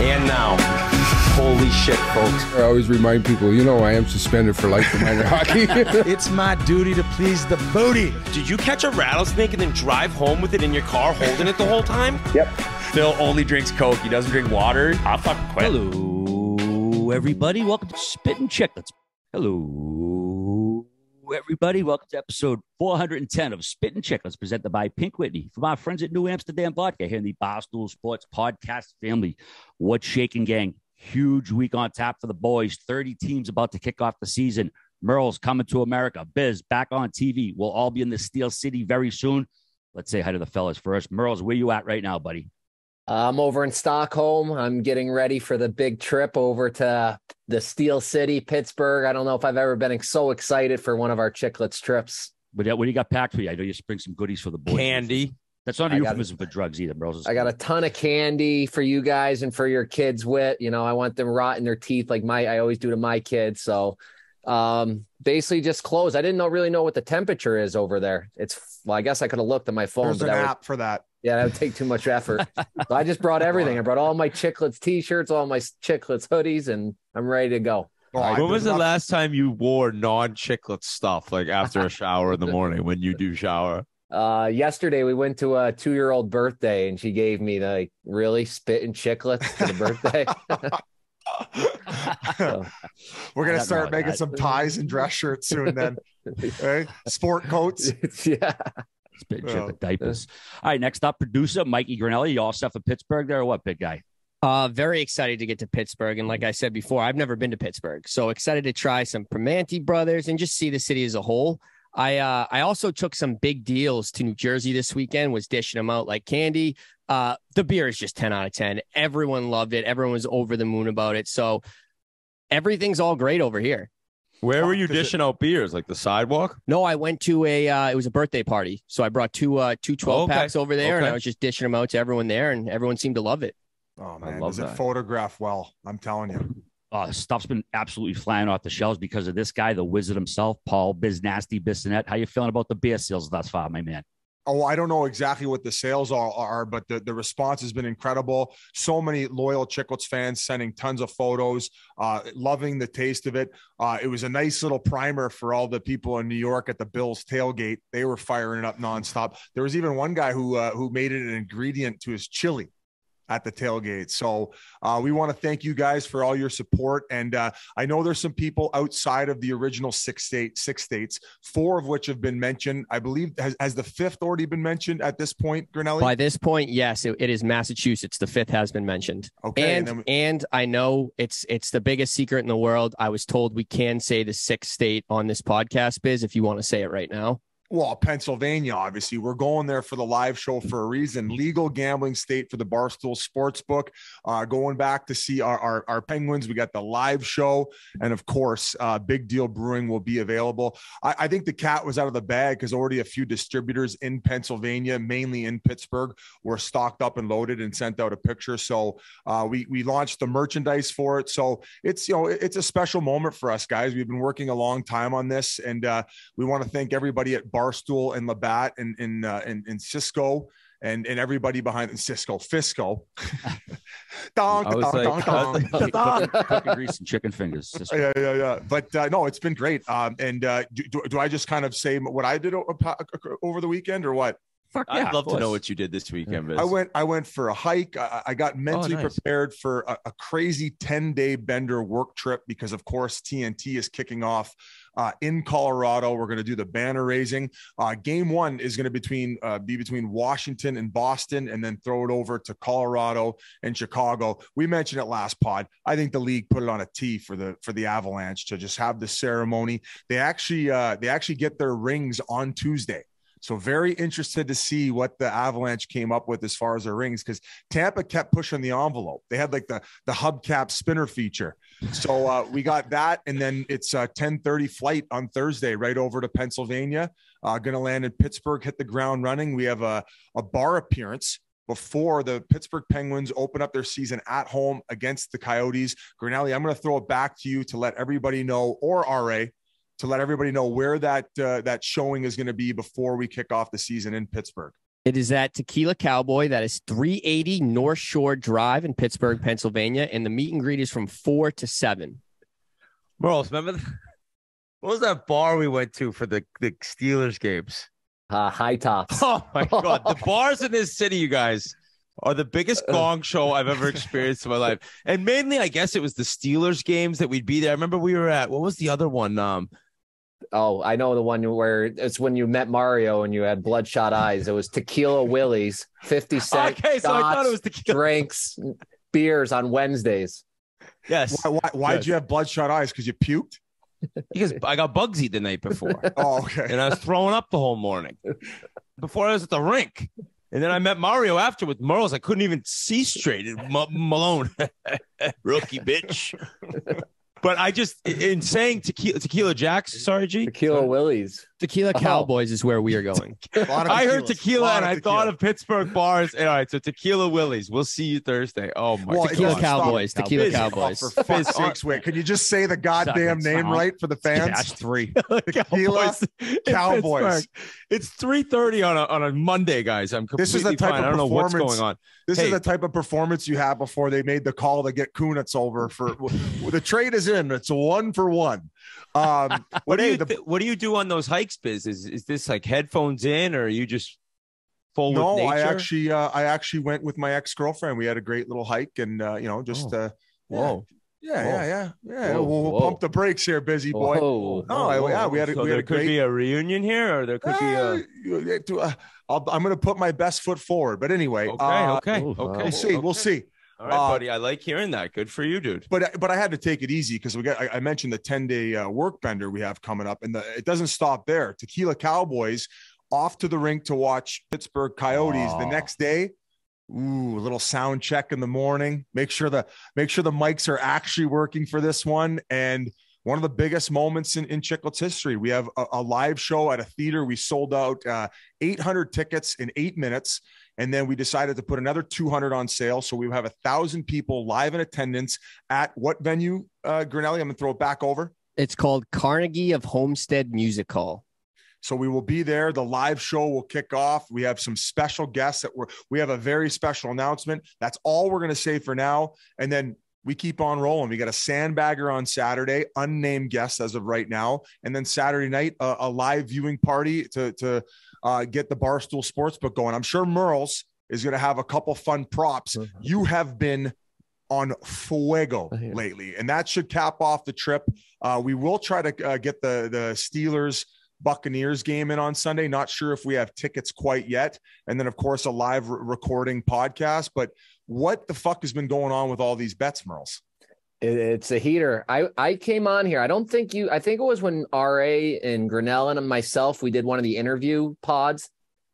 and now. Holy shit, folks. I always remind people, you know, I am suspended for life for minor hockey. It's my duty to please the booty. Did you catch a rattlesnake and then drive home with it in your car holding it the whole time? Yep. Phil only drinks Coke. He doesn't drink water. I'll fucking quit. Hello, everybody. Welcome to Spittin' Chiclets. Hello, everybody. Welcome to episode 410 of Spittin' Chiclets, presented by Pink Whitney. From our friends at New Amsterdam Vodka here in the Barstool Sports podcast family. What's shaking, gang? Huge week on tap for the boys. 30 teams about to kick off the season. Merle's coming to America. Biz back on TV. We'll all be in the Steel City very soon. Let's say hi to the fellas first. Merle's, where you at right now, buddy? I'm over in Stockholm. I'm getting ready for the big trip over to the Steel City, Pittsburgh. I don't know if I've ever been so excited for one of our Chiclets trips. What do you got packed for you? I know you bring some goodies for the boys. Candy. That's not a euphemism for drugs either, bros. I got a ton of candy for you guys and for your kids' wit. You know, I want them rotting their teeth like I always do to my kids. So basically just clothes. I didn't really know what the temperature is over there. Well, I guess I could have looked at my phone. There's an app for that. Yeah, that would take too much effort. So I just brought everything. I brought all my Chiclets T-shirts, all my Chiclets hoodies, and I'm ready to go. When was the last time you wore non-Chiclets stuff, like after a shower in the morning when you do shower? Yesterday we went to a two-year-old birthday and she gave me the really Spittin' Chiclets for the birthday. So, we're going to start making some ties and dress shirts soon then. Right? Sport coats. Yeah. Spittin' Chiclet diapers. All right. Next up, producer Mikey Grinnell. You all stuff in Pittsburgh there or what, big guy? Very excited to get to Pittsburgh. And like I said before, I've never been to Pittsburgh. So excited to try some Primanti brothers and just see the city as a whole. I also took some big deals to New Jersey this weekend, was dishing them out like candy. The beer is just 10 out of 10. Everyone loved it. Everyone was over the moon about it. So everything's all great over here. Where were you dishing out beers? Like the sidewalk? No, I went to it was a birthday party. So I brought two 12 packs over there and I was just dishing them out to everyone there and everyone seemed to love it. Oh man, does it photograph well? I'm telling you. Stuff's been absolutely flying off the shelves because of this guy, the wizard himself, Paul Bissonnette. How you feeling about the beer sales thus far, my man? Oh, I don't know exactly what the sales are, but the response has been incredible. So many loyal Chiclets fans sending tons of photos, loving the taste of it. It was a nice little primer for all the people in New York at the Bills tailgate. They were firing it up nonstop. There was even one guy who made it an ingredient to his chili at the tailgate. So we want to thank you guys for all your support. And I know there's some people outside of the original six states, four of which have been mentioned. I believe, has the fifth already been mentioned at this point, Grinnelli? By this point, yes, it is Massachusetts. The fifth has been mentioned. Okay. And I know it's the biggest secret in the world. I was told we can say the sixth state on this podcast, Biz, if you want to say it right now. Well, Pennsylvania, obviously. We're going there for the live show for a reason. Legal gambling state for the Barstool Sportsbook. Going back to see our Penguins. We got the live show. And, of course, Big Deal Brewing will be available. I think the cat was out of the bag because already a few distributors in Pennsylvania, mainly in Pittsburgh, were stocked up and loaded and sent out a picture. So we launched the merchandise for it. So it's a special moment for us, guys. We've been working a long time on this. And we want to thank everybody at Barstool and Labatt and Cisco and everybody behind Fisco. Cooking grease and chicken fingers. Cisco. Yeah. But no, it's been great. Do I just kind of say what I did over the weekend or what? Fuck yeah, I'd love to know what you did this weekend. Biz. I went for a hike. I got mentally prepared for a crazy 10-day bender work trip because, of course, TNT is kicking off in Colorado. We're going to do the banner raising. Game one is going to be between Washington and Boston, and then throw it over to Colorado and Chicago. We mentioned it last pod. I think the league put it on a tee for the Avalanche to just have the ceremony. They actually get their rings on Tuesday. So very interested to see what the Avalanche came up with as far as their rings, because Tampa kept pushing the envelope. They had like the hubcap spinner feature. So we got that. And then it's a 10:30 flight on Thursday, right over to Pennsylvania. Going to land in Pittsburgh, hit the ground running. We have a bar appearance before the Pittsburgh Penguins open up their season at home against the Coyotes. Grinnelli, I'm going to throw it back to you to let everybody know, or RA, to let everybody know where that showing is going to be before we kick off the season in Pittsburgh. It is at Tequila Cowboy. That is 380 North Shore Drive in Pittsburgh, Pennsylvania. And the meet and greet is from 4 to 7. Merles, remember what was that bar we went to for the Steelers games? High Tops. Oh, my God. The bars in this city, you guys, are the biggest gong show I've ever experienced in my life. And mainly, I guess it was the Steelers games that we'd be there. I remember we were at, what was the other one? Oh, I know the one where it's when you met Mario and you had bloodshot eyes. It was Tequila Willie's, 50 cent okay, so I thought it was tequila drinks, beers on Wednesdays. Yes. Why'd you have bloodshot eyes? Because you puked? Because I got Bugsy the night before. Oh, okay. And I was throwing up the whole morning before I was at the rink. And then I met Mario after with Merles. I couldn't even see straight. Malone. Rookie bitch. But I just, in saying Tequila Jacks, sorry, G. Tequila Willie's. Tequila Cowboys is where we are going. I heard tequila and I thought of Pittsburgh bars. All right, so Tequila Willie's. We'll see you Thursday. Oh, my God. Tequila Cowboys. Tequila Cowboys. For fuck's sakes, wait. Could you just say the goddamn name right for the fans? That's three. Tequila Cowboys. It's 3:30 on a Monday, guys. I'm completely fine. I don't know what's going on. This is the type of performance you have before they made the call to get Kunitz over for the trade is in. It's a 1-for-1. What do you do on those hikes, Biz? Is this like headphones in, or are you just full? No, with nature? I actually went with my ex-girlfriend. We had a great little hike, and We'll pump the brakes here, busy boy. We had a great reunion here, or there could be a. I'm going to put my best foot forward, but anyway, We'll see. All right, buddy. I like hearing that. Good for you, dude. But I had to take it easy because I mentioned the 10-day work bender we have coming up, and it doesn't stop there. Tequila Cowboys off to the rink to watch Pittsburgh Coyotes the next day. Ooh, a little sound check in the morning. Make sure the mics are actually working for this one. And one of the biggest moments in Chiclets history, we have a live show at a theater. We sold out 800 tickets in 8 minutes. And then we decided to put another 200 on sale. So we have 1,000 people live in attendance at what venue, Grinnell? I'm going to throw it back over. It's called Carnegie of Homestead Music Hall. So we will be there. The live show will kick off. We have some special guests we have a very special announcement. That's all we're going to say for now. And then we keep on rolling. We got a sandbagger on Saturday, unnamed guest as of right now. And then Saturday night, a live viewing party to get the Barstool Sportsbook going. I'm sure Merles is going to have a couple fun props. You have been on fuego lately, and that should cap off the trip. We will try to get the Steelers Buccaneers game in on Sunday. Not sure if we have tickets quite yet. And then, of course, a live recording podcast. But what the fuck has been going on with all these bets, Merles? It's a heater. I came on here. I think it was when RA and Grinnell and myself, we did one of the interview pods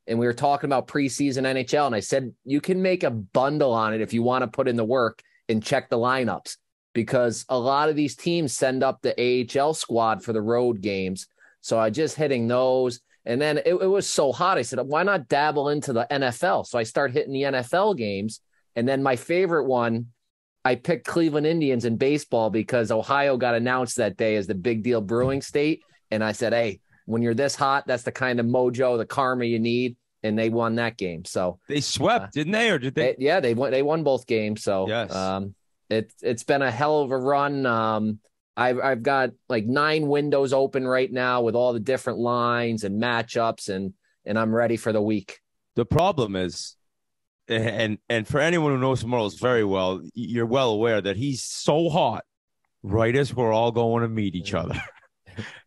and we were talking about preseason NHL. And I said, you can make a bundle on it if you want to put in the work and check the lineups, because a lot of these teams send up the AHL squad for the road games. So I just hitting those. And then it was so hot. I said, why not dabble into the NFL? So I start hitting the NFL games. And then my favorite one, I picked Cleveland Indians in baseball because Ohio got announced that day as the Big Deal Brewing State. And I said, hey, when you're this hot, that's the kind of mojo, the karma you need. And they won that game. So they swept, didn't they? Or did they? They won both games. So yes. It's been a hell of a run. I've got like 9 windows open right now with all the different lines and matchups, and I'm ready for the week. The problem is, and for anyone who knows Merles very well, you're well aware that he's so hot right as we're all going to meet each other.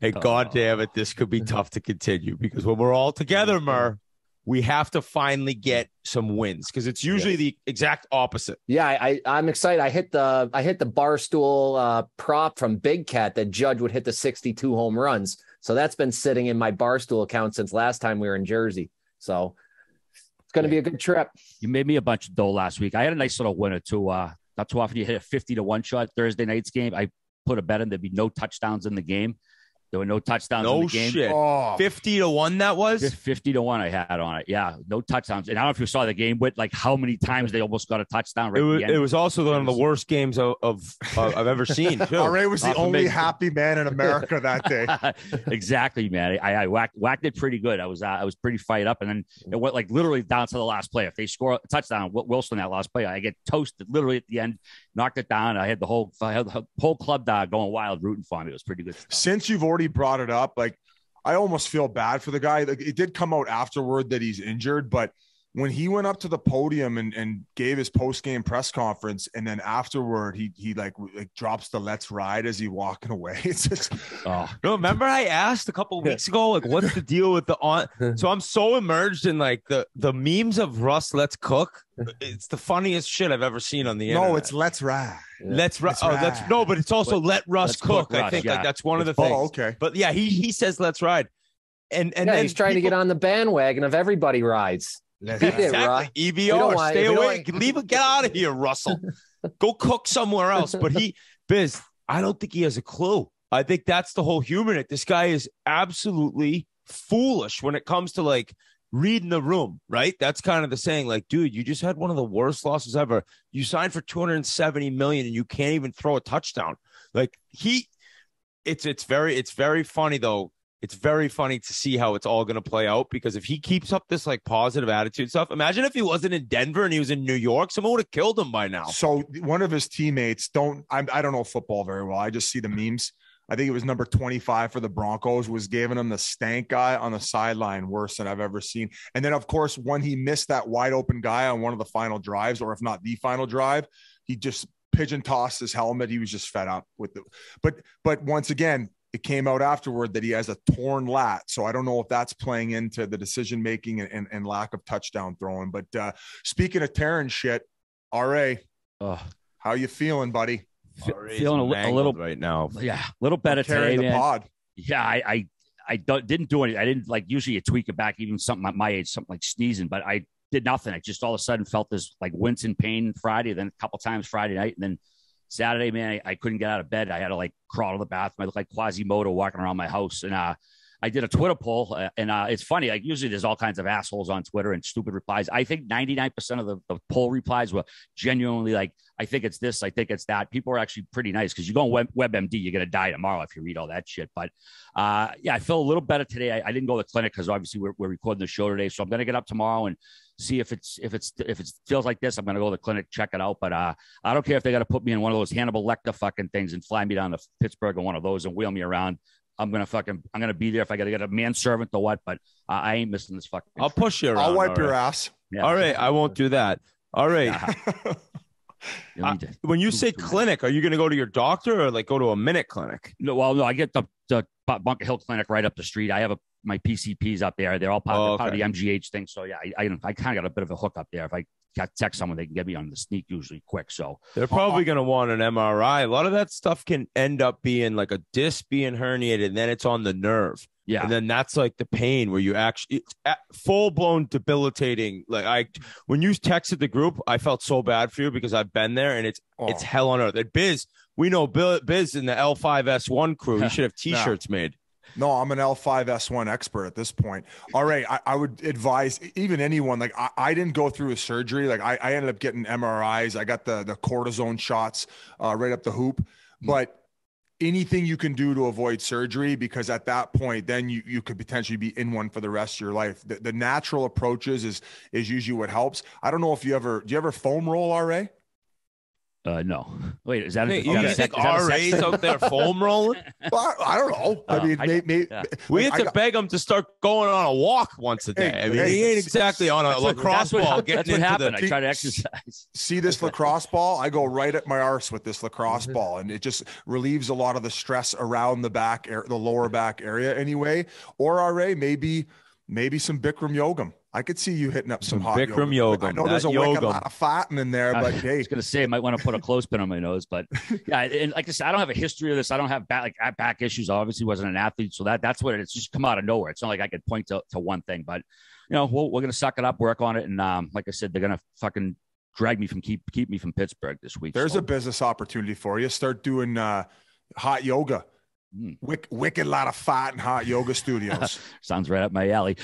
And God damn it, this could be tough to continue, because when we're all together, Mer, we have to finally get some wins, because it's usually the exact opposite. Yeah, I'm excited. I hit the Barstool prop from Big Cat that Judge would hit the 62 home runs. So that's been sitting in my Barstool account since last time we were in Jersey. So it's going to be a good trip. You made me a bunch of dough last week. I had a nice little winner too. Not too often you hit a 50-1 shot Thursday night's game. I put a bet in there'd be no touchdowns in the game. There were no touchdowns in the game. Shit. Oh. 50-1 that was? 50-1 I had on it. Yeah, no touchdowns. And I don't know if you saw the game, but like how many times they almost got a touchdown right at the end. It was also one of the worst games I've ever seen. Ray was the only happy man in America that day. Exactly, man. I whacked it pretty good. I was pretty fired up. And then it went like literally down to the last play. If they score a touchdown, Wilson, that last play, I get toasted literally at the end, knocked it down. I had the whole club going wild rooting for me. It was pretty good stuff. Since you've already brought it up, like I almost feel bad for the guy. Like it did come out afterward that he's injured, but when he went up to the podium and gave his post-game press conference, and then afterward he like drops the "let's ride" as he walking away. It's just, remember I asked a couple weeks ago, like, what's the deal with the on? So I'm so immersed in like the memes of Russ. Let's cook. It's the funniest shit I've ever seen on the internet. No, it's "let's ride." Yeah. But it's also "let Russ cook." I think like that's one of the things. Oh, okay. But yeah, he says "let's ride," and then he's trying to get on the bandwagon of everybody rides. Exactly. EVO, stay away. Get out of here, Russell. Go cook somewhere else. But I don't think he has a clue. I think that's the whole humor in it. This guy is absolutely foolish when it comes to like reading the room, right? That's kind of the saying, like, dude, you just had one of the worst losses ever. You signed for $270 million and you can't even throw a touchdown. Like it's very funny though. It's very funny to see how it's all going to play out, because if he keeps up this like positive attitude stuff, imagine if he wasn't in Denver and he was in New York, someone would have killed him by now. So one of his teammates I don't know football very well. I just see the memes. I think it was number 25 for the Broncos was giving him the stank guy on the sideline worse than I've ever seen. And then of course, when he missed that wide open guy on one of the final drives, or if not the final drive, he just pigeon tossed his helmet. He was just fed up with it. But once again, it came out afterward that he has a torn lat. So I don't know if that's playing into the decision-making and lack of touchdown throwing. But speaking of Terran shit, R.A., how you feeling, buddy? Feeling a little right now. Yeah, a little better today, man. Pod. Yeah, I didn't do anything. I didn't like usually you tweak it back, even something at my age, something like sneezing. But I did nothing. I just all of a sudden felt this like wince and pain Friday, then a couple times Friday night, and then Saturday, man, I couldn't get out of bed. I had to like crawl to the bathroom. I looked like Quasimodo walking around my house. And I did a Twitter poll. And it's funny. Like usually there's all kinds of assholes on Twitter and stupid replies. I think 99% of the poll replies were genuinely like, I think it's this, I think it's that. People are actually pretty nice, because you go on WebMD, you're going to die tomorrow if you read all that shit. But yeah, I feel a little better today. I didn't go to the clinic because obviously we're recording the show today. So I'm going to get up tomorrow and see if it feels like this. I'm going to go to the clinic, check it out. But I don't care if they got to put me in one of those Hannibal Lecter fucking things and fly me down to Pittsburgh in one of those and wheel me around. I'm going to be there if I got to get a manservant or what. But I ain't missing this fucking. I'll push you around. I'll wipe your ass. Yeah. All right. I won't do that. All right. Yeah. When you say clinic, are you going to go to your doctor or like go to a minute clinic? No, well, no, I get the Bunker Hill clinic right up the street. I have my PCPs up there. They're all part of the MGH thing. So yeah, I kind of got a bit of a hook up there. If I text someone, they can get me on the sneak usually quick. So they're probably going to want an MRI. A lot of that stuff can end up being like a disc being herniated, and then it's on the nerve. Yeah. And then that's like the pain where you actually full blown debilitating. Like when you texted the group, I felt so bad for you because I've been there, and it's hell on earth. That Biz, we know Biz in the L5S1 crew. You should have t-shirts made. No, I'm an L5S1 expert at this point. All right. I would advise even anyone, like I didn't go through a surgery. Like I ended up getting MRIs. I got the cortisone shots right up the hoop, but anything you can do to avoid surgery, because at that point, then you could potentially be in one for the rest of your life. The natural approaches is usually what helps. I don't know if do you ever foam roll, RA? No. Wait, is that RAs out there foam rolling? Well, I don't know. I mean, we have to beg him to start going on a walk once a day. Hey, I mean, he ain't exactly on a lacrosse ball. That's what happened. I try to exercise. See this lacrosse ball? I go right at my arse with this lacrosse ball, and it just relieves a lot of the stress around the back, the lower back area anyway. Or RA, maybe some Bikram Yogam. I could see you hitting up some hot Bikram yoga. I know there's a wicked lot of fatting in there, but hey. I was going to say, I might want to put a clothespin on my nose, but yeah. And like I said, I don't have a history of this. I don't have back issues. I obviously wasn't an athlete. So that's what it's just come out of nowhere. It's not like I could point to one thing, but you know, we're going to suck it up, work on it. And like I said, they're going to fucking drag me from, keep me from Pittsburgh this week. There's a business opportunity for you. Start doing hot yoga. Wicked lot of fat and hot yoga studios. Sounds right up my alley.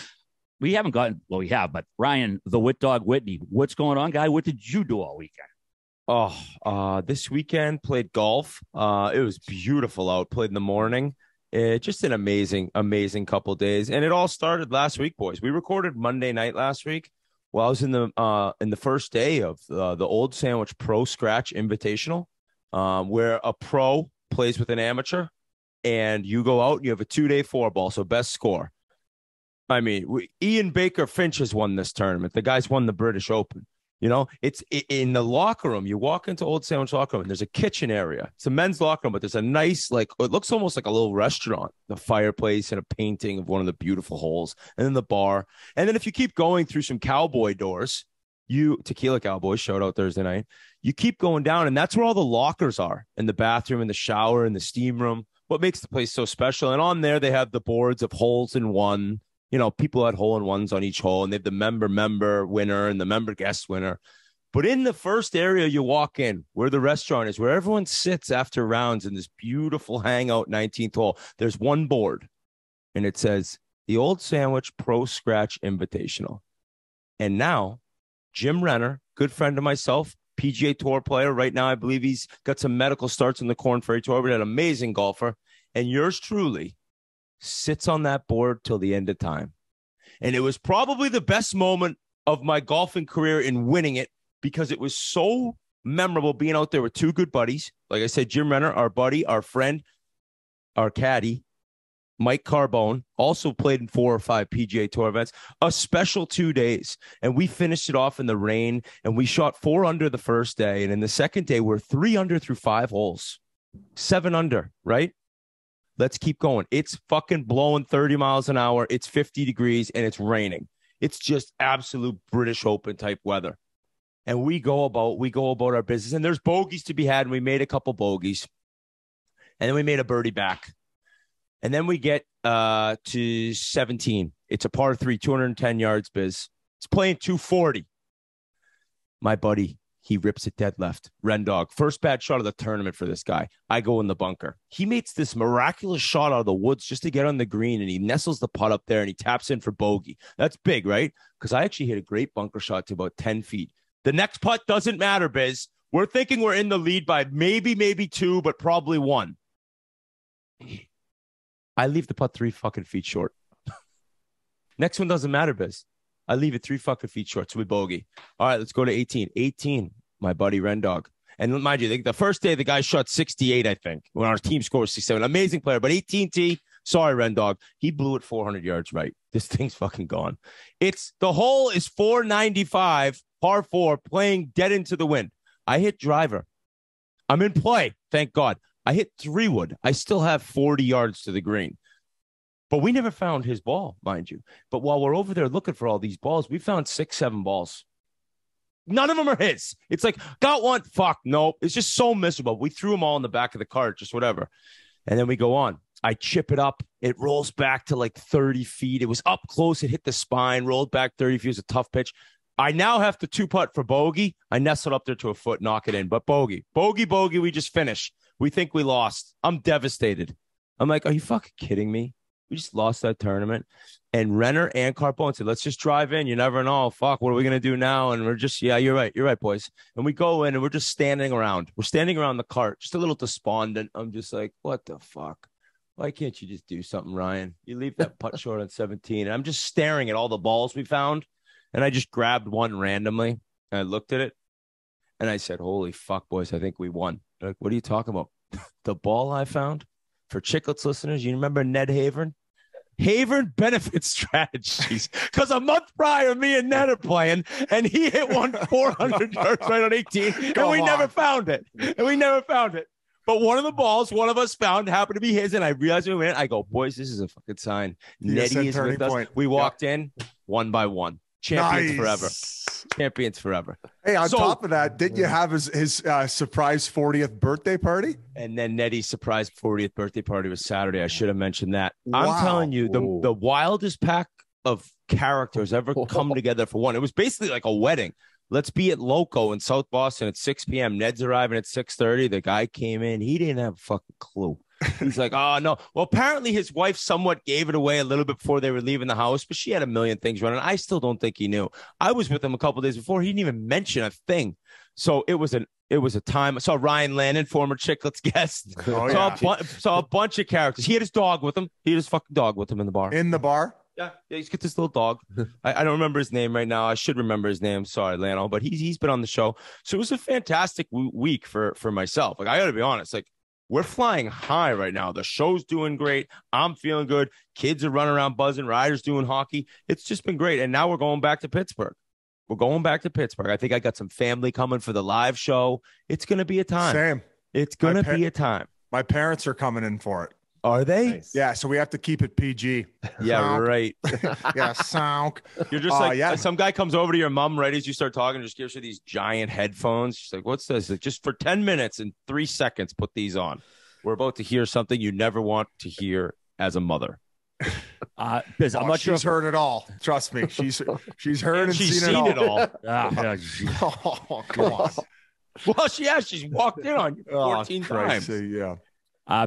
We haven't gotten, well, we have, but Ryan, the Whit Dog Whitney, what's going on, guy? What did you do all weekend? Oh, this weekend played golf. It was beautiful out. Played in the morning. Just an amazing, amazing couple days. And it all started last week, boys. We recorded Monday night last week. Well, I was in the first day of the Old Sandwich Pro Scratch Invitational, where a pro plays with an amateur, and you go out and you have a 2-day 4-ball, so best score. I mean, Ian Baker Finch has won this tournament. The guy's won the British Open. You know, it's in the locker room. You walk into Old Sandwich locker room, and there's a kitchen area. It's a men's locker room, but there's a nice, like, it looks almost like a little restaurant. The fireplace and a painting of one of the beautiful holes, and then the bar. And then if you keep going through some cowboy doors, Tequila Cowboys, shout out Thursday night. You keep going down, and that's where all the lockers are, in the bathroom, in the shower, in the steam room. What makes the place so special? And on there, they have the boards of holes in one. You know, people had hole-in-ones on each hole, and they have the member winner and the member guest winner. But in the first area you walk in, where the restaurant is, where everyone sits after rounds in this beautiful hangout 19th hole, there's one board, and it says, the Old Sandwich Pro Scratch Invitational. And now, Jim Renner, good friend of myself, PGA Tour player. Right now, I believe he's got some medical starts in the Corn Ferry Tour, but an amazing golfer. And yours truly sits on that board till the end of time. And it was probably the best moment of my golfing career in winning it, because it was so memorable being out there with two good buddies. Like I said, Jim Renner, our buddy, our friend, our caddy, Mike Carbone, also played in 4 or 5 PGA Tour events, a special 2 days. And we finished it off in the rain, and we shot 4 under the first day. And in the second day, we're 3 under through 5 holes, 7 under, right? Let's keep going. It's fucking blowing 30 miles an hour. It's 50 degrees and it's raining. It's just absolute British Open type weather. And we go about our business, and there's bogeys to be had. And we made a couple bogeys, and then we made a birdie back. And then we get to 17. It's a par 3, 210 yards, Biz. It's playing 240. My buddy, he rips it dead left. Rendog, first bad shot of the tournament for this guy. I go in the bunker. He makes this miraculous shot out of the woods just to get on the green, and he nestles the putt up there, and he taps in for bogey. That's big, right? Because I actually hit a great bunker shot to about 10 feet. The next putt doesn't matter, Biz. We're thinking we're in the lead by maybe 2, but probably 1. I leave the putt 3 fucking feet short. Next one doesn't matter, Biz. I leave it 3 fucking feet short, so we bogey. All right, let's go to 18. 18, my buddy Rendog. And mind you, the first day, the guy shot 68, I think, when our team scores 67. Amazing player, but 18T, sorry, Rendog. He blew it 400 yards right. This thing's fucking gone. The hole is 495, par 4, playing dead into the wind. I hit driver. I'm in play, thank God. I hit 3-wood. I still have 40 yards to the green. But we never found his ball, mind you. But while we're over there looking for all these balls, we found 6, 7 balls. None of them are his. It's like, got one. Fuck, nope. It's just so miserable. We threw them all in the back of the cart, just whatever. And then we go on. I chip it up. It rolls back to like 30 feet. It was up close. It hit the spine, rolled back 30 feet. It was a tough pitch. I now have to 2-putt for bogey. I nestled up there to a foot, knock it in. But bogey, we just finish. We think we lost. I'm devastated. I'm like, are you fucking kidding me? We just lost that tournament. And Renner and Carbone said, let's just drive in. You never know. Fuck, what are we going to do now? And we're just, yeah, you're right, boys. And we go in, and we're just standing around. We're standing around the cart, just a little despondent. I'm just like, what the fuck? Why can't you just do something, Ryan? You leave that putt short on 17. And I'm just staring at all the balls we found. And I just grabbed one randomly. And I looked at it. And I said, holy fuck, boys, I think we won. They're like, what are you talking about? The ball I found? For Chiclets listeners, you remember Ned Havern? Havern benefit strategies, because a month prior, me and Ned are playing, and he hit one 400 yards right on 18, and we never found it. But one of the balls one of us found happened to be his, and I realized we went. I go, boys, this is a fucking sign. Nettie is with us. We walked in 1 by 1. Champions forever. Champions forever. Hey, on top of that, didn't you have his surprise 40th birthday party? And then Nettie's surprise 40th birthday party was Saturday. I should have mentioned that. Wow. I'm telling you, the wildest pack of characters ever come together for one. It was basically like a wedding. Let's be at Loco in South Boston at 6 p.m. Ned's arriving at 6:30. The guy came in. He didn't have a fucking clue. He's like, oh, no. Well, apparently his wife somewhat gave it away a little bit before they were leaving the house, but she had a million things running. I still don't think he knew. I was with him a couple of days before. He didn't even mention a thing. So it was a time. I saw Ryan Lannon, former Chiclets guest. Oh, yeah. Saw a bunch of characters. He had his dog with him. He had his fucking dog with him in the bar. In the bar? Yeah, he's got this little dog. I don't remember his name right now. I should remember his name. Sorry, Lano, but he's been on the show. So it was a fantastic week for myself. Like, I got to be honest, like, we're flying high right now. The show's doing great. I'm feeling good. Kids are running around buzzing. Riders doing hockey. It's just been great. And now we're going back to Pittsburgh. I think I got some family coming for the live show. It's going to be a time. Same. It's going to be a time. My parents are coming in for it. Are they? Nice. Yeah, so we have to keep it PG. Yeah, Sound. Right. Yeah, sound. You're just like, yeah. Some guy comes over to your mom right as you start talking, just gives her these giant headphones. She's like, what's this? Like, just for 10 minutes and 3 seconds, put these on. We're about to hear something you never want to hear as a mother. Biz, I'm not sure she's heard it all. Trust me. She's heard and seen it all. Oh, come on. Well, she's walked in on you 14 times. Yeah.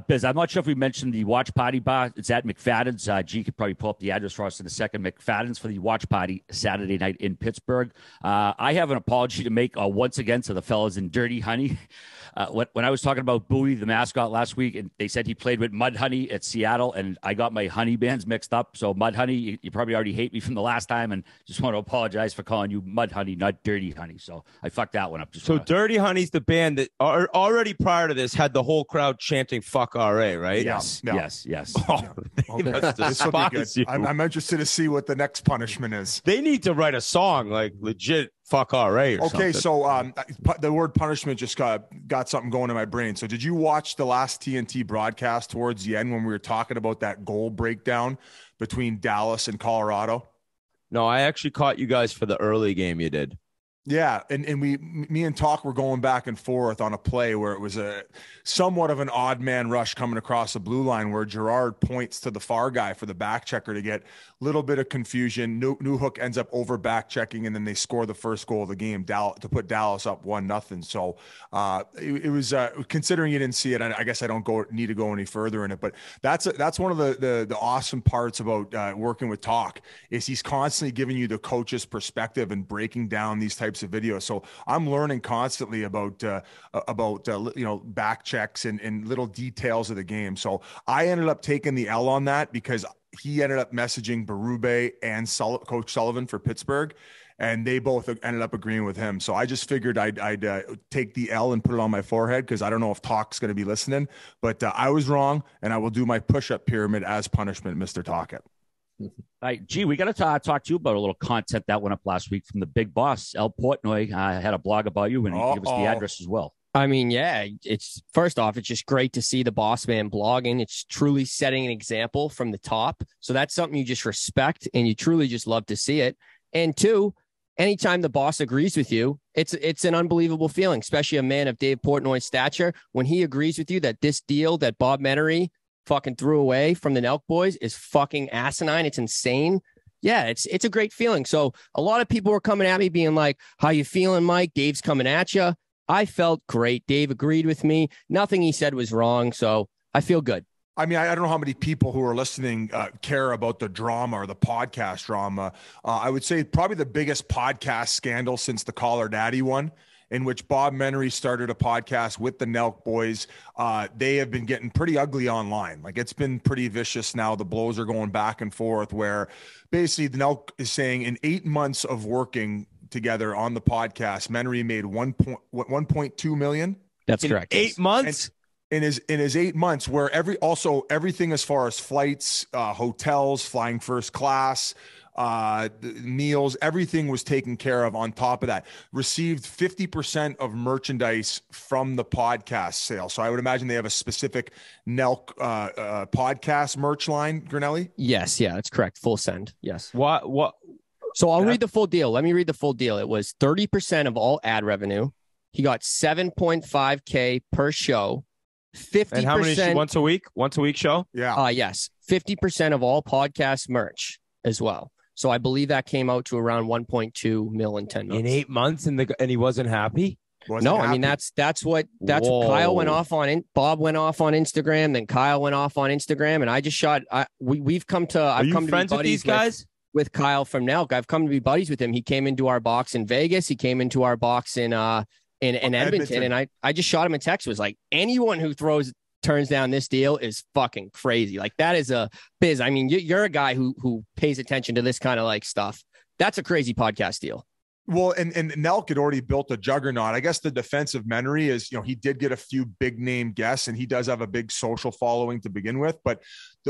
Biz, I'm not sure if we mentioned the watch party bar. It's at McFadden's. G could probably pull up the address for us in a second. McFadden's for the watch party Saturday night in Pittsburgh. I have an apology to make once again to the fellas in Dirty Honey. When I was talking about Bowie, the mascot, last week, and they said he played with Mud Honey at Seattle, and I got my honey bands mixed up. So Mud Honey, you probably already hate me from the last time, and just want to apologize for calling you Mud Honey, not Dirty Honey. So I fucked that one up. Dirty Honey's the band that already prior to this had the whole crowd chanting "fuck RA," right? Yes. Oh, okay. I'm interested to see what the next punishment is. They need to write a song like legit. Fuck RA. Okay, something. So the word punishment just got something going in my brain. So did you watch the last TNT broadcast towards the end when we were talking about that goal breakdown between Dallas and Colorado? No, I actually caught you guys for the early game you did. Yeah, and me and Talk were going back and forth on a play where it was a somewhat of an odd man rush coming across the blue line where Gerard points to the far guy for the back checker to get a little bit of confusion. Newhook ends up over back checking, and then they score the first goal of the game to put Dallas up 1-0. So it was considering you didn't see it, I guess I don't need to go any further in it. But that's one of the awesome parts about working with Talk is he's constantly giving you the coach's perspective and breaking down these types of video. So I'm learning constantly about back checks and little details of the game. So I ended up taking the L on that because he ended up messaging Berube and Coach Sullivan for Pittsburgh, and they both ended up agreeing with him. So I just figured I'd take the L and put it on my forehead because I don't know if Talk's going to be listening, but I was wrong, and I will do my push-up pyramid as punishment, Mr. Talkett. All right, G, we got to talk to you about a little content that went up last week from the big boss, Al Portnoy. I had a blog about you, and he gave us the address as well. I mean, yeah, it's just great to see the boss man blogging. It's truly setting an example from the top. So that's something you just respect, and you truly just love to see it. And two, anytime the boss agrees with you, it's an unbelievable feeling, especially a man of Dave Portnoy's stature. When he agrees with you that this deal that Bob Menery fucking threw away from the Nelk boys is fucking asinine. It's insane. Yeah, it's a great feeling. So a lot of people were coming at me being like, how you feeling, Mike? Dave's coming at you. I felt great. Dave agreed with me. Nothing he said was wrong. So I feel good. I mean, I don't know how many people who are listening care about the drama or the podcast drama. I would say probably the biggest podcast scandal since the Caller Daddy one, in which Bob Menery started a podcast with the Nelk boys. They have been getting pretty ugly online. Like, it's been pretty vicious now. The blows are going back and forth where basically the Nelk is saying in 8 months of working together on the podcast, Menery made 1.2 million. That's correct. 8 months? In his 8 months, where everything as far as flights, hotels, flying first class, meals, everything was taken care of. On top of that, received 50% of merchandise from the podcast sale. So I would imagine they have a specific Nelk podcast merch line, Grinnelli? Yes. Yeah, that's correct. Full send. Yes. What? So I'll read the full deal. Let me read the full deal. It was 30% of all ad revenue. He got 7.5K per show. 50%. And how many once a week? Once a week show? Yeah. Yes. 50% of all podcast merch as well. So I believe that came out to around 1.2 million in 10 months. In 8 months, and he wasn't happy? No, I mean, that's what Kyle went off on. Bob went off on Instagram. Then Kyle went off on Instagram. And I just shot. We've come to. I've come to friends with these guys. With Kyle from Nelk. I've come to be buddies with him. He came into our box in Vegas. He came into our box in Edmonton. And I just shot him a text. It was like, anyone who turns down this deal is fucking crazy. Like, that is a biz. I mean, you're a guy who pays attention to this kind of like stuff. That's a crazy podcast deal. Well, and Nelk had already built a juggernaut. I guess the defensive memory is, he did get a few big name guests, and he does have a big social following to begin with. But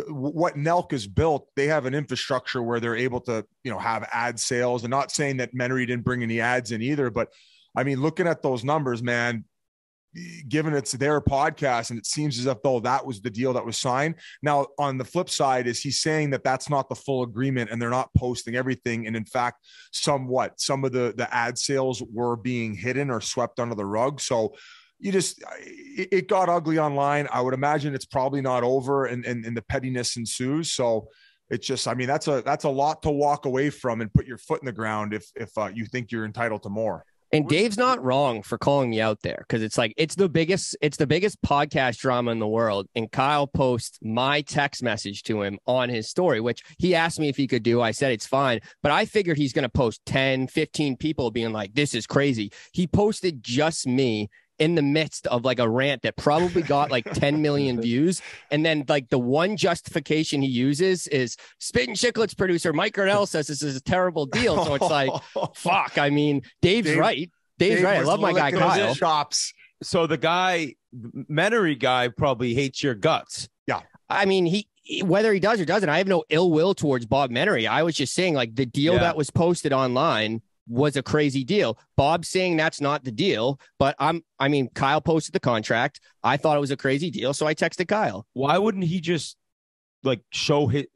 what Nelk has built, they have an infrastructure where they're able to, have ad sales. And not saying that Menery didn't bring any ads in either, but I mean, looking at those numbers, man, given it's their podcast, and it seems as if though that was the deal that was signed. Now, on the flip side, is he's saying that that's not the full agreement and they're not posting everything. And in fact, some of the ad sales were being hidden or swept under the rug. So it got ugly online. I would imagine it's probably not over, and the pettiness ensues. So it's just, I mean, that's a lot to walk away from and put your foot in the ground if you think you're entitled to more. And Dave's not wrong for calling me out there, because it's like, it's the biggest podcast drama in the world. And Kyle posts my text message to him on his story, which he asked me if he could do. I said, it's fine. But I figured he's going to post 10, 15 people being like, this is crazy. He posted just me in the midst of like a rant that probably got like 10 million views. And then like the one justification he uses is Spittin' Chiclets producer Mike Grinnell says this is a terrible deal. So it's like, fuck. I mean, Dave's right. I love my guy Kyle. Shops. So the guy, Menery guy, probably hates your guts. Yeah. I mean, whether he does or doesn't, I have no ill will towards Bob Menery. I was just saying, like, the deal that was posted online was a crazy deal. Bob saying that's not the deal, but Kyle posted the contract. I thought it was a crazy deal, so I texted Kyle. Why wouldn't he just like show his?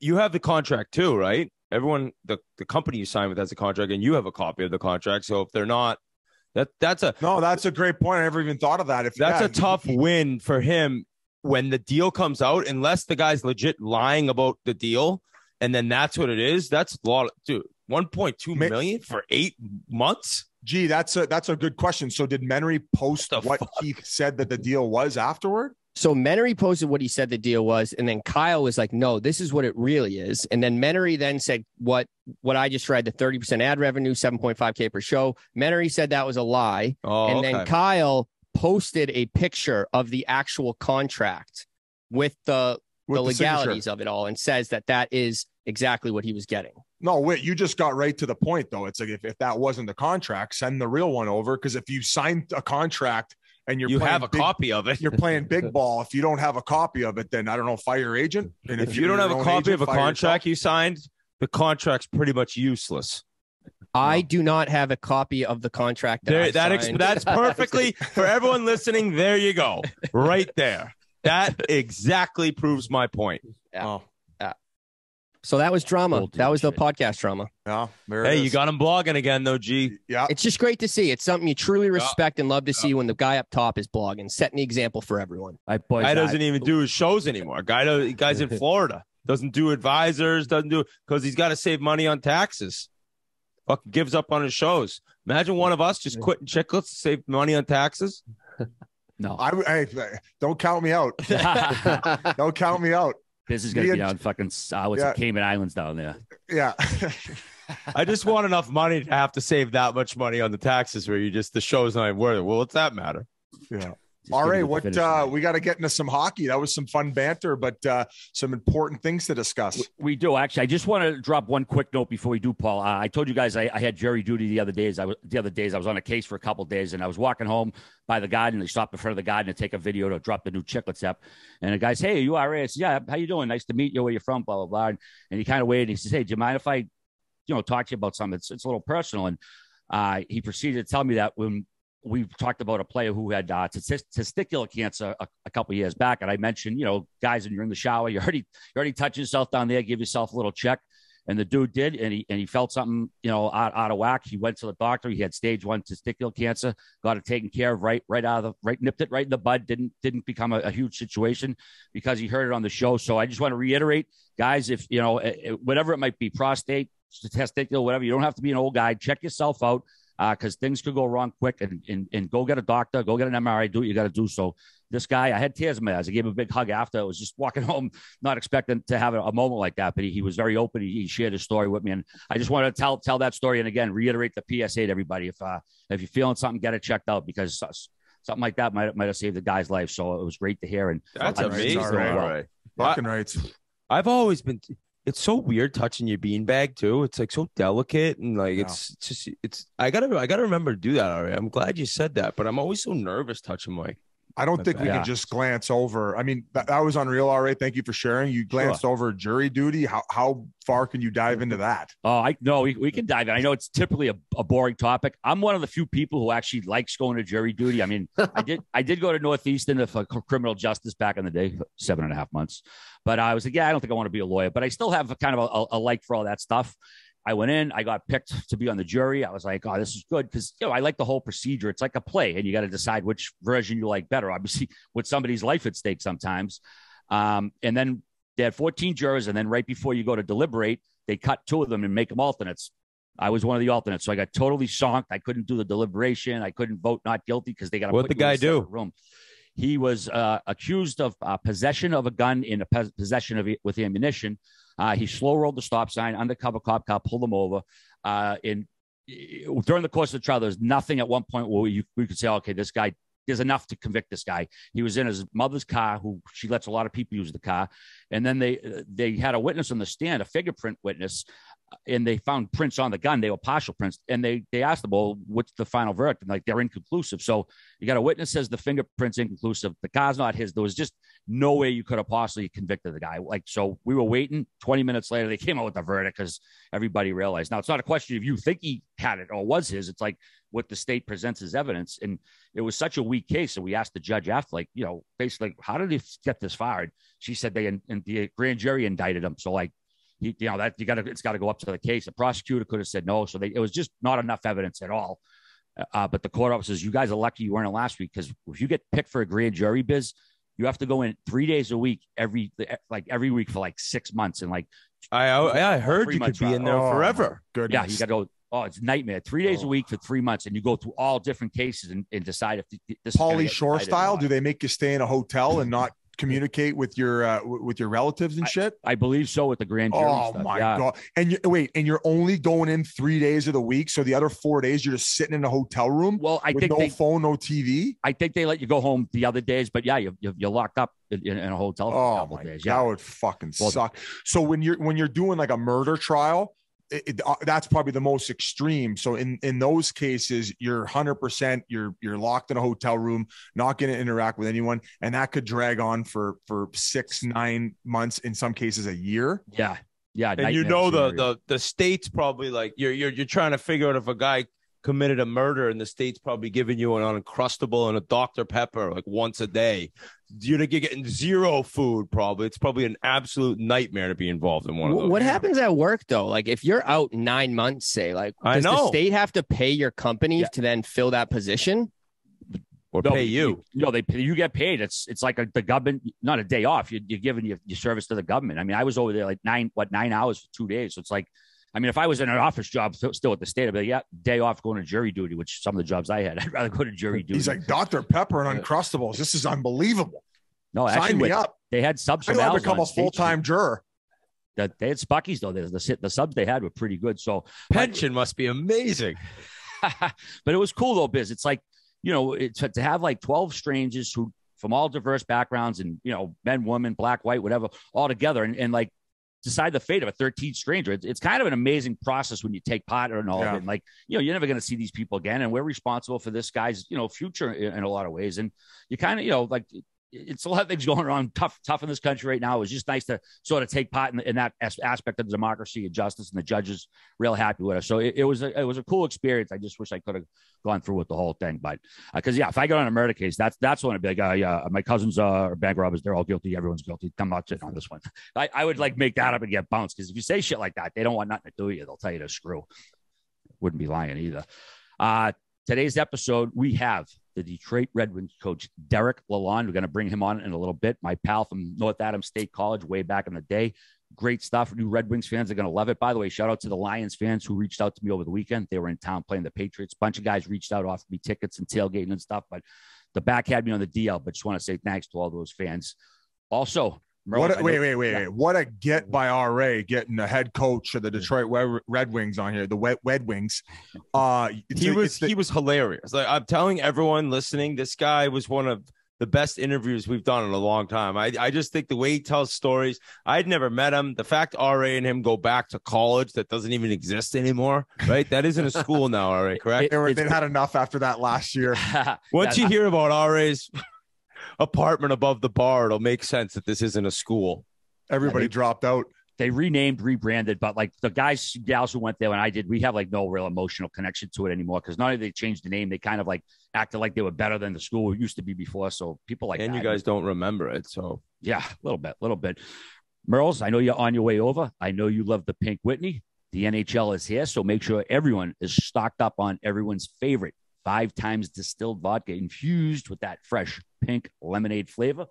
You have the contract too, right? Everyone, the company you sign with has a contract, and you have a copy of the contract. So if they're not, that's a great point. I never even thought of that. If that's a tough win for him when the deal comes out, unless the guy's legit lying about the deal, and then that's what it is. That's a lot, dude. 1.2 million for 8 months? Gee, that's a good question. So did Menery post what he said that the deal was afterward? So Menery posted what he said the deal was, and then Kyle was like, no, this is what it really is. And then Menery then said what I just read, the 30% ad revenue, 7.5K per show. Menery said that was a lie. Oh, and then Kyle posted a picture of the actual contract with the legalities of it all, and says that is exactly what he was getting. No, wait, you just got right to the point, though. It's like, if that wasn't the contract, send the real one over. Because if you signed a contract and you have a copy of it, you're playing big ball. If you don't have a copy of it, then I don't know, fire your agent. And if you don't have a copy of a contract you signed, the contract's pretty much useless. I do not have a copy of the contract. That's perfectly for everyone listening. There you go. Right there. That exactly proves my point. Yeah. Oh. So that was drama. That was the podcast drama. Yeah, hey, you got him blogging again, though, G. Yeah. It's just great to see. It's something you truly respect and love to see when the guy up top is blogging, setting the example for everyone. Guy doesn't even do his shows anymore. Guy's in Florida. Doesn't do advisors. Doesn't do, because he's got to save money on taxes. Fucking gives up on his shows. Imagine one of us just quitting Chiclets to save money on taxes. No. I don't count me out. Don't count me out. This is going to be on fucking Cayman Islands down there. Yeah. I just want enough money to have to save that much money on the taxes where the show's not even worth it. Well, what's that matter? Yeah. All right. We got to get into some hockey. That was some fun banter, but some important things to discuss. We do. Actually, I just want to drop one quick note before we do, Paul. I told you guys I had jury duty the other days I was on a case for a couple of days, and I was walking home by the garden. They stopped in front of the garden to take a video to drop the new Chiclets app. And the guy says, hey, are you RA? I said, yeah, how you doing? Nice to meet you. Where you from? Blah, blah, blah. And he kind of waited. He says, hey, do you mind if I, talk to you about something? It's a little personal. And he proceeded to tell me that when we've talked about a player who had testicular cancer a couple of years back. And I mentioned, guys, when you're in the shower, you already touch yourself down there, give yourself a little check. And the dude did. And he felt something, out of whack. He went to the doctor. He had stage 1 testicular cancer, got it taken care of nipped it right in the bud. Didn't become a huge situation because he heard it on the show. So I just want to reiterate, guys, if whatever it might be, prostate, testicular, whatever, you don't have to be an old guy, check yourself out. because things could go wrong quick, and go get a doctor, go get an MRI, do what you got to do. So this guy, I had tears in my eyes. I gave him a big hug after. I was just walking home, not expecting to have a moment like that, but he was very open. He shared his story with me, and I just wanted to tell that story. And again, reiterate the PSA to everybody. If you're feeling something, get it checked out, because something like that might have saved the guy's life. So it was great to hear. And that's amazing. Right. Fucking rights. I've always been. It's so weird touching your beanbag too. It's like so delicate, and like it's just. I gotta remember to do that already. I'm glad you said that, but I'm always so nervous touching my. I don't think we can just glance over. I mean, that was unreal, RA. Thank you for sharing. You glanced over jury duty. How far can you dive into that? Oh, we can dive in. I know it's typically a boring topic. I'm one of the few people who actually likes going to jury duty. I mean, I did go to Northeastern for criminal justice back in the day, 7.5 months. But I was like, I don't think I want to be a lawyer. But I still have kind of a like for all that stuff. I went in, I got picked to be on the jury. I was like, oh, this is good. Cause I like the whole procedure. It's like a play, and you got to decide which version you like better, obviously with somebody's life at stake sometimes. And then they had 14 jurors. And then right before you go to deliberate, they cut two of them and make them alternates. I was one of the alternates. So I got totally sonked. I couldn't do the deliberation. I couldn't vote not guilty. Cause they got to put you in a separate room. He was accused of possession of a gun and possession of with ammunition. He slow rolled the stop sign. Undercover cop pulled him over. And during the course of the trial, there's nothing at one point where we could say, okay, this guy, there's enough to convict this guy. He was in his mother's car, who she lets a lot of people use the car. And then they had a witness on the stand, a fingerprint witness, and they found prints on the gun. They were partial prints. And they asked them, well, what's the final verdict? And like, they're inconclusive. So you got a witness says the fingerprint's inconclusive. The car's not his. There was just no way you could have possibly convicted the guy. Like, so we were waiting. 20 minutes later, they came out with the verdict because everybody realized. Now, it's not a question of you think he had it or was his. It's like what the state presents as evidence. And it was such a weak case. And we asked the judge after, like, basically, how did he get this far? And she said the grand jury indicted him. So like, it's got to go up to the case. The prosecutor could have said no. So it was just not enough evidence at all. But the court officer says, you guys are lucky you weren't in last week, because if you get picked for a grand jury biz, you have to go in 3 days a week, every week for like 6 months. And like, I heard you could be in there forever. Goodness. Yeah, you got to go. Oh, it's a nightmare. 3 days a week for 3 months. And you go through all different cases and decide if this Pauly Shore style. Do they make you stay in a hotel and not communicate with your relatives and shit? I believe so, with the grand jury. Oh stuff. My God. And you're only going in 3 days of the week. So the other 4 days, you're just sitting in a hotel room. Well, I think no phone, no TV. I think they let you go home the other days, but yeah, you're locked up in a hotel for a couple days. Yeah. That would fucking suck. So when you're doing like a murder trial, that's probably the most extreme. So in those cases, you're 100%, you're locked in a hotel room, not going to interact with anyone. And that could drag on for 6-9 months, in some cases a year. Yeah. Yeah. And the state's probably like, you're trying to figure out if a guy committed a murder, and the state's probably giving you an Uncrustable and a Dr. Pepper like once a day. You're getting zero food probably. It's probably an absolute nightmare to be involved in one of those. What happens at work though? Like if you're out 9 months, say, like does the state have to pay your company to then fill that position? Or pay you? No, you get paid. It's like the government, not a day off. You're giving your service to the government. I mean, I was over there like 9 hours for 2 days. So it's like, I mean, if I was in an office job still at the state, I'd be like, day off going to jury duty, which some of the jobs I had, I'd rather go to jury duty. He's like, Dr. Pepper and Uncrustables. This is unbelievable. No, sign actually, me up. They had subs. I don't become a full-time juror. They had Spuckies, though. The subs they had were pretty good. So pension must be amazing. But it was cool, though, Biz. It's like, to have like 12 strangers who from all diverse backgrounds and, men, women, black, white, whatever, all together. And like, decide the fate of a 13th stranger. It's kind of an amazing process when you take part in all of it. Like, you're never going to see these people again. And we're responsible for this guy's, future in a lot of ways. And you kind of, like it's a lot of things going on tough in this country right now. It was just nice to sort of take part in that aspect of democracy and justice, and the judges real happy with us. So it was a cool experience. I just wish I could have gone through with the whole thing, but cause if I got on a murder case, that's when I'd be like, oh yeah, my cousins are bank robbers. They're all guilty. Everyone's guilty. I'm not sitting on this one. I would like make that up and get bounced. Cause if you say shit like that, they don't want nothing to do with you. They'll tell you to screw. Wouldn't be lying either. Today's episode, we have the Detroit Red Wings coach, Derek Lalonde. We're going to bring him on in a little bit. My pal from North Adams State College way back in the day. Great stuff. New Red Wings fans are going to love it. By the way, shout out to the Lions fans who reached out to me over the weekend. They were in town playing the Patriots. A bunch of guys reached out, offered me tickets and tailgating and stuff, but the back had me on the DL. But just want to say thanks to all those fans. Also, Merlin, wait, what a get by RA getting the head coach of the Detroit Red Wings on here, the Red Wings. He was hilarious. Like, I'm telling everyone listening, this guy was one of the best interviews we've done in a long time. I just think the way he tells stories, I'd never met him. The fact RA and him go back to college that doesn't even exist anymore, right? That isn't a school now, RA, correct? They've had enough after that last year. Once you hear about RA's apartment above the bar, it'll make sense that this isn't a school. Everybody dropped out. They renamed, rebranded, but like the guys, gals who went there when I did, we have like no real emotional connection to it anymore because not only they changed the name, they kind of like acted like they were better than the school it used to be before. So people like and that. You guys don't remember it. So yeah, a little bit. Merles, I know you're on your way over. I know you love the Pink Whitney. The NHL is here, so make sure everyone is stocked up on everyone's favorite 5 times distilled vodka infused with that fresh pink lemonade flavor.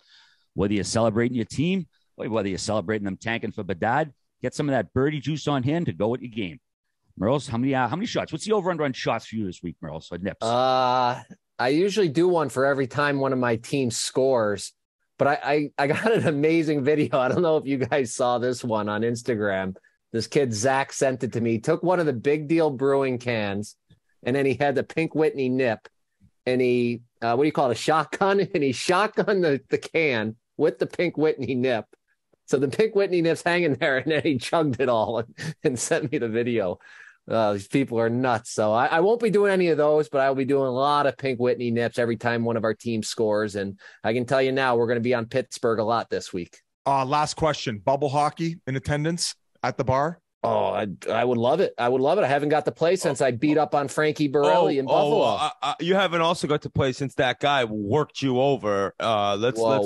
Whether you're celebrating your team, whether you're celebrating them tanking for Bedard, get some of that birdie juice on hand to go with your game. Merles, how many shots? What's the over-under on shots for you this week, Merles? So nips. I usually do one for every time one of my team scores, but I got an amazing video. I don't know if you guys saw this one on Instagram. This kid, Zach, sent it to me. He took one of the Big Deal Brewing cans, and then he had the Pink Whitney nip, and he, a shotgun? And he shotgunned the can with the Pink Whitney nip. So the Pink Whitney nip's hanging there, and then he chugged it all and sent me the video. These people are nuts. So I won't be doing any of those, but I'll be doing a lot of Pink Whitney nips every time one of our team scores. And I can tell you now, we're going to be on Pittsburgh a lot this week. Last question. Bubble hockey in attendance at the bar? Oh, I would love it. I would love it. I haven't got to play since I beat up on Frankie Borelli in Buffalo. You haven't also got to play since that guy worked you over. Whoa. I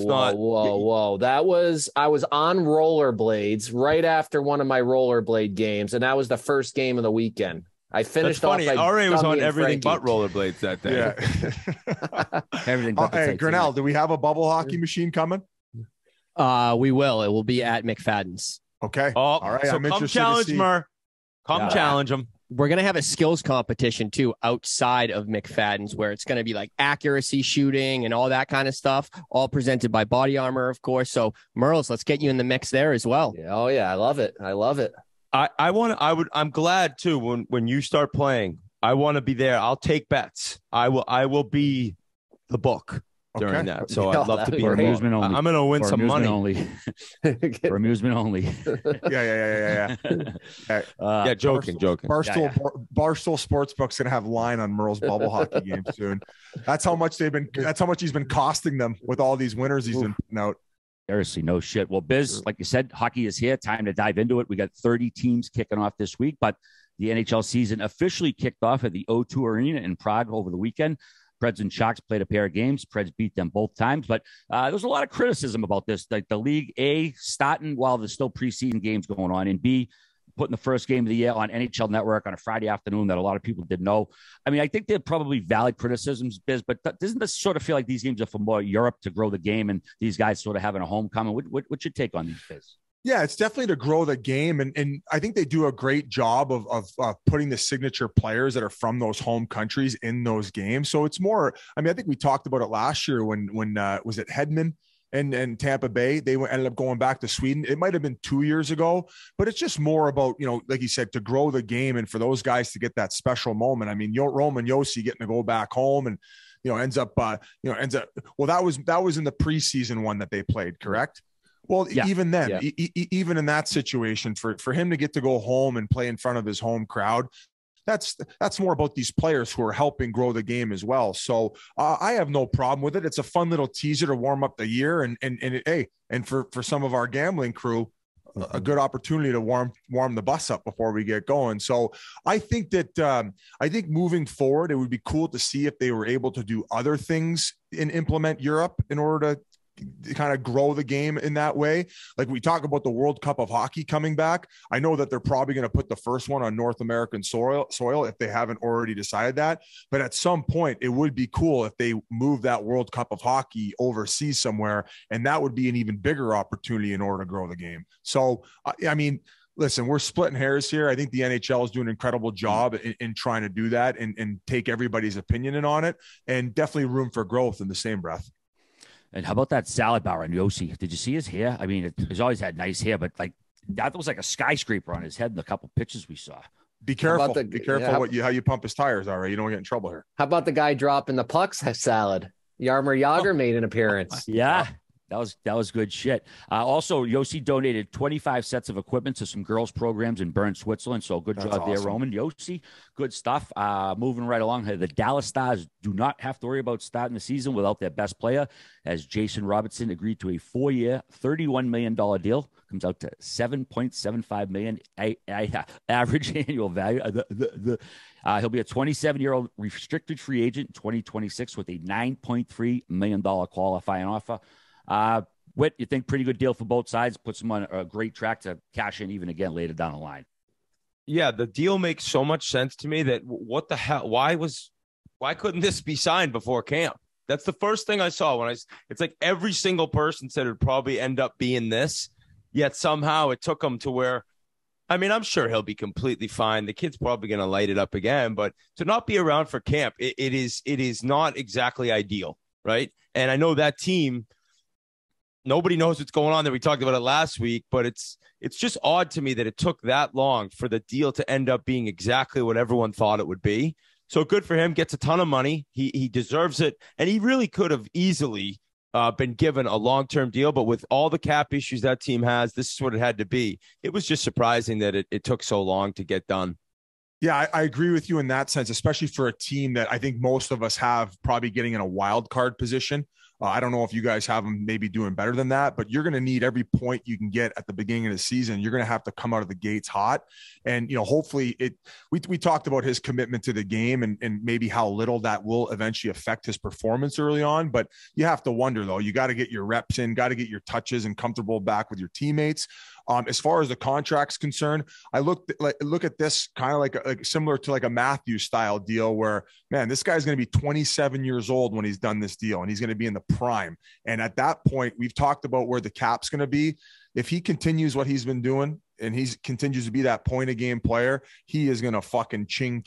was on rollerblades right after one of my rollerblade games, and that was the first game of the weekend. I finished off. That's funny. RA was on everything but rollerblades that day. Yeah. Everything. Hey, Grinnell, do we have a bubble hockey machine coming? We will. It will be at McFadden's. Okay. Oh, all right. So I'm come challenge Mer. Challenge him. We're going to have a skills competition, too, outside of McFadden's, where it's going to be like accuracy shooting and all that kind of stuff, all presented by Body Armor, of course. So, Merles, let's get you in the mix there as well. Yeah, oh, yeah. I love it. I'm glad, too, when you start playing, I want to be there. I'll take bets. I will be the book. Okay. During that, so I'd love to be amusement only. I'm gonna win some money only. For amusement only. Yeah. Right. Joking. Barstool Sportsbook's gonna have line on Merle's bubble hockey game soon. That's how much he's been costing them with all these winners he's been putting out. Seriously, no shit. Well, Biz, like you said, hockey is here. Time to dive into it. We got 30 teams kicking off this week, but the NHL season officially kicked off at the O2 Arena in Prague over the weekend. Preds and Sharks played a pair of games. Preds beat them both times, but there was a lot of criticism about this. Like the League A starting while there's still preseason games going on, and B putting the first game of the year on NHL Network on a Friday afternoon that a lot of people didn't know. I mean, I think they're probably valid criticisms, Biz, but doesn't this sort of feel like these games are for more Europe to grow the game and these guys sort of having a homecoming? What's your take on these, Biz? Yeah, it's definitely to grow the game. And I think they do a great job of putting the signature players that are from those home countries in those games. So it's more, I mean, I think we talked about it last year when was it Hedman and Tampa Bay, they ended up going back to Sweden. It might've been 2 years ago, but it's just more about, you know, like you said, to grow the game and for those guys to get that special moment. I mean, Roman Josi getting to go back home and, you know, ends up, well, that was in the preseason one that they played, correct? Well, yeah. Even then, yeah. Even in that situation, for him to get to go home and play in front of his home crowd, that's more about these players who are helping grow the game as well. So I have no problem with it. It's a fun little teaser to warm up the year, and for some of our gambling crew, a good opportunity to warm the bus up before we get going. So I think that moving forward, it would be cool to see if they were able to do other things and implement Europe in order to kind of grow the game in that way. Like we talk about the World Cup of hockey coming back. I know that they're probably going to put the first one on North American soil if they haven't already decided that. But at some point, it would be cool if they move that World Cup of hockey overseas somewhere. And that would be an even bigger opportunity in order to grow the game. So, I mean, listen, we're splitting hairs here. I think the NHL is doing an incredible job in trying to do that and take everybody's opinion in on it, and definitely room for growth in the same breath. And how about that salad bar on Yossi? Did you see his hair? I mean, he's always had nice hair, but like that was like a skyscraper on his head in the couple pictures we saw. Be careful. Be careful how you pump his tires. All right. You don't get in trouble here. How about the guy dropping the pucks salad? Yarmer Yager made an appearance. Yeah. That was good shit. Also, Yossi donated 25 sets of equipment to some girls' programs in Bern, Switzerland. So good job there, Roman. Yossi, good stuff. Moving right along here, the Dallas Stars do not have to worry about starting the season without their best player, as Jason Robertson agreed to a 4-year, $31 million deal. Comes out to $7.75 million average annual value. He'll be a 27-year-old restricted free agent in 2026 with a $9.3 million qualifying offer. Whit, you think pretty good deal for both sides, puts them on a great track to cash in even again later down the line. Yeah, the deal makes so much sense to me that what the hell, why couldn't this be signed before camp? That's the first thing I saw it's like every single person said it would probably end up being this, yet somehow it took him to where, I mean, I'm sure he'll be completely fine. The kid's probably going to light it up again, but to not be around for camp, it is not exactly ideal, right? And I know that team, nobody knows what's going on there. We talked about it last week, but it's just odd to me that it took that long for the deal to end up being exactly what everyone thought it would be. So good for him. Gets a ton of money. He deserves it. And he really could have easily been given a long-term deal, but with all the cap issues that team has, this is what it had to be. It was just surprising that it took so long to get done. Yeah, I agree with you in that sense, especially for a team that I think most of us have probably getting in a wild card position. I don't know if you guys have them maybe doing better than that, but you're going to need every point you can get at the beginning of the season. You're going to have to come out of the gates hot. And, you know, hopefully we talked about his commitment to the game and maybe how little that will eventually affect his performance early on. But you have to wonder, though, you got to get your reps in, got to get your touches and comfortable back with your teammates. As far as the contract's concerned, I look at this kind of like similar to like a Matthews style deal where, man, this guy's going to be 27 years old when he's done this deal and he's going to be in the prime. And at that point, we've talked about where the cap's going to be. If he continues what he's been doing and he continues to be that point of game player, he is going to fucking ching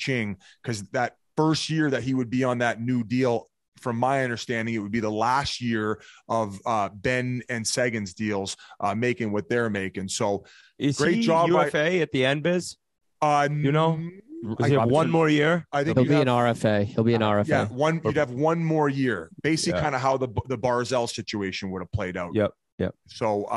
because that first year that he would be on that new deal, from my understanding, it would be the last year of Ben and Sagan's deals making what they're making. So is great he job. UFA at the end, Biz? You know, is it one more year? I think he'll be an RFA. He'll be an RFA. Yeah, you'd have one more year. Basically, kind of how the Barzell situation would have played out. Yep. So,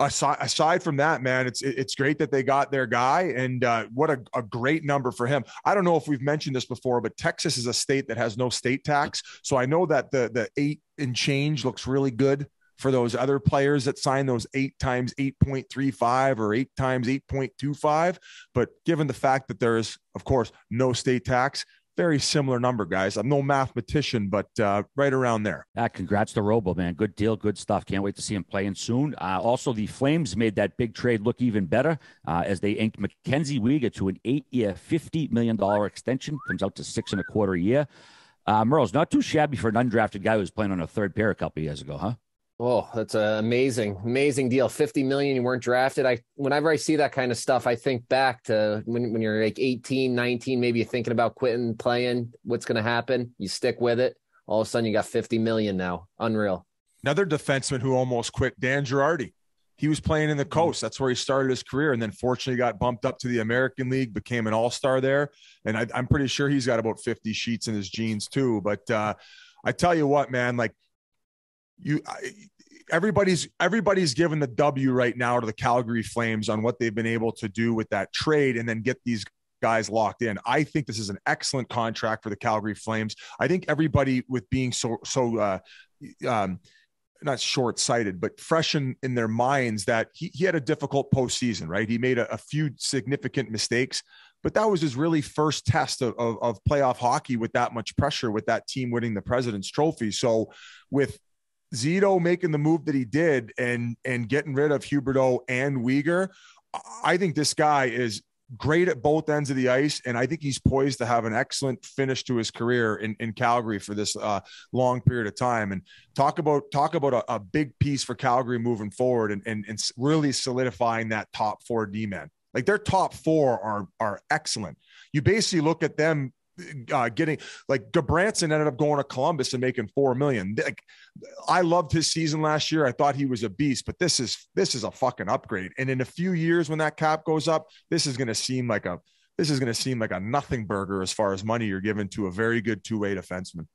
aside from that, man, it's great that they got their guy, and what a great number for him. I don't know if we've mentioned this before, but Texas is a state that has no state tax. So I know that the 8 and change looks really good for those other players that sign those 8 times 8.35 or 8 times 8.25. But given the fact that there is, of course, no state tax, very similar number, guys. I'm no mathematician, but right around there. Congrats to Robo, man. Good deal. Good stuff. Can't wait to see him playing soon. Also, the Flames made that big trade look even better as they inked Mackenzie Weegar to an 8-year, $50 million extension. Comes out to $6.25 a year. Merle's not too shabby for an undrafted guy who was playing on a third pair a couple years ago, huh? Oh, that's an amazing deal. $50 million. You weren't drafted. Whenever I see that kind of stuff, I think back to when you're like 18, 19, maybe you're thinking about quitting, playing, what's going to happen. You stick with it. All of a sudden you got $50 million now. Unreal. Another defenseman who almost quit, Dan Girardi. He was playing in the coast. That's where he started his career. And then fortunately got bumped up to the American League, became an all-star there. And I'm pretty sure he's got about 50 sheets in his jeans too. But I tell you what, man, like, everybody's given the W right now to the Calgary Flames on what they've been able to do with that trade and then get these guys locked in. I think this is an excellent contract for the Calgary Flames. I think everybody with being so not short-sighted, but fresh in their minds that he had a difficult postseason, right? He made a few significant mistakes, but that was his really first test of playoff hockey with that much pressure, with that team winning the President's Trophy. So with Zito making the move that he did and getting rid of Huberdeau and Weegar, I think this guy is great at both ends of the ice, and I think he's poised to have an excellent finish to his career in Calgary for this long period of time. And talk about a big piece for Calgary moving forward and really solidifying that top four D-men. Like, their top four are excellent. You basically look at them getting, like, Gabranson ended up going to Columbus and making $4 million. Like, I loved his season last year. I thought he was a beast, but this is a fucking upgrade. And in a few years, when that cap goes up, this is going to seem like a nothing burger as far as money you're giving to a very good two-way defenseman.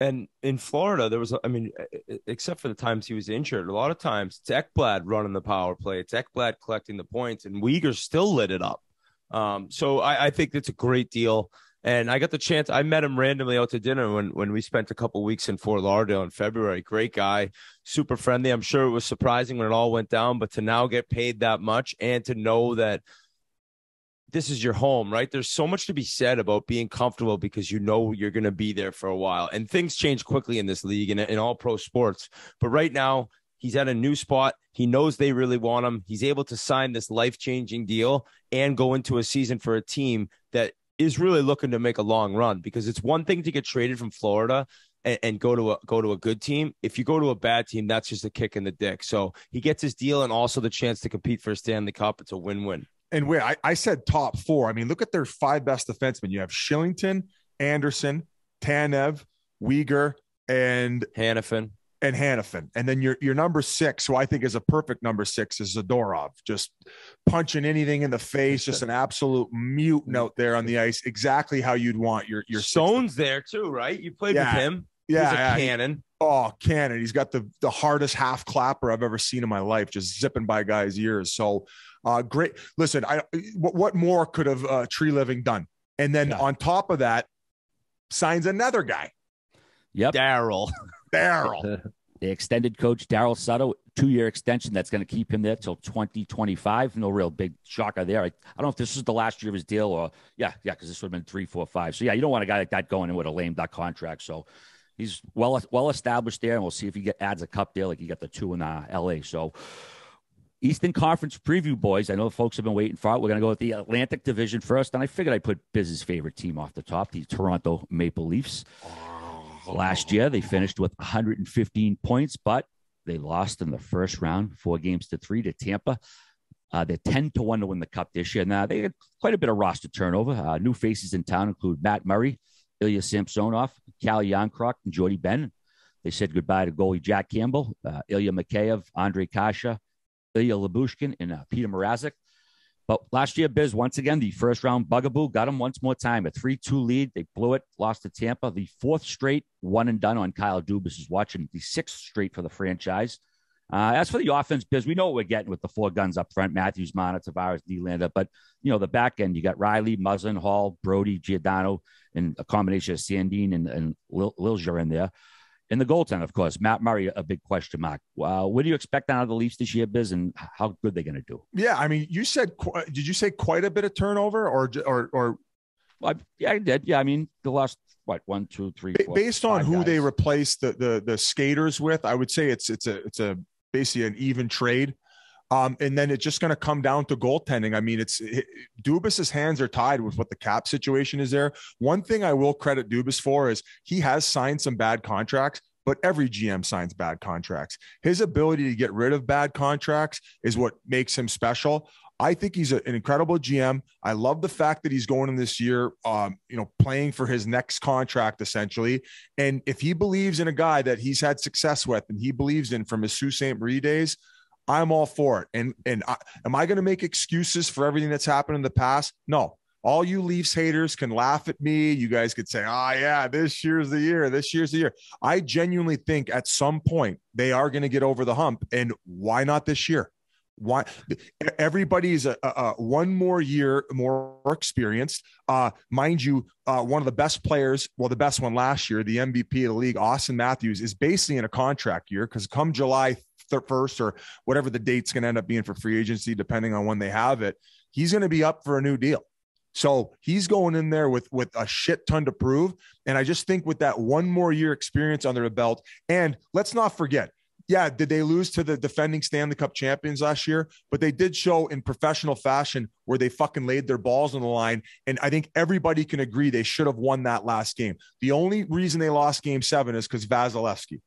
And in Florida, there was, I mean, except for the times he was injured, a lot of times it's Ekblad running the power play, it's Ekblad collecting the points, and Weegar still lit it up. So I think it's a great deal. And I got the chance. I met him randomly out to dinner when we spent a couple weeks in Fort Lauderdale in February. Great guy, super friendly. I'm sure it was surprising when it all went down, but to now get paid that much and to know that this is your home, right? There's so much to be said about being comfortable because you know you're going to be there for a while. And things change quickly in this league and in all pro sports. But right now, he's at a new spot. He knows they really want him. He's able to sign this life-changing deal and go into a season for a team that is really looking to make a long run, because it's one thing to get traded from Florida and go to a good team. If you go to a bad team, that's just a kick in the dick. So he gets his deal and also the chance to compete for a Stanley Cup. It's a win-win. And where I said top four, I mean, look at their five best defensemen. You have Shillington, Anderson, Tanev, Weegar, and Hanifin. And then your number six, who I think is a perfect number six, is Zadorov. Just punching anything in the face, just an absolute mutant out there on the ice. Exactly how you'd want your Stone's there too, right? You played with him. Yeah, he's a cannon. Oh, cannon. He's got the hardest half clapper I've ever seen in my life, just zipping by guys' ears. So great. Listen, what more could have Tree Living done? And then on top of that, signs another guy. Yep. Darryl. They extended coach Darryl Sutter, 2-year extension. That's going to keep him there till 2025. No real big shocker there. I don't know if this is the last year of his deal or because this would have been 3, 4, 5. So yeah, you don't want a guy like that going in with a lame duck contract. So he's well established there, and we'll see if he adds a cup there, like he got the two in L.A. So Eastern Conference preview, boys. I know folks have been waiting for it. We're going to go with the Atlantic Division first, and I figured I put Biz's favorite team off the top, the Toronto Maple Leafs. Last year, they finished with 115 points, but they lost in the first round, 4-3 to Tampa. They're 10-1 to win the Cup this year. Now, they had quite a bit of roster turnover. New faces in town include Matt Murray, Ilya Samsonov, Cal Yarncroc, and Jordy Ben. They said goodbye to goalie Jack Campbell, Ilya Mikheyev, Andre Kasha, Ilya Lyubushkin, and Peter Mrazek. But last year, Biz, once again, the first-round bugaboo got him once more time. A 3-2 lead. They blew it, lost to Tampa. The 4th straight one-and-done on Kyle Dubas' watch, and the 6th straight for the franchise. As for the offense, Biz, we know what we're getting with the four guns up front, Matthews, Mana, Tavares, Nylander. But, you know, the back end, you got Riley, Muzzin, Hall, Brody, Giordano, and a combination of Sandin and Liljur in there. And the goaltender, of course, Matt Murray, a big question mark. What do you expect out of the Leafs this year, Biz, and how good they're going to do? Yeah, I mean, you said, did you say quite a bit of turnover or? Yeah, I did. Yeah, I mean, the last what 1, 2, 3, 4. Based on who guys they replaced the skaters with, I would say it's basically an even trade. And then it's just going to come down to goaltending. I mean, Dubas's hands are tied with what the cap situation is there. One thing I will credit Dubas for is he has signed some bad contracts, but every GM signs bad contracts. His ability to get rid of bad contracts is what makes him special. I think he's an incredible GM. I love the fact that he's going in this year, playing for his next contract, essentially. And if he believes in a guy that he's had success with and he believes in from his Sault Ste. Marie days, I'm all for it. And am I going to make excuses for everything that's happened in the past? No. All you Leafs haters can laugh at me. You guys could say, this year's the year. This year's the year. I genuinely think at some point they are going to get over the hump. And why not this year? Why? Everybody's one more year more experienced. Mind you, one of the best players, well, the best one last year, the MVP of the league, Austin Matthews, is basically in a contract year because come July 1st or whatever the date's going to end up being for free agency, depending on when they have it, he's going to be up for a new deal. So he's going in there with a shit ton to prove. And I just think with that one more year experience under the belt, and let's not forget, yeah, did they lose to the defending Stanley Cup champions last year? But they did show in professional fashion where they fucking laid their balls on the line. And I think everybody can agree they should have won that last game. The only reason they lost game seven is because Vasilevsky.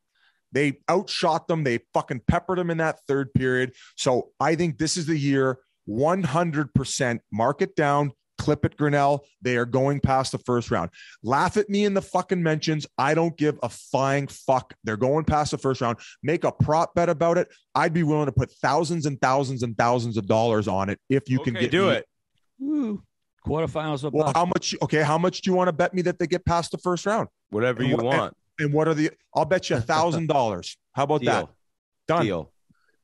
They outshot them. They fucking peppered them in that third period. So I think this is the year, 100%. Mark it down. Clip it, Grinnell. They are going past the first round. Laugh at me in the fucking mentions. I don't give a flying fuck. They're going past the first round. Make a prop bet about it. I'd be willing to put thousands and thousands and thousands of dollars on it if you can get do me. It. Woo. Quarterfinals. Well, possible. How much? Okay, how much do you want to bet me that they get past the first round? Whatever and you what, want. And what are the? I'll bet you $1,000. How about Deal. That? Done. Deal.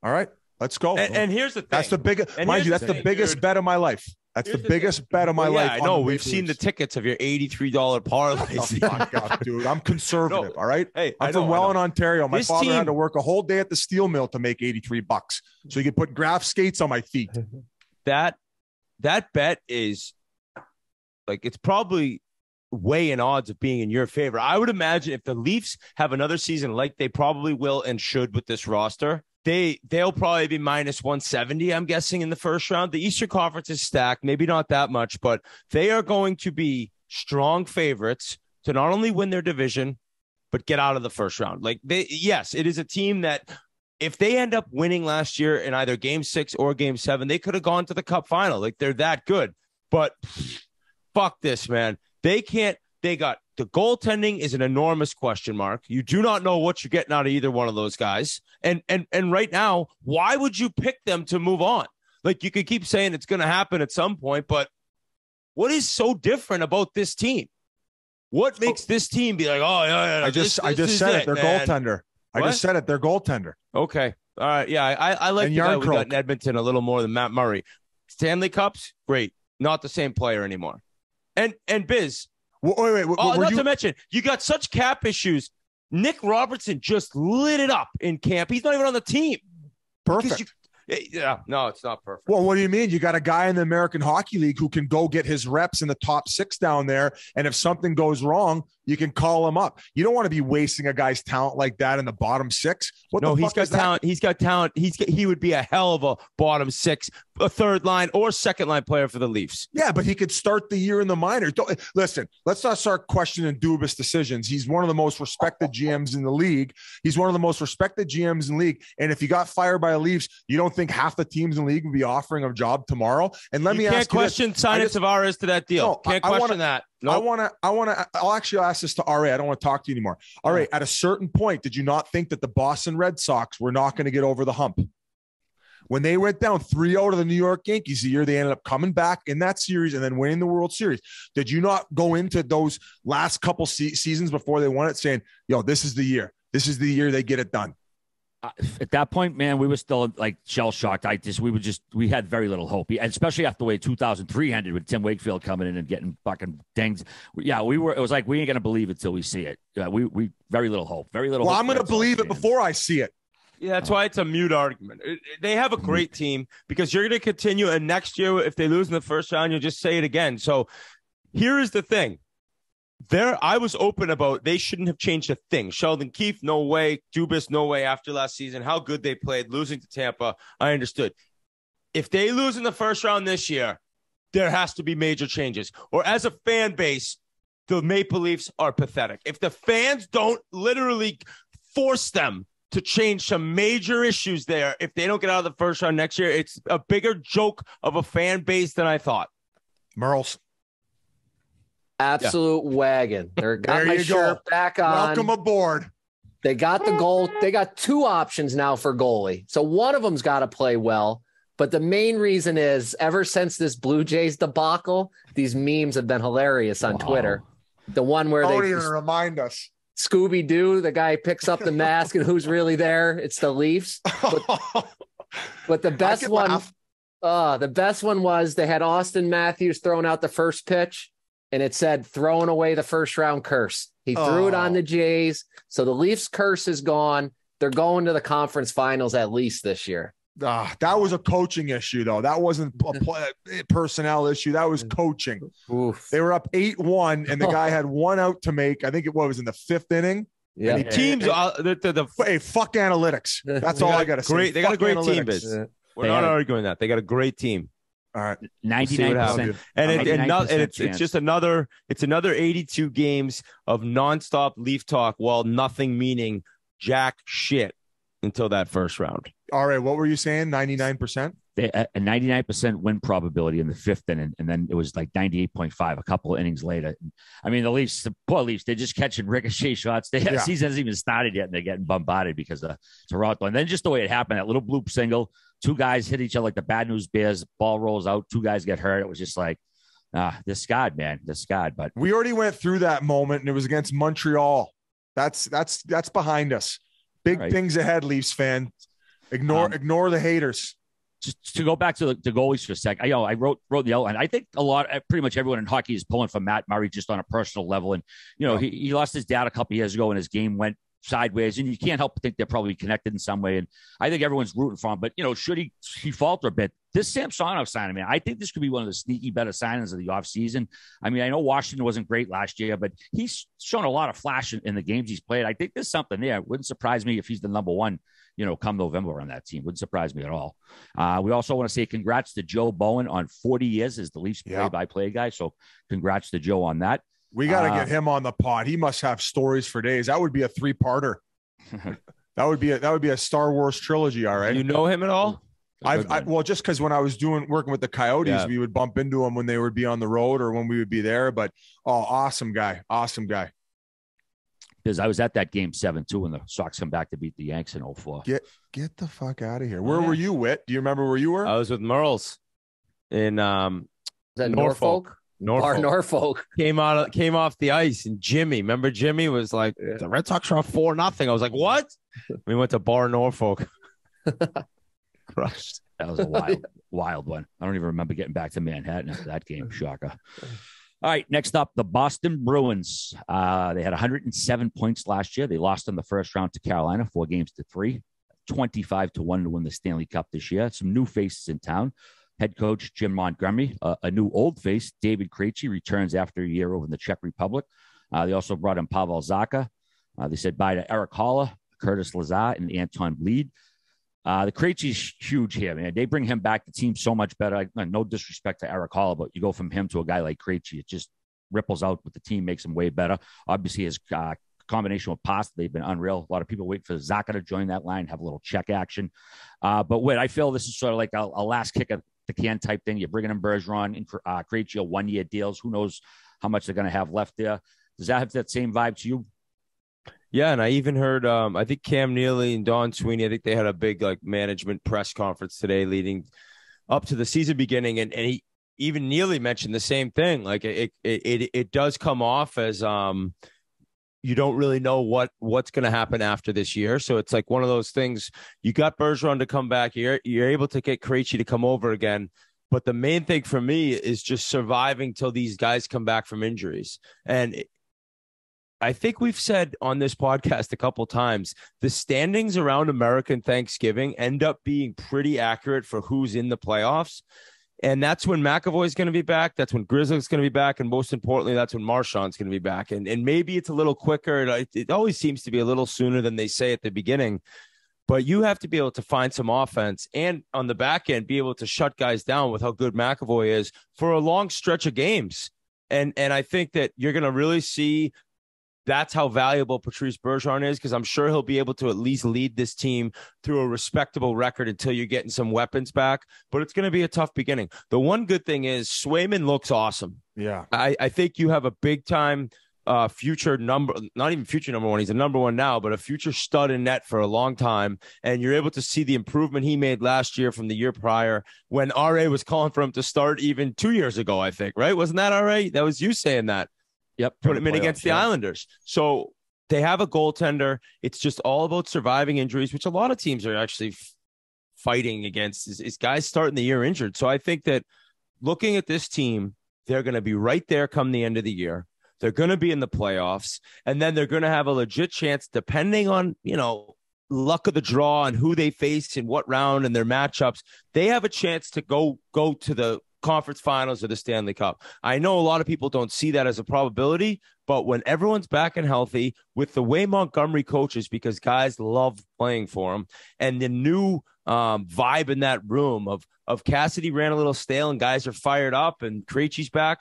All right, let's go. And here's the thing. That's the biggest. Mind you, that's the biggest bet of my life. That's the biggest bet of my life. Yeah, I know. We've seen the tickets of your $83 parlay. Oh, fuck up, dude. I'm conservative, all right? Hey, I'm from Welland, Ontario. My father had to work a whole day at the steel mill to make $83. So you could put graph skates on my feet. That bet is, like, it's probably way in odds of being in your favor. I would imagine if the Leafs have another season like they probably will and should with this roster, They'll probably be minus 170, I'm guessing, in the first round. The Eastern Conference is stacked, maybe not that much, but they are going to be strong favorites to not only win their division, but get out of the first round. Like, yes, it is a team that if they end up winning last year in either game six or game seven, they could have gone to the cup final. Like, they're that good. But fuck this, man. They can't. They got the goaltending is an enormous question mark. You do not know what you're getting out of either one of those guys. And right now, why would you pick them to move on? Like, you could keep saying it's going to happen at some point, but what is so different about this team? What makes this team be like, oh, yeah, I just said it. They're goaltender. What? I just said it. They're goaltender. Okay. All right. Yeah. I like the guy we got in Edmonton a little more than Matt Murray. Stanley Cups. Great. Not the same player anymore. And Biz. Wait, to mention, you got such cap issues. Nick Robertson just lit it up in camp. He's not even on the team. Perfect. No, it's not perfect. Well, what do you mean? You got a guy in the American Hockey League who can go get his reps in the top six down there, and if something goes wrong, you can call him up. You don't want to be wasting a guy's talent like that in the bottom six. He's got talent. He's got talent. He would be a hell of a bottom six, a third line or second line player for the Leafs. Yeah, but he could start the year in the minors. Listen, let's not start questioning Dubas' decisions. He's one of the most respected GMs in the league. And if you got fired by the Leafs, you don't think half the teams in the league would be offering a job tomorrow? And let me ask you, can't question signing Tavares to that deal. Can't question that. Nope. I'll actually ask this to R.A. I don't want to talk to you anymore. R.A., at a certain point, did you not think that the Boston Red Sox were not going to get over the hump? When they went down 3-0 to the New York Yankees the year, they ended up coming back in that series and then winning the World Series. Did you not go into those last couple seasons before they won it saying, yo, this is the year. This is the year they get it done. At that point, man, we were still like shell shocked. We had very little hope, especially after the way 2003 ended with Tim Wakefield coming in and getting fucking dinged. Yeah, it was like, we ain't going to believe it till we see it. Yeah, we very little hope, Well, I'm going to believe it before I see it. Yeah, that's why it's a mute argument. They have a great team because you're going to continue. And next year, if they lose in the first round, you'll just say it again. So here is the thing. I was open about they shouldn't have changed a thing. Sheldon Keefe, no way. Dubas, no way after last season. How good they played, losing to Tampa, I understood. If they lose in the first round this year, there has to be major changes. Or as a fan base, the Maple Leafs are pathetic. If the fans don't literally force them to change some major issues there, if they don't get out of the first round next year, it's a bigger joke of a fan base than I thought. Merles. Absolute wagon. They got there my shirt go. Back on. Welcome aboard. They got the goal. They got two options now for goalie. So one of them's got to play well. But the main reason is ever since this Blue Jays debacle, these memes have been hilarious on Twitter. The one where they remind us Scooby-Doo, the guy picks up the mask and who's really there? It's the Leafs. But the best one, the best one was they had Austin Matthews throwing out the first pitch. And it said, throwing away the first round curse. He threw it on the Jays. So the Leafs curse is gone. They're going to the conference finals at least this year. That was a coaching issue, though. That wasn't a personnel issue. That was coaching. Oof. They were up 8-1, and the guy had one out to make. I think it was in the fifth inning. Yeah, and teams. Hey, fuck analytics. That's all I gotta say. They got a great team, Biz. We're not arguing that. They got a great team. All right, 99%, and it's just another. It's another 82 games of nonstop Leaf talk, while nothing meaning jack shit until that first round. All right, what were you saying? 99%. A 99% win probability in the fifth inning, and then it was like 98.5 a couple of innings later. I mean, the Leafs, the poor Leafs, they're just catching ricochet shots. The season hasn't even started yet, and they're getting bombarded because of Toronto. And then just the way it happened, that little bloop single, two guys hit each other like the Bad News Bears, ball rolls out, two guys get hurt. It was just like, this God, man, this God. But we already went through that moment, and it was against Montreal. That's behind us. Big things ahead, Leafs fan. Ignore the haters. Just to go back to the goalies for a sec, I wrote the outline. I think pretty much everyone in hockey is pulling for Matt Murray just on a personal level. And, he lost his dad a couple of years ago and his game went sideways. And you can't help but think they're probably connected in some way. And I think everyone's rooting for him. But, should he falter a bit, this Samsonov signing, man, I think this could be one of the sneaky better signings of the offseason. I mean, I know Washington wasn't great last year, but he's shown a lot of flash in the games he's played. I think there's something there. It wouldn't surprise me if he's the number one. Come November on that team. Wouldn't surprise me at all. We also want to say congrats to Joe Bowen on 40 years as the Leafs play-by-play guy. So congrats to Joe on that. We got to get him on the pod. He must have stories for days. That would be a three-parter. that would be a Star Wars trilogy. All right. You know him at all? Well, just because when I was working with the Coyotes, we would bump into him when they would be on the road or when we would be there. But awesome guy. Because I was at that game 7 too when the Sox come back to beat the Yanks in 04. Get the fuck out of here. Where were you, Whit? Do you remember where you were? I was with Merles in Norfolk. Norfolk. Came off the ice, and Jimmy. Remember, Jimmy was like, the Red Sox are 4-0. I was like, what? We went to Bar Norfolk. Crushed. That was a wild one. I don't even remember getting back to Manhattan after that game. Shocker. All right, next up, the Boston Bruins. They had 107 points last year. They lost in the first round to Carolina, 4-3, 25-1 to win the Stanley Cup this year. Some new faces in town. Head coach Jim Montgomery, a new old face, David Krejci, returns after a year over in the Czech Republic. They also brought in Pavel Zacha. They said bye to Eric Holla, Curtis Lazar, and Anton Bleed. The Krejci's huge here, man. They bring him back. The team's so much better. No disrespect to Eric Holla, but you go from him to a guy like Krejci, it just ripples out with the team, makes him way better. Obviously, his combination with Pasta, they've been unreal. A lot of people wait for Zacha to join that line, have a little check action. But wait, I feel this is sort of like a last kick at the can type thing. You're bringing in Bergeron and Krejci, a one-year deals. Who knows how much they're going to have left there. Does that have that same vibe to you? Yeah, and I even heard, I think Cam Neely and Don Sweeney, I think they had a big management press conference today leading up to the season beginning, and he, even Neely mentioned the same thing. Like, it does come off as you don't really know what's going to happen after this year. So it's like one of those things, you got Bergeron to come back, you're able to get Krejci to come over again. But the main thing for me is just surviving till these guys come back from injuries. And I think we've said on this podcast a couple times, the standings around American Thanksgiving end up being pretty accurate for who's in the playoffs. And that's when McAvoy's going to be back. That's when Grizzly's going to be back. And most importantly, that's when Marchand's going to be back. And maybe it's a little quicker. It always seems to be a little sooner than they say at the beginning. But you have to be able to find some offense and on the back end, be able to shut guys down with how good McAvoy is for a long stretch of games. And I think that you're going to really see that's how valuable Patrice Bergeron is, because I'm sure he'll be able to at least lead this team through a respectable record until you're getting some weapons back. But it's going to be a tough beginning. The one good thing is Swayman looks awesome. Yeah, I think you have a big time future number, not even future number one. He's a number one now, but a future stud in net for a long time. And you're able to see the improvement he made last year from the year prior when RA was calling for him to start even 2 years ago, I think. Right. Wasn't that RA? That was you saying that. Yep, put him in against the Islanders. So they have a goaltender. It's just all about surviving injuries, which a lot of teams are actually fighting against, is guys starting the year injured. So I think that looking at this team, they're going to be right there come the end of the year. They're going to be in the playoffs, and then they're going to have a legit chance, depending on, luck of the draw and who they face in what round and their matchups. They have a chance to go to the Conference Finals or the Stanley Cup. I know a lot of people don't see that as a probability, but when everyone's back and healthy, with the way Montgomery coaches, because guys love playing for him, and the new vibe in that room of Cassidy ran a little stale and guys are fired up and Krejci's back.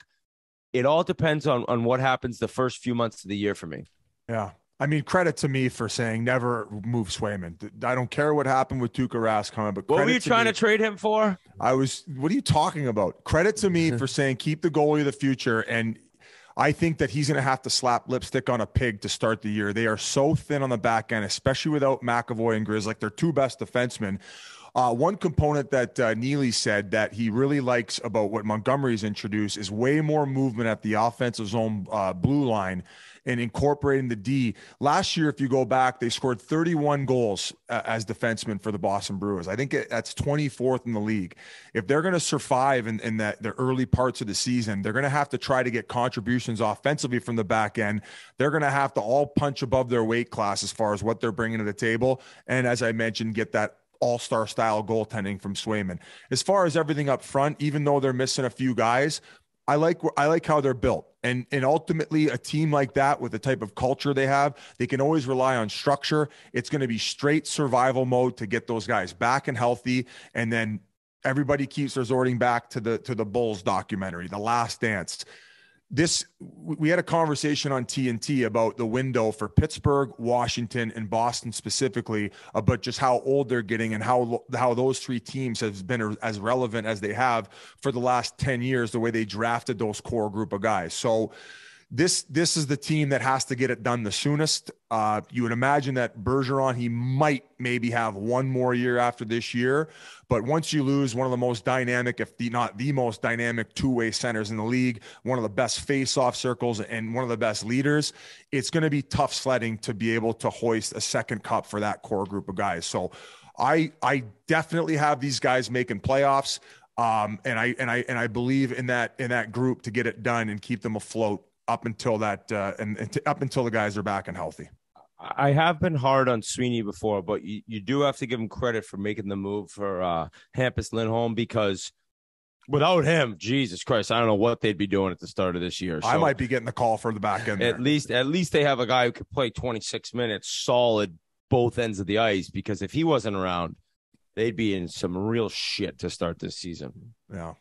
It all depends on what happens the first few months of the year for me. Yeah. I mean, credit to me for saying never move Swayman. I don't care what happened with Tuukka Rask coming, but what were you trying to trade him for? What are you talking about? Credit to me for saying keep the goalie of the future. And I think that he's going to have to slap lipstick on a pig to start the year. They are so thin on the back end, especially without McAvoy and Grizz, like their two best defensemen. One component that Neely said that he really likes about what Montgomery's introduced is way more movement at the offensive zone blue line and incorporating the D. Last year, if you go back, they scored 31 goals as defensemen for the Boston Bruins. I think that's 24th in the league. If they're going to survive in the early parts of the season, they're going to have to try to get contributions offensively from the back end. They're going to have to all punch above their weight class as far as what they're bringing to the table. And as I mentioned, get that all-star style goaltending from Swayman. As far as everything up front, even though they're missing a few guys, I like how they're built. And ultimately, a team like that with the type of culture they have, they can always rely on structure. It's going to be straight survival mode to get those guys back and healthy. And then everybody keeps resorting back to the Bulls documentary, The Last Dance. We had a conversation on TNT about the window for Pittsburgh, Washington, and Boston specifically about just how old they're getting and how those three teams have been as relevant as they have for the last 10 years, the way they drafted those core group of guys. So this is the team that has to get it done the soonest. You would imagine that Bergeron, he might maybe have one more year after this year. But once you lose one of the most dynamic, if not the most dynamic two-way centers in the league, one of the best face-off circles and one of the best leaders, it's going to be tough sledding to be able to hoist a second cup for that core group of guys. So I definitely have these guys making playoffs. And I believe in that group to get it done and keep them afloat up until that, up until the guys are back and healthy. I have been hard on Sweeney before, but you do have to give him credit for making the move for Hampus Lindholm, because without him, Jesus Christ, I don't know what they'd be doing at the start of this year. So I might be getting the call for the back end. At least they have a guy who could play 26 minutes solid both ends of the ice, because if he wasn't around, they'd be in some real shit to start this season. Yeah.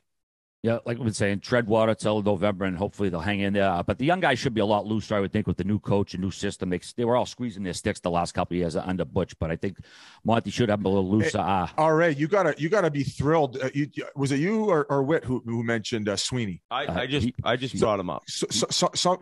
Yeah, like we've been saying, tread water till November, and hopefully they'll hang in there. But the young guys should be a lot looser, I would think, with the new coach and new system. They were all squeezing their sticks the last couple of years under Butch, but I think Monty should have them a little looser. All right, you gotta be thrilled. Was it you or Whit who mentioned Sweeney? I just brought him up. So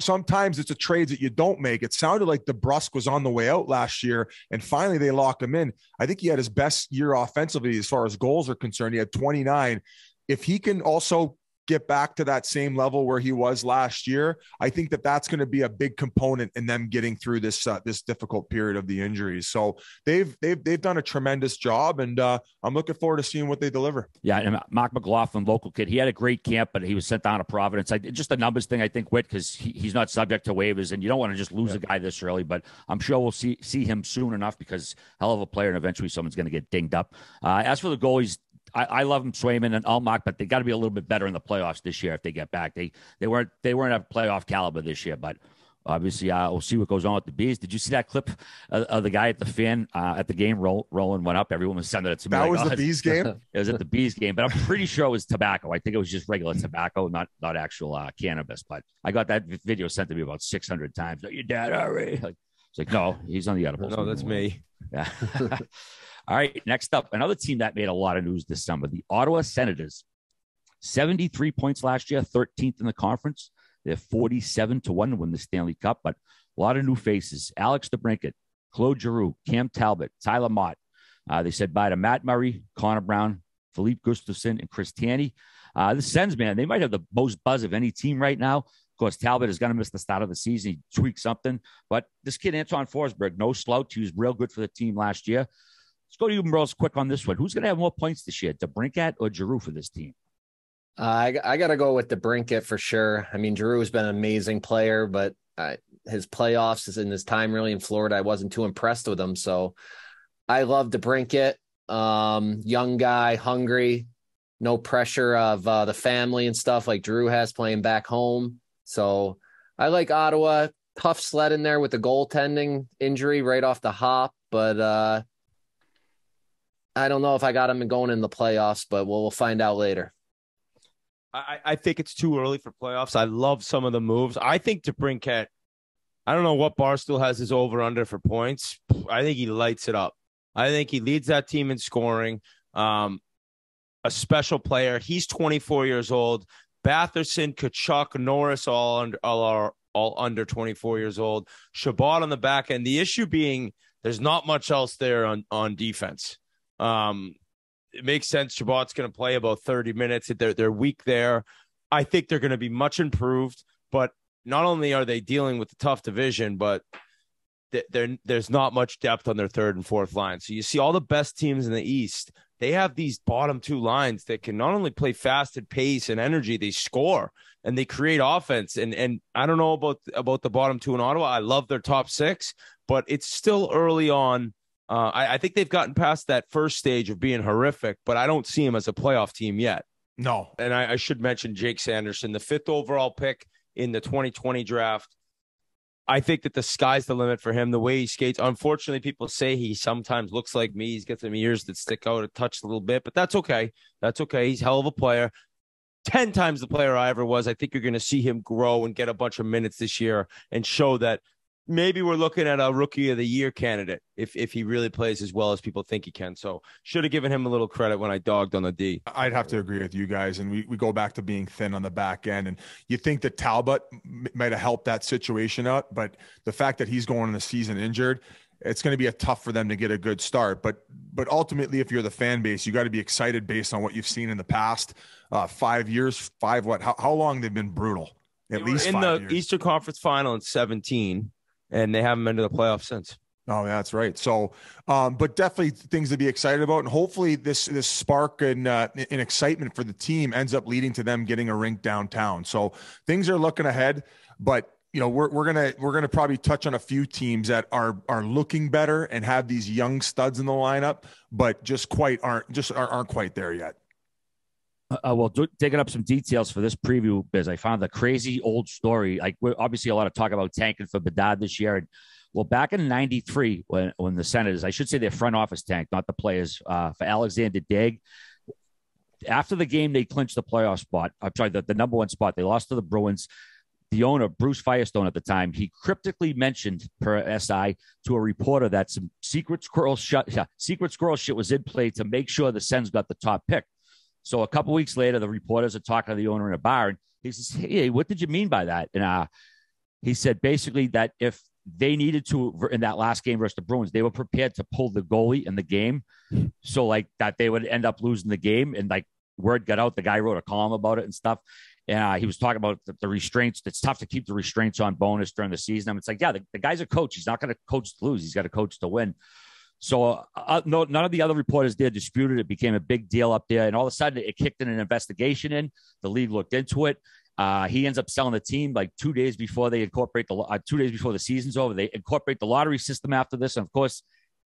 sometimes it's a trade that you don't make. It sounded like DeBrusk was on the way out last year, and finally they locked him in. I think he had his best year offensively as far as goals are concerned. He had 29. If he can also get back to that same level where he was last year, I think that that's going to be a big component in them getting through this difficult period of the injuries. So they've done a tremendous job, and I'm looking forward to seeing what they deliver. Yeah, and Mark McLaughlin, local kid, he had a great camp, but he was sent down to Providence. Just a numbers thing, I think, Whit, because he's not subject to waivers, and you don't want to just lose a guy this early. But I'm sure we'll see him soon enough, because hell of a player, and eventually someone's going to get dinged up. As for the goalies, I love him, Swayman and Ullmark, but they got to be a little bit better in the playoffs this year if they get back. They weren't at playoff caliber this year, but obviously we'll see what goes on with the Bees. Did you see that clip of the guy at the fan at the game? Roland went up. Everyone was sending it to me. That was the Bees game? It was at the Bees game, but I'm pretty sure it was tobacco. I think it was just regular tobacco, not actual cannabis. But I got that video sent to me about 600 times. Oh, your dad, already? Like, it's like, no, he's on the edibles. No, that's me. Yeah. All right, next up, another team that made a lot of news this summer, the Ottawa Senators. 73 points last year, 13th in the conference. They're 47-1 to win the Stanley Cup, but a lot of new faces. Alex DeBrincat, Claude Giroux, Cam Talbot, Tyler Mott. They said bye to Matt Murray, Connor Brown, Philippe Gustafson, and Chris Tanney. The Sens, man, they might have the most buzz of any team right now. Of course, Talbot is going to miss the start of the season. He tweaked something, but this kid, Anton Forsberg, no slouch. He was real good for the team last year. Let's go to you, Merles, quick on this one. Who's going to have more points this year, DeBrincat or Giroux for this team? I got to go with DeBrincat for sure. I mean, Giroux has been an amazing player, but his playoffs and his time really in Florida, I wasn't too impressed with him. So I love DeBrincat, young guy, hungry, no pressure of the family and stuff like Drew has playing back home. So I like Ottawa. Tough sled in there with the goaltending injury right off the hop, but I don't know if I got him going in the playoffs, but we'll find out later. I think it's too early for playoffs. I love some of the moves. I think to bring Cat, I don't know what Barstool has his over-under for points. I think he lights it up. I think he leads that team in scoring. A special player. He's 24 years old. Batherson, Kachuk, Norris all are under 24 years old. Shabbat on the back end. The issue being there's not much else there on defense. It makes sense. Shabbat's going to play about 30 minutes. They're weak there. I think they're going to be much improved, but not only are they dealing with the tough division, but there's not much depth on their third and fourth line. So you see all the best teams in the East, they have these bottom two lines that can not only play fast at pace and energy, they score and they create offense. And I don't know about the bottom two in Ottawa. I love their top six, but it's still early on. I think they've gotten past that first stage of being horrific, but I don't see him as a playoff team yet. No. And I should mention Jake Sanderson, the 5th overall pick in the 2020 draft. I think that the sky's the limit for him, the way he skates. Unfortunately, people say he sometimes looks like me. He's got some ears that stick out a touch a little bit, but that's okay. That's okay. He's a hell of a player. 10 times the player I ever was. I think you're going to see him grow and get a bunch of minutes this year and show that maybe we're looking at a rookie of the year candidate if he really plays as well as people think he can. So should have given him a little credit when I dogged on the D. I'd have to agree with you guys. And we go back to being thin on the back end. And you think that Talbot might have helped that situation out, but the fact that he's going in the season injured, it's going to be a tough for them to get a good start. But ultimately, if you're the fan base, you got to be excited based on what you've seen in the past 5 years, how long they've been brutal. At least in the Eastern Conference Final in 2017. And they haven't been to the playoffs since. Oh, that's right. So, but definitely things to be excited about. And hopefully this spark and excitement for the team ends up leading to them getting a rink downtown. So things are looking ahead, but you know, we're going to probably touch on a few teams that are looking better and have these young studs in the lineup, but aren't quite there yet. Well, digging up some details for this preview, Biz, I found the crazy old story. Like, we're obviously a lot of talk about tanking for Bedard this year. And well, back in '93, when the Senators, I should say their front office tanked, not the players, for Alexander Digg. After the game, they clinched the playoff spot. I'm sorry, the number one spot. They lost to the Bruins. The owner, Bruce Firestone at the time, he cryptically mentioned per SI to a reporter that some secret squirrel shit was in play to make sure the Sens got the top pick. So a couple of weeks later, the reporters are talking to the owner in a bar, and he says, "Hey, what did you mean by that?" And he said basically that if they needed to in that last game versus the Bruins, they were prepared to pull the goalie in the game, so like that they would end up losing the game. And like word got out, the guy wrote a column about it and stuff. And he was talking about the restraints. It's tough to keep the restraints on Bonus during the season. I mean, it's like, yeah, the guy's a coach. He's not going to coach to lose. He's got to coach to win. So no, none of the other reporters there disputed. It became a big deal up there. And all of a sudden it kicked in an investigation in. The league looked into it. He ends up selling the team like 2 days before they incorporate 2 days before the season's over. They incorporate the lottery system after this. And of course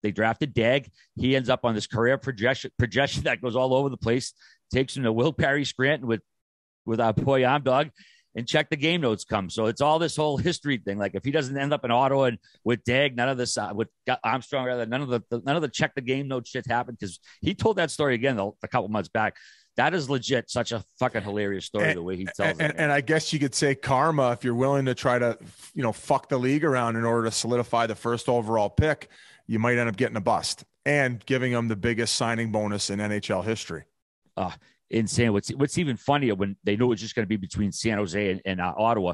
they drafted Dag. He ends up on this career projection that goes all over the place, takes him to Will Parry Scranton with our boy Arm Dog, and check the game notes come. So it's all this whole history thing. Like if he doesn't end up in Ottawa and with Dag, none of this with Armstrong, rather none of the check the game note shit happened. Cause he told that story again a couple months back. That is legit. Such a fucking hilarious story, the way he tells it. And I guess you could say karma, if you're willing to try to, you know, fuck the league around in order to solidify the first overall pick, you might end up getting a bust and giving him the biggest signing bonus in NHL history. Insane. What's even funnier, when they knew it was just going to be between San Jose and Ottawa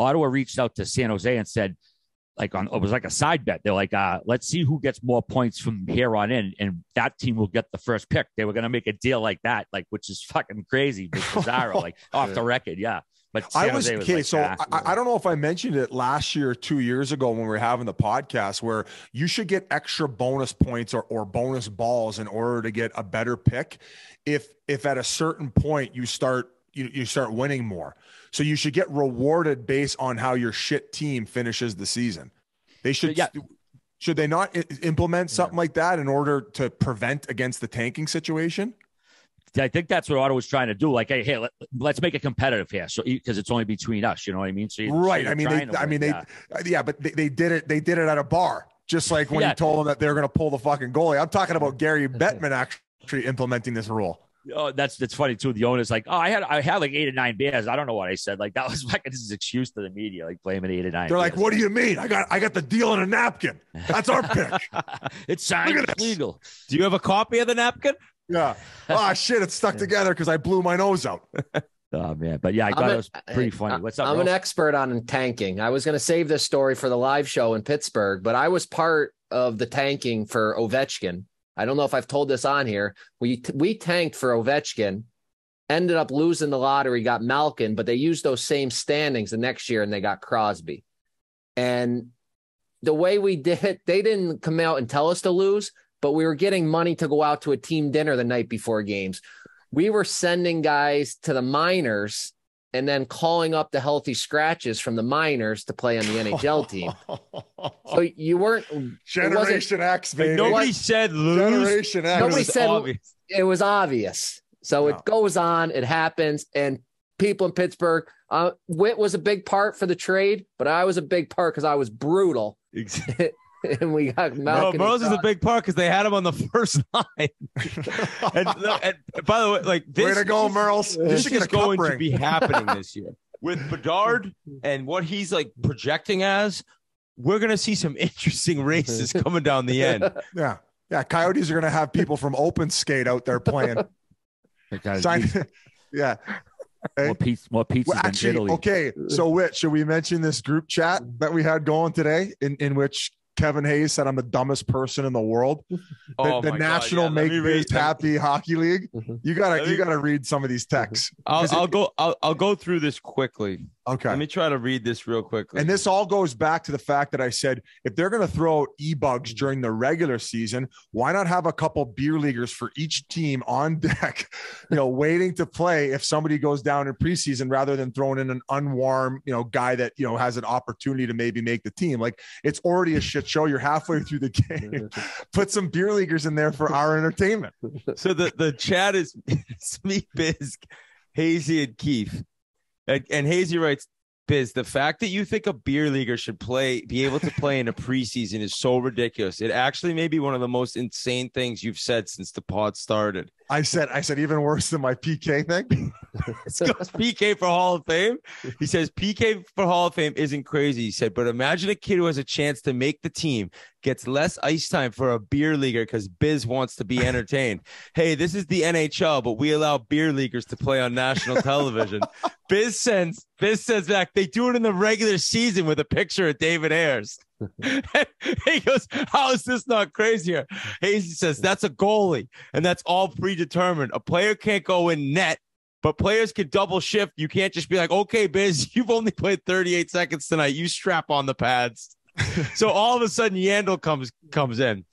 reached out to San Jose and said, like, it was like a side bet. They're like, let's see who gets more points from here on in, and that team will get the first pick. They were going to make a deal like that, like, which is fucking crazy, bizarre, like off the record, yeah. But San Jose was okay. Like, so I don't know if I mentioned it last year, 2 years ago, when we were having the podcast, where you should get extra bonus points or bonus balls in order to get a better pick. If at a certain point you start winning more, so you should get rewarded based on how your shit team finishes the season. They should. Yeah. Should they not implement something like that in order to prevent against the tanking situation? I think that's what Ottawa's trying to do. Like, hey, let's make it competitive here, so because it's only between us, you know what I mean? So right. They did it at a bar, just like when you told them that they're going to pull the fucking goalie. I'm talking about Gary Bettman actually implementing this rule. Oh, that's funny too. The owner's like, oh, I had like 8 or 9 beers. I don't know what I said. Like that was like his excuse to the media, like blaming 8 or 9. They're like, beers. What do you mean? I got the deal in a napkin. That's our pick. It's signed. It's legal. Do you have a copy of the napkin? Yeah. Oh shit, it's stuck together because I blew my nose out. Oh man, but yeah, I thought it was pretty funny. What's up? I'm an expert on tanking. I was going to save this story for the live show in Pittsburgh, but I was part of the tanking for Ovechkin. I don't know if I've told this on here. We tanked for Ovechkin, ended up losing the lottery, got Malkin, but they used those same standings the next year and they got Crosby. And the way we did it, they didn't come out and tell us to lose, but we were getting money to go out to a team dinner the night before games. We were sending guys to the minors and then calling up the healthy scratches from the minors to play on the NHL team. So you weren't Generation X, baby. Nobody said lose. Generation X. Nobody said obvious. It was obvious. So it goes on. It happens. And people in Pittsburgh, Witt was a big part for the trade, but I was a big part because I was brutal. Exactly. And we got Malcolm. No, Burroughs is a big part because they had him on the first line. and by the way, like this, way to go, Merles. This is going to be happening this year with Bedard and what he's like projecting as. We're going to see some interesting races coming down the end. Yeah, yeah. Coyotes are going to have people from Open Skate out there playing. Yeah. Hey. More pizza than Italy. Okay, so Whit, should we mention this group chat that we had going today in which Kevin Hayes said I'm the dumbest person in the world? The National Make-Believe Happy Hockey League. You gotta read some of these texts. I'll go through this quickly. Okay. Let me try to read this real quickly. And this all goes back to the fact that I said, if they're going to throw out e-bugs during the regular season, why not have a couple beer leaguers for each team on deck, waiting to play if somebody goes down in preseason, rather than throwing in an unwarm, guy that, has an opportunity to maybe make the team. Like, it's already a shit show. You're halfway through the game. Put some beer leaguers in there for our entertainment. So the chat is Smeek, Biz, Hazy, and Keefe. And Hazy writes, Biz, the fact that you think a beer leaguer should be able to play in a preseason is so ridiculous. It actually may be one of the most insane things you've said since the pod started. I said even worse than my PK thing. So PK for Hall of Fame. He says PK for Hall of Fame isn't crazy. He said, but imagine a kid who has a chance to make the team gets less ice time for a beer leaguer because Biz wants to be entertained. Hey, this is the NHL, but we allow beer leaguers to play on national television. Biz says back, they do it in the regular season with a picture of David Ayers. He goes, how is this not crazier? Hazy says, that's a goalie, and that's all predetermined. A player can't go in net, but players can double shift. You can't just be like, okay, Biz, you've only played 38 seconds tonight. You strap on the pads. So all of a sudden, Yandel comes in.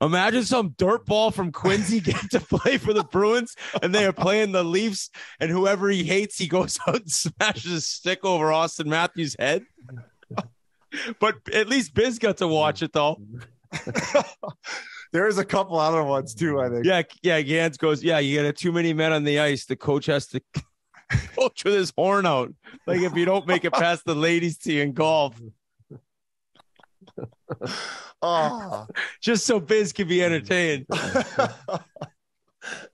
Imagine some dirtball from Quincy get to play for the Bruins, and they are playing the Leafs, and whoever he hates, he goes out and smashes a stick over Austin Matthews' head. But at least Biz got to watch it, though. There is a couple other ones, too, I think. Yeah, Gans goes, you got too many men on the ice. The coach has to coach with his horn out. Like, if you don't make it past the ladies' tee in golf. Just so Biz can be entertained. That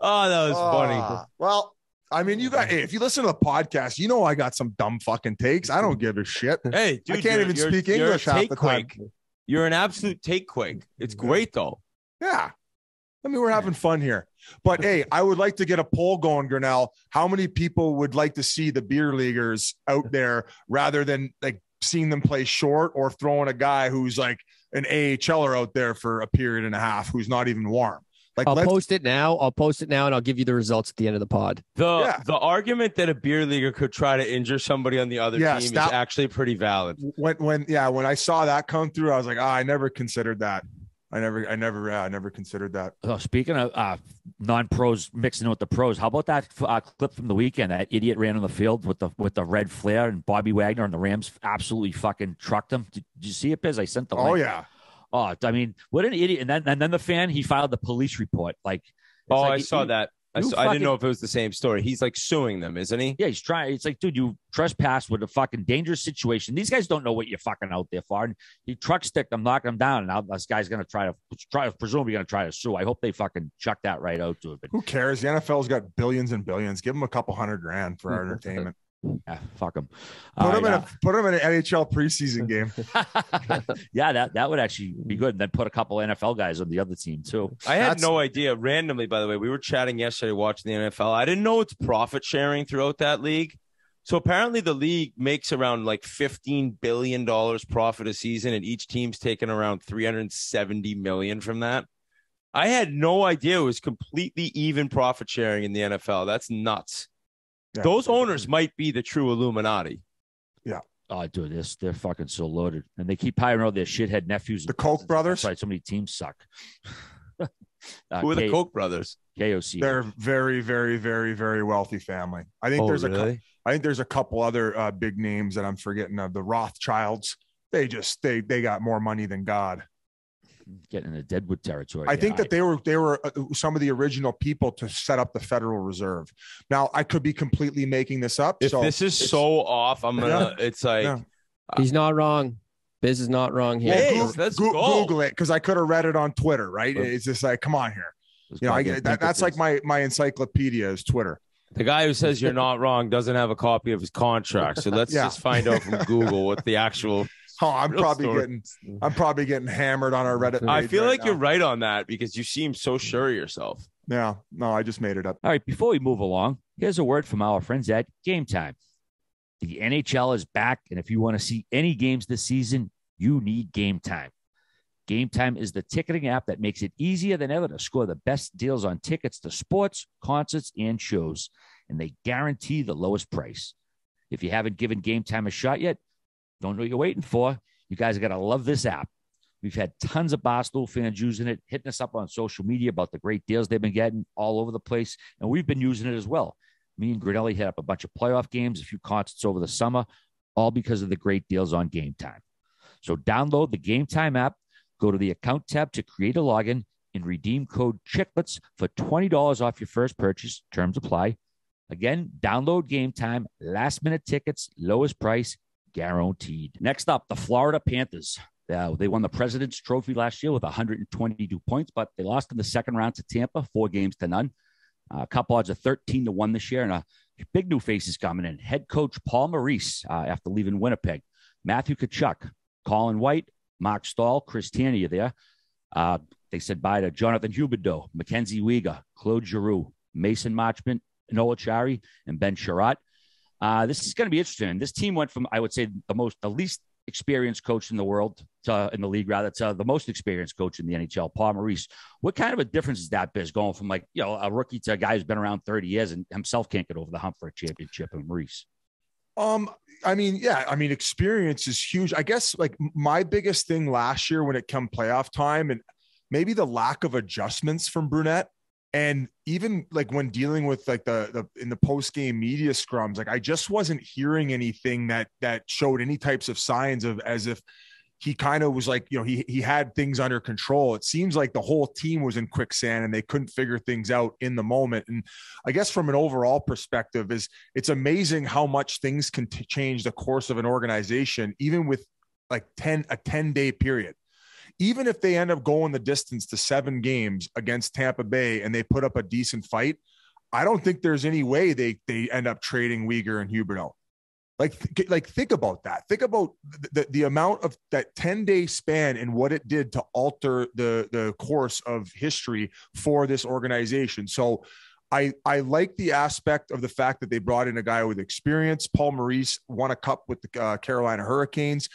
was funny. Well. I mean, if you listen to the podcast, I got some dumb fucking takes. I don't give a shit. Hey, dude, I can't even speak English half the time. You're an absolute take quake. It's great, though. Yeah. I mean, we're having fun here. But, hey, I would like to get a poll going, Grinnell. How many people would like to see the beer leaguers out there rather than, like, seeing them play short or throwing a guy who's, like, an AHLer out there for a period and a half who's not even warm? Like, I'll post it now, and I'll give you the results at the end of the pod. The argument that a beer leaguer could try to injure somebody on the other team is actually pretty valid. When I saw that come through, I was like, I never considered that. I never considered that. So speaking of non-pros mixing in with the pros, how about that clip from the weekend? That idiot ran on the field with the red flare, and Bobby Wagner and the Rams absolutely fucking trucked him. Did you see it, Biz? I sent the link. Oh yeah. Oh, I mean, what an idiot. And then the fan, he filed the police report. Like, I saw that. I didn't know if it was the same story. He's like suing them, isn't he? Yeah, he's trying. It's like, dude, you trespass with a fucking dangerous situation. These guys don't know what you're fucking out there for. And he truck sticked them, knocked them down. And now this guy's going to presumably try to sue. I hope they fucking chuck that right out to it. But who cares? The NFL's got billions and billions. Give them a couple $100,000 for our entertainment. Yeah, fuck them. Put them in an NHL preseason game. Yeah, that would actually be good. And then put a couple NFL guys on the other team too. That's no idea. Randomly, by the way, we were chatting yesterday watching the NFL. I didn't know it's profit sharing throughout that league. So apparently the league makes around like $15 billion profit a season, and each team's taking around $370 million from that. I had no idea it was completely even profit sharing in the NFL. That's nuts. Yeah. Those owners might be the true Illuminati. Yeah. Oh, dude, they're fucking so loaded. And they keep hiring all their shithead nephews. The Koch brothers? That's right. So many teams suck. Who are the Koch brothers? KOC. They're very, very, very, very wealthy family. I think there's a couple other big names that I'm forgetting of. The Rothschilds. They got more money than God. Getting into Deadwood territory. I think that they were some of the original people to set up the Federal Reserve. Now I could be completely making this up. If this is so off, I'm gonna. Yeah, it's like he's not wrong. Biz is not wrong here. Hey, let's Google it, because I could have read it on Twitter. Right? It's just like, come on here. You know, that's like my encyclopedia is Twitter. The guy who says you're not wrong doesn't have a copy of his contract. So let's just find out from Google what the actual. Oh, I'm probably getting hammered on our Reddit page. I feel like you're right on that, because you seem so sure of yourself. Yeah. No, I just made it up. All right. Before we move along, here's a word from our friends at Game Time. The NHL is back, and if you want to see any games this season, you need Game Time. Game Time is the ticketing app that makes it easier than ever to score the best deals on tickets to sports, concerts, and shows, and they guarantee the lowest price. If you haven't given Game Time a shot yet, don't know what you're waiting for. You guys are going to love this app. We've had tons of Barstool fans using it, hitting us up on social media about the great deals they've been getting all over the place. And we've been using it as well. Me and Grinnell hit up a bunch of playoff games, a few concerts over the summer, all because of the great deals on Game Time. So download the Game Time app, go to the account tab to create a login, and redeem code Chiclets for $20 off your first purchase. Terms apply. Again, download Game Time, last minute tickets, lowest price, guaranteed. Next up, the Florida Panthers. They won the President's Trophy last year with 122 points, but they lost in the second round to Tampa, 4-0. Cup odds are 13-1 this year, and a big new face is coming in. Head coach Paul Maurice, after leaving Winnipeg. Matthew Tkachuk, Colin White, Mark Stahl, Chris Tierney are there. They said bye to Jonathan Huberdeau, Mackenzie Weegar, Claude Giroux, Mason Marchment, Noah Chari, and Ben Sherratt. This is going to be interesting. This team went from, I would say, the least experienced coach in the world in the league, the most experienced coach in the NHL, Paul Maurice. What kind of a difference is that, Biz, going from a rookie to a guy who's been around 30 years and himself can't get over the hump for a championship? And Maurice. Experience is huge. I guess my biggest thing last year when it came playoff time, and maybe the lack of adjustments from Brunette. And even when dealing with in the post-game media scrums, I just wasn't hearing anything that showed any types of signs of as if he kind of was he had things under control. It seems like the whole team was in quicksand and they couldn't figure things out in the moment. And I guess from an overall perspective it's amazing how much things can change the course of an organization, even with 10-day period. Even if they end up going the distance to 7 games against Tampa Bay and they put up a decent fight, I don't think there's any way they end up trading Weegar and Huberdeau. Think about that. Think about the amount of that 10-day span and what it did to alter the course of history for this organization. So I like the aspect of the fact that they brought in a guy with experience. Paul Maurice won a cup with the Carolina Hurricanes.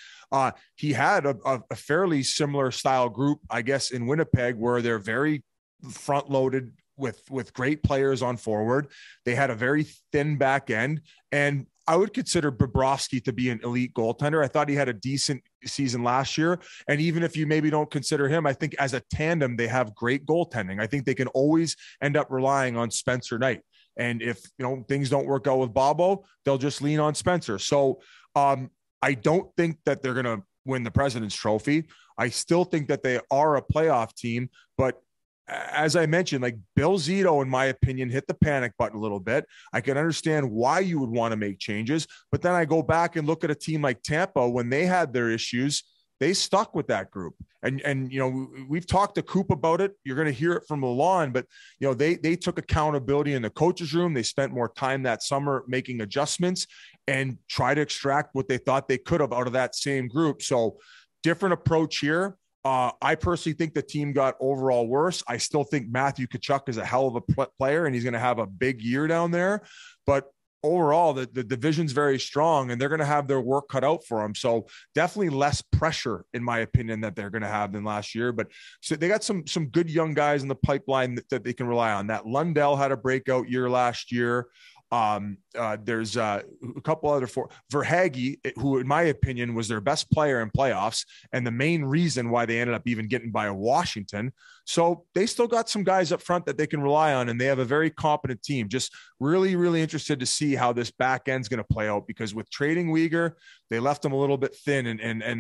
He had a fairly similar style group, I guess, in Winnipeg, where they're very front loaded with great players on forward. They had a very thin back end, and I would consider Bobrovsky to be an elite goaltender. I thought he had a decent season last year. And even if you maybe don't consider him, I think as a tandem, they have great goaltending. I think they can always end up relying on Spencer Knight. And if things don't work out with Bobo, they'll just lean on Spencer. So I don't think that they're going to win the President's Trophy. I still think that they are a playoff team, but as I mentioned, like Bill Zito, in my opinion, hit the panic button a little bit. I can understand why you would want to make changes, but then I go back and look at a team like Tampa. When they had their issues, they stuck with that group. And, you know, we've talked to Coop about it. You're going to hear it from Lalonde, but you know, they took accountability in the coach's room. They spent more time that summer making adjustments and try to extract what they thought they could have out of that same group. So different approach here. I personally think the team got overall worse. I still think Matthew Tkachuk is a hell of a player and he's going to have a big year down there, but overall, the division's very strong and they're going to have their work cut out for them. So definitely less pressure, in my opinion, that they're going to have than last year. But so they got some good young guys in the pipeline that they can rely on. That Lundell had a breakout year last year. There's a couple other four. Verhaeghe, who in my opinion was their best player in playoffs and the main reason why they ended up even getting by Washington. So they still got some guys up front that they can rely on, and they have a very competent team. Just really, really interested to see how this back end's going to play out, because with trading Weegar, they left them a little bit thin and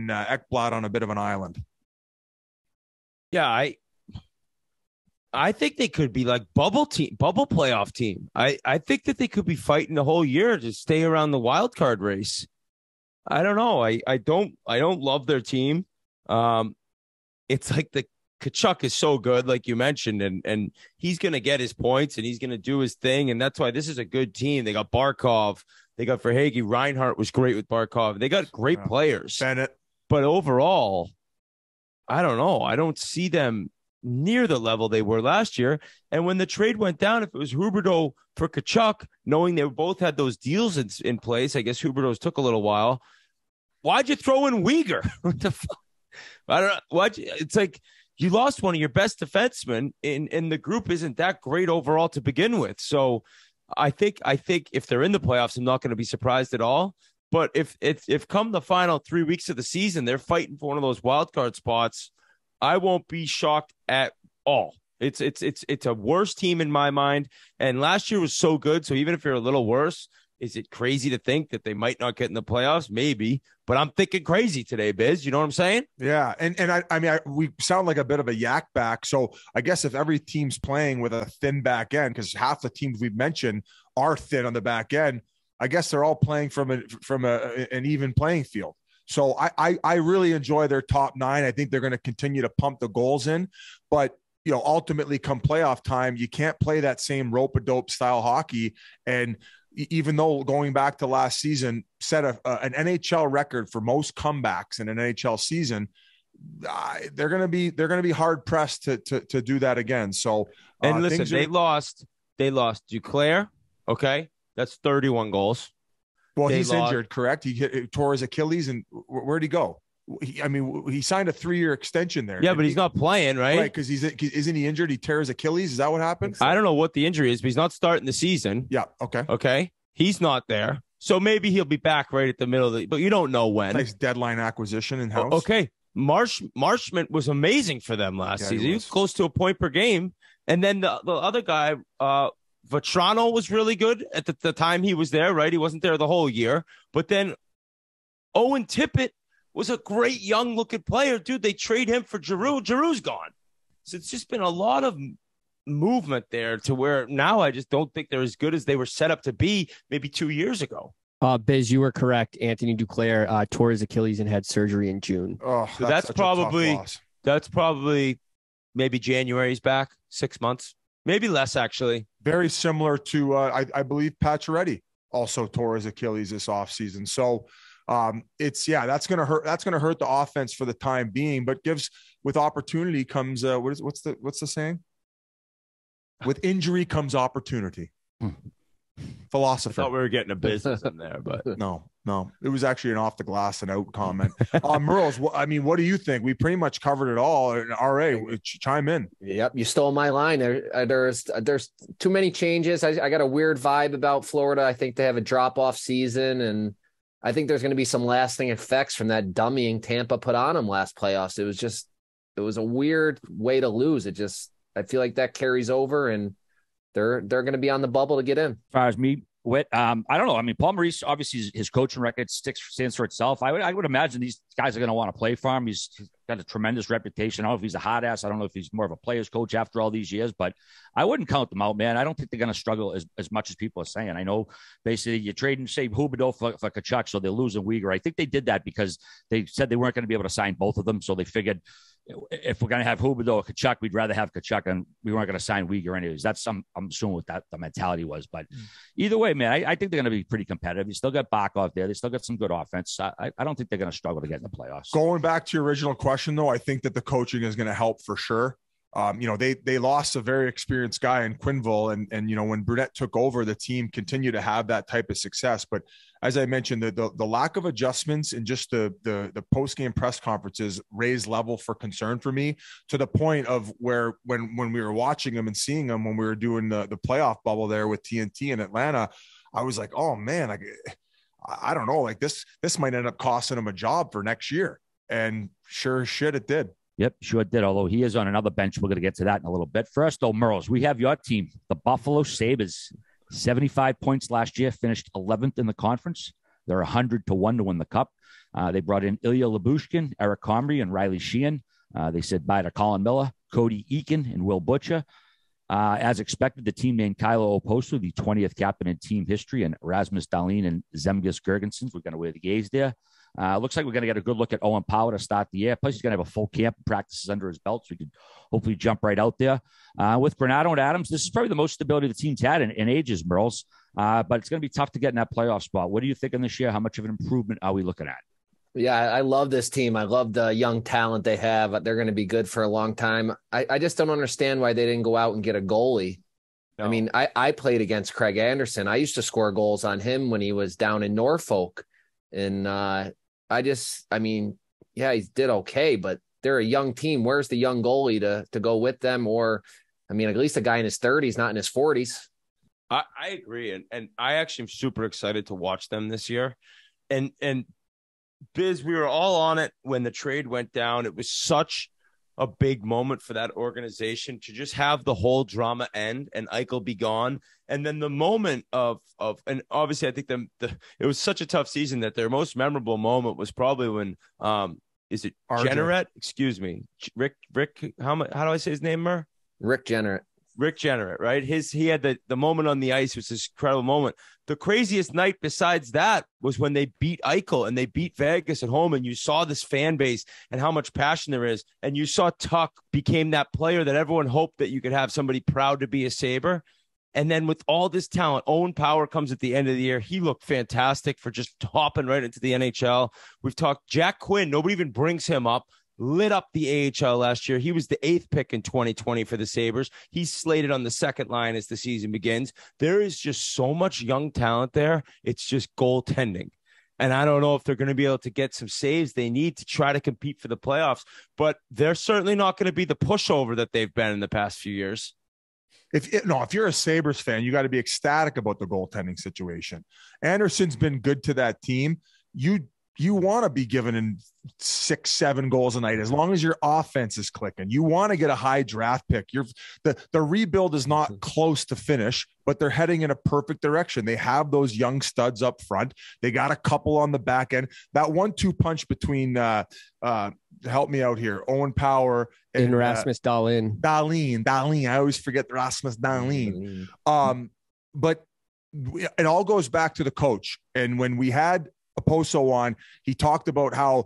Ekblad on a bit of an island. Yeah, I think they could be like bubble playoff team. I think that they could be fighting the whole year to stay around the wild card race. I don't know. I don't love their team. It's like the Tkachuk is so good, like you mentioned, and he's going to get his points and he's going to do his thing. And that's why this is a good team. They got Barkov. They got Verhaeghe. Reinhart was great with Barkov. They got great players. Bennett. But overall, I don't know. I don't see them near the level they were last year. And when the trade went down, if it was Huberdeau for Tkachuk, knowing they both had those deals in place, I guess Huberdeau's took a little while. Why'd you throw in Weegar? What the fuck? I don't know. It's like you lost one of your best defensemen, and the group isn't that great overall to begin with. So I think if they're in the playoffs, I'm not going to be surprised at all. But if come the final 3 weeks of the season, they're fighting for one of those wild card spots, I won't be shocked at all. It's a worse team in my mind. And last year was so good. So even if you're a little worse, is it crazy to think that they might not get in the playoffs? Maybe, but I'm thinking crazy today, Biz. You know what I'm saying? Yeah. And I mean, we sound like a bit of a yak back. So I guess if every team's playing with a thin back end, because half the teams we've mentioned are thin on the back end, I guess they're all playing from an even playing field. So I really enjoy their top nine. I think they're going to continue to pump the goals in, but you know, ultimately come playoff time, you can't play that same rope-a-dope style hockey. And even though going back to last season set an NHL record for most comebacks in an NHL season, they're going to be hard pressed to do that again. So and listen, they lost Duclair. Okay, that's 31 goals. Well, he's injured, correct? He tore his Achilles, and where'd he go? He signed a 3-year extension there. Yeah, but he's not playing, right? Right, because isn't he injured? He tears Achilles. Is that what happened? I don't know what the injury is, but he's not starting the season. Yeah, okay. Okay, he's not there. So maybe he'll be back right at the middle of the – but you don't know when. Nice deadline acquisition in-house. Okay, Marchment was amazing for them last season. He was close to a point per game. And then the other guy Vetrano was really good at the time he was there, right? He wasn't there the whole year. But then Owen Tippett was a great young-looking player. Dude, they trade him for Giroux. Giroux's gone. So it's just been a lot of movement there to where now I just don't think they're as good as they were set up to be maybe 2 years ago. Biz, you were correct. Anthony Duclair tore his Achilles and had surgery in June. Oh, so that's probably maybe January's back, 6 months. Maybe less, actually. Very similar to, I believe, Pacioretty also tore his Achilles this offseason. So that's going to hurt. That's going to hurt the offense for the time being, but gives with opportunity comes. What's the saying? With injury comes opportunity. Philosopher. I thought we were getting a business in there, but no, it was actually an off the glass and out comment. Merles, what do you think? We pretty much covered it all. RA, chime in. Yep. You stole my line. There's too many changes. I got a weird vibe about Florida. I think they have a drop off season, and I think there's going to be some lasting effects from that dummying Tampa put on them last playoffs. It was a weird way to lose. I feel like that carries over, and they're going to be on the bubble to get in. As far as me I don't know. I mean, Paul Maurice, obviously his coaching record stands for itself. I would imagine these guys are going to want to play for him. He's got a tremendous reputation. I don't know if he's a hot ass. I don't know if he's more of a player's coach after all these years, but I wouldn't count them out, man. I don't think they're going to struggle as much as people are saying. I know basically you're trading, say, Huberdeau for Kachuk, so they're losing Weegar. I think they did that because they said they weren't going to be able to sign both of them, so they figured if we're going to have Huberdeau or Kachuk, we'd rather have Kachuk, and we weren't going to sign Weegar anyways. That's I'm assuming what that the mentality was. But either way, man, I think they're going to be pretty competitive. You still got Barkov there. They still got some good offense. I don't think they're going to struggle to get in the playoffs. Going back to your original question, though, I think that the coaching is going to help for sure. You know, they lost a very experienced guy in Quinville, and you know, when Brunette took over, the team continued to have that type of success. But as I mentioned, the lack of adjustments and just the post-game press conferences raised level for concern for me, to the point of where when we were watching them and seeing them when we were doing the playoff bubble there with TNT in Atlanta, I was like, oh man, I don't know, like this might end up costing them a job for next year, and sure as shit it did. Yep, sure did, although he is on another bench. We're going to get to that in a little bit. First, though, Merles, we have your team, the Buffalo Sabres. 75 points last year, finished 11th in the conference. They're 100-1 to win the Cup. They brought in Ilya Lyubushkin, Eric Comrie, and Riley Sheehan. They said bye to Colin Miller, Cody Eakin, and Will Butcher. As expected, the team named Kylo Oposo the 20th captain in team history, and Rasmus Dahlin and Zemgus Girgensons. We're going to wear the gaze there. Looks like we're going to get a good look at Owen Power to start the year. Plus, he's going to have a full camp and practices under his belt, so he could hopefully jump right out there. With Granato and Adams, this is probably the most stability the team's had in ages, Merles. But it's going to be tough to get in that playoff spot. What are you thinking this year? How much of an improvement are we looking at? Yeah, I love this team. I love the young talent they have. They're going to be good for a long time. I just don't understand why they didn't go out and get a goalie. No. I mean, I played against Craig Anderson. I used to score goals on him when he was down in Norfolk. And he did okay, but they're a young team. Where's the young goalie to go with them? Or, I mean, at least a guy in his 30s, not in his 40s. I agree. And I actually am super excited to watch them this year. And Biz, we were all on it when the trade went down. It was such a big moment for that organization to just have the whole drama end and Eichel be gone. And then the moment of and obviously I think it was such a tough season that their most memorable moment was probably when Jenneret? Excuse me, Rick. How do I say his name, Mer? Rick Jenneret, right? He had the moment on the ice was this incredible moment. The craziest night besides that was when they beat Eichel and they beat Vegas at home, and you saw this fan base and how much passion there is. And you saw Tuck became that player that everyone hoped that you could have somebody proud to be a Sabre. And then with all this talent, Owen Power comes at the end of the year. He looked fantastic for just hopping right into the NHL. We've talked Jack Quinn. Nobody even brings him up. Lit up the AHL last year. He was the 8th pick in 2020 for the Sabres. He's slated on the second line as the season begins. There is just so much young talent there. It's just goaltending. And I don't know if they're going to be able to get some saves they need to try to compete for the playoffs, but they're certainly not going to be the pushover that they've been in the past few years. If you're a Sabres fan, you got to be ecstatic about the goaltending situation. Anderson's been good to that team. You want to be giving in 6-7 goals a night as long as your offense is clicking. You want to get a high draft pick. The rebuild is not close to finish, but they're heading in a perfect direction. They have those young studs up front. They got a couple on the back end. That 1-2 punch between help me out here, Owen Power and Rasmus Dahlin. Dahlin. I always forget Rasmus Dahlin. But it all goes back to the coach. And when we had Oposo on, he talked about how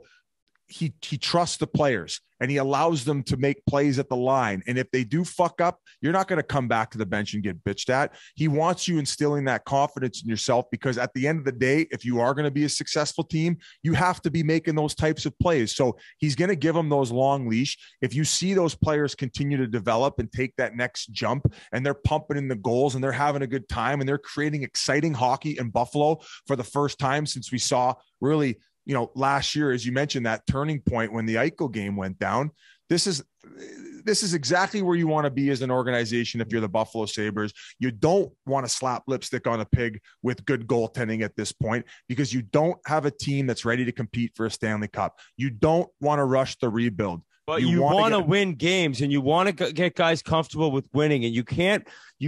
he trusts the players and he allows them to make plays at the line. And if they do fuck up, you're not going to come back to the bench and get bitched at. He wants you instilling that confidence in yourself, because at the end of the day, if you are going to be a successful team, you have to be making those types of plays. So he's going to give them those long leash. If you see those players continue to develop and take that next jump, and they're pumping in the goals and they're having a good time and they're creating exciting hockey in Buffalo for the first time since we saw really – you know, last year, as you mentioned, that turning point when the Eichel game went down, this is exactly where you want to be as an organization. If you're the Buffalo Sabres, you don't want to slap lipstick on a pig with good goaltending at this point, because you don't have a team that's ready to compete for a Stanley Cup. You don't want to rush the rebuild. But you want to win games, and you want to get guys comfortable with winning, and you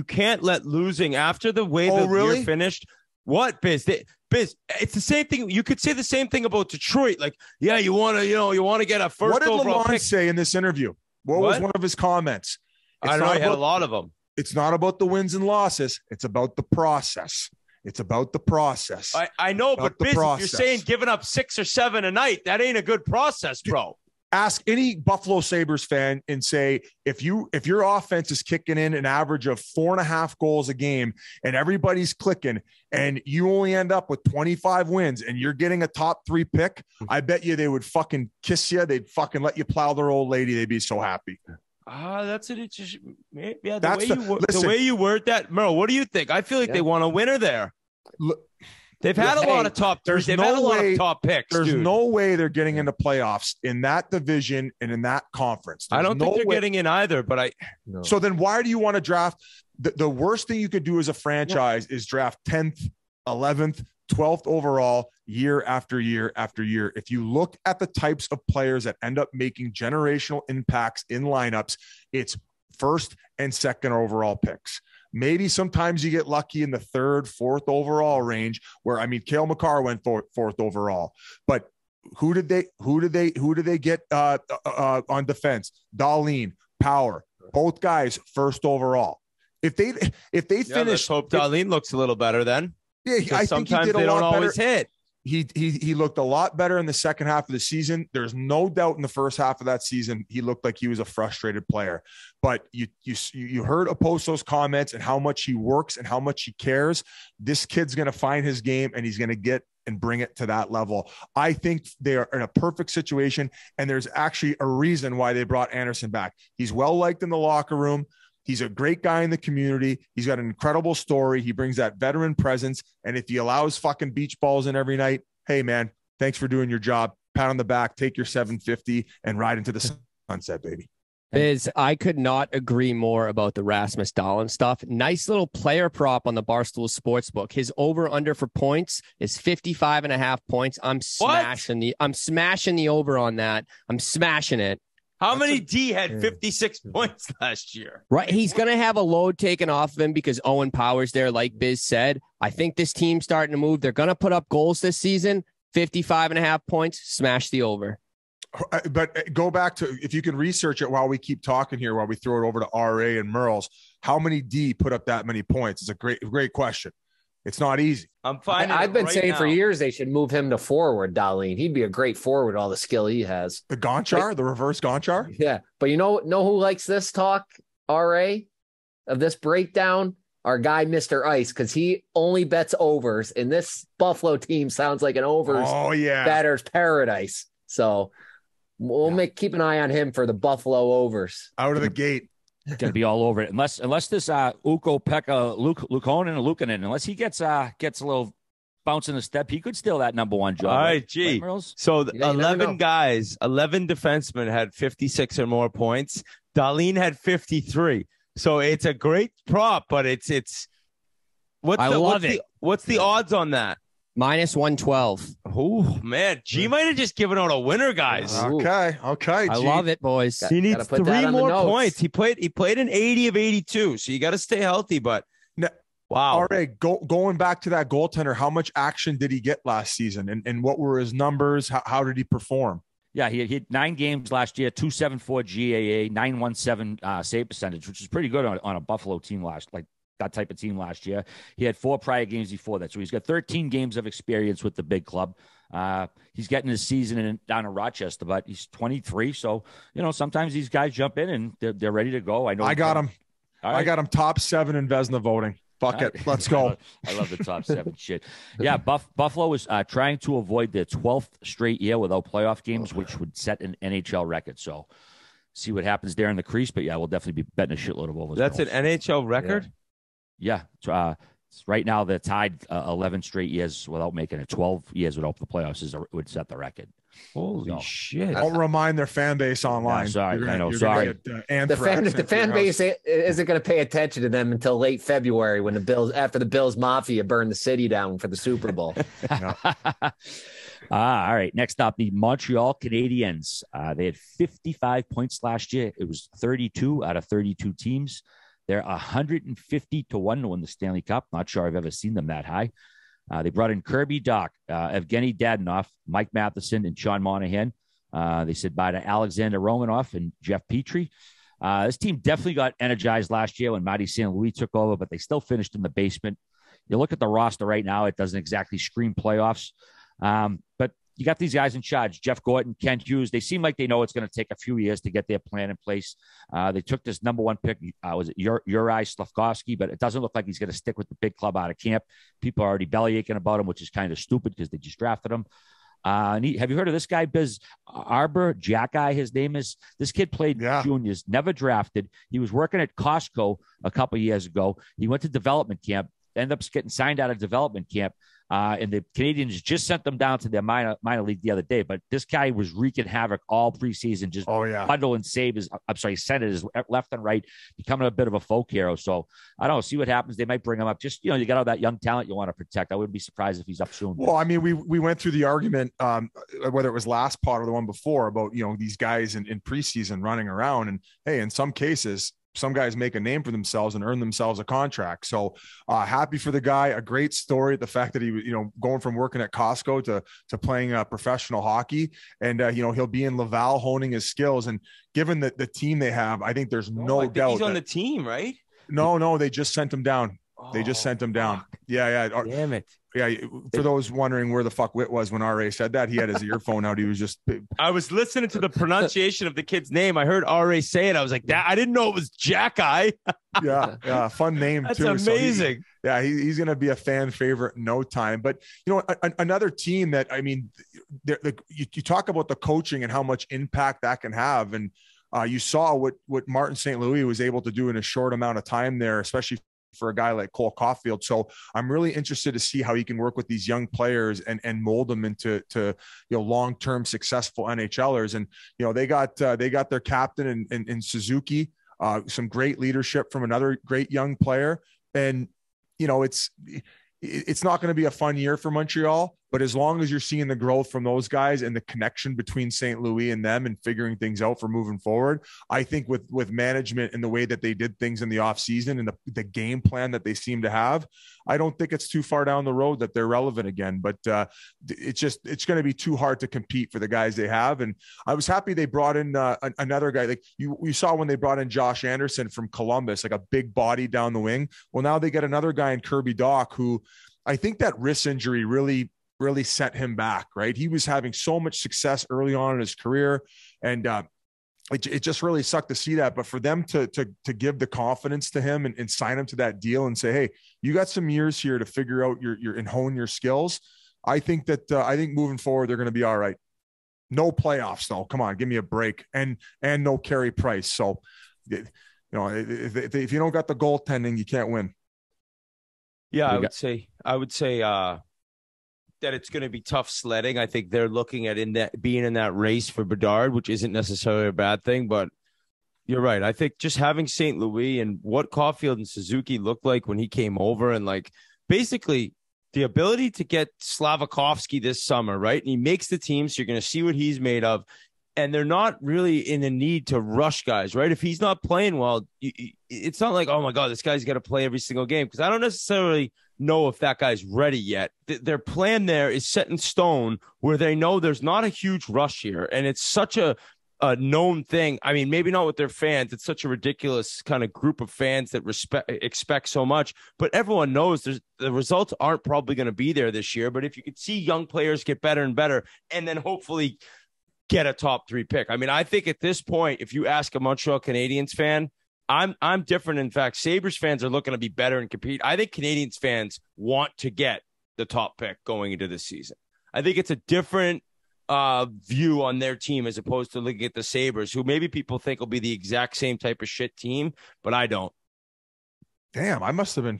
can't let losing after the way the year finished. What, Biz? It's the same thing. You could say the same thing about Detroit. Like, yeah, you want to get a first. What did Lalonde say in this interview? What was one of his comments? I don't know. He had a lot of them. It's not about the wins and losses. It's about the process. It's about the process. I know, but Biz, if you're saying giving up 6 or 7 a night, that ain't a good process, bro. Ask any Buffalo Sabres fan and say, if your offense is kicking in an average of 4.5 goals a game and everybody's clicking and you only end up with 25 wins and you're getting a top 3 pick, I bet you they would fucking kiss you. They'd fucking let you plow their old lady. They'd be so happy. That's an interesting. Yeah, the way you word that, Merle, what do you think? I feel like they want a winner there. They've had a lot of top 3s. They've had a lot of top picks. There's no way they're getting into playoffs in that division and in that conference. I don't think they're getting in either, but So then why do you want to draft? The worst thing you could do as a franchise is draft 10th, 11th, 12th overall year after year after year. If you look at the types of players that end up making generational impacts in lineups, it's 1st and 2nd overall picks. Maybe sometimes you get lucky in the 3rd, 4th overall range where, I mean, Cale Makar went 4th overall, but who did they get on defense? Darlene Power, both guys 1st overall. If they finish, let's hope Darlene looks a little better then. Yeah, I think he did a lot better. He looked a lot better in the second half of the season. There's no doubt in the first half of that season, he looked like he was a frustrated player. But you heard Oposo's comments and how much he works and how much he cares. This kid's going to find his game, and he's going to get and bring it to that level. I think they are in a perfect situation, and there's actually a reason why they brought Anderson back. He's well-liked in the locker room. He's a great guy in the community. He's got an incredible story. He brings that veteran presence. And if he allows fucking beach balls in every night, hey, man, thanks for doing your job. Pat on the back, take your 750 and ride into the sunset, baby. Biz, I could not agree more about the Rasmus Dahlin stuff. Nice little player prop on the Barstool Sportsbook. His over-under for points is 55.5 points. I'm smashing the over on that. I'm smashing it. How many D had 56 points last year? Right. He's going to have a load taken off of him because Owen Power's there, like Biz said. I think this team's starting to move. They're going to put up goals this season. 55.5 points. Smash the over. But go back to, if you can research it while we keep talking here, while we throw it over to RA and Merles, how many D put up that many points? It's a great question. It's not easy. I've been saying for years they should move him to forward, Darlene. He'd be a great forward, all the skill he has. The Gonchar, the reverse Gonchar? Yeah, but you know who likes this talk, RA, of this breakdown? Our guy, Mr. Ice, because he only bets overs, and this Buffalo team sounds like an overs batter's paradise. So we'll keep an eye on him for the Buffalo overs. Out of the gate. Gonna be all over it unless this Ukko-Pekka Luukkonen, unless he gets a little bounce in the step, he could steal that #1 job. All right, gee. So 11 defensemen had 56 or more points. Darlene had 53. So it's a great prop, but it's what's the odds on that? -112. Oh, man. G might have just given out a winner, guys. Okay. G. I love it, boys. He needs 3 more points. He played an 80 of 82, so you got to stay healthy. But, wow. All right, going back to that goaltender, how much action did he get last season? And what were his numbers? How did he perform? Yeah, he had 9 games last year, .274 GAA, .917 save percentage, which is pretty good on a Buffalo team that type of team last year. He had 4 prior games before that. So he's got 13 games of experience with the big club. He's getting his season down in Rochester, but he's 23. So, sometimes these guys jump in and they're ready to go. I know. I got him. Right. I got him top 7 in Vezina voting. Fuck it. Let's go. I love the top 7 shit. Yeah. Buffalo is trying to avoid their 12th straight year without playoff games, which would set an NHL record. So see what happens there in the crease, but yeah, we'll definitely be betting a shitload of overs. That's an NHL record. Yeah. Yeah. Right now, they're tied 11 straight years without making it. 12 years without the playoffs would set the record. Holy shit. I'll remind their fan base online. The fan base isn't going to pay attention to them until late February when the Bills Mafia burned the city down for the Super Bowl. All right. Next up, the Montreal Canadiens. They had 55 points last year. It was 32 out of 32 teams. They're 150-1 to win the Stanley Cup. Not sure I've ever seen them that high. They brought in Kirby Doc, Evgeny Dadonov, Mike Matheson, and Sean Monahan. They said bye to Alexander Romanoff and Jeff Petrie. This team definitely got energized last year when Marty St. Louis took over, but they still finished in the basement. You look at the roster right now, it doesn't exactly scream playoffs. But you got these guys in charge, Jeff Gorton, Kent Hughes. They seem like they know it's going to take a few years to get their plan in place. They took this number one pick, was it Uri Slavkovsky, but it doesn't look like he's going to stick with the big club out of camp. People are already bellyaching about him, which is kind of stupid because they just drafted him. And have you heard of this guy, Biz Arbor, Jack-Eye, his name is? This kid played juniors, never drafted. He was working at Costco a couple of years ago. He went to development camp, ended up getting signed out of development camp. And the Canadians just sent them down to their minor league the other day. But this guy was wreaking havoc all preseason, just bundle and save his, send it his left and right, becoming a bit of a folk hero. So I don't know, see what happens. They might bring him up. Just, you know, you got all that young talent you want to protect. I wouldn't be surprised if he's up soon. Well, I mean, we went through the argument, whether it was last pod or the one before, about, you know, these guys in preseason running around. And hey, in some cases, some guys make a name for themselves and earn themselves a contract. So happy for the guy, a great story. The fact that he was, you know, going from working at Costco to playing professional hockey, and, you know, he'll be in Laval honing his skills. And given the team they have, I think there's no doubt he's on the team, right? No, they just sent him down. They just sent him down. Yeah. Damn it. Yeah. For those wondering where the fuck Whit was when RA said that, he had his earphone out. He was just. I was listening to the pronunciation of the kid's name. I heard RA say it. I was like, that. I didn't know it was Jack-Eye. Yeah. Fun name. That's too. Amazing. So he's going to be a fan favorite in no time. But, you know, another team that, I mean, you talk about the coaching and how much impact that can have. And you saw what Martin St. Louis was able to do in a short amount of time there, especially for a guy like Cole Caulfield. So I'm really interested to see how he can work with these young players and mold them into you know, long-term successful NHLers. And, you know, they got their captain in Suzuki, some great leadership from another great young player. And, you know, it's not going to be a fun year for Montreal, but as long as you're seeing the growth from those guys and the connection between St. Louis and them and figuring things out for moving forward, I think with management and the way that they did things in the offseason and the game plan that they seem to have, I don't think it's too far down the road that they're relevant again, but it's going to be too hard to compete for the guys they have. And I was happy they brought in another guy. Like you saw when they brought in Josh Anderson from Columbus, like a big body down the wing. Well, now they get another guy in Kirby Doc, who I think that wrist injury really sent him back, right? He was having so much success early on in his career. And, it just really sucked to see that, but for them to give the confidence to him and sign him to that deal and say, hey, you got some years here to figure out your and hone your skills. I think moving forward, they're going to be all right. No playoffs though. Come on, give me a break. And no Carey Price. So, you know, if you don't got the goaltending, you can't win. Yeah, I would say that it's going to be tough sledding. I think they're looking at being in that race for Bedard, which isn't necessarily a bad thing, but you're right. I think just having St. Louis and what Caulfield and Suzuki looked like when he came over, and like basically the ability to get Slavakovsky this summer, right? And he makes the team, so you're going to see what he's made of. And they're not really in the need to rush guys, right? If he's not playing well, it's not like, oh my God, this guy's got to play every single game. Because I don't necessarily know if that guy's ready yet. Their plan there is set in stone, where they know there's not a huge rush here. And it's such a known thing. I mean, maybe not with their fans. It's such a ridiculous kind of group of fans that expect so much. But everyone knows the results aren't probably going to be there this year. But if you could see young players get better and better, and then hopefully – get a top three pick. I mean, I think at this point, if you ask a Montreal Canadiens fan, I'm different. In fact, Sabres fans are looking to be better and compete. I think Canadiens fans want to get the top pick going into this season. I think it's a different view on their team as opposed to looking at the Sabres, who maybe people think will be the exact same type of shit team, but I don't. Damn, I must have been...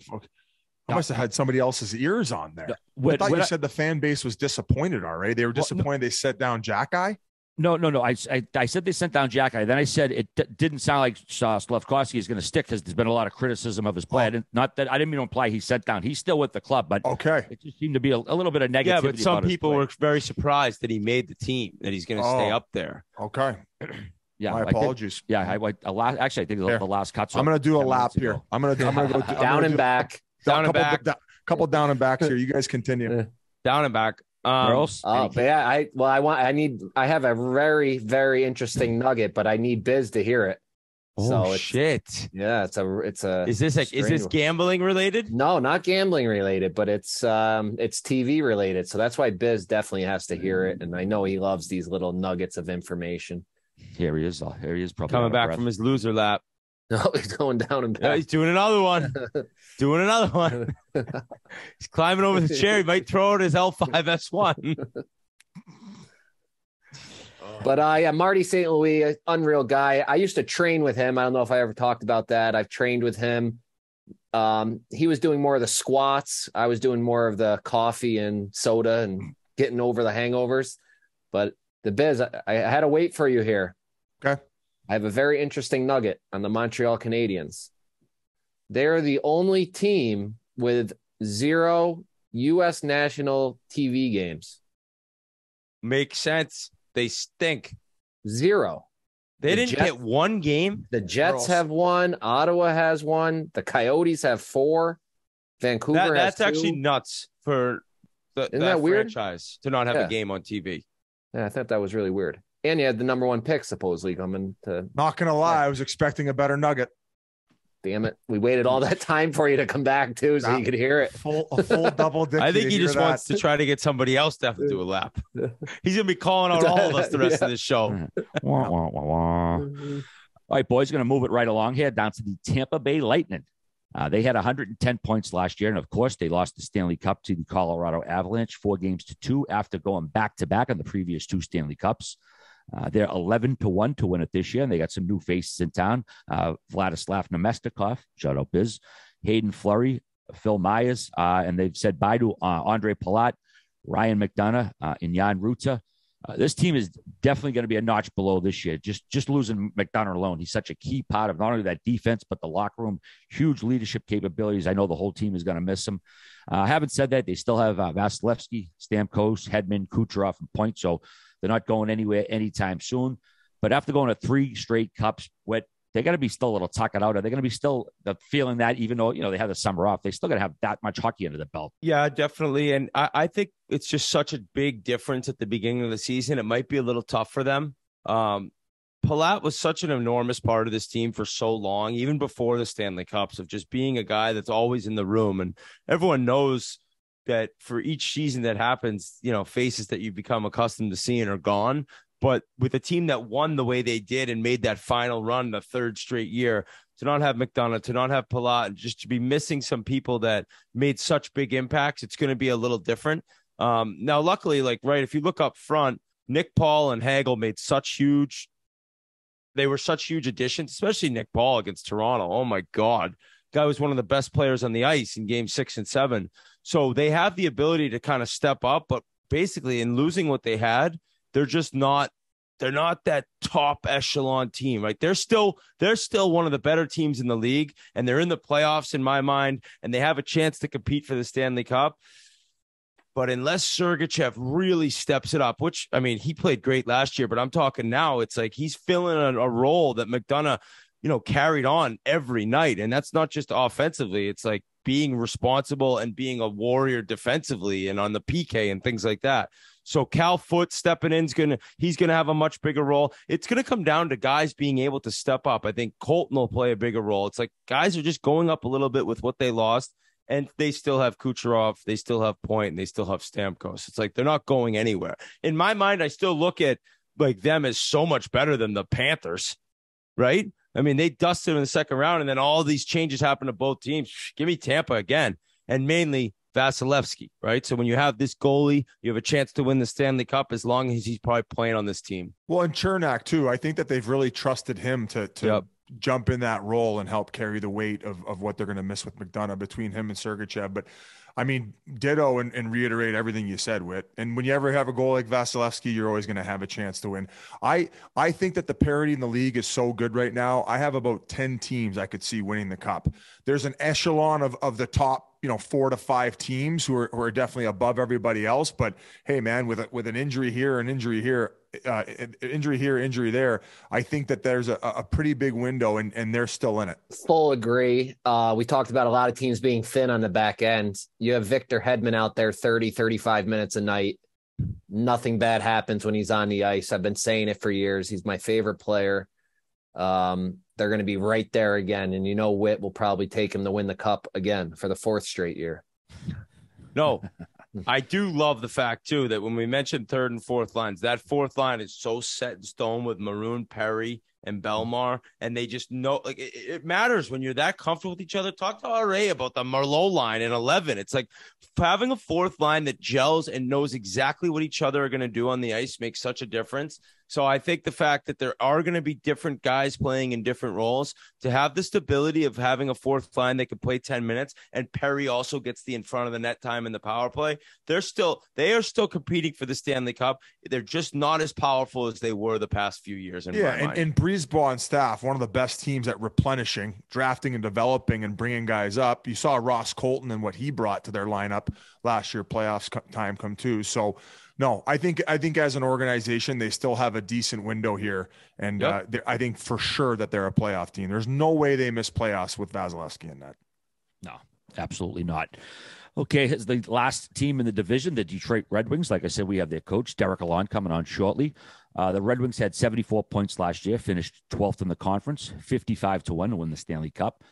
I must have had somebody else's ears on there. I thought you said the fan base was disappointed already. They were disappointed. They set down Jack-Eye. No. I said they sent down Jack. Then I said it didn't sound like Slavkovsky is going to stick because there's been a lot of criticism of his play. Not that I didn't mean to imply he sent down. He's still with the club, but okay, it just seemed to be a little bit of negativity. Yeah, but some people were very surprised that he made the team, that he's going to stay up there. Okay. Yeah, my apologies. I think the last cuts. I'm going to do a lap here. I'm going to go down and back. Couple down and backs here. You guys continue. Down and back. I have a very, very interesting nugget, but I need Biz to hear it. Oh, so shit. Yeah. Is this gambling related? No, not gambling related, but it's TV related. So that's why Biz definitely has to hear it. And I know he loves these little nuggets of information. Here he is. Probably coming back from his loser lap. No, he's going down and back. Yeah, he's doing another one. He's climbing over the chair. He might throw out his L5S1. But Marty St. Louis, unreal guy. I used to train with him. I don't know if I ever talked about that. I've trained with him. He was doing more of the squats. I was doing more of the coffee and soda and getting over the hangovers. But the Biz, I had to wait for you here. Okay. I have a very interesting nugget on the Montreal Canadiens. They're the only team with 0 U.S. national TV games. Makes sense. They stink. 0. They didn't get one game. The Jets have one. Ottawa has one. The Coyotes have 4. Vancouver has 2. That's actually nuts for that franchise to not have a game on TV. Yeah, I thought that was really weird. And you had the number 1 pick, supposedly, coming to... Not going to lie, I was expecting a better nugget. Damn it. We waited all that time for you to come back, too, so you could hear it. A full double dick. I think he just wants to try to get somebody else to have to do a lap. He's going to be calling out all of us the rest of this show. Wah, wah, wah, wah. All right, boys, going to move it right along here down to the Tampa Bay Lightning. They had 110 points last year, and of course, they lost the Stanley Cup to the Colorado Avalanche 4-2 after going back-to-back on the previous 2 Stanley Cups. They're 11-1 to win it this year, and they got some new faces in town. Vladislav Nemestikov, shout out Biz, Hayden Fleury, Phil Myers, and they've said bye to Andre Palat, Ryan McDonough, and Jan Ruta. This team is definitely going to be a notch below this year. Just losing McDonough alone. He's such a key part of not only that defense, but the locker room, huge leadership capabilities. I know the whole team is going to miss him. Having said that, they still have Vasilevsky, Stamkos, Hedman, Kucherov, and Point. So they're not going anywhere anytime soon. But after going to 3 straight cups, they're going to be still a little tucking out. Are they going to be still feeling that, even though, they have the summer off, they still going to have that much hockey under the belt? Yeah, definitely. And I think it's just such a big difference at the beginning of the season. It might be a little tough for them. Palat was such an enormous part of this team for so long, even before the Stanley Cups, of just being a guy that's always in the room. And everyone knows that for each season that happens, faces that you become accustomed to seeing are gone. But with a team that won the way they did and made that final run the 3rd straight year, to not have McDonough, to not have Palat, just to be missing some people that made such big impacts, it's going to be a little different. Now, luckily, if you look up front, Nick Paul and Hagel made such huge additions, especially Nick Paul against Toronto. Oh, my God. Guy was one of the best players on the ice in game 6 and 7. So they have the ability to kind of step up, but basically in losing what they had, they're just not. They're not that top echelon team, right? They're still one of the better teams in the league, and they're in the playoffs in my mind, and they have a chance to compete for the Stanley Cup. But unless Sergachev really steps it up, which, he played great last year, but I'm talking now, it's like he's filling a role that McDonough, carried on every night, and that's not just offensively. It's like being responsible and being a warrior defensively and on the PK and things like that. So Cal Foote stepping in he's going to have a much bigger role. It's going to come down to guys being able to step up. I think Colton will play a bigger role. It's like guys are just going up a little bit with what they lost, and they still have Kucherov, they still have Point, and they still have Stamkos. It's like they're not going anywhere. In my mind, I still look at them as so much better than the Panthers, right? They dusted them in the 2nd round, and then all these changes happen to both teams. Give me Tampa again, and mainly Vasilevsky, right? So when you have this goalie, you have a chance to win the Stanley Cup as long as he's probably playing on this team. Well, and Chernak too. I think that they've really trusted him to jump in that role and help carry the weight of what they're going to miss with McDonough between him and Sergachev. But I mean, ditto and reiterate everything you said, Whit. And when you ever have a goal like Vasilevsky, you're always going to have a chance to win. I think that the parity in the league is so good right now. I have about 10 teams I could see winning the cup. There's an echelon of the top, 4 to 5 teams who are definitely above everybody else. But hey, man, with an injury here, injury there, I think that there's a pretty big window and they're still in it. Full agree. We talked about a lot of teams being thin on the back end. You have Victor Hedman out there 30, 35 minutes a night. Nothing bad happens when he's on the ice. I've been saying it for years. He's my favorite player. They're going to be right there again. And Witt will probably take him to win the cup again for the 4th straight year. No. I do love the fact, too, that when we mentioned 3rd and 4th lines, that 4th line is so set in stone with Maroon, Perry, and Belmar, and they just know – like it matters when you're that comfortable with each other. Talk to R.A. about the Marleau line in 11. It's like having a 4th line that gels and knows exactly what each other are going to do on the ice makes such a difference. So I think the fact that there are going to be different guys playing in different roles, to have the stability of having a 4th line that can play 10 minutes, and Perry also gets the in front of the net time in the power play, they are still competing for the Stanley Cup. They're just not as powerful as they were the past few years. And Brisebois and staff, one of the best teams at replenishing, drafting and developing and bringing guys up. You saw Ross Colton and what he brought to their lineup last year, playoffs time come too. So no, I think as an organization, they still have a decent window here. And yep. I think for sure that they're a playoff team. There's no way they miss playoffs with Vasilevsky in that. No, absolutely not. Okay, as the last team in the division, the Detroit Red Wings. Like I said, we have their coach, Derek Lalonde, coming on shortly. The Red Wings had 74 points last year, finished 12th in the conference, 55-1 to win the Stanley Cup.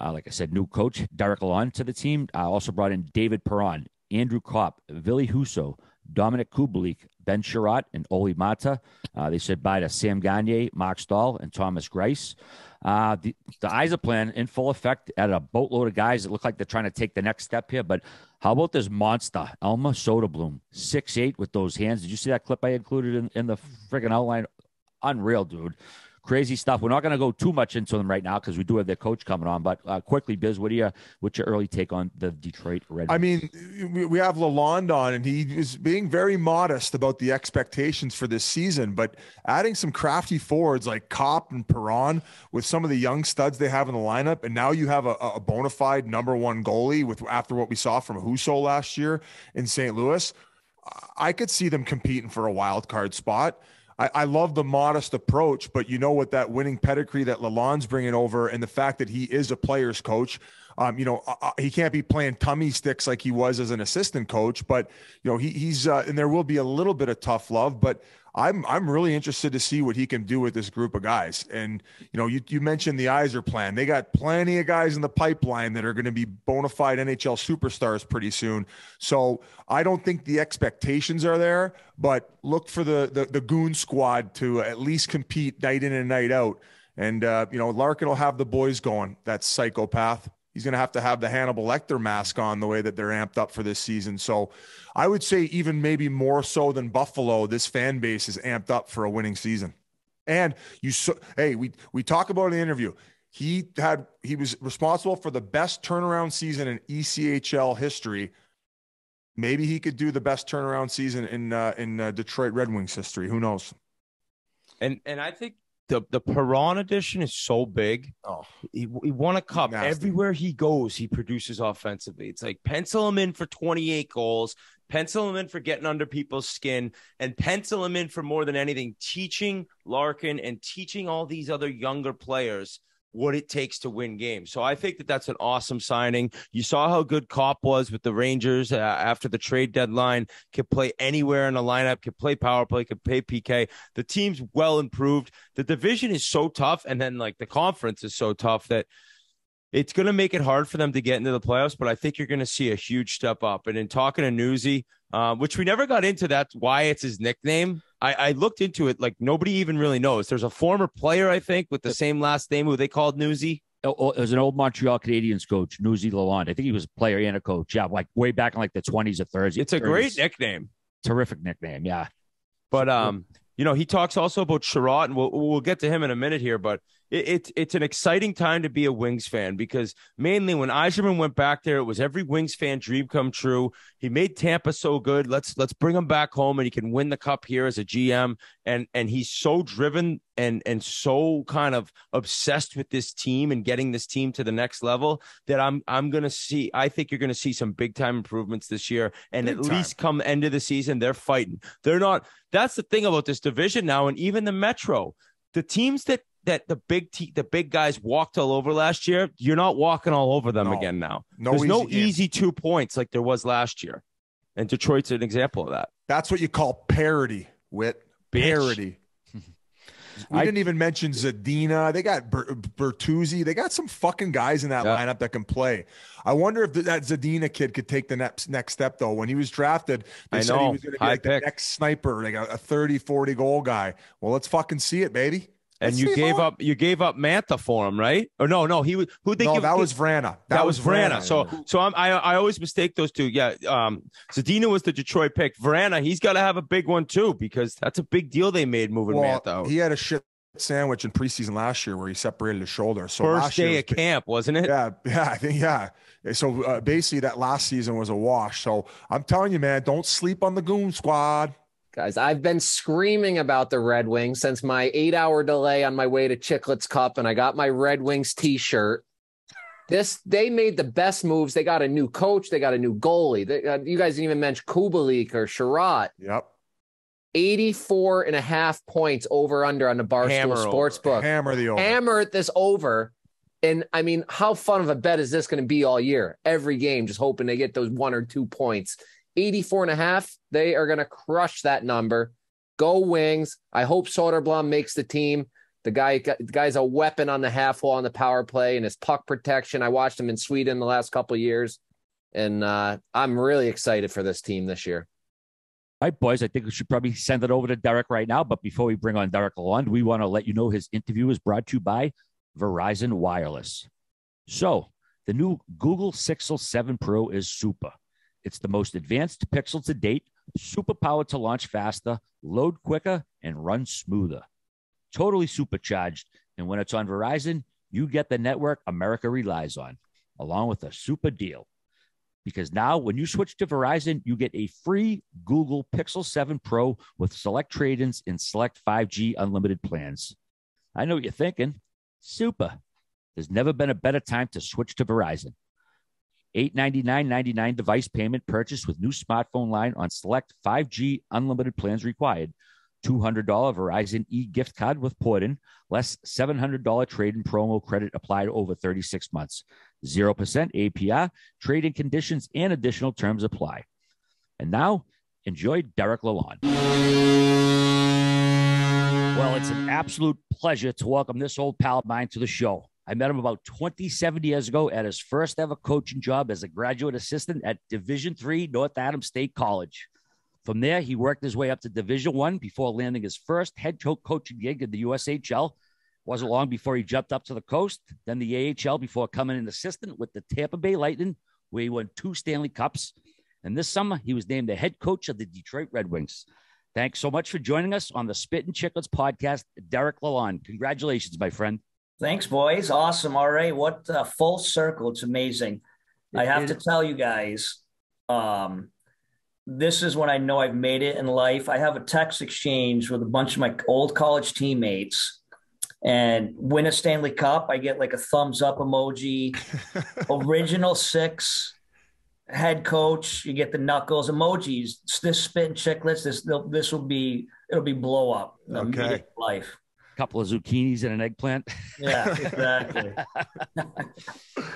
Like I said, new coach, Derek Lalonde, to the team. Also brought in David Perron, Andrew Kopp, Ville Husso, Dominic Kubalik, Ben Sherratt, and Oli Mata. They said bye to Sam Gagner, Mark Stahl, and Thomas Greiss. The Isa plan in full effect at a boatload of guys that look like they're trying to take the next step here. But how about this monster, Alma Soderblom, 6'8" with those hands? Did you see that clip I included in the freaking outline? Unreal, dude. Crazy stuff. We're not going to go too much into them right now because we do have their coach coming on. But quickly, Biz, what's your early take on the Detroit Red Wings? I mean, we have Lalonde on, and he is being very modest about the expectations for this season. But adding some crafty forwards like Kopp and Perron with some of the young studs they have in the lineup, and now you have a bona fide number 1 goalie after what we saw from Husso last year in St. Louis. I could see them competing for a wild card spot. I love the modest approach, but what that winning pedigree that Lalonde's bringing over, and the fact that he is a player's coach, he can't be playing tummy sticks like he was as an assistant coach, but he's and there will be a little bit of tough love, but I'm really interested to see what he can do with this group of guys. And, you mentioned the Iser plan. They got plenty of guys in the pipeline that are going to be bona fide NHL superstars pretty soon. So I don't think the expectations are there, but look for the goon squad to at least compete night in and night out. And, Larkin will have the boys going. That psychopath. He's going to have the Hannibal Lecter mask on the way that they're amped up for this season. So I would say even maybe more so than Buffalo, this fan base is amped up for a winning season. And we talk about in the interview. He was responsible for the best turnaround season in ECHL history. Maybe he could do the best turnaround season in Detroit Red Wings history. Who knows? And I think the Perron edition is so big. Oh, he won a cup. Nasty. Everywhere he goes, he produces offensively. It's like pencil him in for 28 goals, pencil him in for getting under people's skin, and pencil him in for more than anything, teaching Larkin and teaching all these other younger players what it takes to win games. So I think that that's an awesome signing. You saw how good Kopp was with the Rangers after the trade deadline. Could play anywhere in the lineup, could play power play, could play PK. The team's well improved. The division is so tough, and then the conference is so tough that it's going to make it hard for them to get into the playoffs, but I think you're going to see a huge step up. And in talking to Newsy, which we never got into, that's why it's his nickname. I looked into it, nobody even really knows. There's a former player, I think, with the same last name who they called Newsy. Oh, it was an old Montreal Canadiens coach, Newsy Lalonde. I think he was a player and a coach. Yeah, way back in the 20s or 30s. It's a great nickname. Terrific nickname, yeah. But, he talks also about Sherratt, and we'll get to him in a minute here, but It's an exciting time to be a Wings fan, because mainly when Yzerman went back there, it was every Wings fan dream come true. He made Tampa so good. Let's bring him back home, and he can win the cup here as a GM. And he's so driven and so kind of obsessed with this team and getting this team to the next level that I'm going to see. I think you're going to see some big time improvements this year. And big at time. Least come end of the season, they're fighting. They're not. That's the thing about this division now. And even the Metro, the teams that the big guys walked all over last year, you're not walking all over them again now. There's no easy 2 points like there was last year. And Detroit's an example of that. That's what you call parity, Whit. Parity. We didn't even mention Zadina. They got Bertuzzi. They got some fucking guys in that lineup that can play. I wonder if that Zadina kid could take the next step, though. When he was drafted, they said he was going to be like the next sniper, like a 30, 40 goal guy. Well, let's fucking see it, baby. And you gave up Mantha for him, right? Or no, he was was Vrana. That was Vrana. So I always mistake those two. Yeah, Zadina was the Detroit pick. Vrana, he's got to have a big one too, because that's a big deal they made moving Mantha out. He had a shit sandwich in preseason last year where he separated his shoulder. So first day of camp, wasn't it? Yeah, I think So basically, that last season was a wash. So I'm telling you, man, don't sleep on the goon squad. Guys, I've been screaming about the Red Wings since my 8-hour delay on my way to Chiclets Cup, and I got my Red Wings T-shirt. They made the best moves. They got a new coach. They got a new goalie. You guys didn't even mention Kubalik or Sherratt. Yep. 84.5 points over under on the Barstool Sportsbook. Hammer the over. Hammer this over. And, I mean, how fun of a bet is this going to be all year? Every game, just hoping they get those 1 or 2 points. 84.5. They are going to crush that number. Go Wings. I hope Soderblom makes the team. The guy's a weapon on the half wall on the power play and his puck protection. I watched him in Sweden the last couple of years, and I'm really excited for this team this year. All right, boys, I think we should probably send it over to Derek right now. But before we bring on Derek Lalonde, we want to let you know his interview is brought to you by Verizon Wireless. So the new Google Pixel 7 Pro is super. It's the most advanced pixel to date, superpowered to launch faster, load quicker, and run smoother. Totally supercharged. And when it's on Verizon, you get the network America relies on, along with a super deal. Because now when you switch to Verizon, you get a free Google Pixel 7 Pro with select trade-ins and select 5G unlimited plans. I know what you're thinking. Super. There's never been a better time to switch to Verizon. $899.99 device payment purchased with new smartphone line on select 5G unlimited plans required. $200 Verizon e-gift card with port-in, less $700 trade-in promo credit applied over 36 months. 0% APR, trade-in conditions and additional terms apply. And now, enjoy Derek Lalonde. Well, it's an absolute pleasure to welcome this old pal of mine to the show. I met him about 27 years ago at his first ever coaching job as a graduate assistant at Division III North Adams State College. From there, he worked his way up to Division I before landing his first head coaching gig in the USHL. It wasn't long before he jumped up to the coast, then the AHL before coming an assistant with the Tampa Bay Lightning, where he won 2 Stanley Cups. And this summer, he was named the head coach of the Detroit Red Wings. Thanks so much for joining us on the Spittin' Chiclets podcast, Derek Lalonde. Congratulations, my friend. Thanks, boys. Awesome. All right. What a full circle. It's amazing. I have to tell you guys, this is when I know I've made it in life. I have a text exchange with a bunch of my old college teammates and win a Stanley Cup. I get like a thumbs up emoji, original 6 head coach. You get the knuckles emojis. This Spittin' Chiclets. This will be, it'll be blow up. Okay. Life. Couple of zucchinis and an eggplant. Yeah, exactly.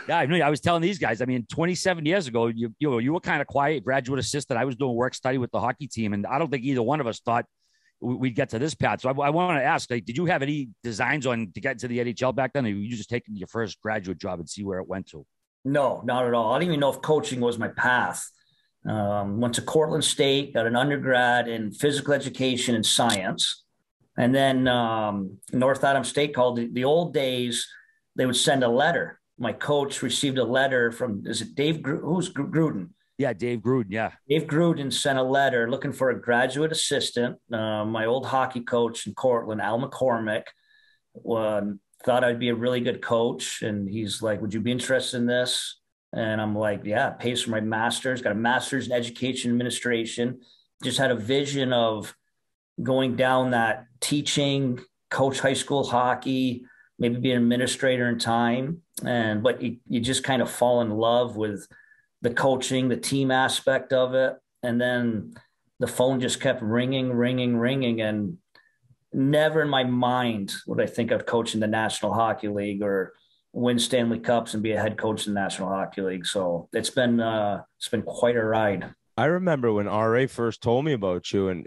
Yeah, I was telling these guys, 27 years ago, you were kind of quiet, graduate assistant. I was doing work study with the hockey team, and I don't think either one of us thought we'd get to this path. So I want to ask, did you have any designs on to get to the NHL back then, or were you just taking your first graduate job and see where it went to? No, not at all. I didn't even know if coaching was my path. Went to Cortland State, got an undergrad in physical education and science. And then North Adams State called. The old days, they would send a letter. My coach received a letter from, is it Dave Gruden? Who's Gruden? Yeah, Dave Gruden, yeah. Dave Gruden sent a letter looking for a graduate assistant. My old hockey coach in Cortland, Al McCormick, thought I'd be a really good coach. And he's like, would you be interested in this? And I'm like, yeah, pays for my master's, got a master's in education administration. Just had a vision of going down that teaching, coach high school hockey, maybe be an administrator in time. And, but you just kind of fall in love with the coaching, the team aspect of it. And then the phone just kept ringing. And never in my mind would I think I'd coach in the National Hockey League or win Stanley Cups and be a head coach in the National Hockey League. So it's been quite a ride. I remember when RA first told me about you, and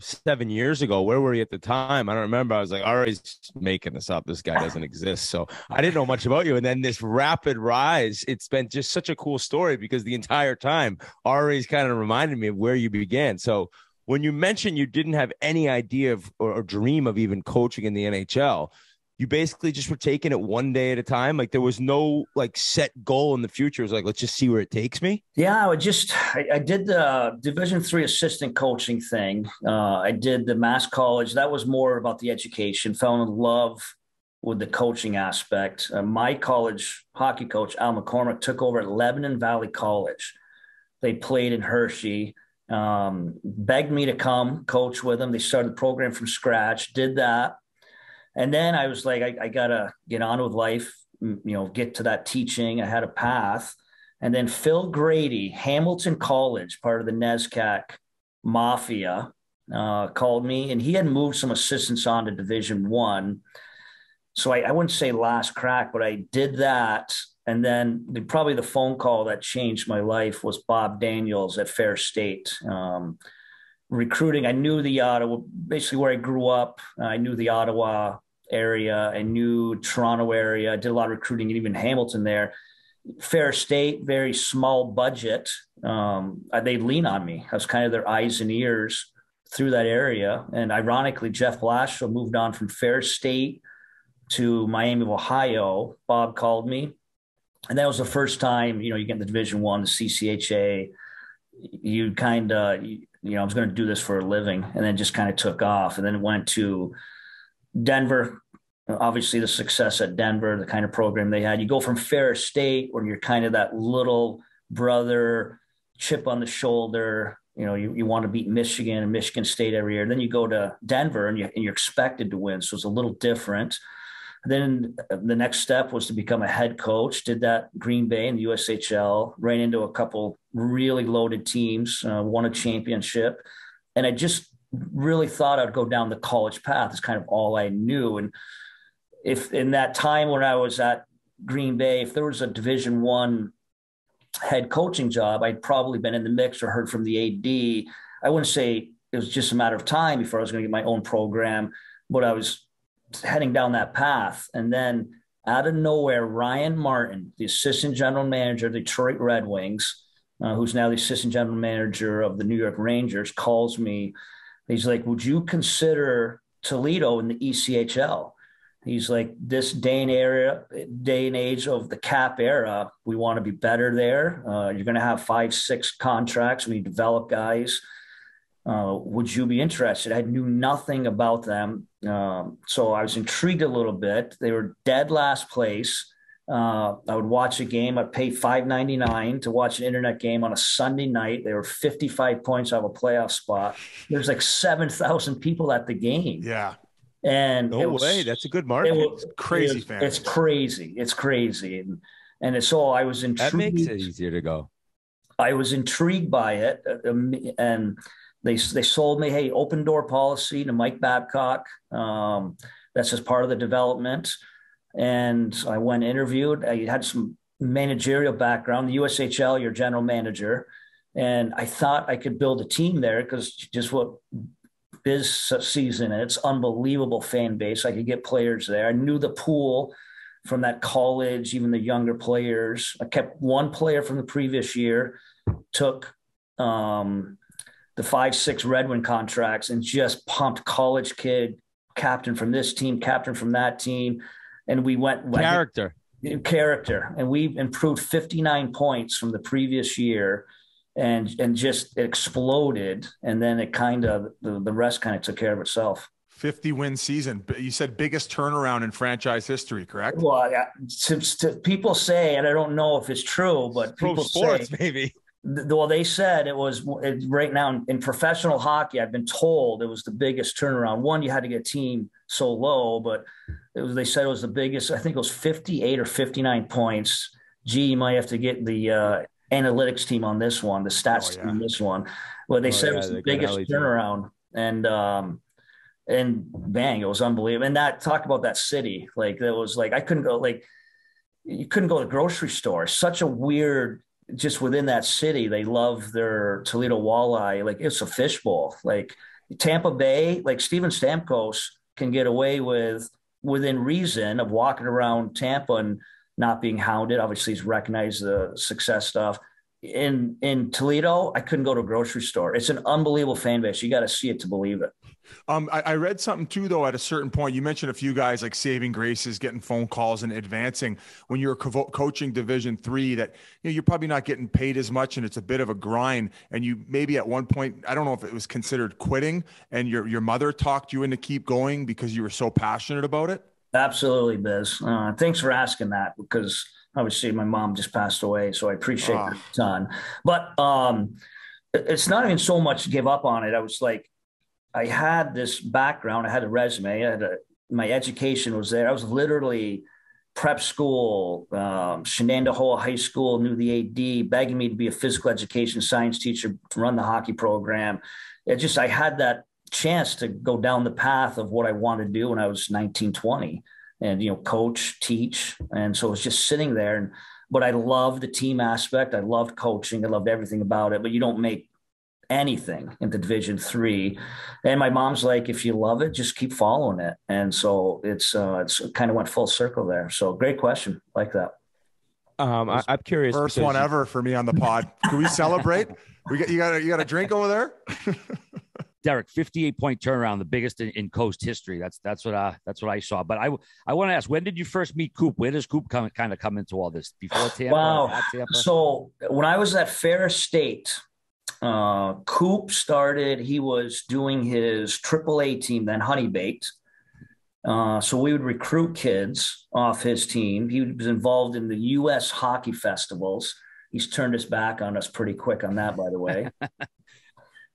7 years ago, where were you at the time? I don't remember. I was like, RA's making this up. This guy doesn't exist. So I didn't know much about you. And then this rapid rise, it's been just such a cool story because the entire time RA's kind of reminded me of where you began. So when you mentioned you didn't have any idea of or dream of even coaching in the NHL, you basically just were taking it one day at a time. Like there was no like set goal in the future. It was like, let's just see where it takes me. Yeah, I did the Division III assistant coaching thing. I did the Mass College. That was more about the education. Fell in love with the coaching aspect. My college hockey coach, Al McCormick, took over at Lebanon Valley College. They played in Hershey. Begged me to come coach with them. They started the program from scratch. Did that. And then I was like, I got to get on with life, you know, get to that teaching. I had a path. And then Phil Grady, Hamilton College, part of the NESCAC mafia, called me, and he had moved some assistants on to Division I. So I wouldn't say last crack, but I did that. And then probably the phone call that changed my life was Bob Daniels at Ferris State. Recruiting, I knew the Ottawa, basically where I grew up. I knew the Ottawa area. I knew Toronto area. I did a lot of recruiting and even Hamilton there. Ferris State, very small budget. They'd lean on me. I was kind of their eyes and ears through that area. And ironically, Jeff Blashill moved on from Ferris State to Miami of Ohio. Bob called me. And that was the first time, you know, you get in the Division I, the CCHA, you kind of, you know, I was going to do this for a living, and then just kind of took off, and then went to Denver. Obviously the success at Denver, the kind of program they had, you go from Ferris State where you're kind of that little brother chip on the shoulder, you know, you want to beat Michigan and Michigan State every year. And then you go to Denver and you're expected to win. So it's a little different. Then the next step was to become a head coach. Did that Green Bay and the USHL, ran into a couple really loaded teams, won a championship. And I just really thought I'd go down the college path. It's kind of all I knew. And if in that time when I was at Green Bay, if there was a Division I head coaching job, I'd probably been in the mix or heard from the AD. I wouldn't say it was just a matter of time before I was going to get my own program, but I was heading down that path. And then out of nowhere, Ryan Martin, the assistant general manager of the Detroit Red Wings, who's now the assistant general manager of the New York Rangers, calls me. He's like, would you consider Toledo in the ECHL? He's like, this day and age of the cap era, we want to be better there. You're going to have 5-6 contracts when you develop guys. Would you be interested? I knew nothing about them. So I was intrigued a little bit. They were dead last place. I would watch a game. I'd pay $5.99 to watch an internet game on a Sunday night. They were 55 points out of a playoff spot. There's like 7,000 people at the game. Yeah. And no way. That's a good market. It's crazy. It's crazy. And so I was intrigued. That makes it easier to go. I was intrigued by it. And They sold me, hey, open door policy to Mike Babcock. That's as part of the development. And I went interviewed. I had some managerial background, the USHL, your general manager. And I thought I could build a team there because just what biz season, and it's unbelievable fan base. I could get players there. I knew the pool from that college, even the younger players. I kept one player from the previous year, took the 5-6 Red Wing contracts and just pumped college kid, captain from this team, captain from that team. And we went character. And we improved 59 points from the previous year and just it exploded. And then it kind of, the rest kind of took care of itself. 50-win season. You said biggest turnaround in franchise history, correct? Well, people say, and I don't know if it's true, but people sports, say, maybe. Well, they said it was right now in professional hockey. I've been told it was the biggest turnaround. One, you had to get a team so low, but it was, they said it was the biggest. I think it was 58 or 59 points. Gee, you might have to get the analytics team on this one, the stats team on this one. Well, they said it was the biggest turnaround, and bang, it was unbelievable. And that talk about that city, like that was like I couldn't go, like you couldn't go to the grocery store. Such a weird. Just within that city, they love their Toledo walleye. Like it's a fishbowl. Like Tampa Bay, like Steven Stamkos can get away with, within reason, of walking around Tampa and not being hounded. Obviously he's recognized the success stuff in Toledo. I couldn't go to a grocery store. It's an unbelievable fan base. You got to see it to believe it. I read something too, though, at a certain point, you mentioned a few guys like saving graces, getting phone calls and advancing when you're coaching Division III, that you're probably not getting paid as much and it's a bit of a grind. And you maybe at one point, I don't know if it was considered quitting, and your mother talked you into keep going because you were so passionate about it. Absolutely, Biz. Thanks for asking that, because obviously my mom just passed away. So I appreciate that a ton, but it's not even so much to give up on it. I was like, I had this background. I had a resume. I had my education was there. I was literally prep school, Shenandoah High School, knew the AD, begging me to be a physical education science teacher, to run the hockey program. I had that chance to go down the path of what I wanted to do when I was 19, 20 and, coach, teach. And so it was just sitting there. But I loved the team aspect. I loved coaching. I loved everything about it, but you don't make anything into Division III. And my mom's like, if you love it, just keep following it. And so it's kind of went full circle there. So great question. Like that. I'm curious. First one ever for me on the pod. Can we celebrate? You got a drink over there? Derek, 58 point turnaround, the biggest in Coast history. That's what I saw. But I want to ask, when did you first meet Coop? Where does Coop come into all this? Before Tampa? Wow. Tampa? So when I was at Ferris State, Coop started, he was doing his AAA team, then Honey Baked. So we would recruit kids off his team. He was involved in the U.S. hockey festivals. He's turned his back on us pretty quick on that, by the way.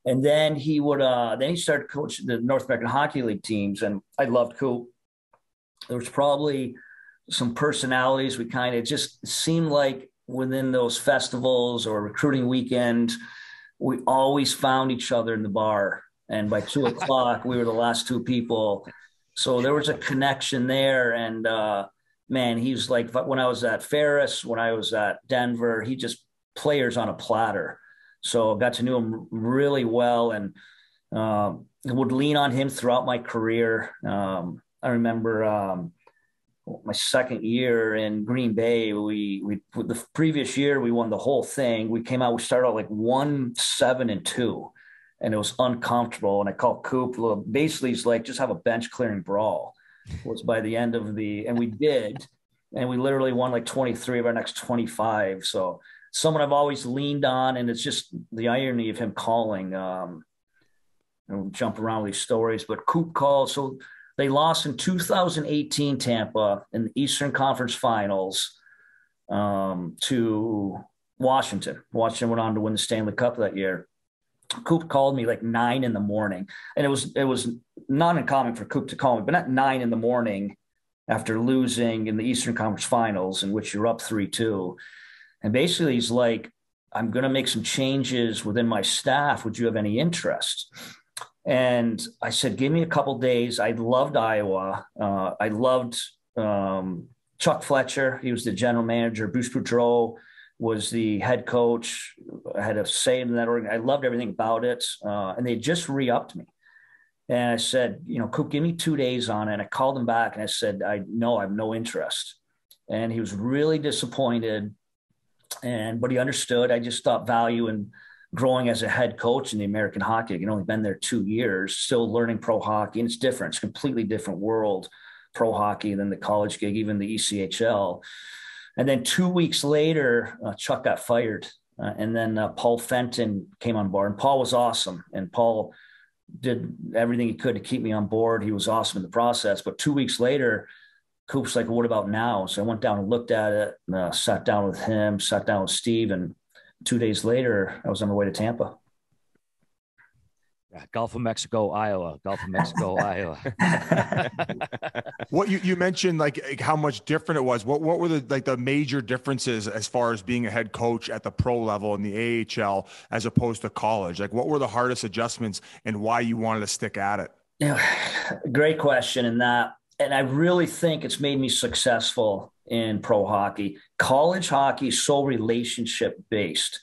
And then he would, then he started coaching the North American Hockey League teams. And I loved Coop. There was probably some personalities. We kind of just seemed like within those festivals or recruiting weekend, we always found each other in the bar. And by 2 o'clock, we were the last two people. So there was a connection there. And man, he was like, when I was at Ferris, when I was at Denver, he just players on a platter. So I got to know him really well and would lean on him throughout my career. I remember my second year in Green Bay, we the previous year we won the whole thing. We came out, we started out like 1-7-2, and it was uncomfortable. And I called Coop. Basically, he's like, just have a bench clearing brawl. Was by the end of and we did, and we literally won like 23 of our next 25. So someone I've always leaned on, and it's just the irony of him calling. And we'll jump around with these stories, but Coop called. So they lost in 2018 Tampa in the Eastern Conference Finals to Washington. Washington went on to win the Stanley Cup that year. Coop called me like 9 in the morning, and it was not uncommon for Coop to call me, but not 9 in the morning after losing in the Eastern Conference Finals, in which you're up 3-2. And basically he's like, I'm going to make some changes within my staff. Would you have any interest? And I said, give me a couple days. I loved Iowa. I loved Chuck Fletcher. He was the general manager. Bruce Boudreau was the head coach. I had a say in that organization. I loved everything about it. And they just re-upped me. And I said, Coop, give me 2 days on it. And I called him back and I said, I have no interest. And he was really disappointed. But he understood. I just thought value and growing as a head coach in the American Hockey League. Only been there 2 years, still learning pro hockey. And it's different. It's a completely different world, pro hockey, than the college gig, even the ECHL. And then 2 weeks later, Chuck got fired. And then Paul Fenton came on board. And Paul was awesome. And Paul did everything he could to keep me on board. He was awesome in the process. But 2 weeks later, Coop's like, well, what about now? So I went down and looked at it, and, sat down with him, sat down with Steve. And 2 days later, I was on my way to Tampa. Gulf of Mexico, Iowa. Gulf of Mexico, Iowa. What you mentioned, like how much different it was. What were the major differences as far as being a head coach at the pro level in the AHL as opposed to college? Like, what were the hardest adjustments and why you wanted to stick at it? Yeah, great question. And I really think it's made me successful in pro hockey. College hockey is so relationship based.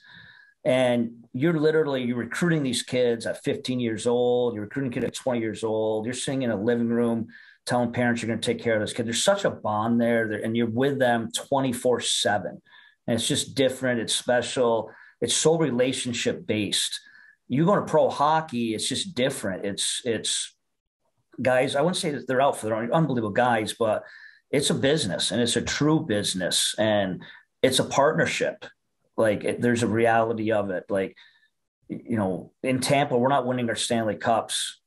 And you're recruiting these kids at 15 years old. You're recruiting kids at 20 years old. You're sitting in a living room telling parents you're going to take care of this kid. There's such a bond there, and you're with them 24/7. And it's just different. It's special. It's so relationship based. You go to pro hockey, it's just different. It's guys. I wouldn't say that they're out for their own, unbelievable guys, but it's a business, and it's a true business, and it's a partnership. There's a reality of it. In Tampa, we're not winning our Stanley Cups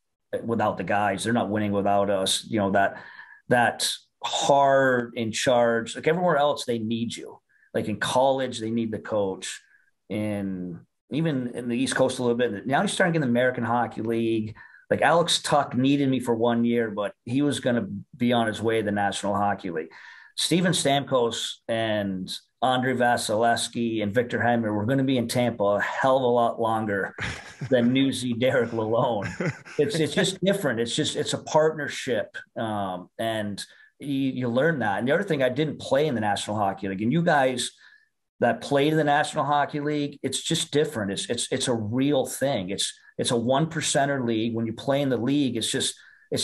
without the guys. They're not winning without us. You know, that hard in charge. Like everywhere else, they need you. Like in college, they need the coach. And even in the East Coast a little bit. Now you're starting to get the American Hockey League. Like Alex Tuck needed me for 1 year, but he was going to be on his way to the National Hockey League. Steven Stamkos and Andre Vasilevsky and Victor Hedman were going to be in Tampa a hell of a lot longer than newsy Derek Lalonde. It's just different. It's a partnership. And you learn that. And the other thing, I didn't play in the National Hockey League, and you guys that played in the National Hockey League, it's just different. It's a real thing. It's a 1%er league. When you play in the league, it's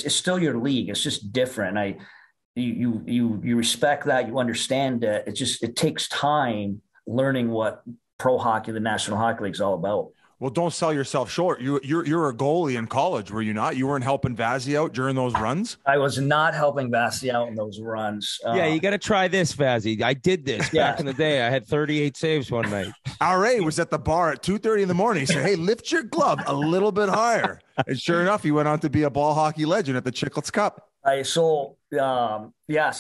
still your league. It's just different. You respect that, you understand it. It takes time learning what pro hockey, the National Hockey League, is all about. Well, don't sell yourself short. You're a goalie in college, were you not? You weren't helping Vazzy out during those runs? I was not helping Vazzy out in those runs. Yeah, you got to try this, Vazzy. I did this back in the day. I had 38 saves one night. R.A. was at the bar at 2:30 in the morning. He said, hey, lift your glove a little bit higher. And sure enough, he went on to be a ball hockey legend at the Chiclets Cup. Yes,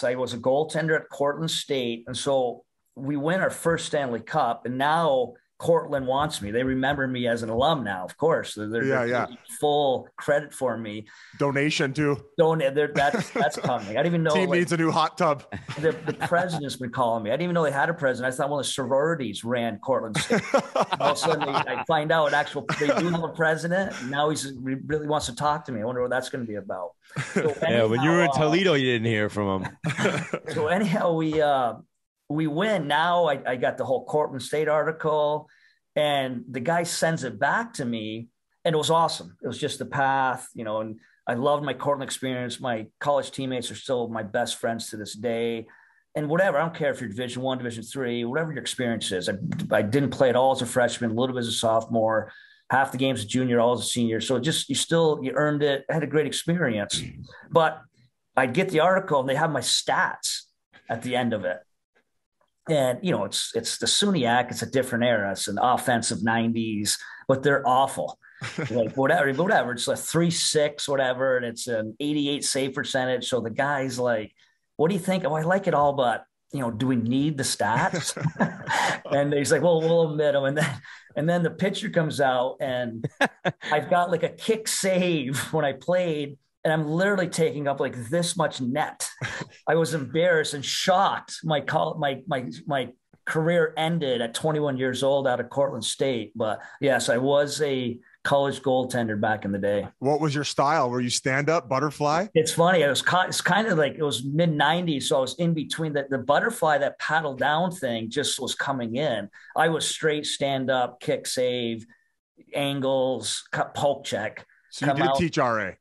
I was a goaltender at Cortland State. And so we win our first Stanley Cup, and now Cortland wants me. They remember me as an alum now, of course. They're full credit for me. Donation too. That's coming. I didn't even know. Team needs a new hot tub. The president's been calling me. I didn't even know they had a president. I thought one of the sororities ran Cortland State. All of a sudden, I find out they do have a president. And now he really wants to talk to me. I wonder what that's going to be about. So anyhow, when you were in Toledo, you didn't hear from him. So anyhow, we win. Now I got the whole Cortland State article, and the guy sends it back to me, and it was awesome. It was just the path, and I loved my Cortland experience. My college teammates are still my best friends to this day, and whatever. I don't care if you're Division 1, Division 3, whatever your experience is. I didn't play at all as a freshman, a little bit as a sophomore, half the games a junior, all as a senior. So you earned it. I had a great experience, but I'd get the article and they have my stats at the end of it. And, it's the Suniac. It's a different era. It's an offensive 90s, but they're awful. Like whatever. It's a 3.6, whatever. And it's an 88 save percentage. So the guy's like, what do you think? Oh, I like it all, but do we need the stats? And he's like, well, we'll admit them. And then the picture comes out, and I've got like a kick save when I played. And I'm literally taking up like this much net. I was embarrassed and shocked. My career ended at 21 years old out of Cortland State. But yes, I was a college goaltender back in the day. What was your style? Were you stand up butterfly? It's funny. It's kind of like it was mid 90s. So I was in between the butterfly, that paddle down thing just was coming in. I was straight stand up, kick save, angles, poke check. So you did teach RA.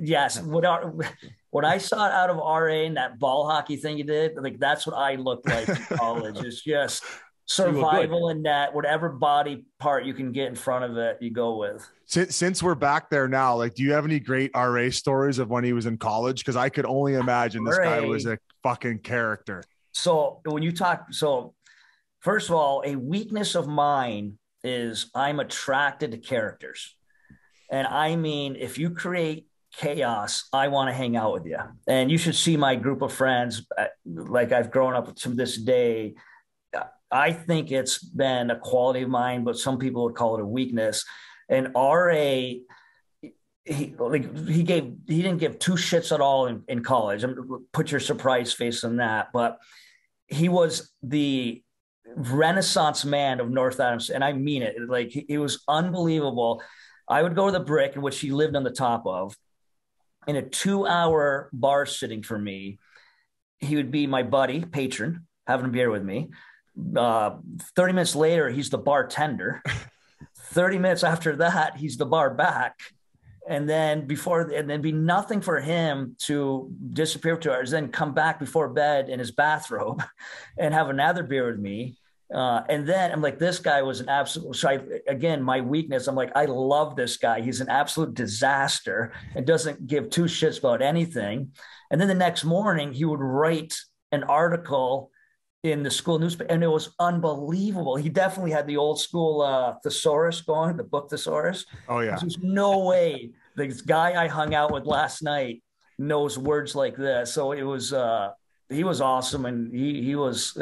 Yes, what I saw out of RA and that ball hockey thing you did, that's what I looked like in college. It's just survival in that, whatever body part you can get in front of it, you go with. Since we're back there now, do you have any great RA stories of when he was in college? Because I could only imagine this guy was a fucking character. So when you talk, first of all, a weakness of mine is I'm attracted to characters. And I mean, if you create chaos, I want to hang out with you. And you should see my group of friends, like I've grown up to this day. I think it's been a quality of mine, but some people would call it a weakness. And RA, he didn't give two shits at all in college. Put your surprise face on that. But he was the Renaissance man of North Adams. And I mean it. Like, it was unbelievable. I would go to the Brick, in which he lived on the top of, in a 2-hour bar sitting for me. He would be my buddy, patron, having a beer with me. 30 minutes later, he's the bartender. 30 minutes after that, he's the bar back. And then be nothing for him to disappear for 2 hours, then come back before bed in his bathrobe and have another beer with me. And then I'm like, this guy was an absolute, so again, my weakness, I'm like, I love this guy. He's an absolute disaster and doesn't give two shits about anything. And then the next morning he would write an article in the school newspaper, and it was unbelievable. He definitely had the old school thesaurus going, the book thesaurus. Oh yeah. There's no way this guy I hung out with last night knows words like this. So it was, he was awesome. And he was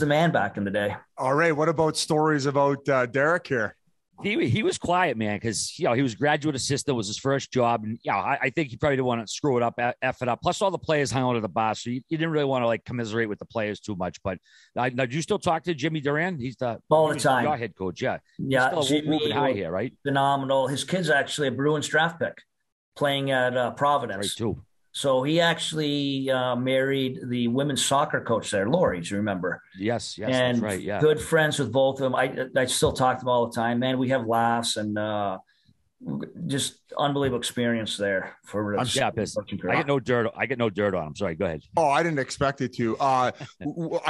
the man back in the day. All right. What about stories about Derek here? He was quiet, man, because, you know, he was graduate assistant, was his first job. And, you know, I think he probably didn't want to screw it up, F it up. Plus, all the players hung out at the bar, so you didn't really want to, like, commiserate with the players too much. But now, do you still talk to Jimmy Durant? He's the all the time. Your head coach, yeah. Yeah, he's still Jimmy, high here, right? Phenomenal. His kid's actually a Bruins draft pick playing at Providence. Right, too. So he actually married the women's soccer coach there, Lori, do you remember? Yes, yes, and that's right, yeah. Good friends with both of them. I still talk to them all the time. Man, we have laughs and just unbelievable experience there. I get no dirt. I get no dirt on him. Sorry, go ahead. Oh, I didn't expect it to. I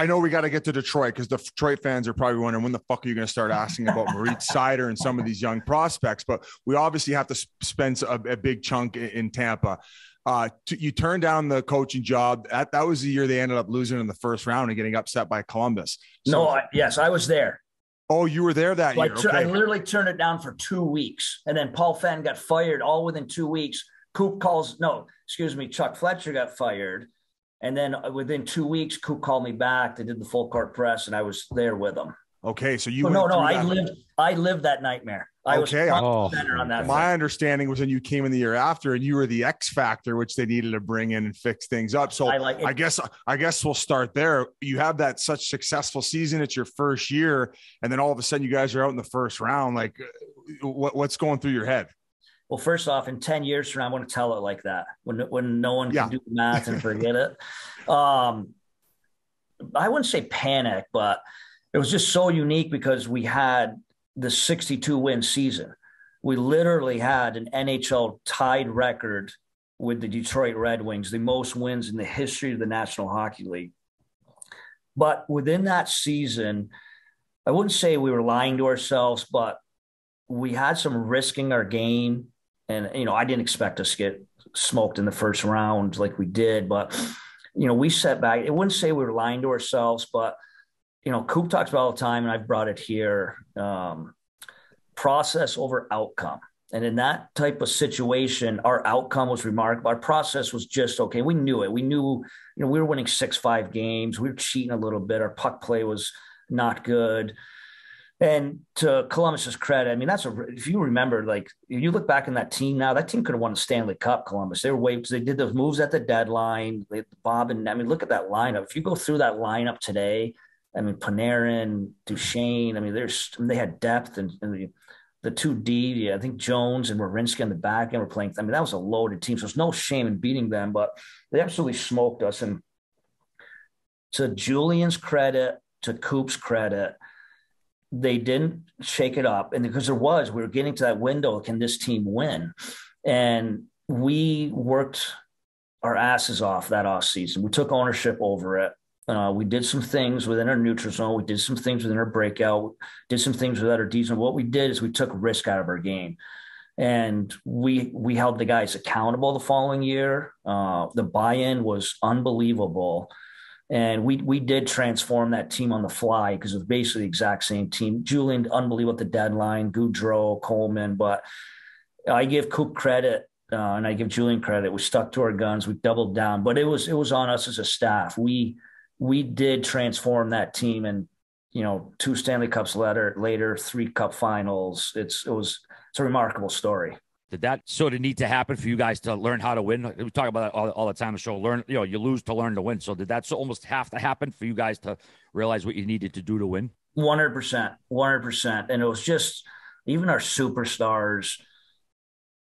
know we got to get to Detroit, because Detroit fans are probably wondering, when the fuck are you going to start asking about Moritz Seider and some of these young prospects? But we obviously have to spend a big chunk in Tampa. You turned down the coaching job. That was the year they ended up losing in the first round and getting upset by Columbus. So, yes, I was there. Oh, you were there that year. Okay. I literally turned it down for 2 weeks, and then Paul Fenn got fired all within 2 weeks. Chuck Fletcher got fired, and then within 2 weeks, Coop called me back. They did the full court press, and I was there with them. Okay, so you I lived that nightmare. I was center on that. My understanding was when you came in the year after, and you were the X factor, which they needed to bring in and fix things up. So I guess we'll start there. You have that such successful season. It's your first year, and then all of a sudden you guys are out in the first round. Like, what's going through your head? Well, first off, in 10 years from now, I want to tell it like that, when no one can do the math and forget it. I wouldn't say panic, but it was just so unique because we had the 62-win season. We literally had an NHL tied record with the Detroit Red Wings, the most wins in the history of the National Hockey League. But within that season, I wouldn't say we were lying to ourselves, but we had some risking our game. And, you know, I didn't expect us to get smoked in the first round like we did. But, you know, we set back. I wouldn't say we were lying to ourselves, but you know, Coop talks about all the time, and I've brought it here, process over outcome. And in that type of situation, our outcome was remarkable. Our process was just okay. We knew it. We knew, you know, we were winning 6-5 games. We were cheating a little bit. Our puck play was not good. And to Columbus's credit, I mean, if you remember, like, if you look back in that team now, that team could have won a Stanley Cup, Columbus. They did those moves at the deadline. Look at that lineup. If you go through that lineup today, I mean, Panarin, Duchesne. I mean, they had depth, and the two D. I think Jones and Werenski on the back end were playing. I mean, that was a loaded team, so it's no shame in beating them. But they absolutely smoked us. And to Julian's credit, to Coop's credit, they didn't shake it up. And because we were getting to that window. Can this team win? And we worked our asses off that offseason. We took ownership over it. We did some things within our neutral zone. We did some things within our breakout, did some things without our D zone. What we did is we took risk out of our game, and we held the guys accountable the following year. The buy-in was unbelievable. And we did transform that team on the fly, because it was basically the exact same team. Julian, unbelievable at the deadline, Goudreau, Coleman, but I give Coop credit and I give Julian credit. We stuck to our guns. We doubled down, but it was on us as a staff. We did transform that team, and, you know, 2 Stanley Cups later, 3 cup finals. It's a remarkable story. Did that sort of need to happen for you guys to learn how to win? We talk about that all the time. So you lose to learn to win. So did that almost have to happen for you guys to realize what you needed to do to win? 100%. And it was just, even our superstars,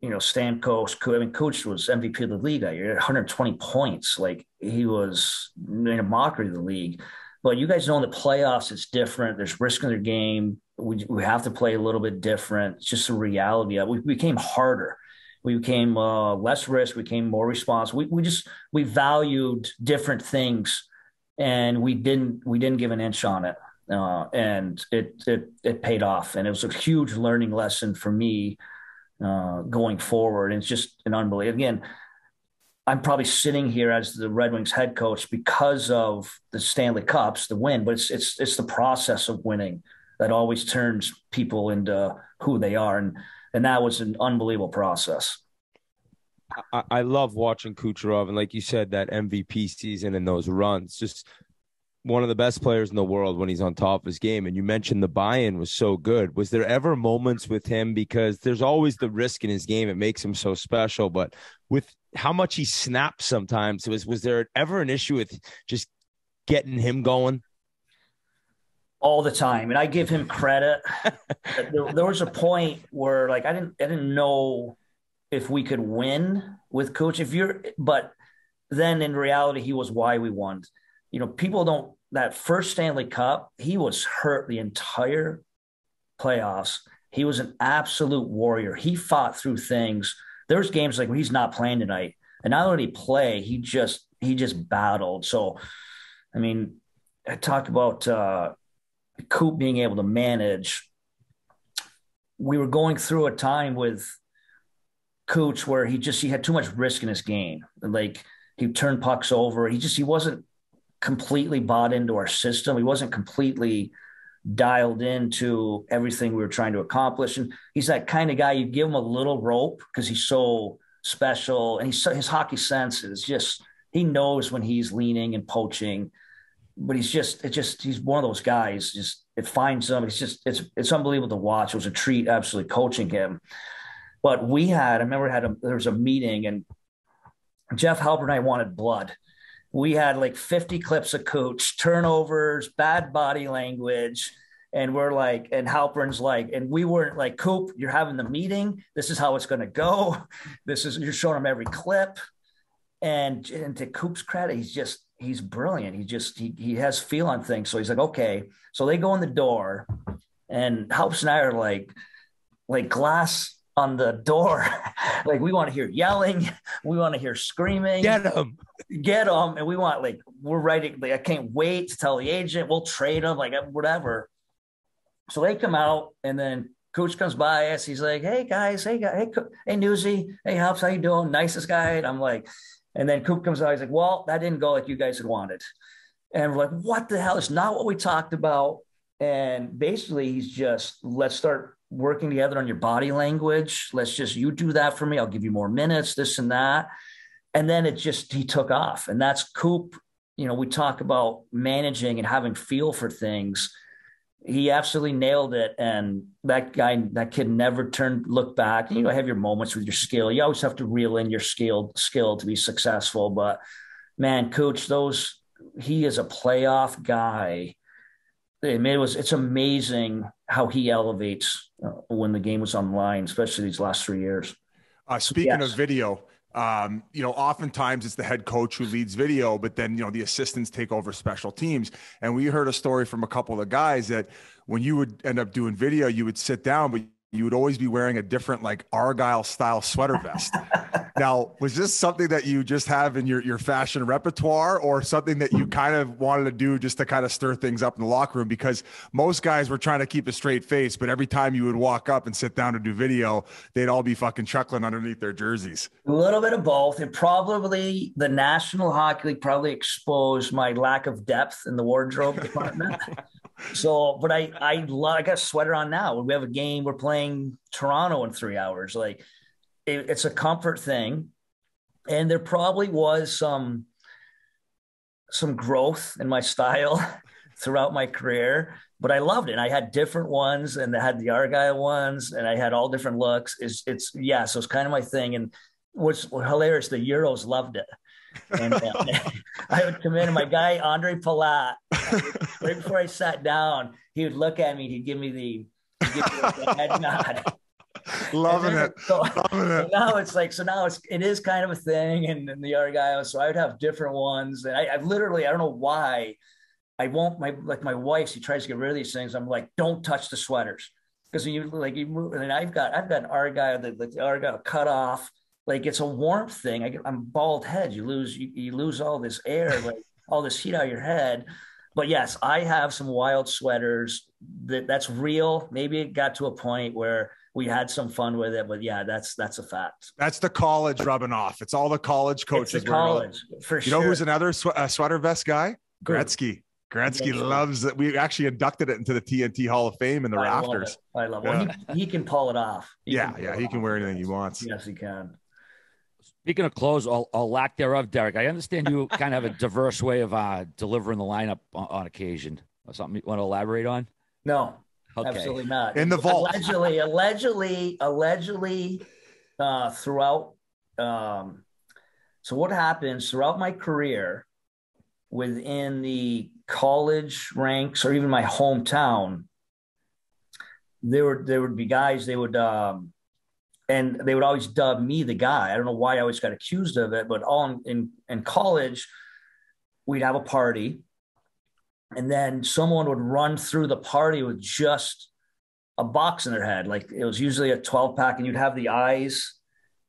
you know, Stamkos, Cooch was MVP of the league that year, 120 points. Like, he was in a mockery of the league. But you guys know in the playoffs, it's different. There's risk in their game. We have to play a little bit different. It's just the reality of it. We became harder. We became less risk. We became more responsible. We valued different things, and we didn't give an inch on it. And it paid off. And it was a huge learning lesson for me going forward. And it's just an unbelievable. Again, I'm probably sitting here as the Red Wings head coach because of the Stanley Cups, the win, but it's the process of winning that always turns people into who they are. And that was an unbelievable process. I love watching Kucherov. And like you said, that MVP season and those runs, just one of the best players in the world when he's on top of his game. And you mentioned the buy-in was so good. Was there ever moments with him, because there's always the risk in his game, it makes him so special, but with how much he snaps sometimes, was there ever an issue with just getting him going? All the time. And I give him credit. There was a point where, like, I didn't know if we could win with Coach. But then in reality, he was why we won. You know, people don't, that first Stanley Cup, he was hurt the entire playoffs. He was an absolute warrior. He fought through things. There's games like when he's not playing tonight, and not only play, he just battled. So, I mean, I talk about, Coop being able to manage. We were going through a time with Cooch where he had too much risk in his game. Like, he turned pucks over. He wasn't completely bought into our system. He wasn't completely dialed into everything we were trying to accomplish. And he's that kind of guy, you give him a little rope because he's so special. And his hockey sense is just, he knows when he's leaning and poaching. But he's one of those guys, it finds him. It's unbelievable to watch. It was a treat, absolutely, coaching him. But there was a meeting, and Jeff Halpert and I wanted blood. We had like 50 clips of Cooch, turnovers, bad body language. And we're like, and Halpern's like, and we weren't like, Coop, you're having the meeting. This is how it's going to go. You're showing him every clip. And to Coop's credit, he's brilliant. He has feel on things. So he's like, okay. So they go in the door, and Haups and I are like glass on the door. Like, we want to hear yelling. We want to hear screaming. Get them. And we want, like, we're writing, like, I can't wait to tell the agent, we'll trade them, like, whatever. So they come out, and then Coach comes by us. He's like, hey guys, hey Newsy, hey Haups, how you doing? Nicest guy. And I'm like, and then Coop comes out. He's like, well, that didn't go like you guys had wanted. And we're like, what the hell? It's not what we talked about. And basically, he's just, let's start working together on your body language. Let's just, you do that for me. I'll give you more minutes, this and that. And then he took off. And that's Coop. You know, we talk about managing and having feel for things. He absolutely nailed it. And that kid never looked back. You know, have your moments with your skill. You always have to reel in your skill to be successful. But man, Coach, he is a playoff guy. It's amazing how he elevates when the game was on the line, especially these last 3 years. Speaking of video, you know, oftentimes it's the head coach who leads video, but then, you know, the assistants take over special teams. And we heard a story from a couple of the guys that when you would end up doing video, you would sit down, but you would always be wearing a different, like, Argyle style sweater vest. Now, was this something that you just have in your fashion repertoire, or something that you kind of wanted to do just to kind of stir things up in the locker room? Because most guys were trying to keep a straight face, but every time you would walk up and sit down to do video, they'd all be fucking chuckling underneath their jerseys. A little bit of both. And probably the National Hockey League probably exposed my lack of depth in the wardrobe department. So, but I got a sweater on now. We have a game. We're playing Toronto in 3 hours. Like, it's a comfort thing. And there probably was some growth in my style throughout my career, but I loved it. I had different ones, and I had the Argyle ones, and I had all different looks. Yeah. So it's kind of my thing. And what's hilarious, the Euros loved it. And I would come in, and my guy, Andre Palat, right before I sat down, he would look at me, he'd give me the head nod. Loving it. So now it's like, it is kind of a thing in the Argyle. So I would have different ones. And I literally, I don't know why I won't, my wife, she tries to get rid of these things. I'm like, don't touch the sweaters. Cause when you move, and I've got an Argyle, the Argyle cut off. Like it's a warmth thing. I'm bald head. You lose all this air, like all this heat out of your head. But yes, I have some wild sweaters that's real. Maybe it got to a point where we had some fun with it, but yeah, that's a fact. That's the college rubbing off. It's all the college coaches. It's the college, for sure. You know who's another sweater vest guy? Gretzky. Gretzky loves it. We actually inducted it into the TNT Hall of Fame in the rafters. I love it. He can pull it off. He can wear anything he wants. Yes, he can. Speaking of clothes, or lack thereof, Derek, I understand you kind of have a diverse way of delivering the lineup on occasion. Something you want to elaborate on? No, okay. Absolutely not. In the vault. Allegedly, throughout. So what happens throughout my career within the college ranks or even my hometown, there would be guys, and they would always dub me the guy. I don't know why I always got accused of it, but in college, we'd have a party. And then someone would run through the party with just a box in their head. Like it was usually a 12-pack, and you'd have the eyes,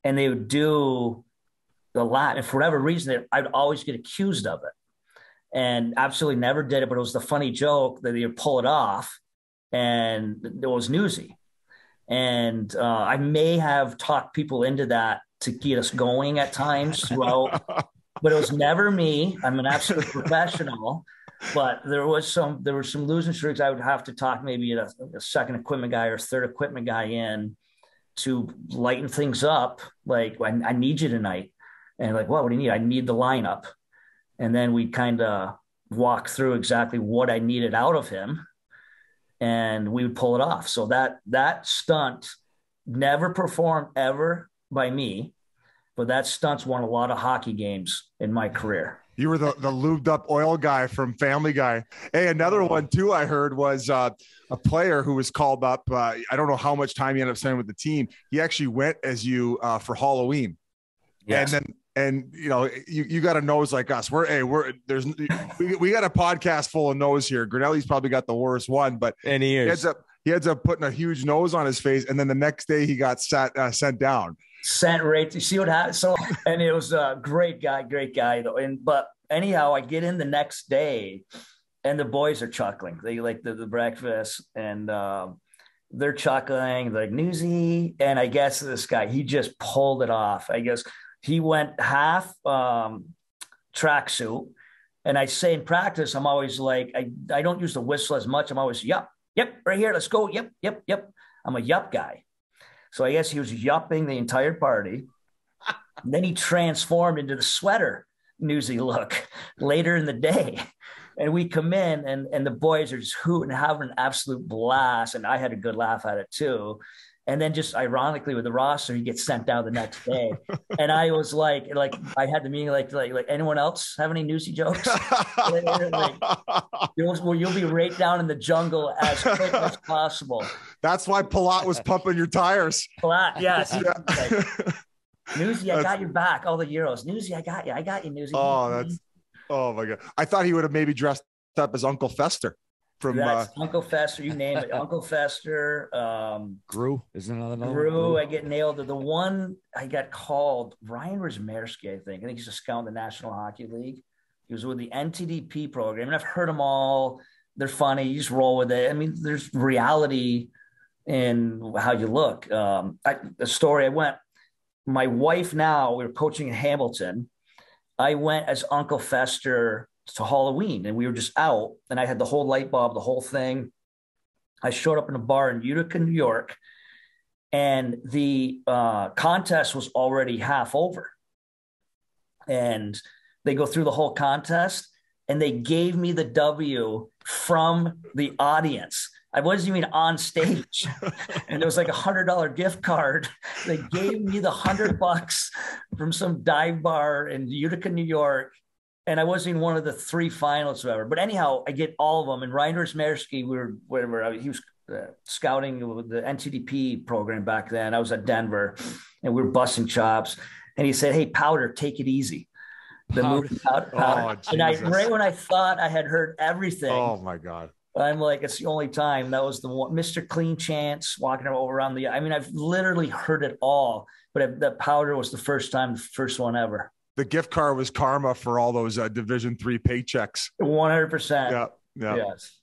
and they would do the Latin. And for whatever reason, I'd always get accused of it. And absolutely never did it, but it was the funny joke that they would pull it off, and it was newsy. And I may have talked people into that to get us going at times throughout, but it was never me. I'm an absolute professional, but there were some losing streaks. I would have to talk maybe a second equipment guy or third equipment guy in to lighten things up. Like, I need you tonight. And like, what do you need? I need the lineup. And then we kind of walk through exactly what I needed out of him, and we would pull it off. So that stunt never performed ever by me, but that stunt's won a lot of hockey games in my career. You were the lubed up oil guy from Family Guy. Hey, another one too I heard was a player who was called up. I don't know how much time he ended up spending with the team. He actually went as you for Halloween. Yes. And you know, you got a nose like us. We got a podcast full of nose here. Grinnell's probably got the worst one, but and he ends up putting a huge nose on his face, and then the next day he got sent down. Sent right. You see what happened? So, and it was a great guy though. But anyhow, I get in the next day, and the boys are chuckling. They like the breakfast, and they're chuckling. They're like newsy, and I guess this guy, he just pulled it off. I guess. He went half tracksuit, and I say in practice, I'm always like, I don't use the whistle as much. I'm always, yep, right here, let's go, yep. I'm a yup guy. So I guess he was yupping the entire party. And then he transformed into the sweater newsy look later in the day. And we come in, and the boys are just hooting, having an absolute blast, and I had a good laugh at it too. And then just ironically with the roster, he gets sent down the next day. And I was like I had the meeting, like anyone else have any newsy jokes? Like, you'll be right down in the jungle as quick as possible. That's why Palat was pumping your tires. Palat, yes. Yeah. Like, newsy, I got your back. All the Euros. Newsy, I got you, newsy. Oh, that's oh my God. I thought he would have maybe dressed up as Uncle Fester. From Uncle Fester, you name it. Uncle Fester, Gru is another name. Gru, I get nailed. The one I got called, Ryan Rizmarski, I think he's a scout in the National Hockey League. He was with the NTDP program, and I've heard them all. They're funny. You just roll with it. I mean, there's reality in how you look. My wife now, we were coaching in Hamilton. I went as Uncle Fester to Halloween, and we were just out, and I had the whole light bulb, the whole thing. I showed up in a bar in Utica, New York, and the contest was already half over. And they go through the whole contest, and they gave me the W from the audience. I wasn't even on stage. And it was like $100 gift card. They gave me the $100 from some dive bar in Utica, New York. And I wasn't even one of the three finalists, whatever. But anyhow, I get all of them. And Ryan Mersky, he was scouting the NTDP program back then. I was at Denver, and we were busting chops. And he said, "Hey, Powder, take it easy." The movie Powder. Oh, and right when I thought I had heard everything, oh my God, I'm like, it's the only time. That was the one. Mr. Clean Chance walking around the. I mean, I've literally heard it all, but that Powder was the first time, the first one ever. The gift card was karma for all those Division III paychecks. 100%. Yeah. Yeah. Yes.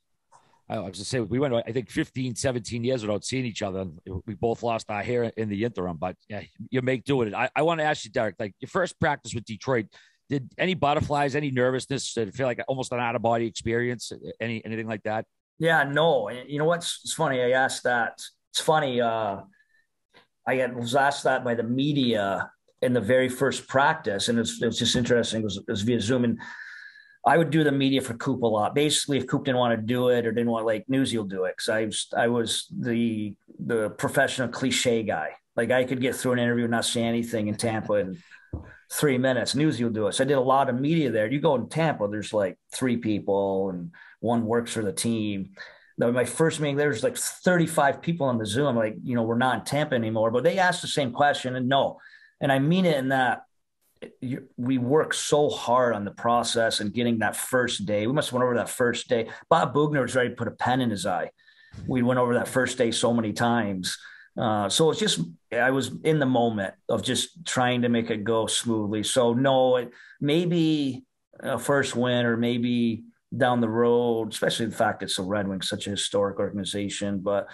I was going to say, we went, I think, 15, 17 years without seeing each other. We both lost our hair in the interim, but yeah, you make do with it. I want to ask you, Derek, like your first practice with Detroit, did any butterflies, any nervousness, did it feel like almost an out-of-body experience, anything like that? Yeah, no. You know what's it's funny? I asked that. It's funny. I was asked that by the media in the very first practice. And it was just interesting. It was via Zoom. And I would do the media for Coop a lot. Basically, if Coop didn't want to do it or didn't want like Newsy will do it. Cause I was the professional cliche guy. Like I could get through an interview and not say anything in Tampa in 3 minutes. Newsy will do it. So I did a lot of media there. You go in Tampa, there's like 3 people and one works for the team. My first meeting, there was like 35 people on the Zoom. I'm like, you know, we're not in Tampa anymore, but they asked the same question and no. And I mean it in that we work so hard on the process and getting that first day. We must have went over that first day. Bob Bugner was ready to put a pen in his eye. We went over that first day so many times. So it's just, I was in the moment of just trying to make it go smoothly. So no, maybe a first win or maybe down the road, especially the fact it's the Red Wings, such a historic organization, but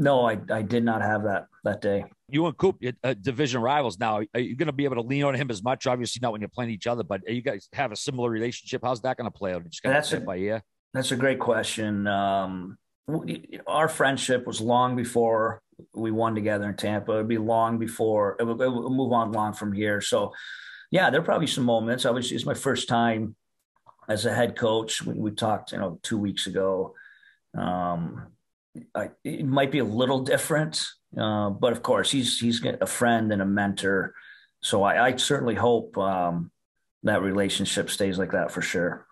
no, I did not have that day. You and Coop, division rivals now. Are you going to be able to lean on him as much? Obviously not when you're playing each other, but you guys have a similar relationship. How's that going to play out? That's a great question. Our friendship was long before we won together in Tampa. It'd be long before it would move on long from here. So yeah, there are probably some moments. It's my first time as a head coach. We talked, 2 weeks ago. It might be a little different, but of course he's a friend and a mentor. So I certainly hope that relationship stays like that for sure.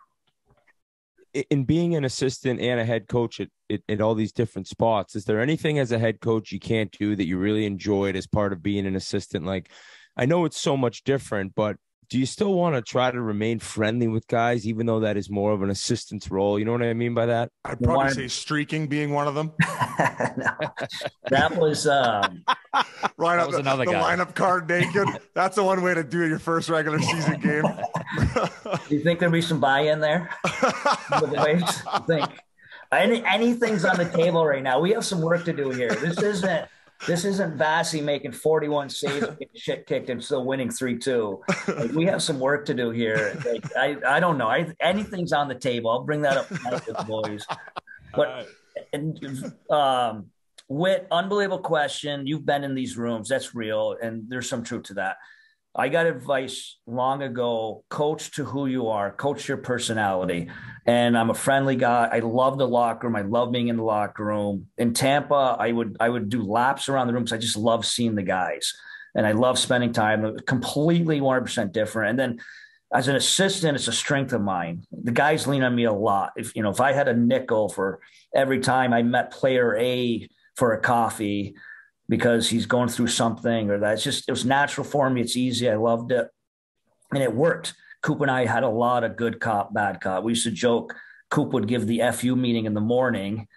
In being an assistant and a head coach at all these different spots, is there anything as a head coach you can't do that you really enjoyed as part of being an assistant? Like, I know it's so much different, but do you still want to try to remain friendly with guys, even though that is more of an assistant's role? You know what I mean by that? I'd probably say streaking being one of them. No, that was lineup card naked. That's the one way to do it, your first regular season game. Do you think there'd be some buy-in there? I think anything's on the table right now. We have some work to do here. This isn't Vasi making 41 saves, getting shit kicked, and still winning 3-2. Like, we have some work to do here. Like, I don't know. Anything's on the table. I'll bring that up tonight with the boys. But Whit, unbelievable question. You've been in these rooms. That's real, and there's some truth to that. I got advice long ago, coach to who you are, coach your personality. And I'm a friendly guy. I love the locker room. I love being in the locker room. In Tampa, I would do laps around the room because I just love seeing the guys. And I love spending time, completely 100% different. And then as an assistant, it's a strength of mine. The guys lean on me a lot. If I had a nickel for every time I met player A for a coffee because he's going through something or that's just, it was natural for me. It's easy. I loved it. And it worked. Coop and I had a lot of good cop, bad cop. We used to joke Coop would give the FU meeting in the morning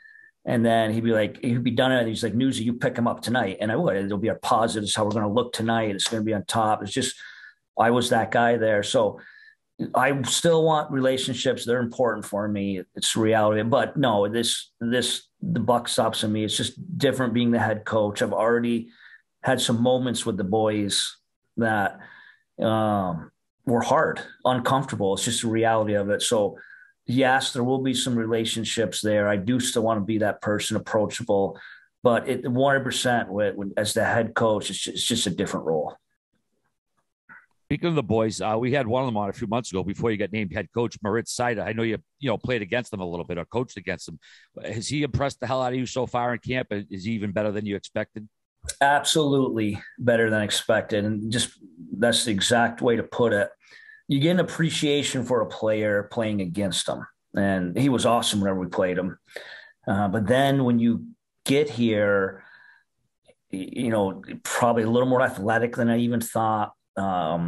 and then he'd be done. And he's like, Newsy, you pick him up tonight. And I would, it'll be our positives, how we're going to look tonight. It's going to be on top. It's just, I was that guy there. So I still want relationships. They're important for me. It's reality, but no, the buck stops on me. It's just different being the head coach. I've already had some moments with the boys that were hard, uncomfortable. It's just the reality of it. So yes, there will be some relationships there. I do still want to be that person, approachable, But it 100% with as the head coach, it's just a different role. Speaking of the boys, we had one of them on a few months ago before you got named head coach, Moritz Seider. I know you played against him a little bit or coached against him. Has he impressed the hell out of you so far in camp? Is he even better than you expected? Absolutely better than expected. And just that's the exact way to put it. You get an appreciation for a player playing against them. And he was awesome whenever we played him. But then when you get here, probably a little more athletic than I even thought. A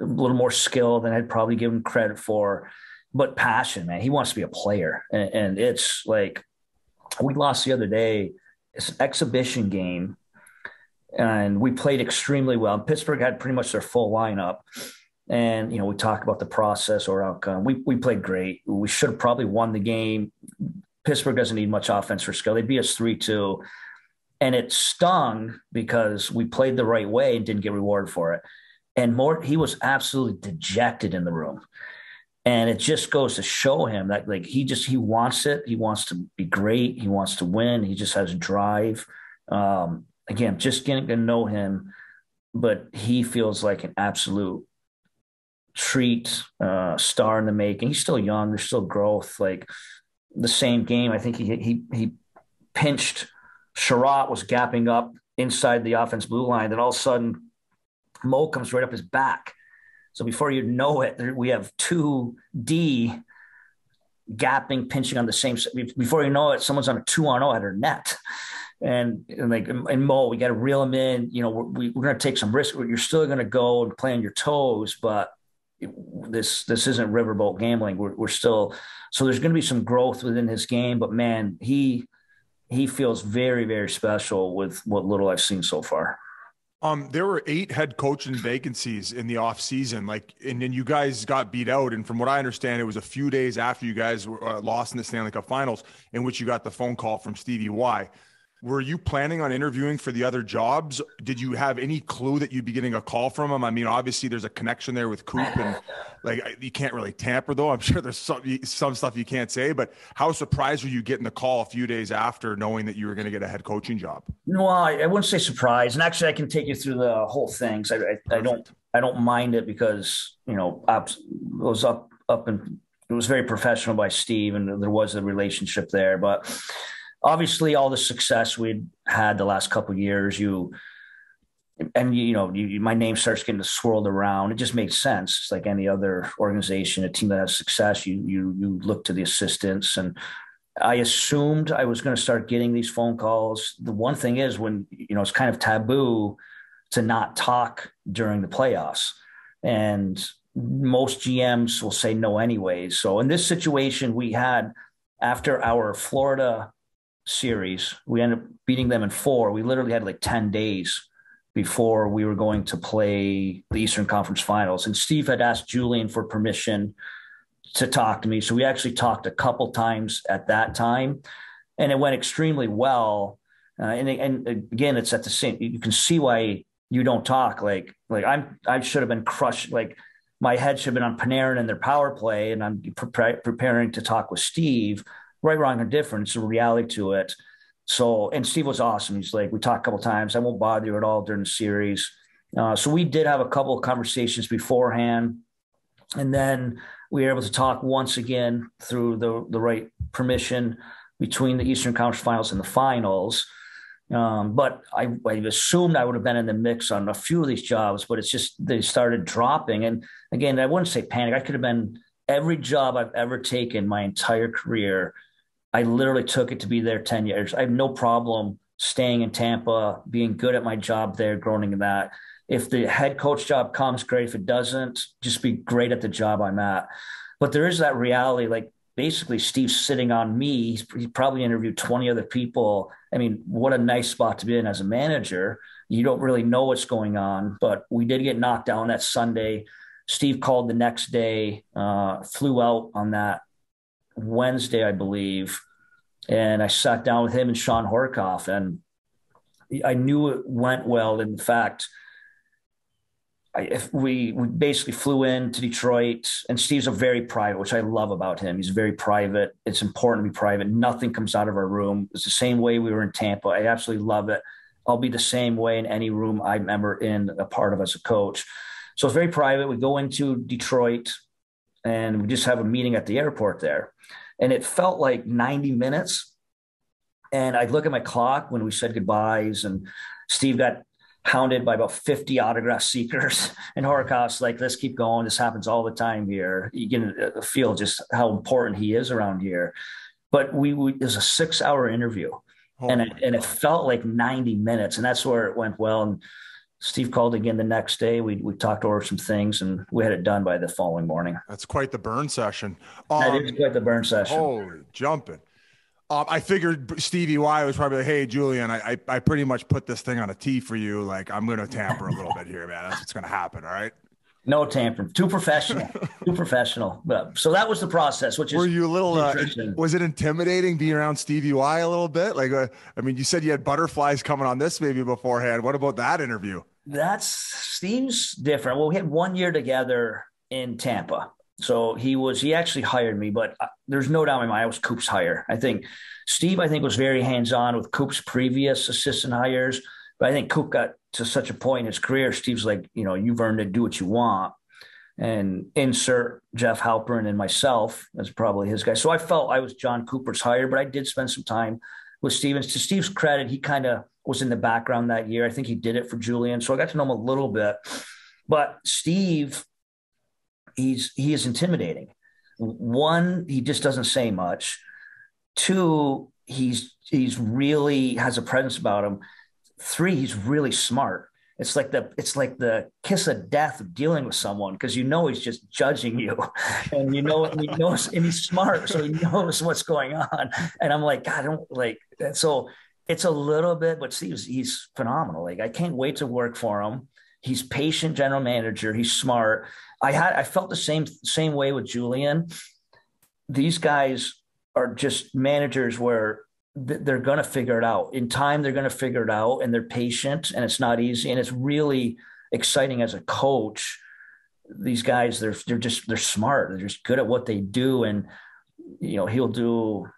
little more skill than I'd probably give him credit for, but passion, man, he wants to be a player. And it's like, we lost the other day, it's an exhibition game and we played extremely well. Pittsburgh had pretty much their full lineup. And, we talked about the process or outcome. We played great. We should have probably won the game. Pittsburgh doesn't need much offense or skill. They beat us 3-2. And it stung because we played the right way and didn't get rewarded for it. And he was absolutely dejected in the room. And it just goes to show him that he wants it. He wants to be great. He wants to win. He just has drive. Again, just getting to know him, but he feels like an absolute treat, star in the making. He's still young. There's still growth. Like the same game, I think he pinched Sherratt, was gapping up inside the offense blue line. Then all of a sudden, Mo comes right up his back. So before you know it, we have 2D gapping, pinching on the same. Before you know it, someone's on a 2-on-0 at her net. And Mo, we got to reel him in. We're going to take some risk. You're still going to go and play on your toes, but this isn't riverboat gambling. We're still, so there's going to be some growth within his game, but man, he feels very, very special with what little I've seen so far. There were 8 head coaching vacancies in the off season, and then you guys got beat out. And from what I understand, it was a few days after you guys were lost in the Stanley Cup Finals, in which you got the phone call from Stevie Y. Were you planning on interviewing for the other jobs? Did you have any clue that you'd be getting a call from him? I mean, obviously there's a connection there with Coop, and you can't really tamper though. I'm sure there's some stuff you can't say, but how surprised were you getting the call a few days after knowing that you were going to get a head coaching job? No, I wouldn't say surprised. And actually I can take you through the whole thing. So I don't mind it because, it was up and it was very professional by Steve and there was a relationship there, but obviously all the success we'd had the last couple of years, my name starts getting swirled around. It just makes sense. It's like any other organization, a team that has success, you look to the assistants. And I assumed I was going to start getting these phone calls. The one thing is when, it's kind of taboo to not talk during the playoffs, and most GMs will say no anyways. So in this situation we had after our Florida series, we ended up beating them in 4. We literally had 10 days before we were going to play the Eastern Conference Finals. And Steve had asked Julian for permission to talk to me. So we actually talked a couple times at that time and it went extremely well. And again, it's at the same, you can see why you don't talk. I should have been crushed. My head should have been on Panarin and their power play. And I'm preparing to talk with Steve. Right, wrong, or different. It's a reality to it. So, and Steve was awesome. He's we talked a couple of times. I won't bother you at all during the series. So we did have a couple of conversations beforehand. And then we were able to talk once again through the right permission between the Eastern Conference Finals and the finals. But I assumed I would have been in the mix on a few of these jobs, but it's just, they started dropping. And again, I wouldn't say panic. I could have been every job I've ever taken my entire career. I literally took it to be there 10 years. I have no problem staying in Tampa, being good at my job there, growing in that. If the head coach job comes, great. If it doesn't, just be great at the job I'm at. But there is that reality. Basically Steve's sitting on me. He probably interviewed 20 other people. I mean, what a nice spot to be in as a manager. You don't really know what's going on, but we did get knocked down that Sunday. Steve called the next day, flew out on that Wednesday, I believe. And I sat down with him and Sean Horkoff, and I knew it went well. In fact, we basically flew in to Detroit, and Steve's a very private, which I love about him. He's very private. It's important to be private. Nothing comes out of our room. It's the same way we were in Tampa. I absolutely love it. I'll be the same way in any room I'm ever in a part of as a coach. So it's very private. We go into Detroit and we just have a meeting at the airport there. And it felt like 90 minutes. And I'd look at my clock when we said goodbyes, and Steve got hounded by about 50 autograph seekers and Horikoff's like, let's keep going. This happens all the time here. You can feel just how important he is around here. But it was a 6-hour interview. Oh, and it felt like 90 minutes. And that's where it went well. And Steve called again the next day. We talked over some things, and we had it done by the following morning. That's quite the burn session. That is quite the burn session. Holy jumping. I figured Stevie Y was probably like, hey, Julian, I pretty much put this thing on a tee for you. Like, I'm going to tamper a little bit here, man. That's what's going to happen, all right? No tampering. Too professional. Too professional. But, so that was the process, which is. Were you a little, was it intimidating being around Stevie Y a little bit? Like, I mean, you said you had butterflies coming on this maybe beforehand. What about that interview? That's Steve's different. Well, we had 1 year together in Tampa. So he actually hired me, but there's no doubt in my mind, I was Coop's hire. Steve was very hands-on with Coop's previous assistant hires, but I think Coop got to such a point in his career, Steve's like, you know, you've earned it, do what you want. And insert Jeff Halperin and myself as probably his guy. So I felt I was John Cooper's hire, but I did spend some time with Stevens. To Steve's credit, he kind of was in the background that year. I think he did it for Julian. So I got to know him a little bit, but Steve, he is intimidating. One, he just doesn't say much. Two, he's really has a presence about him. Three, he's really smart. It's like the kiss of death of dealing with someone, because you know he's just judging you, and you know he knows, and he's smart, so he knows what's going on. And I'm like, God, I don't like. And so it's a little bit, but he's phenomenal. Like, I can't wait to work for him. He's patient general manager. He's smart. I felt the same way with Julian. These guys are just managers where they're going to figure it out in time. They're going to figure it out, and they're patient, and it's not easy. And it's really exciting as a coach. These guys, they're smart. They're just good at what they do. And, you know,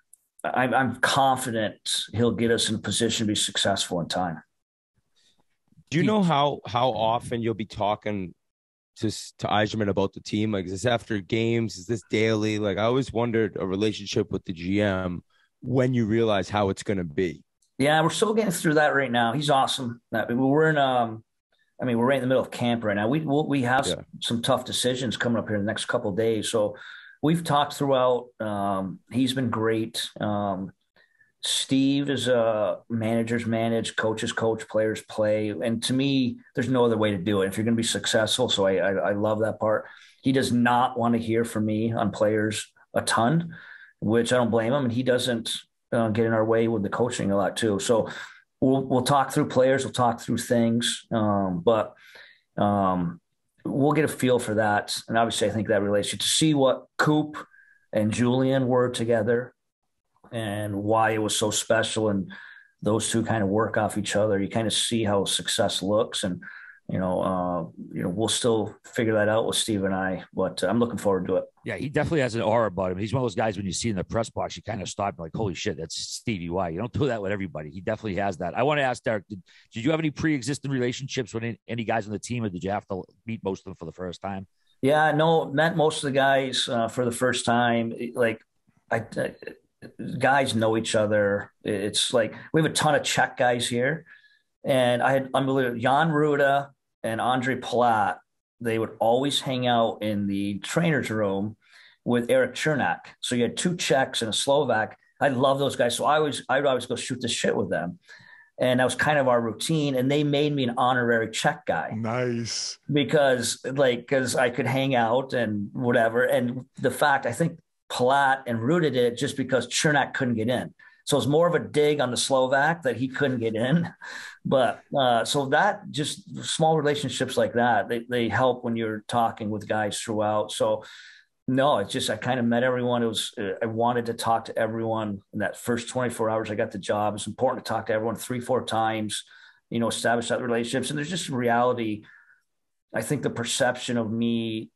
I'm confident he'll get us in a position to be successful in time. Do you know how often you'll be talking to Eiserman about the team? Like, is this after games? Is this daily? Like, I always wondered a relationship with the GM when you realize how it's going to be. Yeah, we're still getting through that right now. He's awesome. We're in, we're right in the middle of camp right now. We have some tough decisions coming up here in the next couple of days. So we've talked throughout. He's been great. Steve is a manager's manage, coaches coach, players play. And to me, there's no other way to do it if you're going to be successful. So I love that part. He does not want to hear from me on players a ton, which I don't blame him. And he doesn't get in our way with the coaching a lot too. So we'll talk through players. We'll talk through things, but we'll get a feel for that. And obviously I think that relates to see what Coop and Julian were together, and why it was so special. And those two kind of work off each other. You kind of see how success looks, and, we'll still figure that out with Steve and I, but I'm looking forward to it. Yeah. He definitely has an aura about him. He's one of those guys when you see in the press box, you kind of stop like, holy shit, that's Stevie Y. You don't do that with everybody. He definitely has that. I want to ask Derek, did you have any pre-existing relationships with any guys on the team, or did you have to meet most of them for the first time? Yeah, no, met most of the guys for the first time. Like guys know each other. It's like we have a ton of Czech guys here, and I had unbelievable Jan Ruda and Andre Palat. They would always hang out in the trainer's room with Eric Chernak. So you had two Czechs and a Slovak. I love those guys. So I would always go shoot the shit with them. And that was kind of our routine. And they made me an honorary Czech guy. Nice. Because I could hang out and whatever. And the fact, I think Palat and Ruda did it just because Chernak couldn't get in. So it was more of a dig on the Slovak that he couldn't get in. But so that just small relationships like that, they help when you're talking with guys throughout. So no, it's just, I kind of met everyone. I wanted to talk to everyone in that first 24 hours I got the job. It's important to talk to everyone 3-4 times, establish that relationships. And there's just reality I think the perception of me,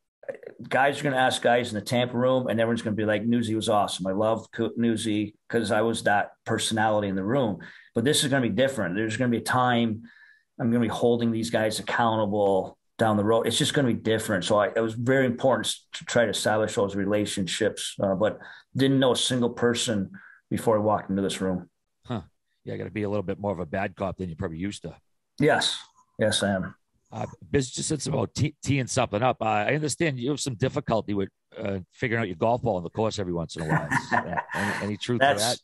guys are going to ask guys in the Tampa room, and everyone's going to be like, Newsy was awesome. I love Newsy because I was that personality in the room. But this is going to be different. There's going to be a time I'm going to be holding these guys accountable down the road. It's just going to be different. So it was very important to try to establish those relationships, but didn't know a single person before I walked into this room. Huh. Yeah, I got to be a little bit more of a bad cop than you're probably used to. Yes. Yes, I am. Biz, just it's about teeing something up. I understand you have some difficulty with figuring out your golf ball on the course every once in a while. Any truth to that?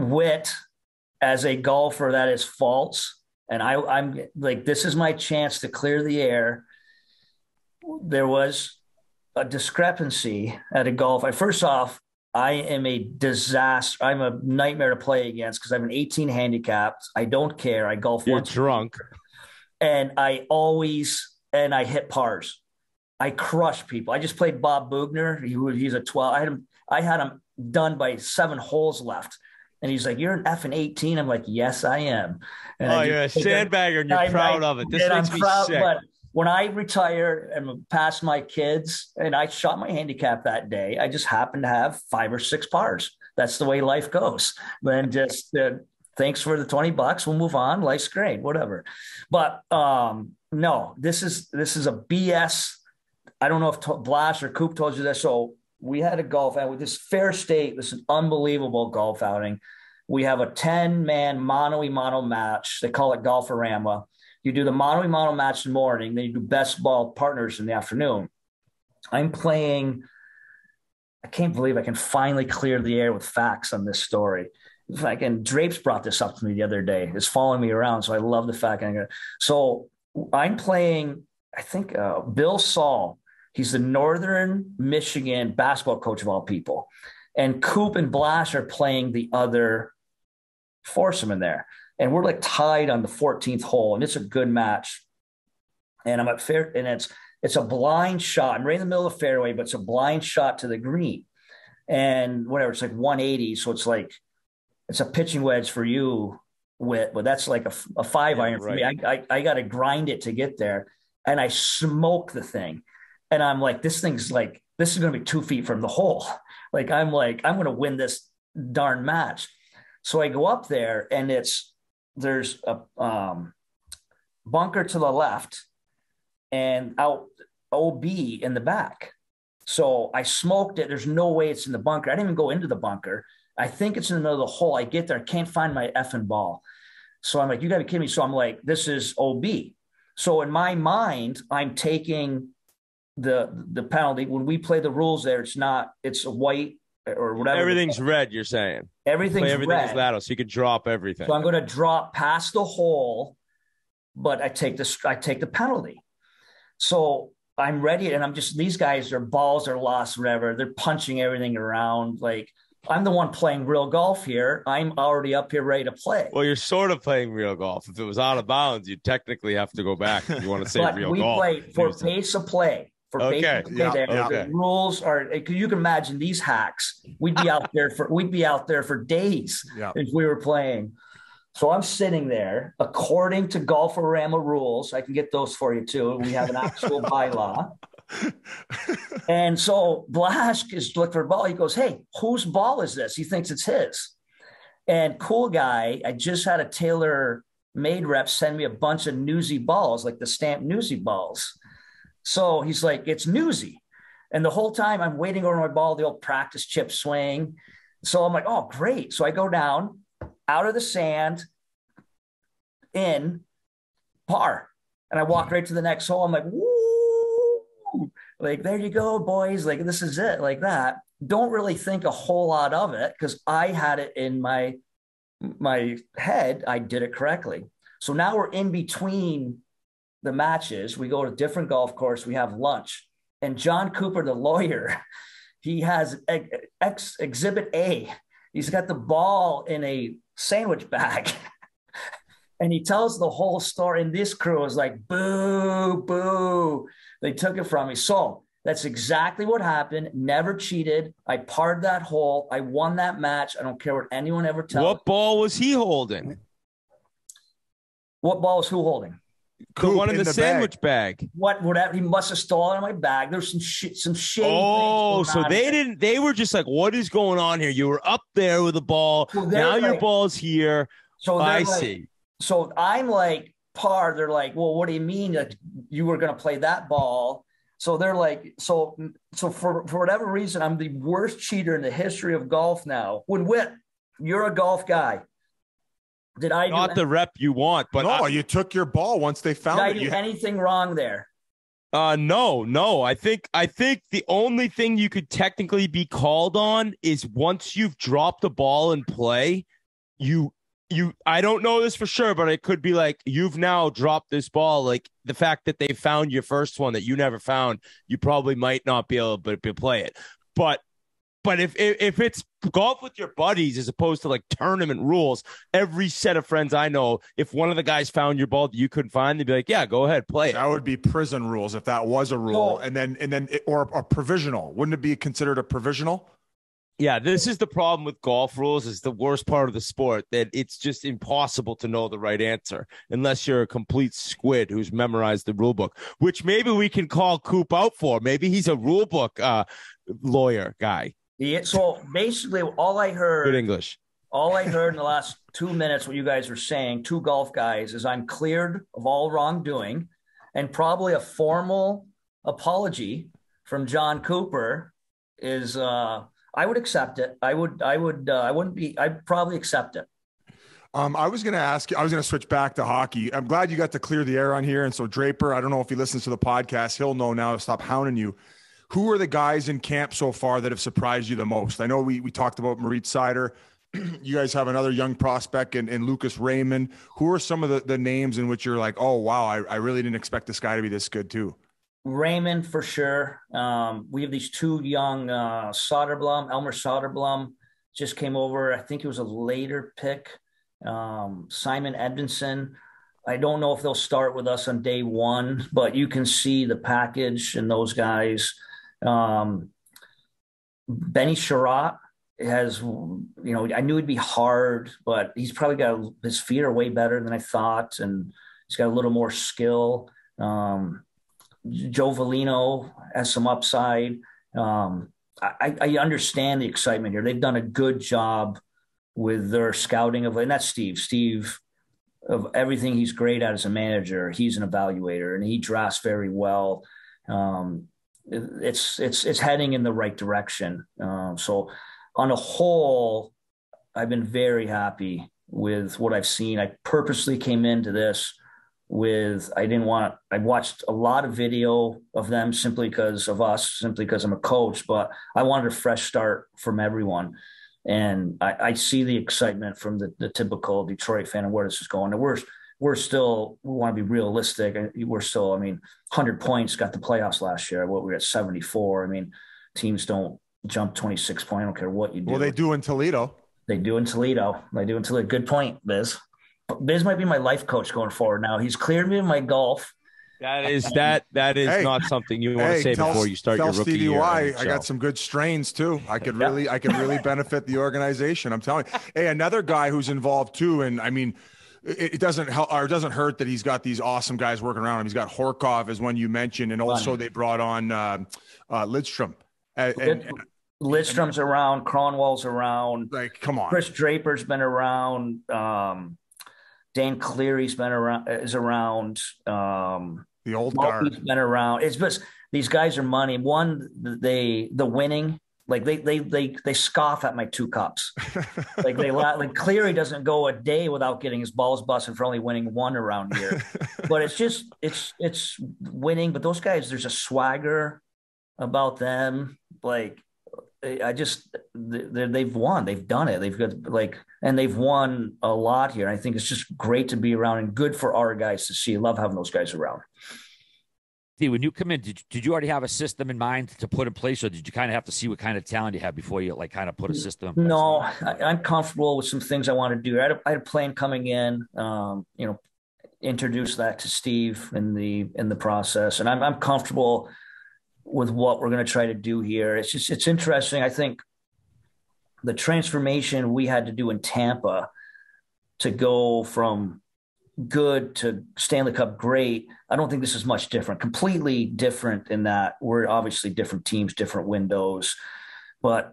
Wit, as a golfer, that is false. And I'm like, this is my chance to clear the air. There was a discrepancy at a golf. First off, I am a disaster. I'm a nightmare to play against because I'm an 18 handicap. I don't care. I golf once. You're drunk. And I hit pars. I crush people. I just played Bob Bugner. He's a 12. I had him done by 7 holes left. And he's like, you're an effing 18. I'm like, yes, I am. And you're a sandbagger and you're proud of it. This makes me sick. But when I retire and pass my kids, and I shot my handicap that day, I just happened to have 5 or 6 pars. That's the way life goes. Then just thanks for the $20. We'll move on. Life's great, whatever. But no, this is a BS. I don't know if Blash or Coop told you this. So we had a golf out with this Ferris State. This is an unbelievable golf outing. We have a 10-man mono-y-mono match. They call it Golforama. You do the mono-y-mono match in the morning. Then you do best ball partners in the afternoon. I'm playing. I can't believe I can finally clear the air with facts on this story. Like, and Drapes brought this up to me the other day. It's following me around, so I love the fact. So I'm playing, I think, Bill Saul. He's the Northern Michigan basketball coach of all people. And Coop and Blash are playing the other foursome in there. And we're like tied on the 14th hole, and it's a good match. And I'm at fair, and it's a blind shot. I'm right in the middle of the fairway, but it's a blind shot to the green. And whatever, it's like 180, so it's like, it's a pitching wedge for you, but that's like a 5-iron for me. I got to grind it to get there. And I smoke the thing. And I'm like, this is going to be 2 feet from the hole. Like, I'm going to win this darn match. So I go up there, and there's a bunker to the left and out OB in the back. So I smoked it. There's no way it's in the bunker. I didn't even go into the bunker. I think it's in the middle of the hole. I get there. I can't find my effing ball. So I'm like, you got to be kidding me. So I'm like, this is OB. So in my mind, I'm taking the penalty. When we play the rules there, it's white or whatever. Everything's red, you're saying. Everything's red. So you can drop everything. So I'm going to drop past the hole, but I take the penalty. So I'm ready. And I'm just, these guys, their balls are lost, whatever. They're punching everything around. Like, I'm the one playing real golf here. I'm already up here ready to play. Well, you're sort of playing real golf. If it was out of bounds, you technically have to go back if you want to say real golf. But we play for pace of play. The rules are, you can imagine these hacks. We'd be out there for days if we were playing. So I'm sitting there, according to Golforama rules. I can get those for you too. We have an actual bylaw. And so Blash is looking for a ball. He goes, hey, whose ball is this? He thinks it's his. And cool guy, I just had a tailor made rep send me a bunch of Newsy balls, like the stamped Newsy balls. So he's like, it's Newsy. And the whole time I'm waiting over my ball, the old practice chip swing. So I'm like, oh, great. So I go down, out of the sand, in, par. And I walk right to the next hole. I'm like, woo. Like, there you go, boys. Like, this is it. Like that. Don't really think a whole lot of it because I had it in my head. I did it correctly. So now we're in between the matches. We go to a different golf course. We have lunch. And John Cooper, the lawyer, he has Exhibit A. He's got the ball in a sandwich bag. And he tells the whole story. And this crew is like, boo, boo. They took it from me. So that's exactly what happened. Never cheated. I parred that hole. I won that match. I don't care what anyone ever tells me. What ball was he holding? What ball was who holding? The one in the sandwich bag. Whatever. He must have stolen my bag. There's some shit, some shady things. Oh, so they didn't, they were just like, what is going on here? You were up there with the ball. Well, now like, your ball's here. So I see. So I'm like, par, they're like, well, what do you mean that you were going to play that ball? So they're like, so for whatever reason, I'm the worst cheater in the history of golf now. When Whit, you're a golf guy. Did I not the rep you want, but no, you took your ball once they found it. Did I do anything wrong there? No. I think the only thing you could technically be called on is once you've dropped the ball in play, you I don't know this for sure, but it could be like you've now dropped this ball. Like the fact that they found your first one that you never found, you probably might not be able to play it. But if it's golf with your buddies as opposed to like tournament rules, every set of friends I know, if one of the guys found your ball that you couldn't find, they'd be like, yeah, go ahead, play it. That would be prison rules if that was a rule. And then or a provisional. Wouldn't it be considered a provisional? Yeah, this is the problem with golf rules. It's the worst part of the sport that it's just impossible to know the right answer unless you're a complete squid who's memorized the rule book, which maybe we can call Coop out for. Maybe he's a rule book lawyer guy. Yeah, so basically all I heard, good English. All I heard in the last 2 minutes, what you guys were saying, two golf guys, is I'm cleared of all wrongdoing and probably a formal apology from John Cooper is, I would accept it. I'd probably accept it. I was going to switch back to hockey. I'm glad you got to clear the air on here. And so Draper, I don't know if he listens to the podcast, he'll know now to stop hounding you. Who are the guys in camp so far that have surprised you the most? I know we talked about Moritz Seider. You guys have another young prospect and Lucas Raymond. Who are some of the names in which you're like, oh, wow, I really didn't expect this guy to be this good too? Raymond, for sure. We have these two young Soderblom, Elmer Soderblom just came over. I think it was a later pick. Simon Edmondson. I don't know if they'll start with us on day one, but you can see the package in those guys. Benny Sherratt has, I knew it'd be hard, but he's probably got his feet are way better than I thought. And he's got a little more skill. Joe Valeno has some upside. I understand the excitement here. They've done a good job with their scouting of, and that's Steve of everything he's great at as a manager. He's an evaluator and he drafts very well. It's heading in the right direction. So on a whole, I've been very happy with what I've seen. I purposely came into this I watched a lot of video of them simply because I'm a coach, but I wanted a fresh start from everyone. And I see the excitement from the typical Detroit fan and where this is going. And we want to be realistic. We're still, 100 points, got the playoffs last year. We were at 74. Teams don't jump 26 points. I don't care what you do. Well, they do in Toledo. Good point, Biz. Biz might be my life coach going forward now. He's cleared me in my golf. That is not something you want to say before you start your rookie year. I got some good strains too. I could really benefit the organization. I'm telling you. Hey, another guy who's involved too, and it doesn't help or doesn't hurt that he's got these awesome guys working around him. He's got Horkov as one you mentioned, and also they brought on Lidstrom. And Lidstrom's around. Cronwall's around. Like, come on. Chris Draper's been around. Dan Cleary's been around. The old guard's been around. It's just these guys are money. One, the winning, like they scoff at my two cups. Like Cleary doesn't go a day without getting his balls busted for only winning one around here. But it's just it's winning. But those guys, there's a swagger about them. Like they've won. They've done it. And they've won a lot here. I think it's just great to be around and good for our guys to see. Love having those guys around. See, when you come in, did you already have a system in mind to put in place, or did you kind of have to see what kind of talent you have before you put a system in place? No, I'm comfortable with some things I want to do. I had a plan coming in, introduce that to Steve in the process. And I'm comfortable with what we're going to try to do here. It's interesting. I think the transformation we had to do in Tampa to go from good to Stanley Cup great, I don't think this is much different. Completely different in that we're obviously different teams, different windows, but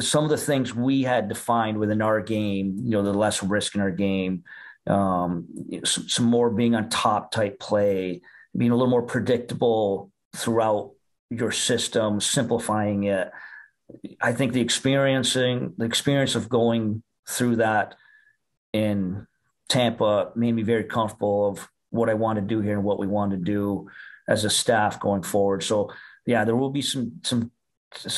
some of the things we had defined within our game, you know, the less risk in our game, some more being on top type play, being a little more predictable throughout your system, simplifying it. I think the experience of going through that in Tampa made me very comfortable of what I want to do here and what we want to do as a staff going forward. So yeah, there will be some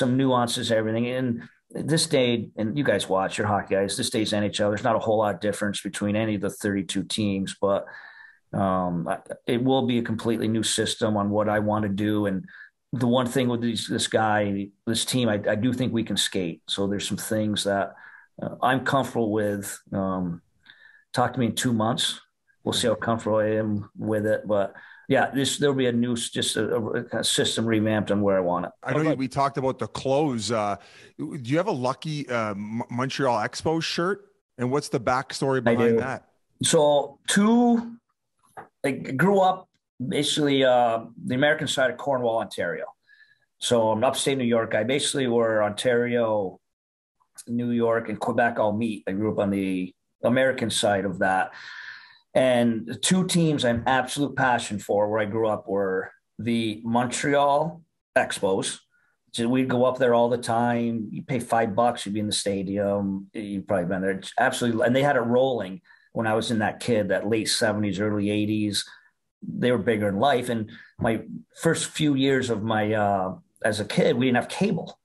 nuances, everything. And this day, and you guys watch your hockey guys, this day's NHL, there's not a whole lot of difference between any of the 32 teams, but it will be a completely new system on what I want to do. And the one thing with this team, I do think we can skate. So there's some things that I'm comfortable with. Talk to me in 2 months. We'll see how comfortable I am with it. But yeah, there'll be a new, just a system revamped on where I want it. I know we talked about the clothes. Do you have a lucky Montreal Expo shirt? And what's the backstory behind that? So I grew up basically the American side of Cornwall, Ontario. So I'm an upstate New York guy. Basically, where Ontario, New York, and Quebec all meet. I grew up on the American side of that. And the two teams I'm absolute passion for where I grew up were the Montreal Expos. So we'd go up there all the time. You pay $5, you'd be in the stadium. You've probably been there. It's absolutely. And they had it rolling when I was in that late 70s, early 80s. They were bigger in life. And my first few years of my, as a kid, we didn't have cable.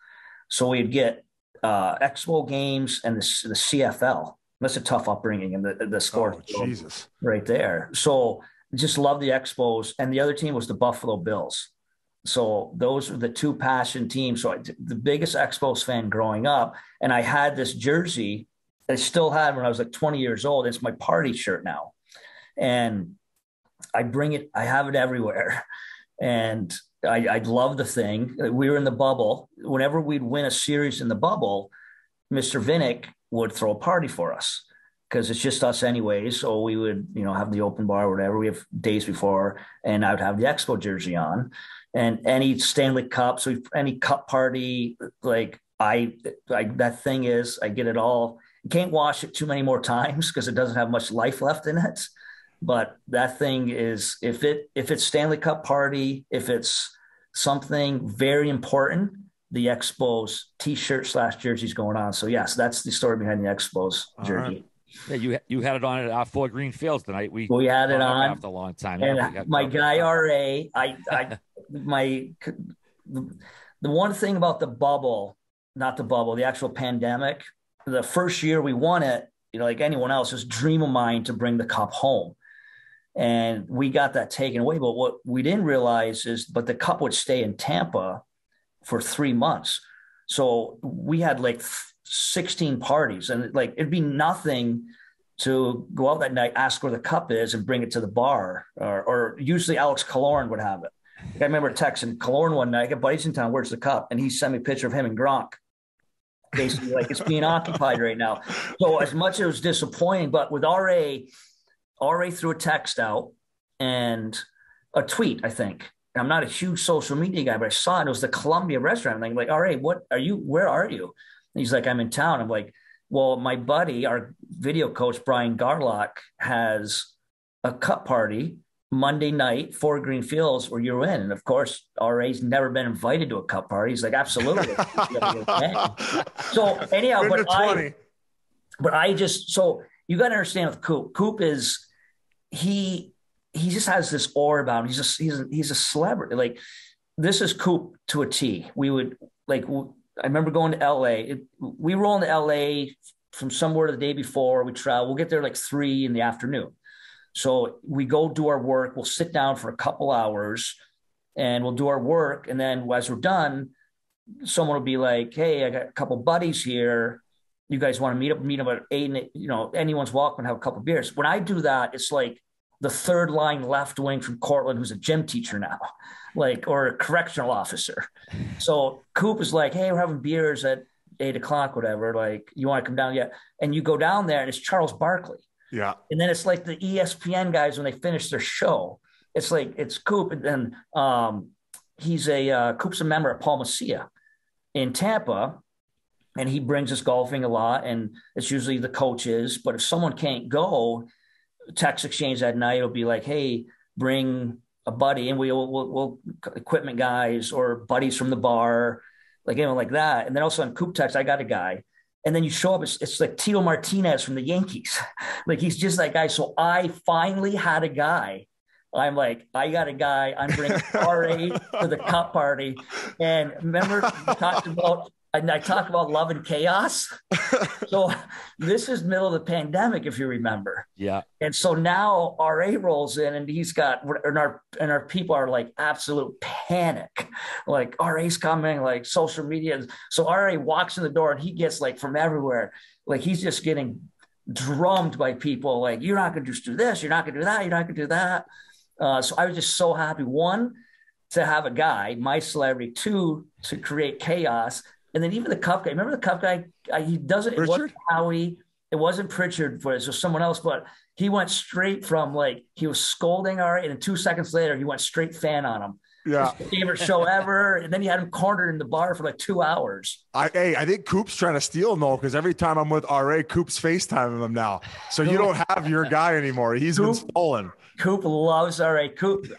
So we'd get Expo games and the CFL. That's a tough upbringing and the score. Oh, Jesus. Right there. So just love the Expos. And the other team was the Buffalo Bills. So those were the two passion teams. So the biggest Expos fan growing up. And I had this jersey that I still had when I was like 20 years old. It's my party shirt now. And I bring it. I have it everywhere. And I love the thing. We were in the bubble. Whenever we'd win a series in the bubble, Mr. Vinnick would throw a party for us because it's just us anyways. So we would, have the open bar or whatever. We have days before, and I would have the Expo jersey on and any Stanley Cup. So any cup party, that thing is, I get it all. You can't wash it too many more times because it doesn't have much life left in it. But that thing is, if it's Stanley Cup party, if it's something very important, the Expos T-shirt / jerseys going on. So yes, that's the story behind the Expos jersey. Right. Yeah, you had it on at Fort Greene Fields tonight. We had it on after a long time. And my guy RA, the one thing about the actual pandemic. The first year we won it, like anyone else, it's a dream of mine to bring the cup home. And we got that taken away. But what we didn't realize is, the cup would stay in Tampa for 3 months. So we had 16 parties, and it'd be nothing to go out that night, ask where the cup is and bring it to the bar, or usually Alex Killorn would have it. I remember texting Killorn one night, I got buddies in town, where's the cup? And he sent me a picture of him and Gronk. Basically it's being occupied right now. So as much as it was disappointing, but with RA threw a text out and a tweet, I think. And I'm not a huge social media guy, but I saw it. It was the Columbia restaurant. I'm like, all right, where are you? And he's like, I'm in town. I'm like, well, my buddy, our video coach, Brian Garlock, has a cup party Monday night, Fort Greene Fields, where you're in. And of course, RA's never been invited to a cup party. He's like, absolutely. So anyhow, so you got to understand with Coop. Coop is, he just has this aura about him. He's a celebrity. This is Coop to a T. I remember going to LA. We roll into LA from somewhere the day before we travel. We'll get there 3 p.m. So we go do our work. We'll sit down for a couple hours and we'll do our work. And then as we're done, someone will be like, hey, I got a couple buddies here. You guys want to meet up at 8? And anyone's welcome to have a couple beers. When I do that, it's like the third line left wing from Cortland, who's a gym teacher now, or a correctional officer. So Coop is like, hey, we're having beers at 8 o'clock, whatever. You want to come down yet? And you go down there and it's Charles Barkley. Yeah. And then it's like the ESPN guys, when they finish their show, it's like, it's Coop. And then Coop's a member at Palmacia in Tampa, and he brings us golfing a lot, and it's usually the coaches. But if someone can't go, text exchange that night will be like, hey, bring a buddy. And we'll equipment guys or buddies from the bar, like, you know, like that. And then also on Coop text, I got a guy. And then you show up, it's like Teo Martinez from the Yankees. Like, he's just that guy. So I finally had a guy. I'm like, I got a guy. I'm bringing RA to the cup party. And remember, we talked about, and I talk about love and chaos. So this is middle of the pandemic, if you remember. Yeah. And so now RA rolls in, and he's got, and our people are like absolute panic. Like, RA's coming, like social media. So RA walks in the door, and he gets like from everywhere. Like, he's just getting drummed by people. Like, you're not going to just do this. You're not going to do that. You're not going to do that. So I was just so happy, one, to have a guy, my celebrity, two, to create chaos. And then even the cup guy, remember the cup guy? He doesn't, Pritchard? It wasn't Howie, it wasn't Pritchard, for it was someone else, but he went straight from like, he was scolding RA, and 2 seconds later, he went straight fan on him. Yeah. His favorite show ever. And then he had him cornered in the bar for like 2 hours. I think Coop's trying to steal him all, because every time I'm with RA, Coop's FaceTiming him now. So you don't have your guy anymore. He's been stolen. Coop loves RA.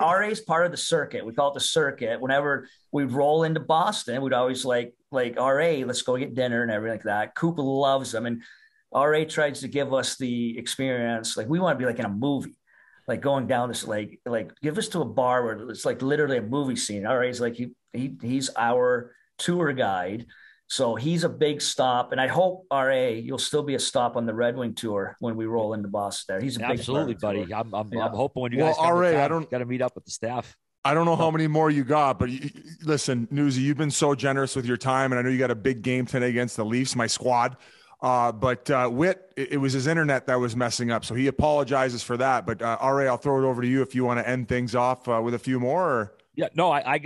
RA's part of the circuit. We call it the circuit. Whenever we'd roll into Boston, we'd always like RA, let's go get dinner and everything like that. Coop loves them. And RA tries to give us the experience. Like, we want to be like in a movie. Like going down this, like give us to a bar where it's like literally a movie scene. All right, he's like, he's our tour guide, so he's a big stop. And I hope, RA, you'll still be a stop on the Red Wing tour when we roll into Boston. There, he's a big absolutely buddy. Tour. I'm hoping when you guys come RA, I don't got to meet up with the staff. I don't know how many more you got, but listen, Newsy, you've been so generous with your time, and I know you got a big game today against the Leafs, my squad. Whit, it was his internet that was messing up, so he apologizes for that. But RA, I'll throw it over to you if you want to end things off with a few more. Or... Yeah, no, I'm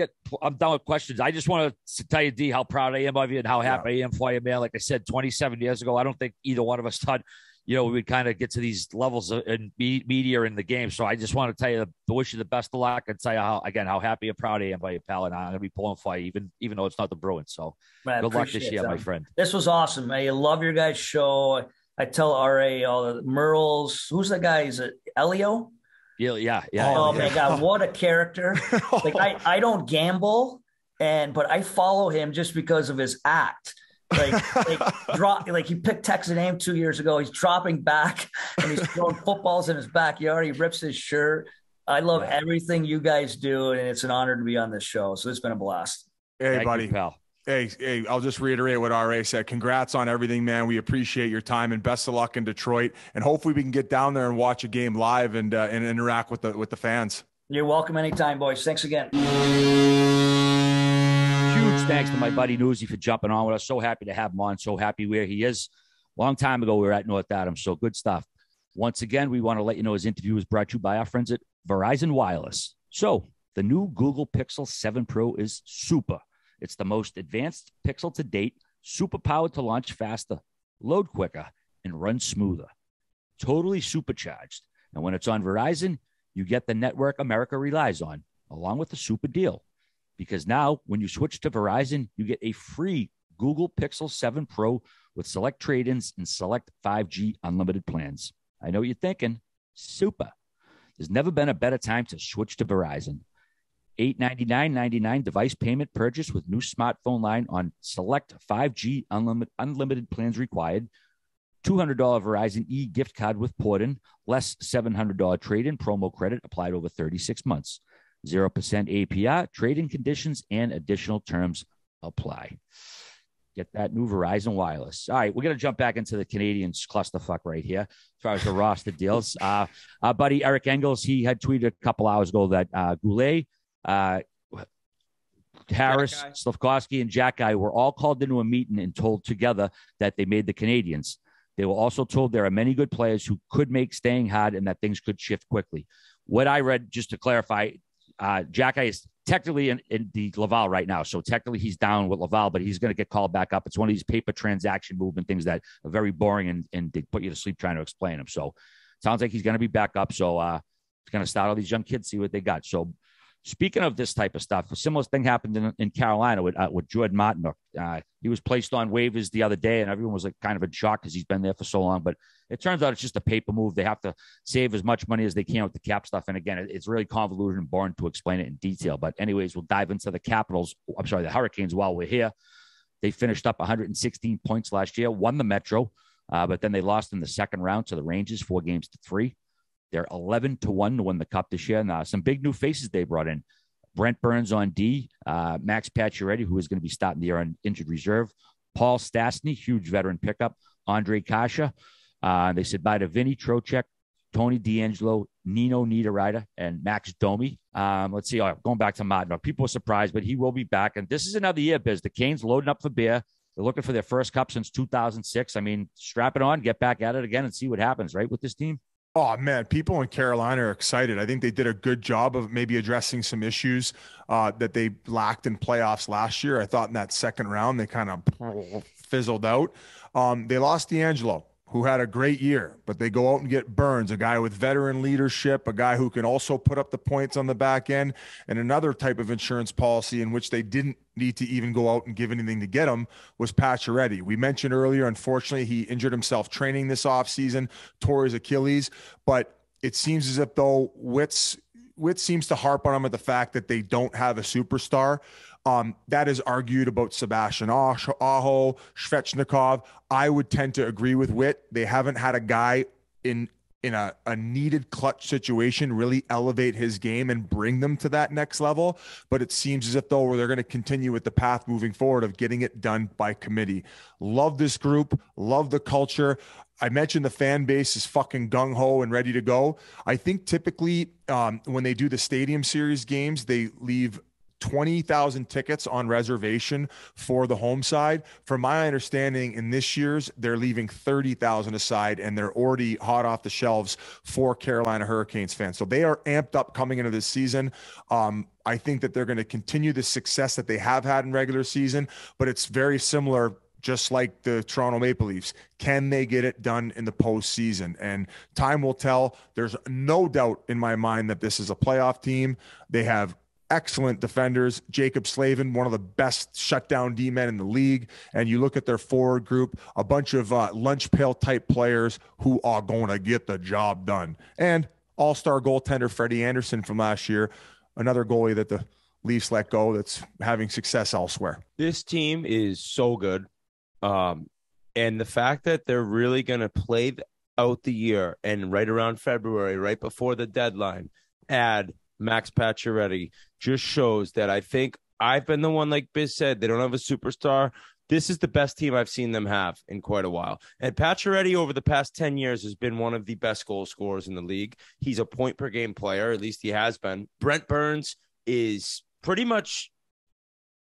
done with questions. I just want to tell you, D, how proud I am of you and how happy I am for you, man. Like I said, 27 years ago, I don't think either one of us thought, you know, we would kind of get to these levels in media in the game. So I just want to tell you, wish you the best of luck, and tell you how happy and proud I am by you, pal. And I'm going to be pulling for you, even though it's not the Bruins. So good luck this year, my friend. This was awesome. I love your guys' show. I tell RA all the Merles. Who's that guy? Is it Elio? Yeah. Oh, my God. What a character. Like, I don't gamble, but I follow him just because of his act. Like he picked Texas A&M 2 years ago. He's dropping back and he's throwing footballs in his backyard. He rips his shirt. I love everything you guys do, and it's an honor to be on this show. So it's been a blast. Hey, thank buddy, you, pal. Hey, I'll just reiterate what RA said. Congrats on everything, man. We appreciate your time, and best of luck in Detroit. And hopefully we can get down there and watch a game live and interact with the fans. You're welcome anytime, boys. Thanks again. Thanks to my buddy Newsy for jumping on with us. So happy to have him on. So happy where he is. Long time ago, we were at North Adams. So good stuff. Once again, we want to let you know his interview was brought to you by our friends at Verizon Wireless. So the new Google Pixel 7 Pro is super. It's the most advanced Pixel to date, super powered to launch faster, load quicker, and run smoother. Totally supercharged. And when it's on Verizon, you get the network America relies on, along with the super deal. Because now, when you switch to Verizon, you get a free Google Pixel 7 Pro with select trade-ins and select 5G unlimited plans. I know what you're thinking. Super. There's never been a better time to switch to Verizon. $899.99 device payment purchase with new smartphone line on select 5G unlimited plans required. $200 Verizon e-gift card with port-in, less $700 trade-in promo credit applied over 36 months. 0% APR, trading conditions, and additional terms apply. Get that new Verizon Wireless. All right, we're going to jump back into the Canadians clusterfuck right here as far as the roster deals. Our buddy Eric Engels, he had tweeted a couple hours ago that Goulet, Harris, Slafkovsky, and Jack Guy were all called into a meeting and told together that they made the Canadians. They were also told there are many good players who could make staying hard and that things could shift quickly. What I read, just to clarify, Jack Guy is technically in the Laval right now. So technically he's down with Laval, but he's going to get called back up. It's one of these paper transaction movement things that are very boring and they put you to sleep trying to explain them. So sounds like he's going to be back up. So he's going to start all these young kids, see what they got. So speaking of this type of stuff, a similar thing happened in Carolina with Jordan Martinook. He was placed on waivers the other day, and everyone was like kind of in shock because he's been there for so long. But it turns out it's just a paper move. They have to save as much money as they can with the cap stuff. And again, it's really convoluted and boring to explain it in detail. But anyways, we'll dive into the Hurricanes while we're here. They finished up 116 points last year, won the Metro, but then they lost in the second round to the Rangers, 4-3. They're 11-1 to win the cup this year. And some big new faces they brought in. Brent Burns on D, Max Pacioretty, who is going to be starting the year on injured reserve. Paul Stastny, huge veteran pickup. Andre Kasha. They said bye to Vinny Trocheck, Tony DeAngelo, Nino Niederreiter, and Max Domi. Let's see. Right, going back to Martinook. People are surprised, but he will be back. And this is another year, Biz. The Canes loading up for beer. They're looking for their first cup since 2006. I mean, strap it on, get back at it again, and see what happens, right, with this team? Oh, man, people in Carolina are excited. I think they did a good job of maybe addressing some issues that they lacked in playoffs last year. I thought in that second round, they kind of fizzled out. They lost DeAngelo, who had a great year, but they go out and get Burns, a guy with veteran leadership, a guy who can also put up the points on the back end, and another type of insurance policy in which they didn't need to even go out and give anything to get him was Pacioretty. We mentioned earlier, unfortunately, he injured himself training this offseason, tore his Achilles, but it seems as if though Witt seems to harp on him at the fact that they don't have a superstar. That is argued about Sebastian Aho, Svechnikov. I would tend to agree with Witt. They haven't had a guy in a needed clutch situation really elevate his game and bring them to that next level. But it seems as if though they're going to continue with the path moving forward of getting it done by committee. Love this group. Love the culture. I mentioned the fan base is fucking gung-ho and ready to go. I think typically when they do the Stadium Series games, they leave 20,000 tickets on reservation for the home side. From my understanding, in this year's, they're leaving 30,000 aside, and they're already hot off the shelves for Carolina Hurricanes fans. So they are amped up coming into this season. I think that they're going to continue the success that they have had in regular season, but it's very similar, just like the Toronto Maple Leafs. Can they get it done in the postseason? And time will tell. There's no doubt in my mind that this is a playoff team. They have excellent defenders. Jacob Slavin, one of the best shutdown D-men in the league. And you look at their forward group, a bunch of lunch pail type players who are going to get the job done. And all-star goaltender Freddie Anderson from last year, another goalie that the Leafs let go that's having success elsewhere. This team is so good. And the fact that they're really going to play out the year and right around February, right before the deadline, add Max Pacioretty just shows that I think I've been the one, like Biz said, they don't have a superstar. This is the best team I've seen them have in quite a while. And Pacioretty over the past 10 years has been one of the best goal scorers in the league. He's a point per game player. At least he has been. Brent Burns is pretty much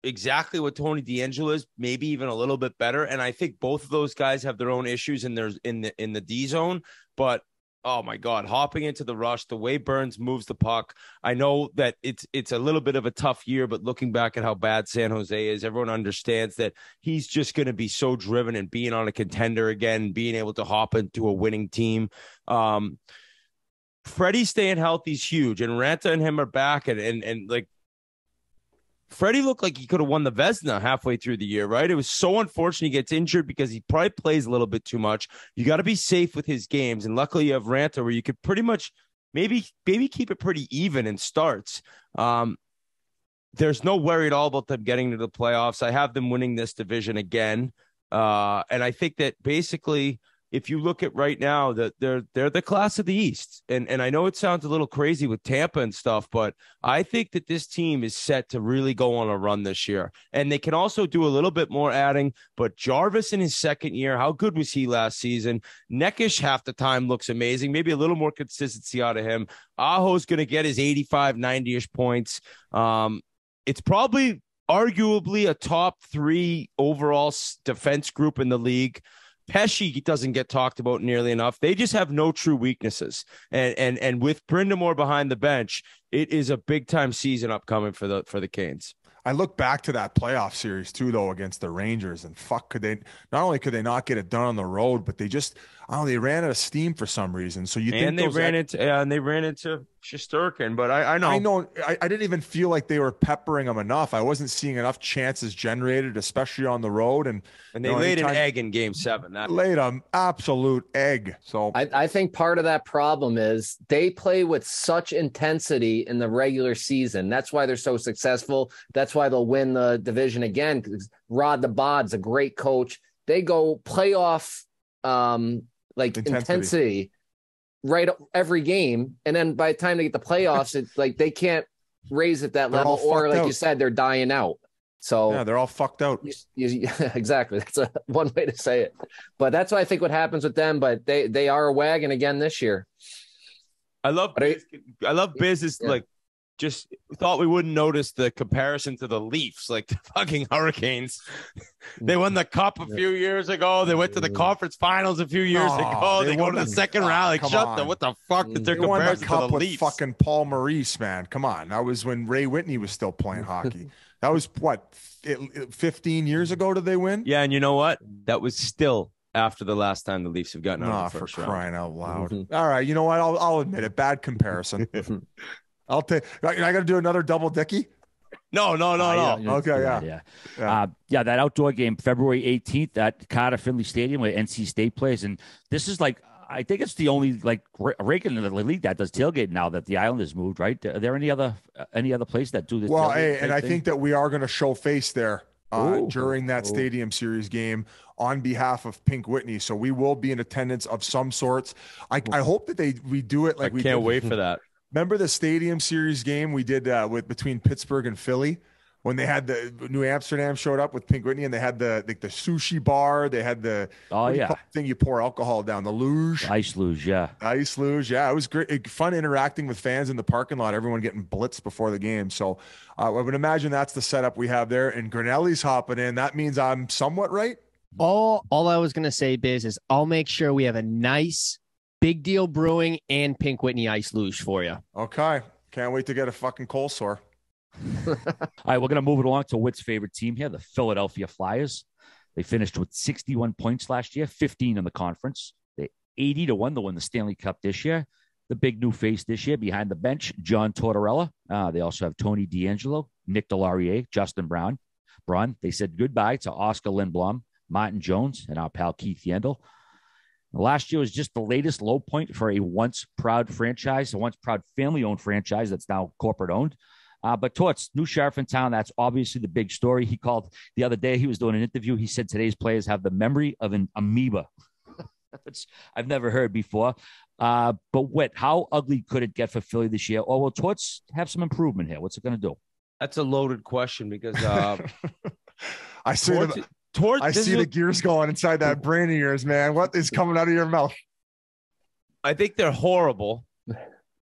exactly what Tony DeAngelo is, maybe even a little bit better. And I think both of those guys have their own issues in the D zone, but oh my God, hopping into the rush, the way Burns moves the puck. I know that it's a little bit of a tough year, but looking back at how bad San Jose is, everyone understands that he's just going to be so driven and being on a contender again, being able to hop into a winning team. Freddie staying healthy is huge, and Ranta and him are back, and like Freddie looked like he could have won the Vezina halfway through the year, right? It was so unfortunate he gets injured because he probably plays a little bit too much. You got to be safe with his games. And luckily you have Ranta where you could pretty much maybe keep it pretty even in starts. There's no worry at all about them getting to the playoffs. I have them winning this division again. And I think that basically if you look at right now, that they're the class of the East. And I know it sounds a little crazy with Tampa and stuff, but I think that this team is set to really go on a run this year. And they can also do a little bit more adding, but Jarvis in his second year, how good was he last season? Nekish half the time looks amazing. Maybe a little more consistency out of him. Aho's going to get his 85, 90-ish points. It's probably arguably a top three overall defense group in the league. Pesci doesn't get talked about nearly enough. They just have no true weaknesses. And with Brindamore behind the bench, it is a big time season upcoming for the Canes. I look back to that playoff series too, though, against the Rangers, and fuck, could they, not only could they not get it done on the road, but they just, I don't know, they ran out of steam for some reason. So you and think they ran into, and they ran into Shesterkin, but I didn't even feel like they were peppering them enough. I wasn't seeing enough chances generated, especially on the road. And they laid an egg in Game 7. That laid an absolute egg. So I think part of that problem is they play with such intensity in the regular season. That's why they're so successful. That's why they'll win the division again. Rod the Bod's a great coach. They go playoff like intensity right every game, and then by the time they get the playoffs, it's like they can't raise at that level, or like you said, they're dying out. So yeah, they're all fucked out. Exactly, that's one way to say it. But that's what I think what happens with them. But they are a wagon again this year. I love business. Yeah. Like, just thought we wouldn't notice the comparison to the Leafs, like the fucking Hurricanes. They won the Cup a few years ago. They went to the Conference Finals a few years ago. They go to the second round. Like, shut the, what the fuck did their comparison the Cup to the Leafs? Fucking Paul Maurice, man. Come on. That was when Ray Whitney was still playing hockey. That was, what, 15 years ago did they win? Yeah, and you know what? That was still after the last time the Leafs have gotten out of the first round. Crying out loud. Mm-hmm. All right, you know what? I'll admit it. Bad comparison. I'll take. I got to do another double dicky. No. Okay, yeah. That outdoor game, February 18th at Carter Finley Stadium, where NC State plays, and this is like, I think it's the only like ranking in the league that does tailgate now that the Islanders moved. Right? Are there any other place that do this? Well, hey, and I think that we are going to show face there during that Stadium Series game on behalf of Pink Whitney. So we will be in attendance of some sorts. I hope that we do it. Like, I can't wait for that. Remember the Stadium Series game we did between Pittsburgh and Philly, when they had the New Amsterdam showed up with Pink Whitney, and they had the sushi bar, they had the thing you pour alcohol down, the luge, ice luge. It was great, fun interacting with fans in the parking lot. Everyone getting blitzed before the game. So I would imagine that's the setup we have there. And Grinnelli's hopping in. That means I'm somewhat right. All I was gonna say, Biz, is I'll make sure we have a nice Big Deal Brewing and Pink Whitney ice luge for you. Okay. Can't wait to get a fucking cold sore. All right, we're going to move it along to Witt's favorite team here, the Philadelphia Flyers. They finished with 61 points last year, 15 in the conference. They're 80-1 to win the Stanley Cup this year. The big new face this year behind the bench, John Tortorella. They also have Tony DeAngelo, Nick DeLaurier, Justin Braun. They said goodbye to Oscar Lindblom, Martin Jones, and our pal Keith Yandel. Last year was just the latest low point for a once proud franchise, a once proud family-owned franchise that's now corporate-owned. But Torts, new sheriff in town, that's obviously the big story. He called the other day. He was doing an interview. He said today's players have the memory of an amoeba, which I've never heard before. But Whit, how ugly could it get for Philly this year? Or will Torts have some improvement here? What's it going to do? That's a loaded question because I see Torts... I see the gears going inside that brain of yours, man. What is coming out of your mouth? I think they're horrible,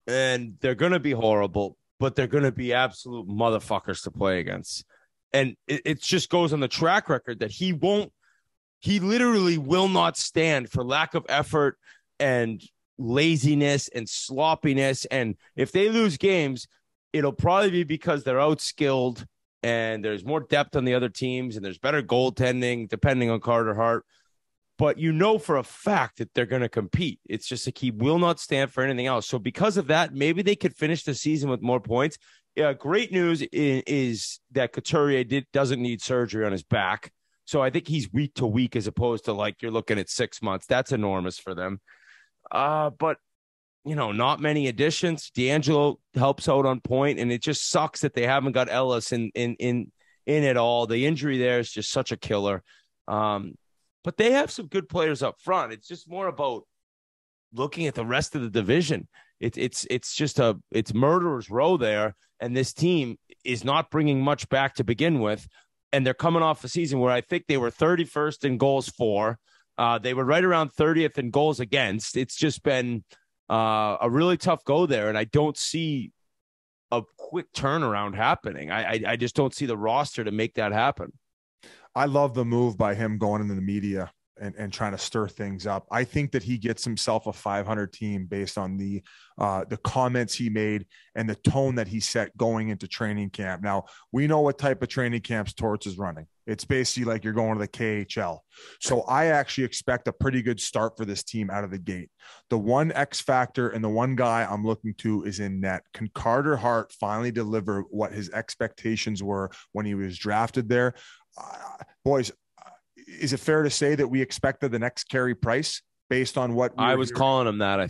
and they're going to be horrible, but they're going to be absolute motherfuckers to play against. And it just goes on the track record that he literally will not stand for lack of effort and laziness and sloppiness. And if they lose games, it'll probably be because they're outskilled, and there's more depth on the other teams, and there's better goaltending, depending on Carter Hart. But you know for a fact that they're going to compete. It's just like he will not stand for anything else. So because of that, maybe they could finish the season with more points. Great news is that Couturier doesn't need surgery on his back. So I think he's week to week as opposed to like you're looking at 6 months. That's enormous for them. But not many additions. DeAngelo helps out on point, and it just sucks that they haven't got Ellis in at all. The injury there is just such a killer. But they have some good players up front. It's just more about looking at the rest of the division. It's murderer's row there, and this team is not bringing much back to begin with, and they're coming off a season where I think they were 31st in goals for. They were right around 30th in goals against. It's just been a really tough go there, and I don't see a quick turnaround happening. I just don't see the roster to make that happen. I love the move by him going into the media and trying to stir things up. I think that he gets himself a .500 team based on the comments he made and the tone that he set going into training camp. Now, we know what type of training camps Torts is running. It's basically like you're going to the KHL. So I actually expect a pretty good start for this team out of the gate. The one X factor and the one guy I'm looking to is in net. Can Carter Hart finally deliver what his expectations were when he was drafted there? Boys, is it fair to say that we expected the next Carey Price based on what I was calling him that? I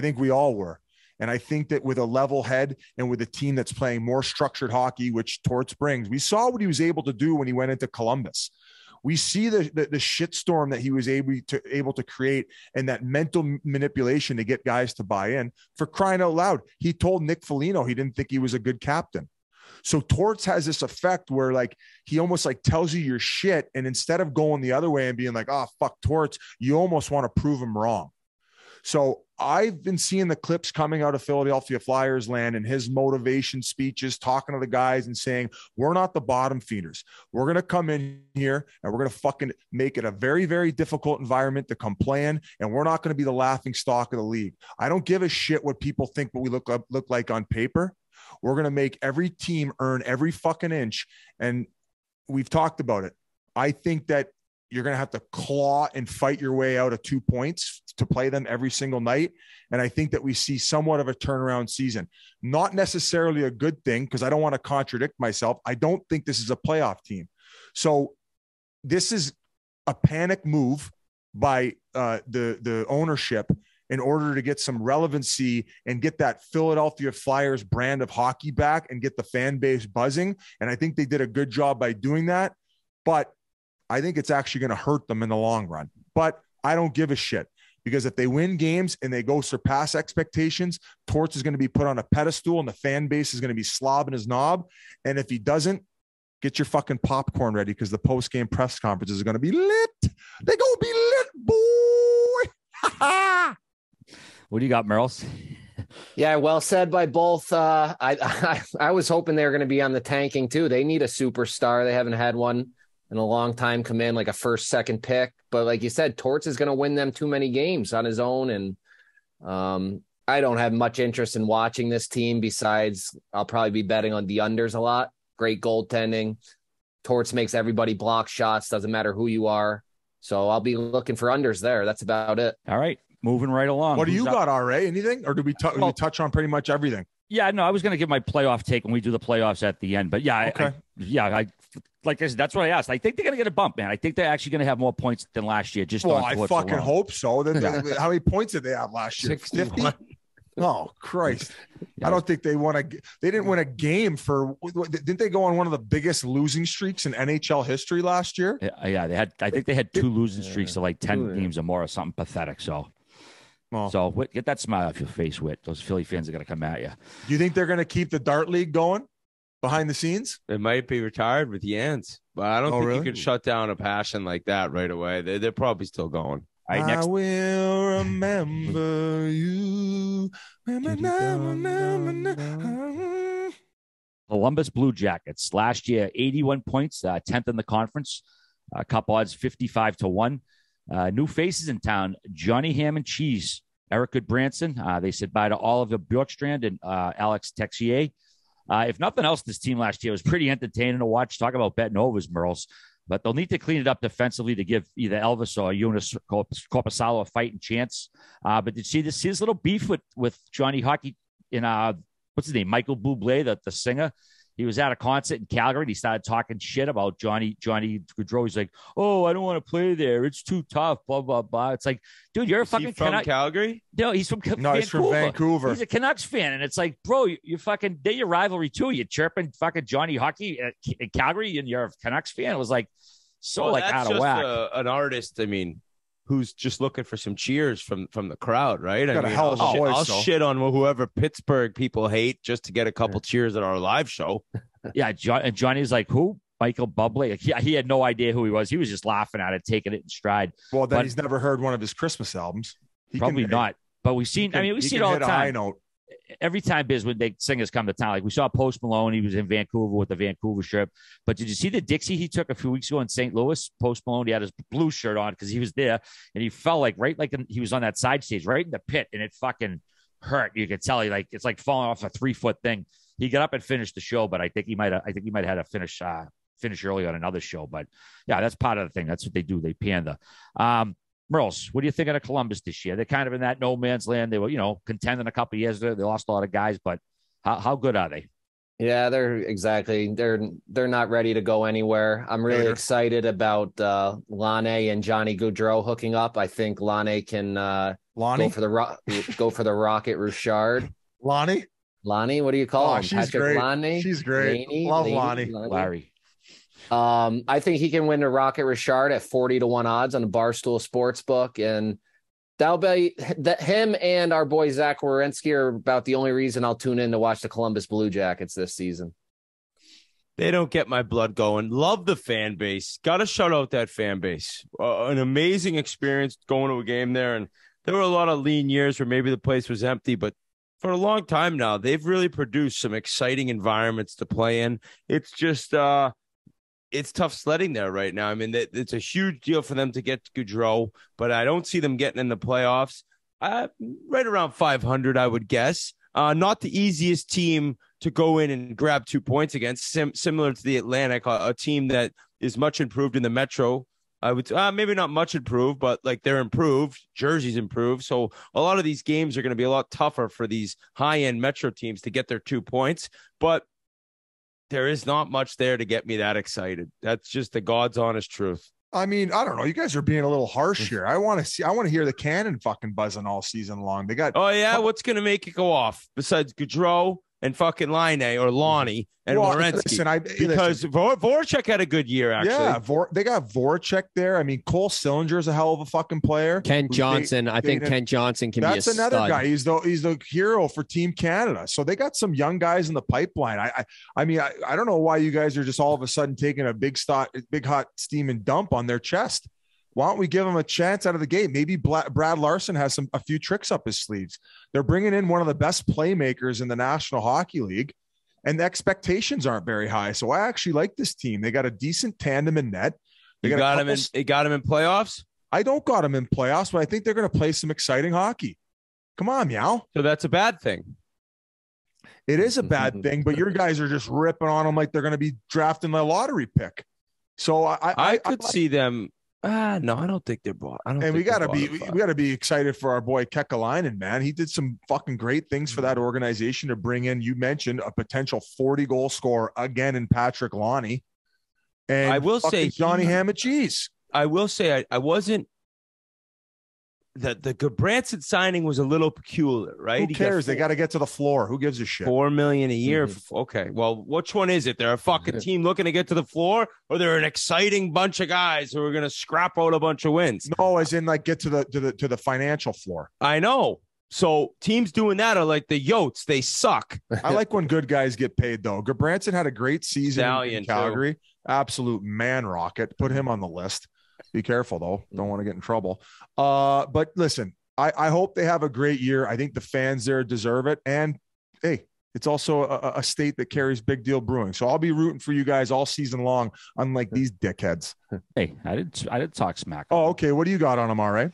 think we all were. And I think that with a level head and with a team that's playing more structured hockey, which Torts brings, we saw what he was able to do when he went into Columbus. We see the shitstorm that he was able to create and that mental manipulation to get guys to buy in. For crying out loud, he told Nick Foligno he didn't think he was a good captain. So Torts has this effect where like he almost like tells you your shit. And instead of going the other way and being like, oh, fuck Torts, you almost want to prove him wrong. So I've been seeing the clips coming out of Philadelphia Flyers land and his motivation speeches, talking to the guys and saying, we're not the bottom feeders. We're going to come in here and we're going to fucking make it a very, very difficult environment to come play in. And we're not going to be the laughing stock of the league. I don't give a shit what people think, what we look like on paper. We're going to make every team earn every fucking inch. And we've talked about it. I think that you're going to have to claw and fight your way out of 2 points to play them every single night. And I think that we see somewhat of a turnaround season, not necessarily a good thing. Cause I don't want to contradict myself. I don't think this is a playoff team. So this is a panic move by the ownership in order to get some relevancy and get that Philadelphia Flyers brand of hockey back and get the fan base buzzing. And I think they did a good job by doing that, but I think it's actually going to hurt them in the long run. But I don't give a shit, because if they win games and they go surpass expectations, Torts is going to be put on a pedestal and the fan base is going to be slobbing his knob. And if he doesn't, get your fucking popcorn ready, because the post-game press conference is going to be lit. They're going to be lit, boy. What do you got, Merles? Yeah, well said by both. I was hoping they were going to be on the tanking too. They need a superstar. They haven't had one in a long time come in, like a first, second pick. But like you said, Torts is going to win them too many games on his own. And I don't have much interest in watching this team, besides I'll probably be betting on the unders a lot. Great goaltending. Torts makes everybody block shots. Doesn't matter who you are. So I'll be looking for unders there. That's about it. All right. Moving right along. What do you got, RA? Anything? Or did we touch on pretty much everything? Yeah, no, I was going to give my playoff take when we do the playoffs at the end. But yeah, okay. I like I said, that's what I asked. I think they're going to get a bump, man. I think they're actually going to have more points than last year. Just well, I fucking alone. Hope so. Then how many points did they have last year? 61. 50? Oh, Christ. Yeah. I don't think they won they didn't win a game for, didn't they go on one of the biggest losing streaks in NHL history last year? Yeah, they had, I think they had two losing streaks of like 10 games or more or something pathetic. So. Oh. So get that smile off your face, Whit. Those Philly fans are going to come at you. Do you think they're going to keep the Dart League going behind the scenes? They might be retired with the Ants, but I don't think really? You can shut down a passion like that right away. They're probably still going. All right, next. I will remember you. Columbus Blue Jackets. Last year, 81 points, 10th in the conference. Cup odds 55-1. New faces in town, Johnny Ham and Cheese, Eric Goodbranson. They said bye to Oliver Bjorkstrand and Alex Texier. If nothing else, this team last year was pretty entertaining to watch. Talk about betting overs, Merles. But they'll need to clean it up defensively to give either Elvis or Jonas Corposalo a fighting chance. But did you see this little beef with Johnny Hockey in, what's his name, Michael Bublé, the singer? He was at a concert in Calgary and he started talking shit about Johnny Gaudreau. He's like, oh, I don't want to play there. It's too tough, blah, blah, blah. It's like, dude, you're a fucking Canuck. From Calgary? No, he's from Vancouver. He's a Canucks fan. And it's like, bro, you're fucking, they're your rivalry too. You're chirping fucking Johnny Hockey in Calgary and you're a Canucks fan. It was like, out of whack. An artist, I mean, who's just looking for some cheers from the crowd, right? I mean, I'll shit on whoever Pittsburgh people hate just to get a couple cheers at our live show. Yeah, Johnny's like, who? Michael Bublé? Like, he had no idea who he was. He was just laughing at it, taking it in stride. Well, then he's never heard one of his Christmas albums. Probably not. But we've seen it all the time. High note. every time Biz, when they singers come to town, like we saw Post Malone, he was in Vancouver with the Vancouver shirt. But did you see the Dixie he took a few weeks ago in St. Louis? Post Malone, he had his blue shirt on because he was there, and he fell like right like he was on that side stage, right in the pit, and it fucking hurt. You could tell he like it's like falling off a 3-foot thing. He got up and finished the show, but I think he might have had a finish early on another show. But yeah, that's part of the thing. That's what they do. They pander. Merles, what do you think of Columbus this year? They're kind of in that no man's land. They were, you know, contending a couple of years ago. They lost a lot of guys, but how good are they? Yeah, they're exactly. They're not ready to go anywhere. I'm really excited about Lonnie and Johnny Gaudreau hooking up. I think Lonnie can go for the Rocket Richard. Lonnie, what do you call him? She's Patrick great. Lonnie, she's great. Laney, love Lonnie. Larry. I think he can win the Rocket Richard at 40-1 odds on the Barstool Sportsbook, and that'll be that. Him and our boy Zach Werenski are about the only reason I'll tune in to watch the Columbus Blue Jackets this season. They don't get my blood going. Love the fan base. Got to shout out that fan base. An amazing experience going to a game there, and there were a lot of lean years where maybe the place was empty, but for a long time now, they've really produced some exciting environments to play in. It's just it's tough sledding there right now. I mean, it's a huge deal for them to get to Gaudreau, but I don't see them getting in the playoffs. Right around 500, I would guess. Not the easiest team to go in and grab 2 points against, similar to the Atlantic, a team that is much improved in the Metro. I would maybe not much improved, but like they're improved. Jersey's improved. So a lot of these games are going to be a lot tougher for these high-end Metro teams to get their 2 points. But there is not much there to get me that excited. That's just the God's honest truth. I mean, I don't know. You guys are being a little harsh here. I want to hear the cannon fucking buzzing all season long. They got. Oh yeah. What's going to make it go off besides Gaudreau and fucking Laine or Lonnie and Werenski? Because Voracek had a good year, actually. Yeah, they got Voracek there. I mean, Cole Sillinger's a hell of a fucking player. Kent Johnson. Kent Johnson can be a stud. That's another guy. He's the hero for Team Canada. So they got some young guys in the pipeline. I mean, I don't know why you guys are just all of a sudden taking a big hot steam and dump on their chest. Why don't we give him a chance out of the gate? Maybe Brad Larson has a few tricks up his sleeves. They're bringing in one of the best playmakers in the National Hockey League, and the expectations aren't very high. So I actually like this team. They got a decent tandem in net. They got him in playoffs? I don't got him in playoffs, but I think they're going to play some exciting hockey. Come on, Meow. So that's a bad thing. It is a bad thing, but your guys are just ripping on them like they're going to be drafting a lottery pick. So I could see them. No, I don't think they're bought. We gotta be excited for our boy Kekalainen, man. He did some fucking great things for that organization to bring in. You mentioned a potential 40 goal scorer again in Patrick Lonnie, and I will say Johnny Ham and Cheese. I will say I wasn't. The Gudbranson signing was a little peculiar, right? Who cares? They got to get to the floor. Who gives a shit? $4 million a year. Mm-hmm. Okay. Well, which one is it? They're a fucking team looking to get to the floor, or they're an exciting bunch of guys who are going to scrap out a bunch of wins? No, as in like get to the financial floor. I know. So teams doing that are like the Yotes. They suck. I like when good guys get paid though. Gudbranson had a great season in Calgary. Too. Absolute man rocket. Put him on the list. Be careful, though. Don't want to get in trouble. But listen, I hope they have a great year. I think the fans there deserve it. And, hey, it's also a state that carries Big Deal Brewing. So I'll be rooting for you guys all season long, unlike these dickheads. Hey, I did talk smack. Oh, okay. What do you got on them, all right?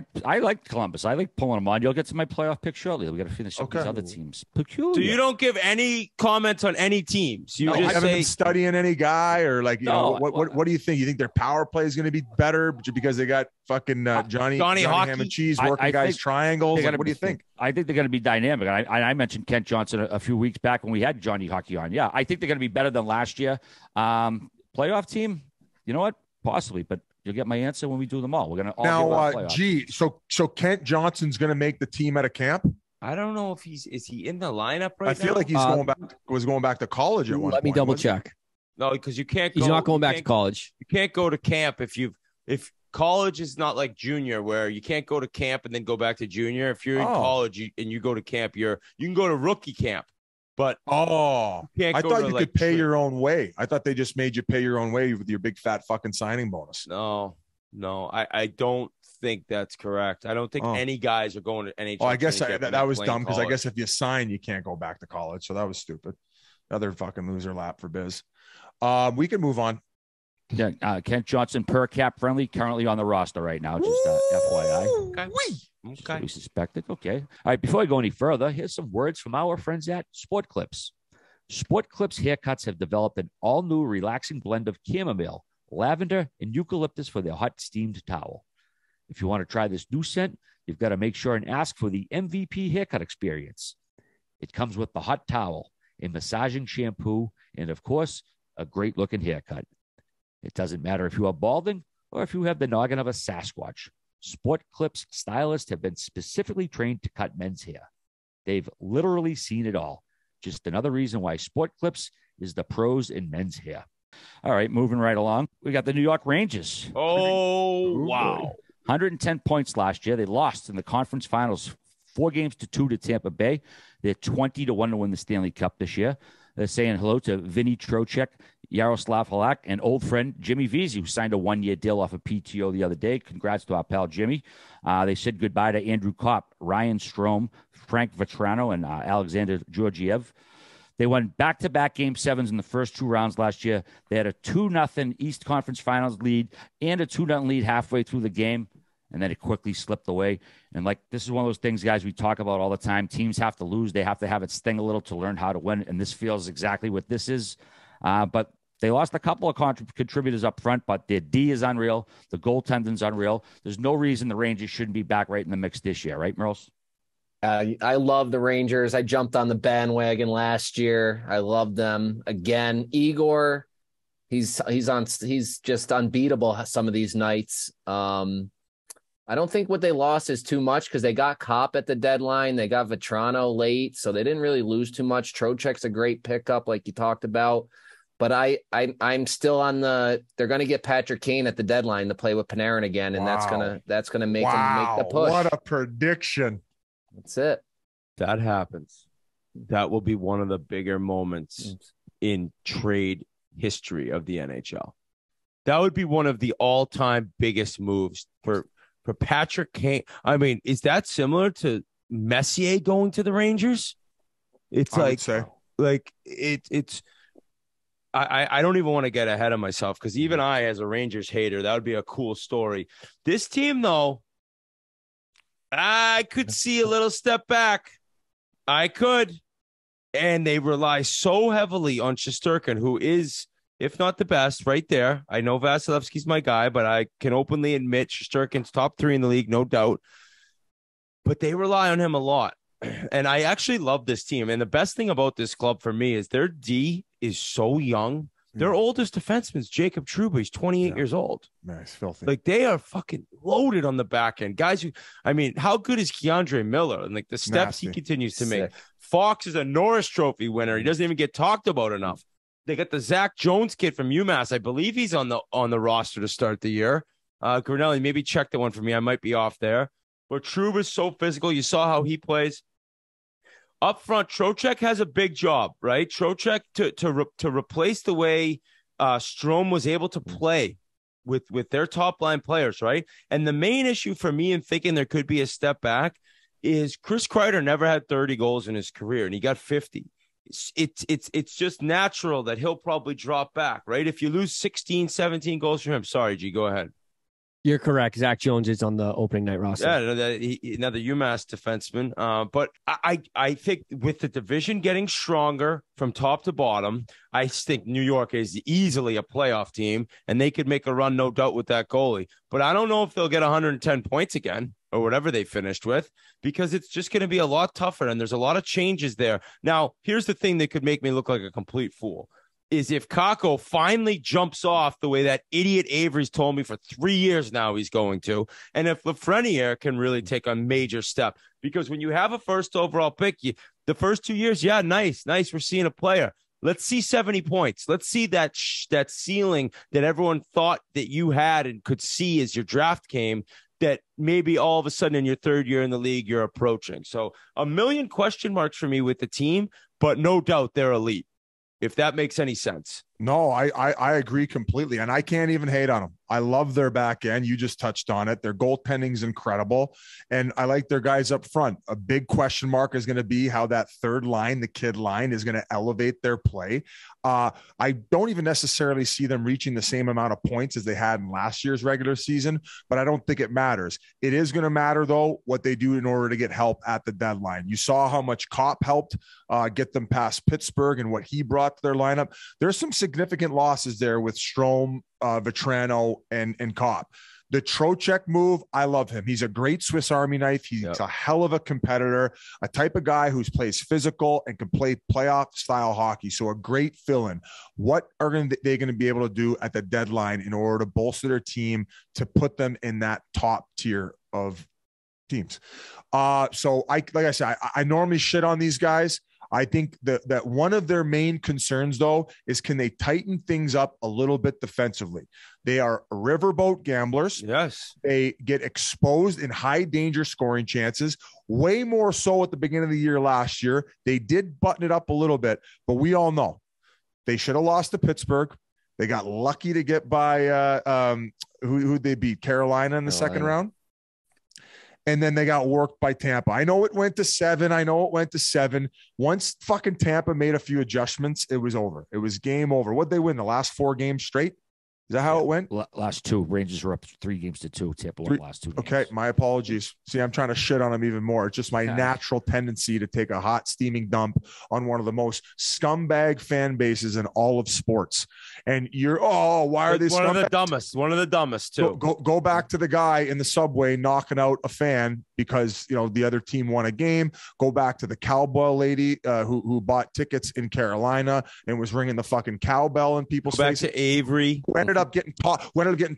I like Columbus. I like pulling them on. You'll get to my playoff pick shortly. We got to finish up these other teams. Peculiar. So you don't give any comments on any teams. You just haven't been studying any guy or like, you know, what do you think? You think their power play is going to be better because they got fucking Johnny Ham and Cheese working guys triangles? What do you think? I think they're going to be dynamic. I mentioned Kent Johnson a few weeks back when we had Johnny Hockey on. Yeah, I think they're going to be better than last year. Playoff team, you know what? Possibly, but you'll get my answer when we do them all. We're going to now. So Kent Johnson's going to make the team out of camp. I don't know if is he in the lineup right now? I feel like he's going back to college at one point. Let me double check. No, because you can't. He's not going back to college. You can't go to camp if college is not like junior where you can't go to camp and then go back to junior. If you're in college and you go to camp, you can go to rookie camp. But I thought you could pay your own way. I thought they just made you pay your own way with your big fat fucking signing bonus. No, No, I don't think that's correct. I don't think any guys are going to NHL. Oh, I guess that was dumb because I guess if you sign, you can't go back to college. So that was stupid. Another fucking loser lap for Biz. We can move on. Yeah, Kent Johnson, per cap friendly, currently on the roster right now. Just FYI. Okay. Okay. We suspected. Okay. All right. Before I go any further, here's some words from our friends at Sport Clips. Sport Clips haircuts have developed an all-new relaxing blend of chamomile, lavender, and eucalyptus for their hot steamed towel. If you want to try this new scent, you've got to make sure and ask for the MVP haircut experience. It comes with the hot towel, a massaging shampoo, and of course, a great-looking haircut. It doesn't matter if you are balding or if you have the noggin of a Sasquatch. Sport Clips stylists have been specifically trained to cut men's hair. They've literally seen it all. Just another reason why Sport Clips is the pros in men's hair. All right, moving right along. We got the New York Rangers. Oh, wow. 110 points last year. They lost in the conference finals 4-2 to Tampa Bay. They're 20-1 to win the Stanley Cup this year. They're saying hello to Vinny Trocheck, Yaroslav Halak, and old friend Jimmy Vesey, who signed a one-year deal off of PTO the other day. Congrats to our pal Jimmy. They said goodbye to Andrew Kopp, Ryan Strome, Frank Vetrano, and Alexander Georgiev. They won back-to-back Game 7s in the first two rounds last year. They had a 2-0 East Conference Finals lead and a 2-0 lead halfway through the game, and then it quickly slipped away. And, like, this is one of those things, guys, we talk about all the time. Teams have to lose. They have to have its thing a little to learn how to win, and this feels exactly what this is. But they lost a couple of contributors up front, but their D is unreal. The goaltending's unreal. There's no reason the Rangers shouldn't be back right in the mix this year. Right, Merles? I love the Rangers. I jumped on the bandwagon last year. I love them again. Igor, he's just unbeatable some of these nights. I don't think what they lost is too much because they got Kopp at the deadline. They got Vetrano late, so they didn't really lose too much. Trocheck's a great pickup, like you talked about. But I'm still on the. They're going to get Patrick Kane at the deadline to play with Panarin again, and that's gonna make them make the push. What a prediction! That's it. That happens. That will be one of the bigger moments in trade history of the NHL. That would be one of the all-time biggest moves for Patrick Kane. I mean, is that similar to Messier going to the Rangers? It's I don't even want to get ahead of myself because even I, as a Rangers hater, that would be a cool story. This team, though, I could see a little step back. I could. And they rely so heavily on Shesterkin, who is, if not the best, right there. I know Vasilevsky's my guy, but I can openly admit Shesterkin's top three in the league, no doubt. But they rely on him a lot. And I actually love this team. And the best thing about this club for me is their D is so young. Their oldest defenseman is Jacob Trouba. He's 28 years old. Nice, filthy. Like, they are fucking loaded on the back end. Guys, how good is Keandre Miller? And, like, the steps he continues to make. Fox is a Norris Trophy winner. He doesn't even get talked about enough. They got the Zach Jones kid from UMass. I believe he's on the roster to start the year. Grinnell, maybe check the one for me. I might be off there. But Trouba's so physical. You saw how he plays. Up front, Trocheck has a big job, right? Trocheck to replace the way Strome was able to play with their top-line players, right? And the main issue for me in thinking there could be a step back is Chris Kreider never had 30 goals in his career, and he got 50. It's just natural that he'll probably drop back, right? If you lose 16, 17 goals from him. Sorry, G, go ahead. You're correct. Zach Jones is on the opening night roster. Yeah, another UMass defenseman. But I think with the division getting stronger from top to bottom, I think New York is easily a playoff team, and they could make a run, no doubt, with that goalie. But I don't know if they'll get 110 points again or whatever they finished with because it's just going to be a lot tougher, and there's a lot of changes there. Now, here's the thing that could make me look like a complete fool. Is if Kako finally jumps off the way that idiot Avery's told me for 3 years now he's going to, and if Lafreniere can really take a major step. Because when you have a first overall pick, the first 2 years, nice, we're seeing a player. Let's see 70 points. Let's see that ceiling that everyone thought that you had and could see as your draft came that maybe all of a sudden in your third year in the league you're approaching. So a million question marks for me with the team, but no doubt they're elite. If that makes any sense. No, I agree completely. And I can't even hate on them. I love their back end. You just touched on it. Their goaltending's incredible. And I like their guys up front. A big question mark is going to be how that third line, the kid line, is going to elevate their play. I don't even necessarily see them reaching the same amount of points as they had in last year's regular season, but I don't think it matters. It is going to matter, though, what they do in order to get help at the deadline. You saw how much Kopp helped get them past Pittsburgh and what he brought to their lineup. There's some significant losses there with Strome, Vetrano, and Kopp. The Trocheck move, I love him. He's a great Swiss Army knife. He's a hell of a competitor, a type of guy who plays physical and can play playoff-style hockey, so a great fill-in. What are they going to be able to do at the deadline in order to bolster their team to put them in that top tier of teams? So, like I said, I normally shit on these guys. I think that one of their main concerns, though, is can they tighten things up a little bit defensively? They are riverboat gamblers. Yes. They get exposed in high danger scoring chances, way more so at the beginning of the year last year. They did button it up a little bit, but we all know they should have lost to Pittsburgh. They got lucky to get by who'd they beat? Carolina in the second round. And then they got worked by Tampa. I know it went to seven. Once fucking Tampa made a few adjustments, it was over. It was game over. What'd they win? The last four games straight? Is that how it went? Last two. Rangers were up 3-2. Tampa won the last two games. Okay, my apologies. See, I'm trying to shit on them even more. It's just my natural tendency to take a hot, steaming dump on one of the most scumbag fan bases in all of sports. And you're, why are they scumbag? One of the dumbest. One of the dumbest, too. Go back to the guy in the subway knocking out a fan because, you know, the other team won a game. Go back to the cowbell lady who bought tickets in Carolina and was ringing the fucking cowbell in people's faces. Back to Avery. Who ended up getting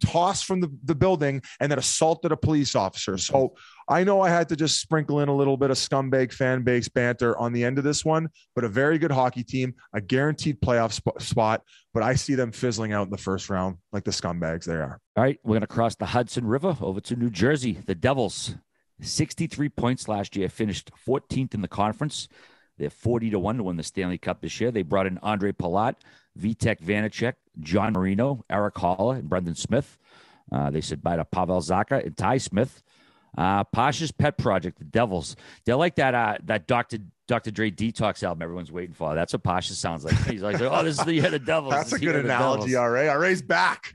tossed from the building and then assaulted a police officer. So I know I had to just sprinkle in a little bit of scumbag fan base banter on the end of this one, but a very good hockey team, a guaranteed playoff spot, but I see them fizzling out in the first round like the scumbags they are. All right, we're going to cross the Hudson River over to New Jersey. The Devils, 63 points last year, finished 14th in the conference. They're 40-1 to win the Stanley Cup this year. They brought in Andre Palat, Vitek Vanacek, John Marino, Eric Holla, and Brendan Smith. They said bye to Pavel Zacha and Ty Smith. Pasha's Pet Project, the Devils. They're like that Dr. Dre Detox album everyone's waiting for. That's what Pasha sounds like. He's like, oh, this is the year of the Devils. That's a good analogy, R.A. R.A.'s back.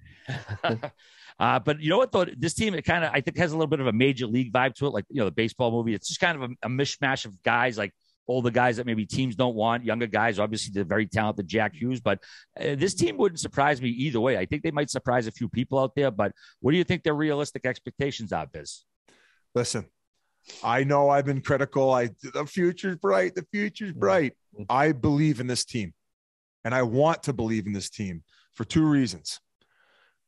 But you know what, though? This team, it kind of, I think, has a little bit of a major league vibe to it, like, you know, the baseball movie. It's just kind of a mishmash of guys, like, older guys that maybe teams don't want, younger guys, obviously the very talented Jack Hughes, but this team wouldn't surprise me either way. I think they might surprise a few people out there, but what do you think their realistic expectations are, Biz? Listen, I know I've been critical. The future's bright. The future's bright. I believe in this team, and I want to believe in this team for two reasons,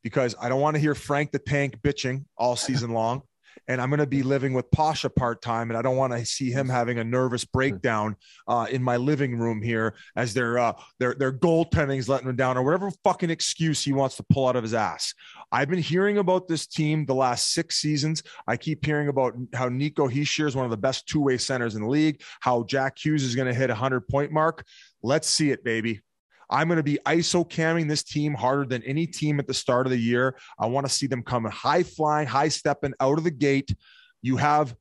because I don't want to hear Frank the Tank bitching all season long. And I'm going to be living with Pasha part-time, and I don't want to see him having a nervous breakdown in my living room here as their goaltending's letting him down or whatever fucking excuse he wants to pull out of his ass. I've been hearing about this team the last six seasons. I keep hearing about how Nico Hischier is one of the best two-way centers in the league, how Jack Hughes is going to hit a 100-point mark. Let's see it, baby. I'm going to be ISO camming this team harder than any team at the start of the year. I want to see them coming high flying, high stepping out of the gate. You have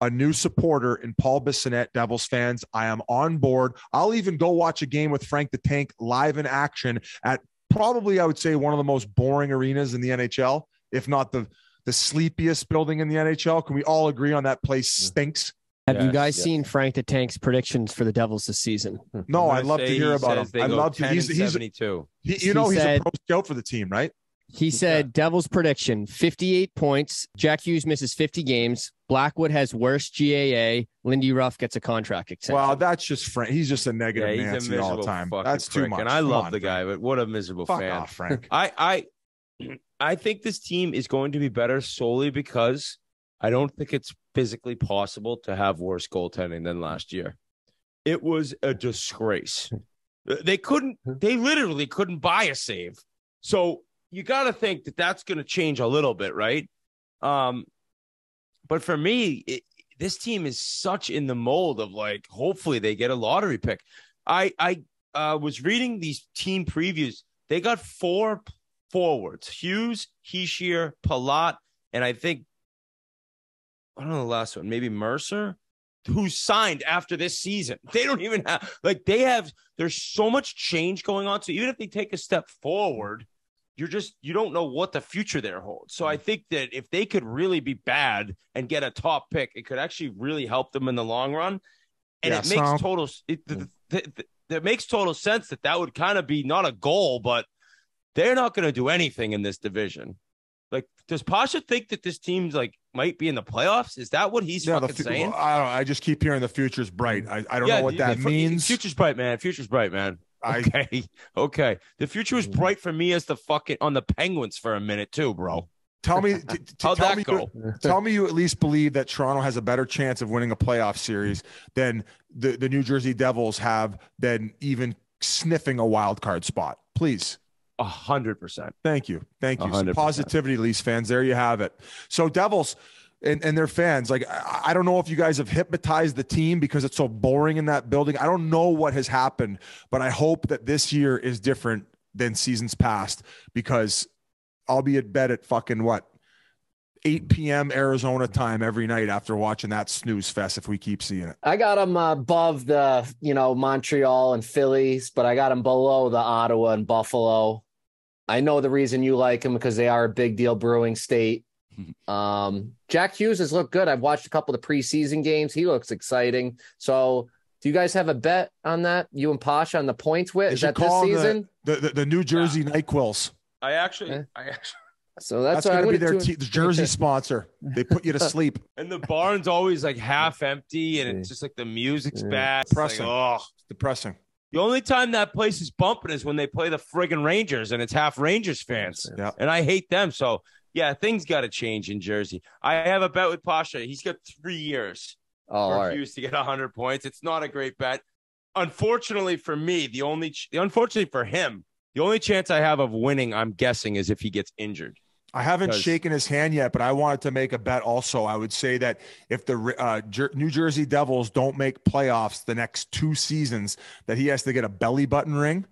a new supporter in Paul Bissonnette, Devils fans. I am on board. I'll even go watch a game with Frank the Tank live in action at probably, I would say, one of the most boring arenas in the NHL, if not the sleepiest building in the NHL. Can we all agree on that place stinks? Have you guys seen Frank the Tank's predictions for the Devils this season? No, I'd love to hear about him. I'd love to. He's 72. He's a pro scout for the team, right? He said Devils prediction, 58 points. Jack Hughes misses 50 games. Blackwood has worse GAA. Lindy Ruff gets a contract extension. Wow, that's just Frank. He's just a negative Nancy all the time. That's too much. And I love the guy, but what a miserable fan. Fuck off, Frank. I think this team is going to be better solely because I don't think it's physically possible to have worse goaltending than last year. It was a disgrace. They literally couldn't buy a save. So you got to think that that's going to change a little bit, right? But for me, this team is such in the mold of, like, hopefully they get a lottery pick. I was reading these team previews. They got four forwards. Hughes, Heeshear, Palat, and I think, I don't know the last one, maybe Mercer, who signed after this season. They don't even have, like, they have, there's so much change going on. So even if they take a step forward, you don't know what the future there holds. So I think that if they could really be bad and get a top pick, it could actually really help them in the long run. And yeah, it makes total sense that would kind of be not a goal, but they're not going to do anything in this division. Like, does Pasha think that this team's like might be in the playoffs? Is that what he's fucking saying? Well, I don't know. I just keep hearing the future's bright. I don't know what that means. Future's bright, man. Future's bright, man. Okay. The future was bright for me as the fucking on the Penguins for a minute too, bro. Tell me, tell me you at least believe that Toronto has a better chance of winning a playoff series than the New Jersey Devils have than even sniffing a wild card spot, please. 100%. Thank you. Some positivity, Leafs fans. There you have it. So Devils and their fans, like, I don't know if you guys have hypnotized the team because it's so boring in that building. I don't know what has happened, but I hope that this year is different than seasons past, because I'll be at bed at fucking 8 p.m. Arizona time every night after watching that snooze fest if we keep seeing it. I got them above the, Montreal and Phillies, but I got them below the Ottawa and Buffalo. I know the reason you like them, because they are a big deal brewing state. Jack Hughes has looked good. I've watched a couple of the preseason games. He looks exciting. So do you guys have a bet on that? You and Posh on the points with? Is that this season? The New Jersey NyQuils. I actually. So that's going to be their jersey sponsor. They put you to sleep. And the barn's always like half empty, and it's just like the music's bad. Depressing. Like, oh. Depressing. The only time that place is bumping is when they play the friggin' Rangers, and it's half Rangers fans. Yeah. And I hate them. So, yeah, things got to change in Jersey. I have a bet with Pasha. He's got 3 years for Hughes to get 100 points. It's not a great bet. Unfortunately for me, unfortunately for him, the only chance I have of winning, I'm guessing, is if he gets injured. I haven't shaken his hand yet, but I wanted to make a bet also. I would say that if the New Jersey Devils don't make playoffs the next 2 seasons, that he has to get a belly button ring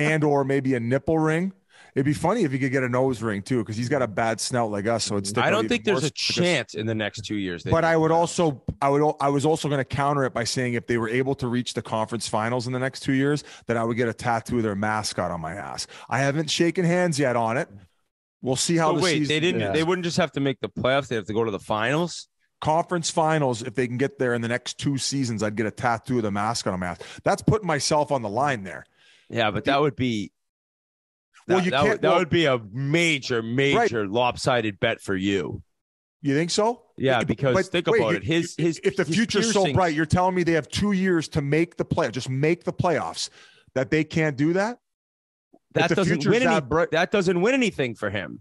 and or maybe a nipple ring. It'd be funny if he could get a nose ring too, because he's got a bad snout like us. So it's. I don't think there's a chance in the next 2 years. But I was also going to counter it by saying if they were able to reach the conference finals in the next 2 years, that I would get a tattoo of their mascot on my ass. I haven't shaken hands yet on it. We'll see how the season. They wouldn't just have to make the playoffs. They have to go to the finals. Conference finals, if they can get there in the next 2 seasons, I'd get a tattoo of the mascot on my ass. That's putting myself on the line there. Yeah, but that would be. That would be a major lopsided bet for you. You think so? Yeah, because think about it. If the future's so bright, you're telling me they have 2 years to make the playoffs, just make the playoffs, that they can't do that? That doesn't win anything for him.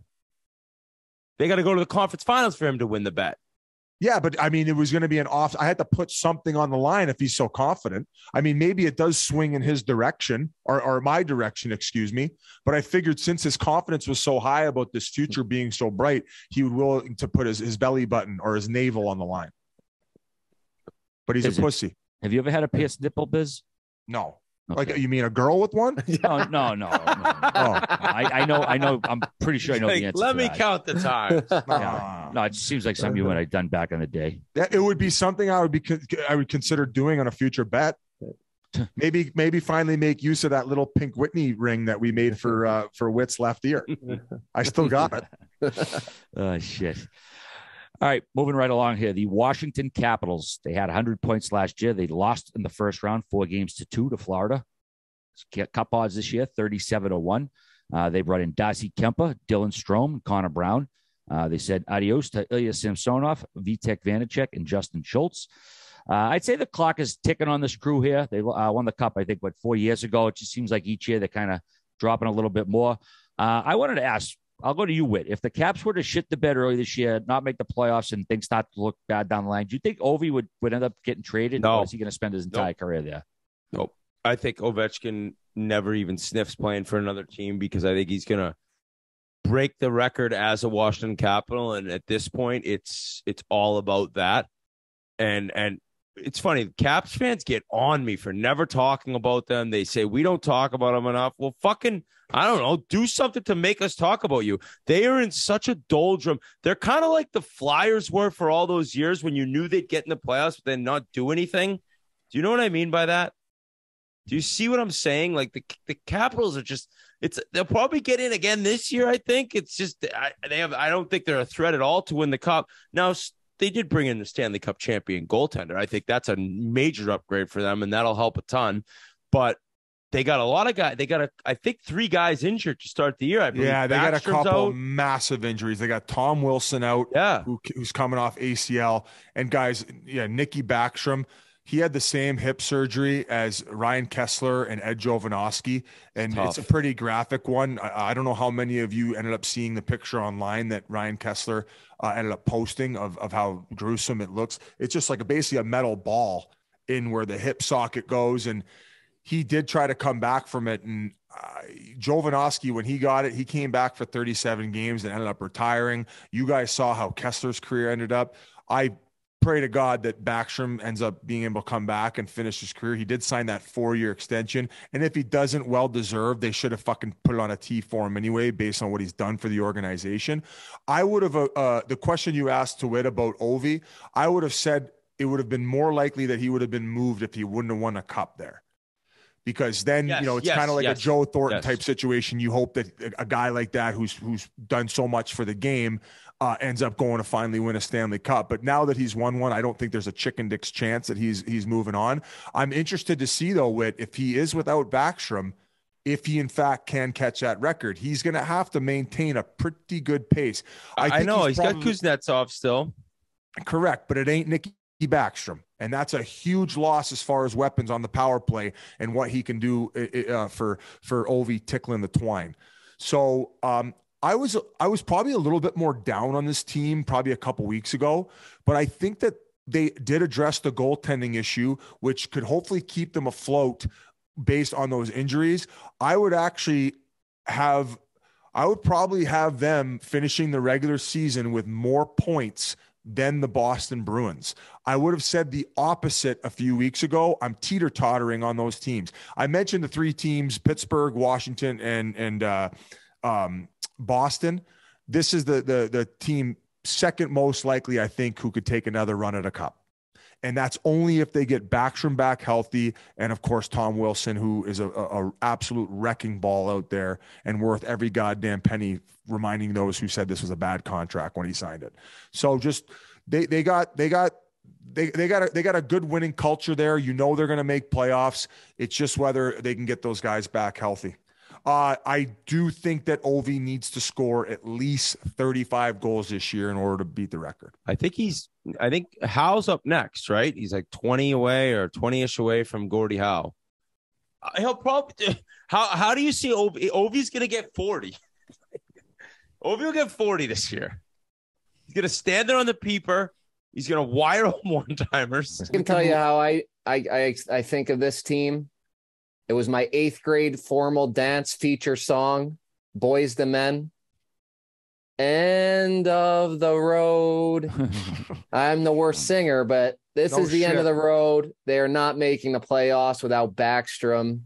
They got to go to the conference finals for him to win the bet. Yeah, but I mean, it was going to be I had to put something on the line if he's so confident. I mean, maybe it does swing in his direction or my direction, excuse me. But I figured since his confidence was so high about this future being so bright, he would be willing to put his belly button or his navel on the line. But he's a pussy. Have you ever had a pierced nipple, Biz? No. Okay. Like, you mean a girl with one? No. I know. I'm pretty sure I know the answer. Let me count the time. Yeah. No, it seems like something you and I done back in the day. It would be something I would consider doing on a future bet. Maybe finally make use of that little Pink Whitney ring that we made for Witt's left ear. I still got it. Oh shit. All right, moving right along here. The Washington Capitals, they had 100 points last year. They lost in the first round 4-2 to Florida. Cup odds this year, 37-1. They brought in Darcy Kemper, Dylan Strome, and Connor Brown. They said adios to Ilya Samsonov, Vitek Vanacek, and Justin Schultz. I'd say the clock is ticking on this crew here. They won the Cup, I think, 4 years ago. It just seems like each year they're kind of dropping a little bit more. I wanted to ask, I'll go to you, Whit. If the Caps were to shit the bed early this year, not make the playoffs, and things start to look bad down the line, do you think Ovi would end up getting traded? No. Or is he going to spend his entire career there? Nope. I think Ovechkin never even sniffs playing for another team, because I think he's going to break the record as a Washington Capital. And at this point, it's all about that. And it's funny. Caps fans get on me for never talking about them. They say, we don't talk about them enough. Well, fucking, I don't know. Do something to make us talk about you. They are in such a doldrum. They're kind of like the Flyers were for all those years when you knew they'd get in the playoffs, but then not do anything. Do you know what I mean by that? Do you see what I'm saying? Like the Capitals are just, they'll probably get in again this year. I think it's just, I don't think they're a threat at all to win the cup. Now they did bring in the Stanley Cup champion goaltender. I think that's a major upgrade for them, and that'll help a ton, but they got a lot of guys. They got I think 3 guys injured to start the year. I believe. Yeah, they got a couple out. Massive injuries. They got Tom Wilson out. Yeah, who's coming off ACL, and guys. Yeah, Nicky Backstrom. He had the same hip surgery as Ryan Kesler and Ed Jovanovski, and tough. It's a pretty graphic one. I don't know how many of you ended up seeing the picture online that Ryan Kesler ended up posting of how gruesome it looks. It's just like basically a metal ball in where the hip socket goes, and he did try to come back from it. And Jovanovski, when he got it, he came back for 37 games and ended up retiring. You guys saw how Kessler's career ended up. I pray to God that Backstrom ends up being able to come back and finish his career. He did sign that 4-year extension. And if he doesn't, well deserved, they should have fucking put it on a T for him anyway, based on what he's done for the organization. I would have, the question you asked to Wit about Ovi, I would have said it would have been more likely that he would have been moved if he wouldn't have won a cup there. Because then, yes, you know, it's kind of like a Joe Thornton type situation. You hope that a guy like that who's done so much for the game ends up going to finally win a Stanley Cup. But now that he's won one, I don't think there's a chicken dick's chance that he's moving on. I'm interested to see, though, Whit, if he is without Backstrom, if he, in fact, can catch that record. He's going to have to maintain a pretty good pace. I know. He's probably got Kuznetsov still. Correct, but it ain't Nicky Backstrom. And that's a huge loss as far as weapons on the power play and what he can do for Ovi tickling the twine. So I was probably a little bit more down on this team probably a couple weeks ago, but I think that they did address the goaltending issue, which could hopefully keep them afloat based on those injuries. I would probably have them finishing the regular season with more points than the Boston Bruins. I would have said the opposite a few weeks ago. I'm teeter-tottering on those teams. I mentioned the 3 teams, Pittsburgh, Washington, and Boston. This is the team second most likely, I think, who could take another run at a cup. And that's only if they get Backstrom back healthy. And, of course, Tom Wilson, who is an absolute wrecking ball out there and worth every goddamn penny, reminding those who said this was a bad contract when he signed it. So just they got a good winning culture there. You know they're going to make playoffs. It's just whether they can get those guys back healthy. I do think that Ovi needs to score at least 35 goals this year in order to beat the record. I think Howe's up next, right? He's like 20 away or 20-ish away from Gordie Howe. He'll probably – how do you see Ovi? Ovi's going to get 40. Ovi will get 40 this year. He's going to stand there on the peeper. He's going to wire home one-timers. I can tell you how I think of this team. It was my 8th grade formal dance feature song, Boys to Men. End of the road. I'm the worst singer, but this is the end of the road. They are not making the playoffs without Backstrom.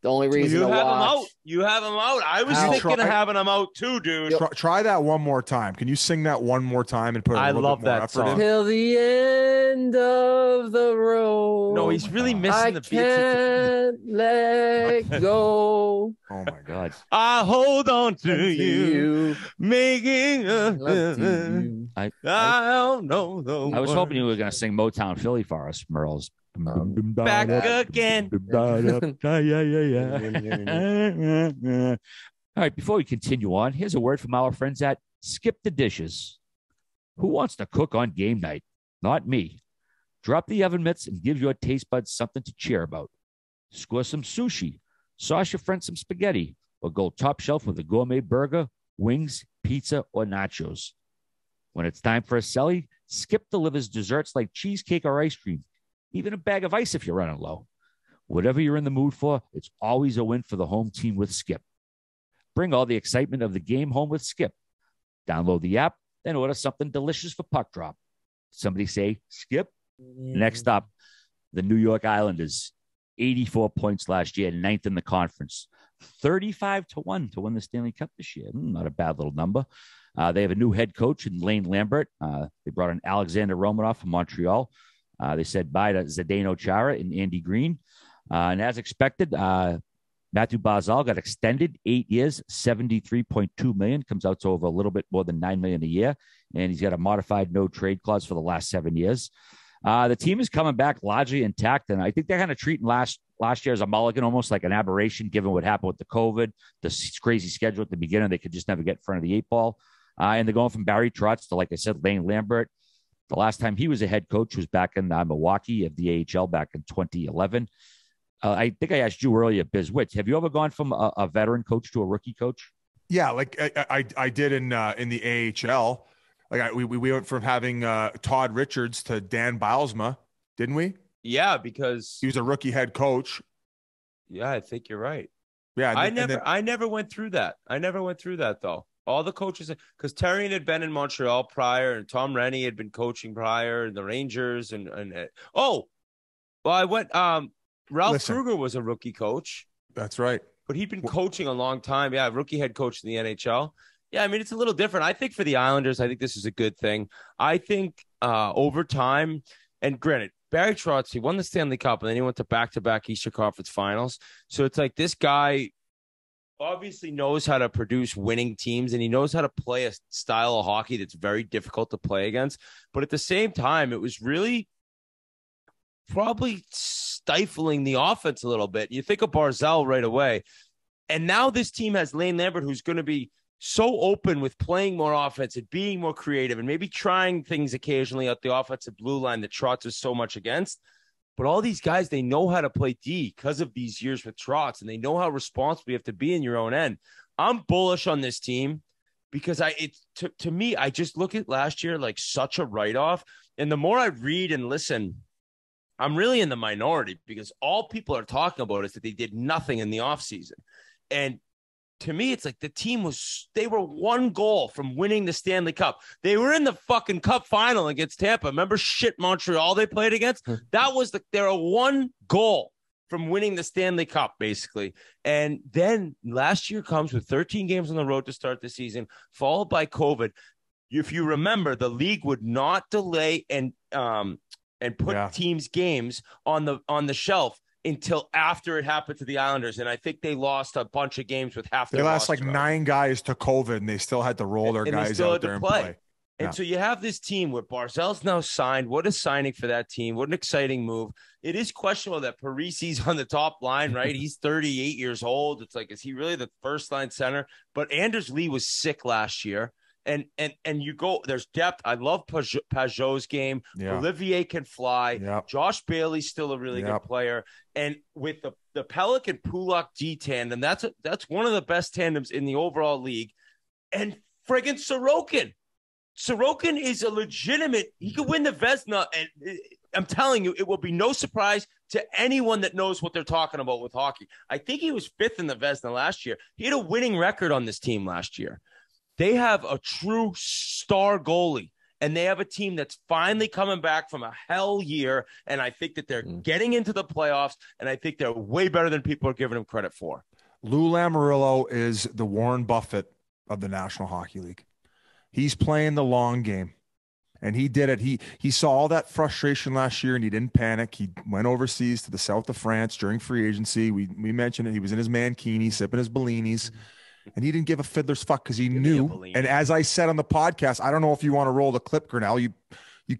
The only reason you have him out. You have him out. I was thinking of having him out too, dude. Try that one more time. Can you sing that one more time and put a little bit more effort in? Till the end of the road. No, he's really missing the beats. I can't let go. Oh my God. I hold on to you, making a. I don't know though. I was hoping you were going to sing Motown Philly for us, Merles. Back again. Yeah. All right, before we continue on, here's a word from our friends at Skip the Dishes. Who wants to cook on game night? Not me. Drop the oven mitts and give your taste buds something to cheer about. Score some sushi, sauce your friend some spaghetti, or go top shelf with a gourmet burger, wings, pizza, or nachos. When it's time for a celly, Skip delivers desserts like cheesecake or ice cream. Even a bag of ice if you're running low. Whatever you're in the mood for, it's always a win for the home team with Skip. Bring all the excitement of the game home with Skip. Download the app, then order something delicious for puck drop. Somebody say, Skip, Next up, the New York Islanders, 84 points last year, ninth in the conference, 35-1 to win the Stanley Cup this year. Not a bad little number. They have a new head coach in Lane Lambert. They brought in Alexander Romanoff from Montreal. They said bye to Zdeno Chara and Andy Green. And as expected, Matthew Barzal got extended 8 years, $73.2 million. Comes out to over a little bit more than $9 million a year. And he's got a modified no-trade clause for the last 7 years. The team is coming back largely intact, and I think they're kind of treating last year as a mulligan, almost like an aberration, given what happened with the COVID, the crazy schedule at the beginning. They could just never get in front of the eight ball. And they're going from Barry Trotz to, like I said, Lane Lambert. The last time he was a head coach was back in Milwaukee of the AHL back in 2011. I think I asked you earlier, Bizwitz, have you ever gone from a veteran coach to a rookie coach? Yeah, like I did in the AHL. Like we went from having Todd Richards to Dan Bilesma, didn't we? Yeah, because he was a rookie head coach. Yeah, I think you're right. Yeah, I never went through that. I never went through that though. All the coaches, because Terrien had been in Montreal prior, and Tom Rennie had been coaching prior, and the Rangers, Ralph Kruger was a rookie coach. That's right. But he'd been coaching a long time. Yeah, rookie head coach in the NHL. Yeah, I mean, it's a little different. I think for the Islanders, I think this is a good thing. I think over time, and granted, Barry Trotz, he won the Stanley Cup, and then he went to back-to-back Eastern Conference Finals. So it's like this guy obviously knows how to produce winning teams, and he knows how to play a style of hockey that's very difficult to play against. But at the same time, it was really probably stifling the offense a little bit. You think of Barzal right away. And now this team has Lane Lambert, who's going to be so open with playing more offense and being more creative and maybe trying things occasionally at the offensive blue line that Trotz was so much against. But all these guys, they know how to play D because of these years with Trotz, and they know how responsible you have to be in your own end. I'm bullish on this team because I just look at last year like such a write-off. And the more I read and listen, I'm really in the minority because all people are talking about is that they did nothing in the offseason. And to me, it's like the team they were one goal from winning the Stanley Cup. They were in the fucking cup final against Tampa. Remember shit Montreal they played against? That was they were one goal from winning the Stanley Cup, basically. And then last year comes with 13 games on the road to start the season, followed by COVID. If you remember, the league would not delay and put teams' games on the shelf until after it happened to the Islanders. And I think they lost a bunch of games with half their roster. They lost like 9 guys to COVID, and they still had to roll their guys out there and play. And so you have this team where Barzal's now signed. What a signing for that team. What an exciting move. It is questionable that Parisi's on the top line, right? He's 38 years old. It's like, is he really the first line center? But Anders Lee was sick last year. And you go, there's depth. I love Pajot's game. Yeah. Olivier can fly. Yeah. Josh Bailey's still a really good player. And with the Pelican Pulak D tandem, that's one of the best tandems in the overall league. And friggin' Sorokin. Sorokin is a legitimate. He could win the Vezina, and I'm telling you, it will be no surprise to anyone that knows what they're talking about with hockey. I think he was 5th in the Vezina last year. He had a winning record on this team last year. They have a true star goalie, and they have a team that's finally coming back from a hell year, and I think that they're getting into the playoffs, and I think they're way better than people are giving them credit for. Lou Lamoriello is the Warren Buffett of the National Hockey League. He's playing the long game, and he did it. He saw all that frustration last year, and he didn't panic. He went overseas to the south of France during free agency. We mentioned it. He was in his mankini, sipping his Bellinis. And he didn't give a fiddler's fuck because he knew. And as I said on the podcast, I don't know if you want to roll the clip, Grinnell. You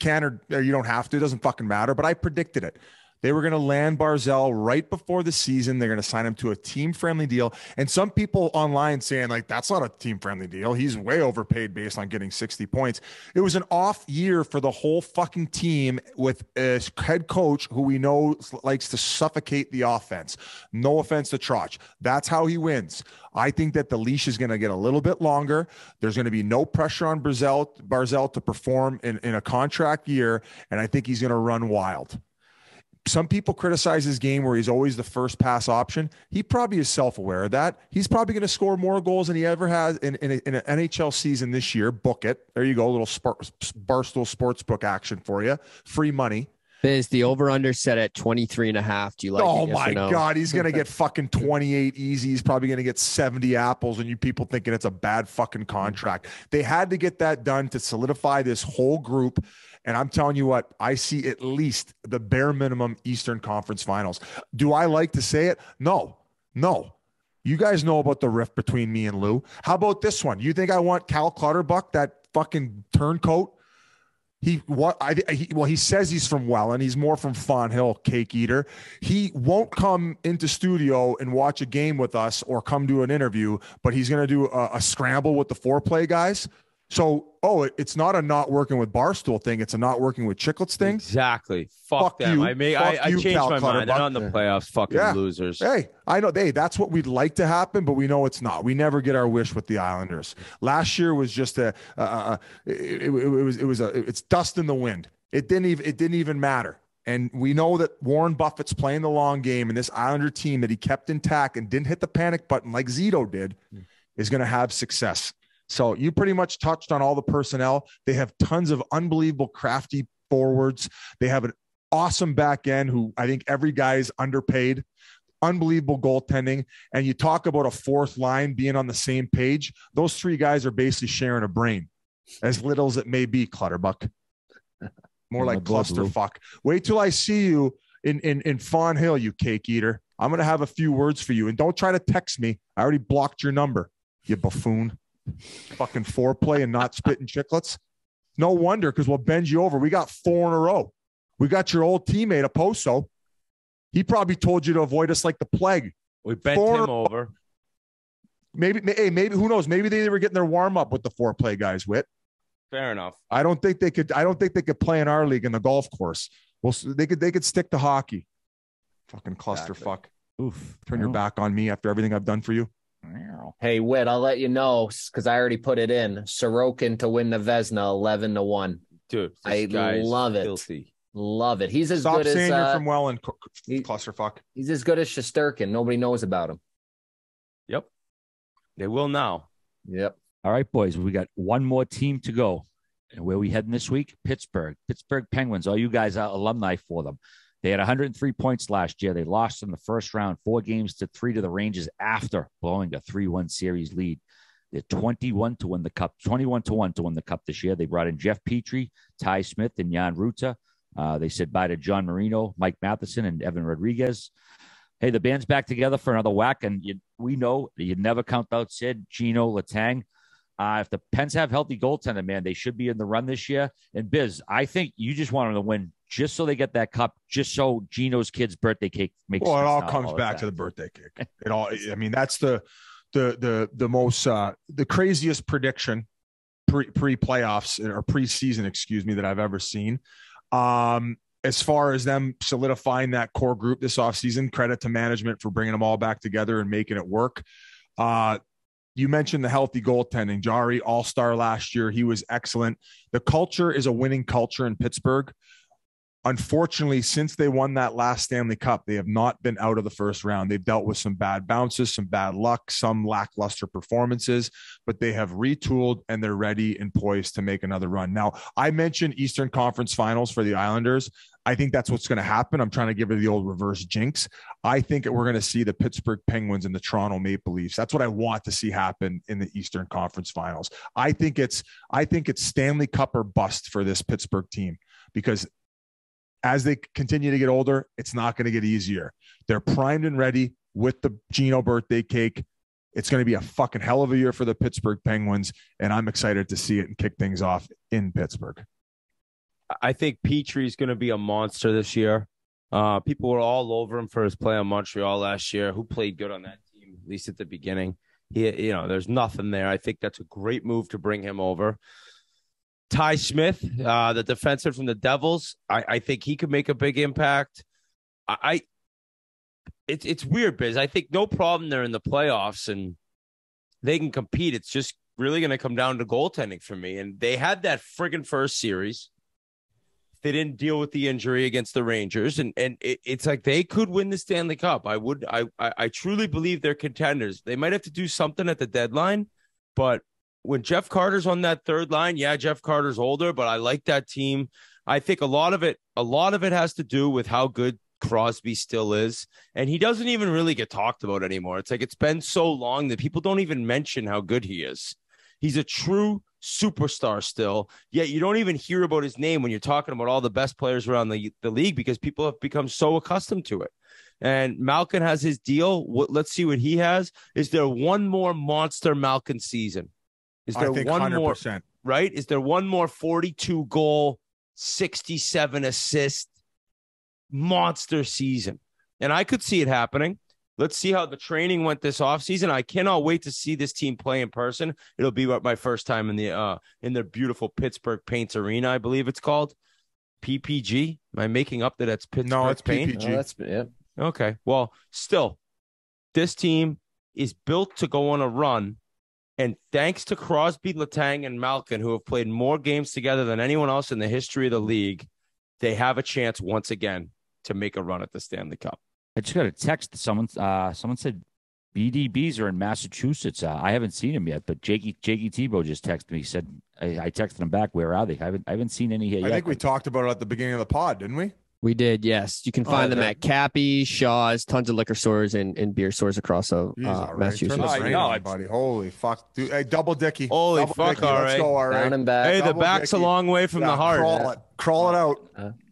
can or you don't have to. It doesn't fucking matter. But I predicted it. They were going to land Barzal right before the season. They're going to sign him to a team-friendly deal. And some people online saying, like, that's not a team-friendly deal. He's way overpaid based on getting 60 points. It was an off year for the whole fucking team with a head coach who we know likes to suffocate the offense. No offense to Trotz. That's how he wins. I think that the leash is going to get a little bit longer. There's going to be no pressure on Barzal to perform in a contract year, and I think he's going to run wild. Some people criticize his game where he's always the first pass option. He probably is self-aware of that. He's probably going to score more goals than he ever has in an NHL season this year. Book it. There you go. A little Barstool Sportsbook action for you. Free money. Biz, the over-under set at 23.5. Do you like it? Oh, my God. He's going to get fucking 28 easy. He's probably going to get 70 apples, and you people thinking it's a bad fucking contract. They had to get that done to solidify this whole group. And I'm telling you what, I see at least the bare minimum Eastern Conference Finals. Do I like to say it? No. You guys know about the rift between me and Lou. How about this one? You think I want Cal Clutterbuck, that fucking turncoat? He says he's from Welland. He's more from Fawn Hill, cake eater. He won't come into studio and watch a game with us or come do an interview, but he's going to do a scramble with the foreplay guys. So, it's not a not working with Barstool thing. It's a not working with Chiclets thing. Exactly. Fuck them. You. I changed my mind. They're on the playoffs. Fucking losers. Hey, I know. Hey, that's what we'd like to happen, but we know it's not. We never get our wish with the Islanders. Last year was just it's dust in the wind. It didn't even matter. And we know that Warren Buffett's playing the long game, and this Islander team that he kept intact and didn't hit the panic button like Zito did is going to have success. So you pretty much touched on all the personnel. They have tons of unbelievable crafty forwards. They have an awesome back end who I think every guy is underpaid, unbelievable goaltending. And you talk about a fourth line being on the same page. Those three guys are basically sharing a brain, as little as it may be, Clutterbuck. More like clusterfuck. Wait till I see you in Fawn Hill, you cake eater. I'm going to have a few words for you. And don't try to text me. I already blocked your number, you buffoon. Fucking foreplay and not spitting chiclets. No wonder, because we'll bend you over. We got four in a row. We got your old teammate, Oposo. He probably told you to avoid us like the plague. We bent him over. Maybe who knows? Maybe they were getting their warm up with the foreplay guys. Whit. Fair enough. I don't think they could play in our league in the golf course. Well, they could stick to hockey. Fucking clusterfuck. Exactly. Oof. Turn your back on me after everything I've done for you. Hey, Whit, I'll let you know because I already put it in. Sorokin to win the Vezina 11-1. Dude, I love it. Filthy. Love it. He's as Stop good as you're from Welland, clusterfuck. He's as good as Shesterkin. Nobody knows about him. Yep. They will now. Yep. All right, boys. We got one more team to go. And where are we heading this week? Pittsburgh. Pittsburgh Penguins. All you guys are alumni for them. They had 103 points last year. They lost in the first round, 4-3 to the Rangers after blowing a 3-1 series lead. They're 21 to win the cup this year. They brought in Jeff Petrie, Ty Smith, and Jan Rutta. They said bye to John Marino, Mike Matheson, and Evan Rodriguez. Hey, the band's back together for another whack, and we know you never count out Sid, Gino, Letang. If the Pens have healthy goaltender, man, they should be in the run this year. And Biz, I think you just want them to win just so they get that cup, just so Gino's kid's birthday cake makes sense. Well, it all comes back to the birthday cake. It all, I mean, that's the most, the craziest prediction pre-playoffs or preseason, excuse me, that I've ever seen. As far as them solidifying that core group this offseason, credit to management for bringing them all back together and making it work. You mentioned the healthy goaltending. Jari, all-star last year. He was excellent. The culture is a winning culture in Pittsburgh. Unfortunately, since they won that last Stanley Cup, they have not been out of the first round. They've dealt with some bad bounces, some bad luck, some lackluster performances, but they have retooled and they're ready and poised to make another run. Now, I mentioned Eastern Conference Finals for the Islanders. I think that's what's going to happen. I'm trying to give her the old reverse jinx. I think we're going to see the Pittsburgh Penguins and the Toronto Maple Leafs. That's what I want to see happen in the Eastern Conference Finals. I think it's Stanley Cup or bust for this Pittsburgh team, because as they continue to get older, it's not going to get easier. They're primed and ready with the Geno birthday cake. It's going to be a fucking hell of a year for the Pittsburgh Penguins, and I'm excited to see it and kick things off in Pittsburgh. I think Petrie's going to be a monster this year. People were all over him for his play on Montreal last year. Who played good on that team, at least at the beginning? There's nothing there. I think that's a great move to bring him over. Ty Smith, the defensive from the Devils, I think he could make a big impact. It's weird, Biz. I think no problem they're in the playoffs and they can compete. It's just really going to come down to goaltending for me. And they had that friggin' first series. They didn't deal with the injury against the Rangers, and it's like they could win the Stanley Cup. I truly believe they're contenders. They might have to do something at the deadline, but when Jeff Carter's on that third line, Jeff Carter's older, but I like that team. I think a lot of it has to do with how good Crosby still is, and he doesn't even really get talked about anymore. It's like it's been so long that people don't even mention how good he is. He's a true superstar still, yet you don't even hear about his name when you're talking about all the best players around the league because people have become so accustomed to it. And Malkin has his deal. Let's see what he has. Is there one more monster Malkin season? Is there one 100%. More, right? Is there one more 42 goal, 67 assist monster season? And I could see it happening. Let's see how the training went this offseason. I cannot wait to see this team play in person. It'll be my first time in their beautiful Pittsburgh Paints Arena, I believe it's called. PPG? Am I making up that that's Pittsburgh? No, it's Paint? PPG. Oh, that's, yeah. Okay. Well, still, this team is built to go on a run, and thanks to Crosby, Letang, and Malkin, who have played more games together than anyone else in the history of the league, they have a chance once again to make a run at the Stanley Cup. I just got a text. Someone said BDBs are in Massachusetts. I haven't seen them yet, but Jakey Tebow just texted me. He said I texted him back. Where are they? I haven't seen any yet. I think we talked about it at the beginning of the pod, didn't we? We did, yes. You can find them at Cappy, Shaw's, tons of liquor stores and beer stores across Massachusetts. Buddy. Holy fuck, dude! Hey, double dicky. Holy double fuck! Dicky. All right, let's go, all right. Down and back. Hey, double the back's dicky. A long way from the heart. Crawl it out.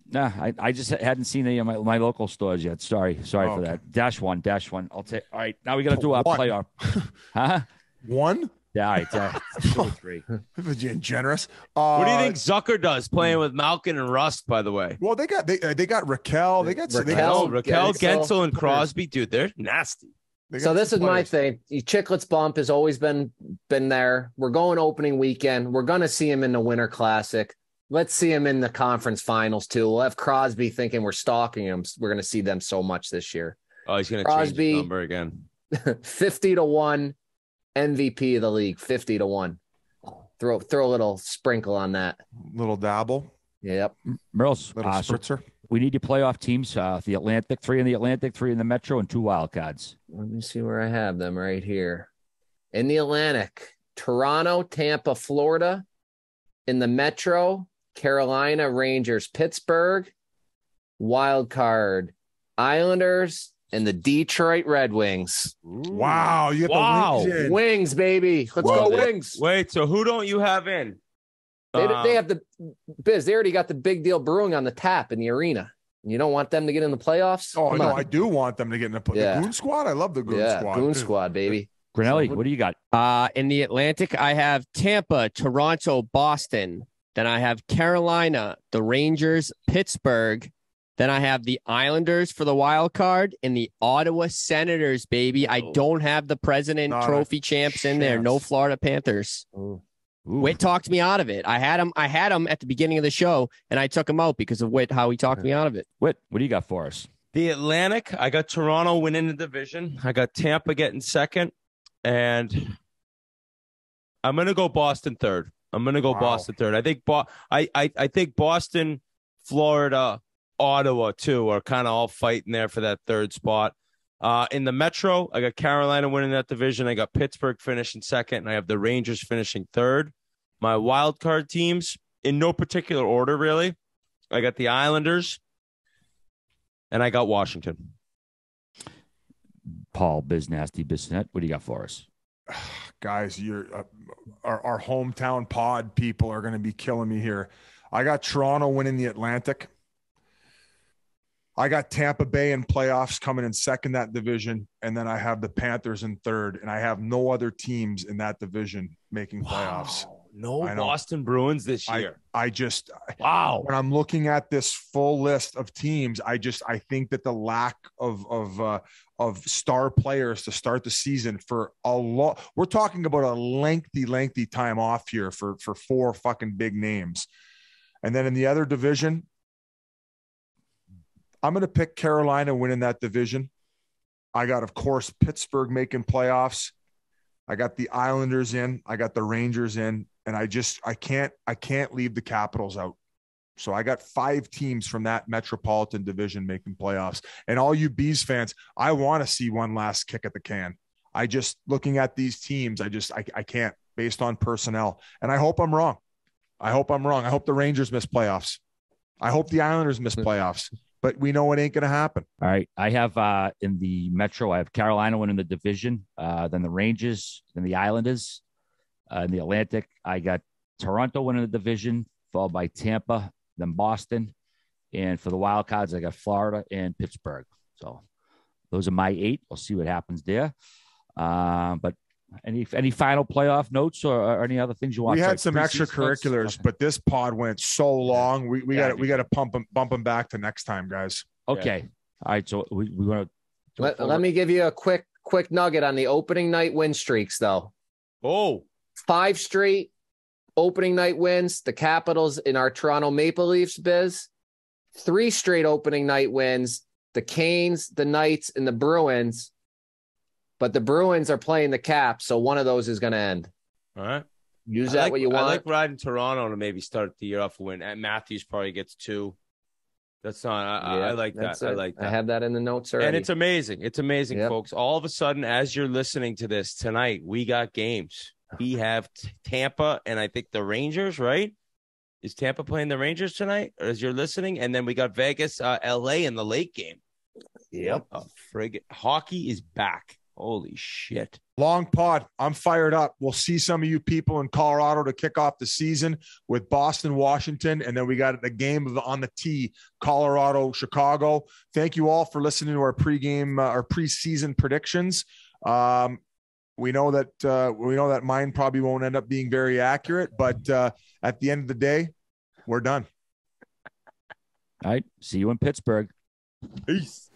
Nah, I just hadn't seen any of my local stores yet. Sorry for that. -1, -1. I'll take. All right, now we got to do our playoff. Huh? One. Yeah, all right. 2 or 3. Generous. What do you think Zucker does playing with Malkin and Rust? By the way, well, they got Raquel. Raquel, Gensel, and Crosby. Dude, they're nasty. So this is my thing. Chiclets bump has always been there. We're going opening weekend. We're gonna see him in the Winter Classic. Let's see him in the conference finals too. We'll have Crosby thinking we're stalking him. We're gonna see them so much this year. Oh, he's gonna change the number again. 50-1. MVP of the league, 50-1. Throw a little sprinkle on that. Little dabble. Yep. Merles, little spritzer. So we need your playoff teams. The Atlantic, 3 in the Atlantic, 3 in the Metro, and 2 wild cards. Let me see where I have them right here. In the Atlantic, Toronto, Tampa, Florida. In the Metro, Carolina, Rangers, Pittsburgh. Wild card, Islanders. And the Detroit Red Wings. Ooh. Wow. You have the Wings in. Wings, baby. Let's go, Wings. Wait, so who don't you have in? They have the Biz. They already got the Big Deal Brewing on the tap in the arena. You don't want them to get in the playoffs? Oh, I do want them to get in the playoffs. Yeah. The Goon Squad? I love the Goon Squad. Goon Squad, baby. Grinnell, what do you got? In the Atlantic, I have Tampa, Toronto, Boston. Then I have Carolina, the Rangers, Pittsburgh. Then I have the Islanders for the wild card and the Ottawa Senators, baby. I don't have the President Trophy champs in there. No Florida Panthers. Ooh. Witt talked me out of it. I had him at the beginning of the show, and I took him out because of Witt, how he talked me out of it. Witt, what do you got for us? The Atlantic, I got Toronto winning the division. I got Tampa getting second, and I'm going to go Boston third. I think Boston, Florida, Ottawa, too, are kind of all fighting there for that third spot. In the Metro, I got Carolina winning that division. I got Pittsburgh finishing second, and I have the Rangers finishing third. My wild card teams, in no particular order, really. I got the Islanders, and I got Washington. Paul Biznasty Bissonnette, what do you got for us? Guys, you're our hometown pod people are going to be killing me here. I got Toronto winning the Atlantic. I got Tampa Bay in playoffs coming in second that division, and then I have the Panthers in third, and I have no other teams in that division making playoffs. No Boston Bruins this year. I just when I'm looking at this full list of teams, I think that the lack of star players to start the season for a lot. We're talking about a lengthy time off here for 4 fucking big names, and then in the other division. I'm going to pick Carolina winning that division. I got, of course, Pittsburgh making playoffs. I got the Islanders in. I got the Rangers in. And I can't leave the Capitals out. So I got 5 teams from that Metropolitan division making playoffs. And all you Bees fans, I want to see one last kick at the can. Looking at these teams, I can't, based on personnel. And I hope I'm wrong. I hope the Rangers miss playoffs. I hope the Islanders miss playoffs, but we know it ain't going to happen. All right. I have in the Metro, I have Carolina winning the division, then the Rangers, then the Islanders. In the Atlantic, I got Toronto winning the division, followed by Tampa, then Boston. And for the wild cards, I got Florida and Pittsburgh. So those are my eight. We'll see what happens there. But any final playoff notes or any other things you want? We had some extracurriculars, but this pod went so long. We got to bump them back to next time, guys. Okay. Yeah. All right. So we want to let me give you a quick nugget on the opening night win streaks, though. Oh, 5 straight opening night wins. The Capitals in our Toronto Maple Leafs biz. 3 straight opening night wins. The Canes, the Knights, and the Bruins. But the Bruins are playing the Caps, so one of those is going to end. All right. Use that what you want. I like riding Toronto to maybe start the year off a win. Matthews probably gets 2. That's not. I like that. I like that. I have that in the notes already. And it's amazing. It's amazing, yep. Folks. All of a sudden, as you're listening to this tonight, we got games. We have Tampa and I think the Rangers, right? Is Tampa playing the Rangers tonight as you're listening? And then we got Vegas, L.A. in the late game. Yep. Oh, friggin'. Hockey is back. Holy shit. Long pod. I'm fired up. We'll see some of you people in Colorado to kick off the season with Boston, Washington. And then we got the game on the tee, Colorado, Chicago. Thank you all for listening to our pregame, our preseason predictions. We know that mine probably won't end up being very accurate, but at the end of the day, we're done. All right. See you in Pittsburgh. Peace.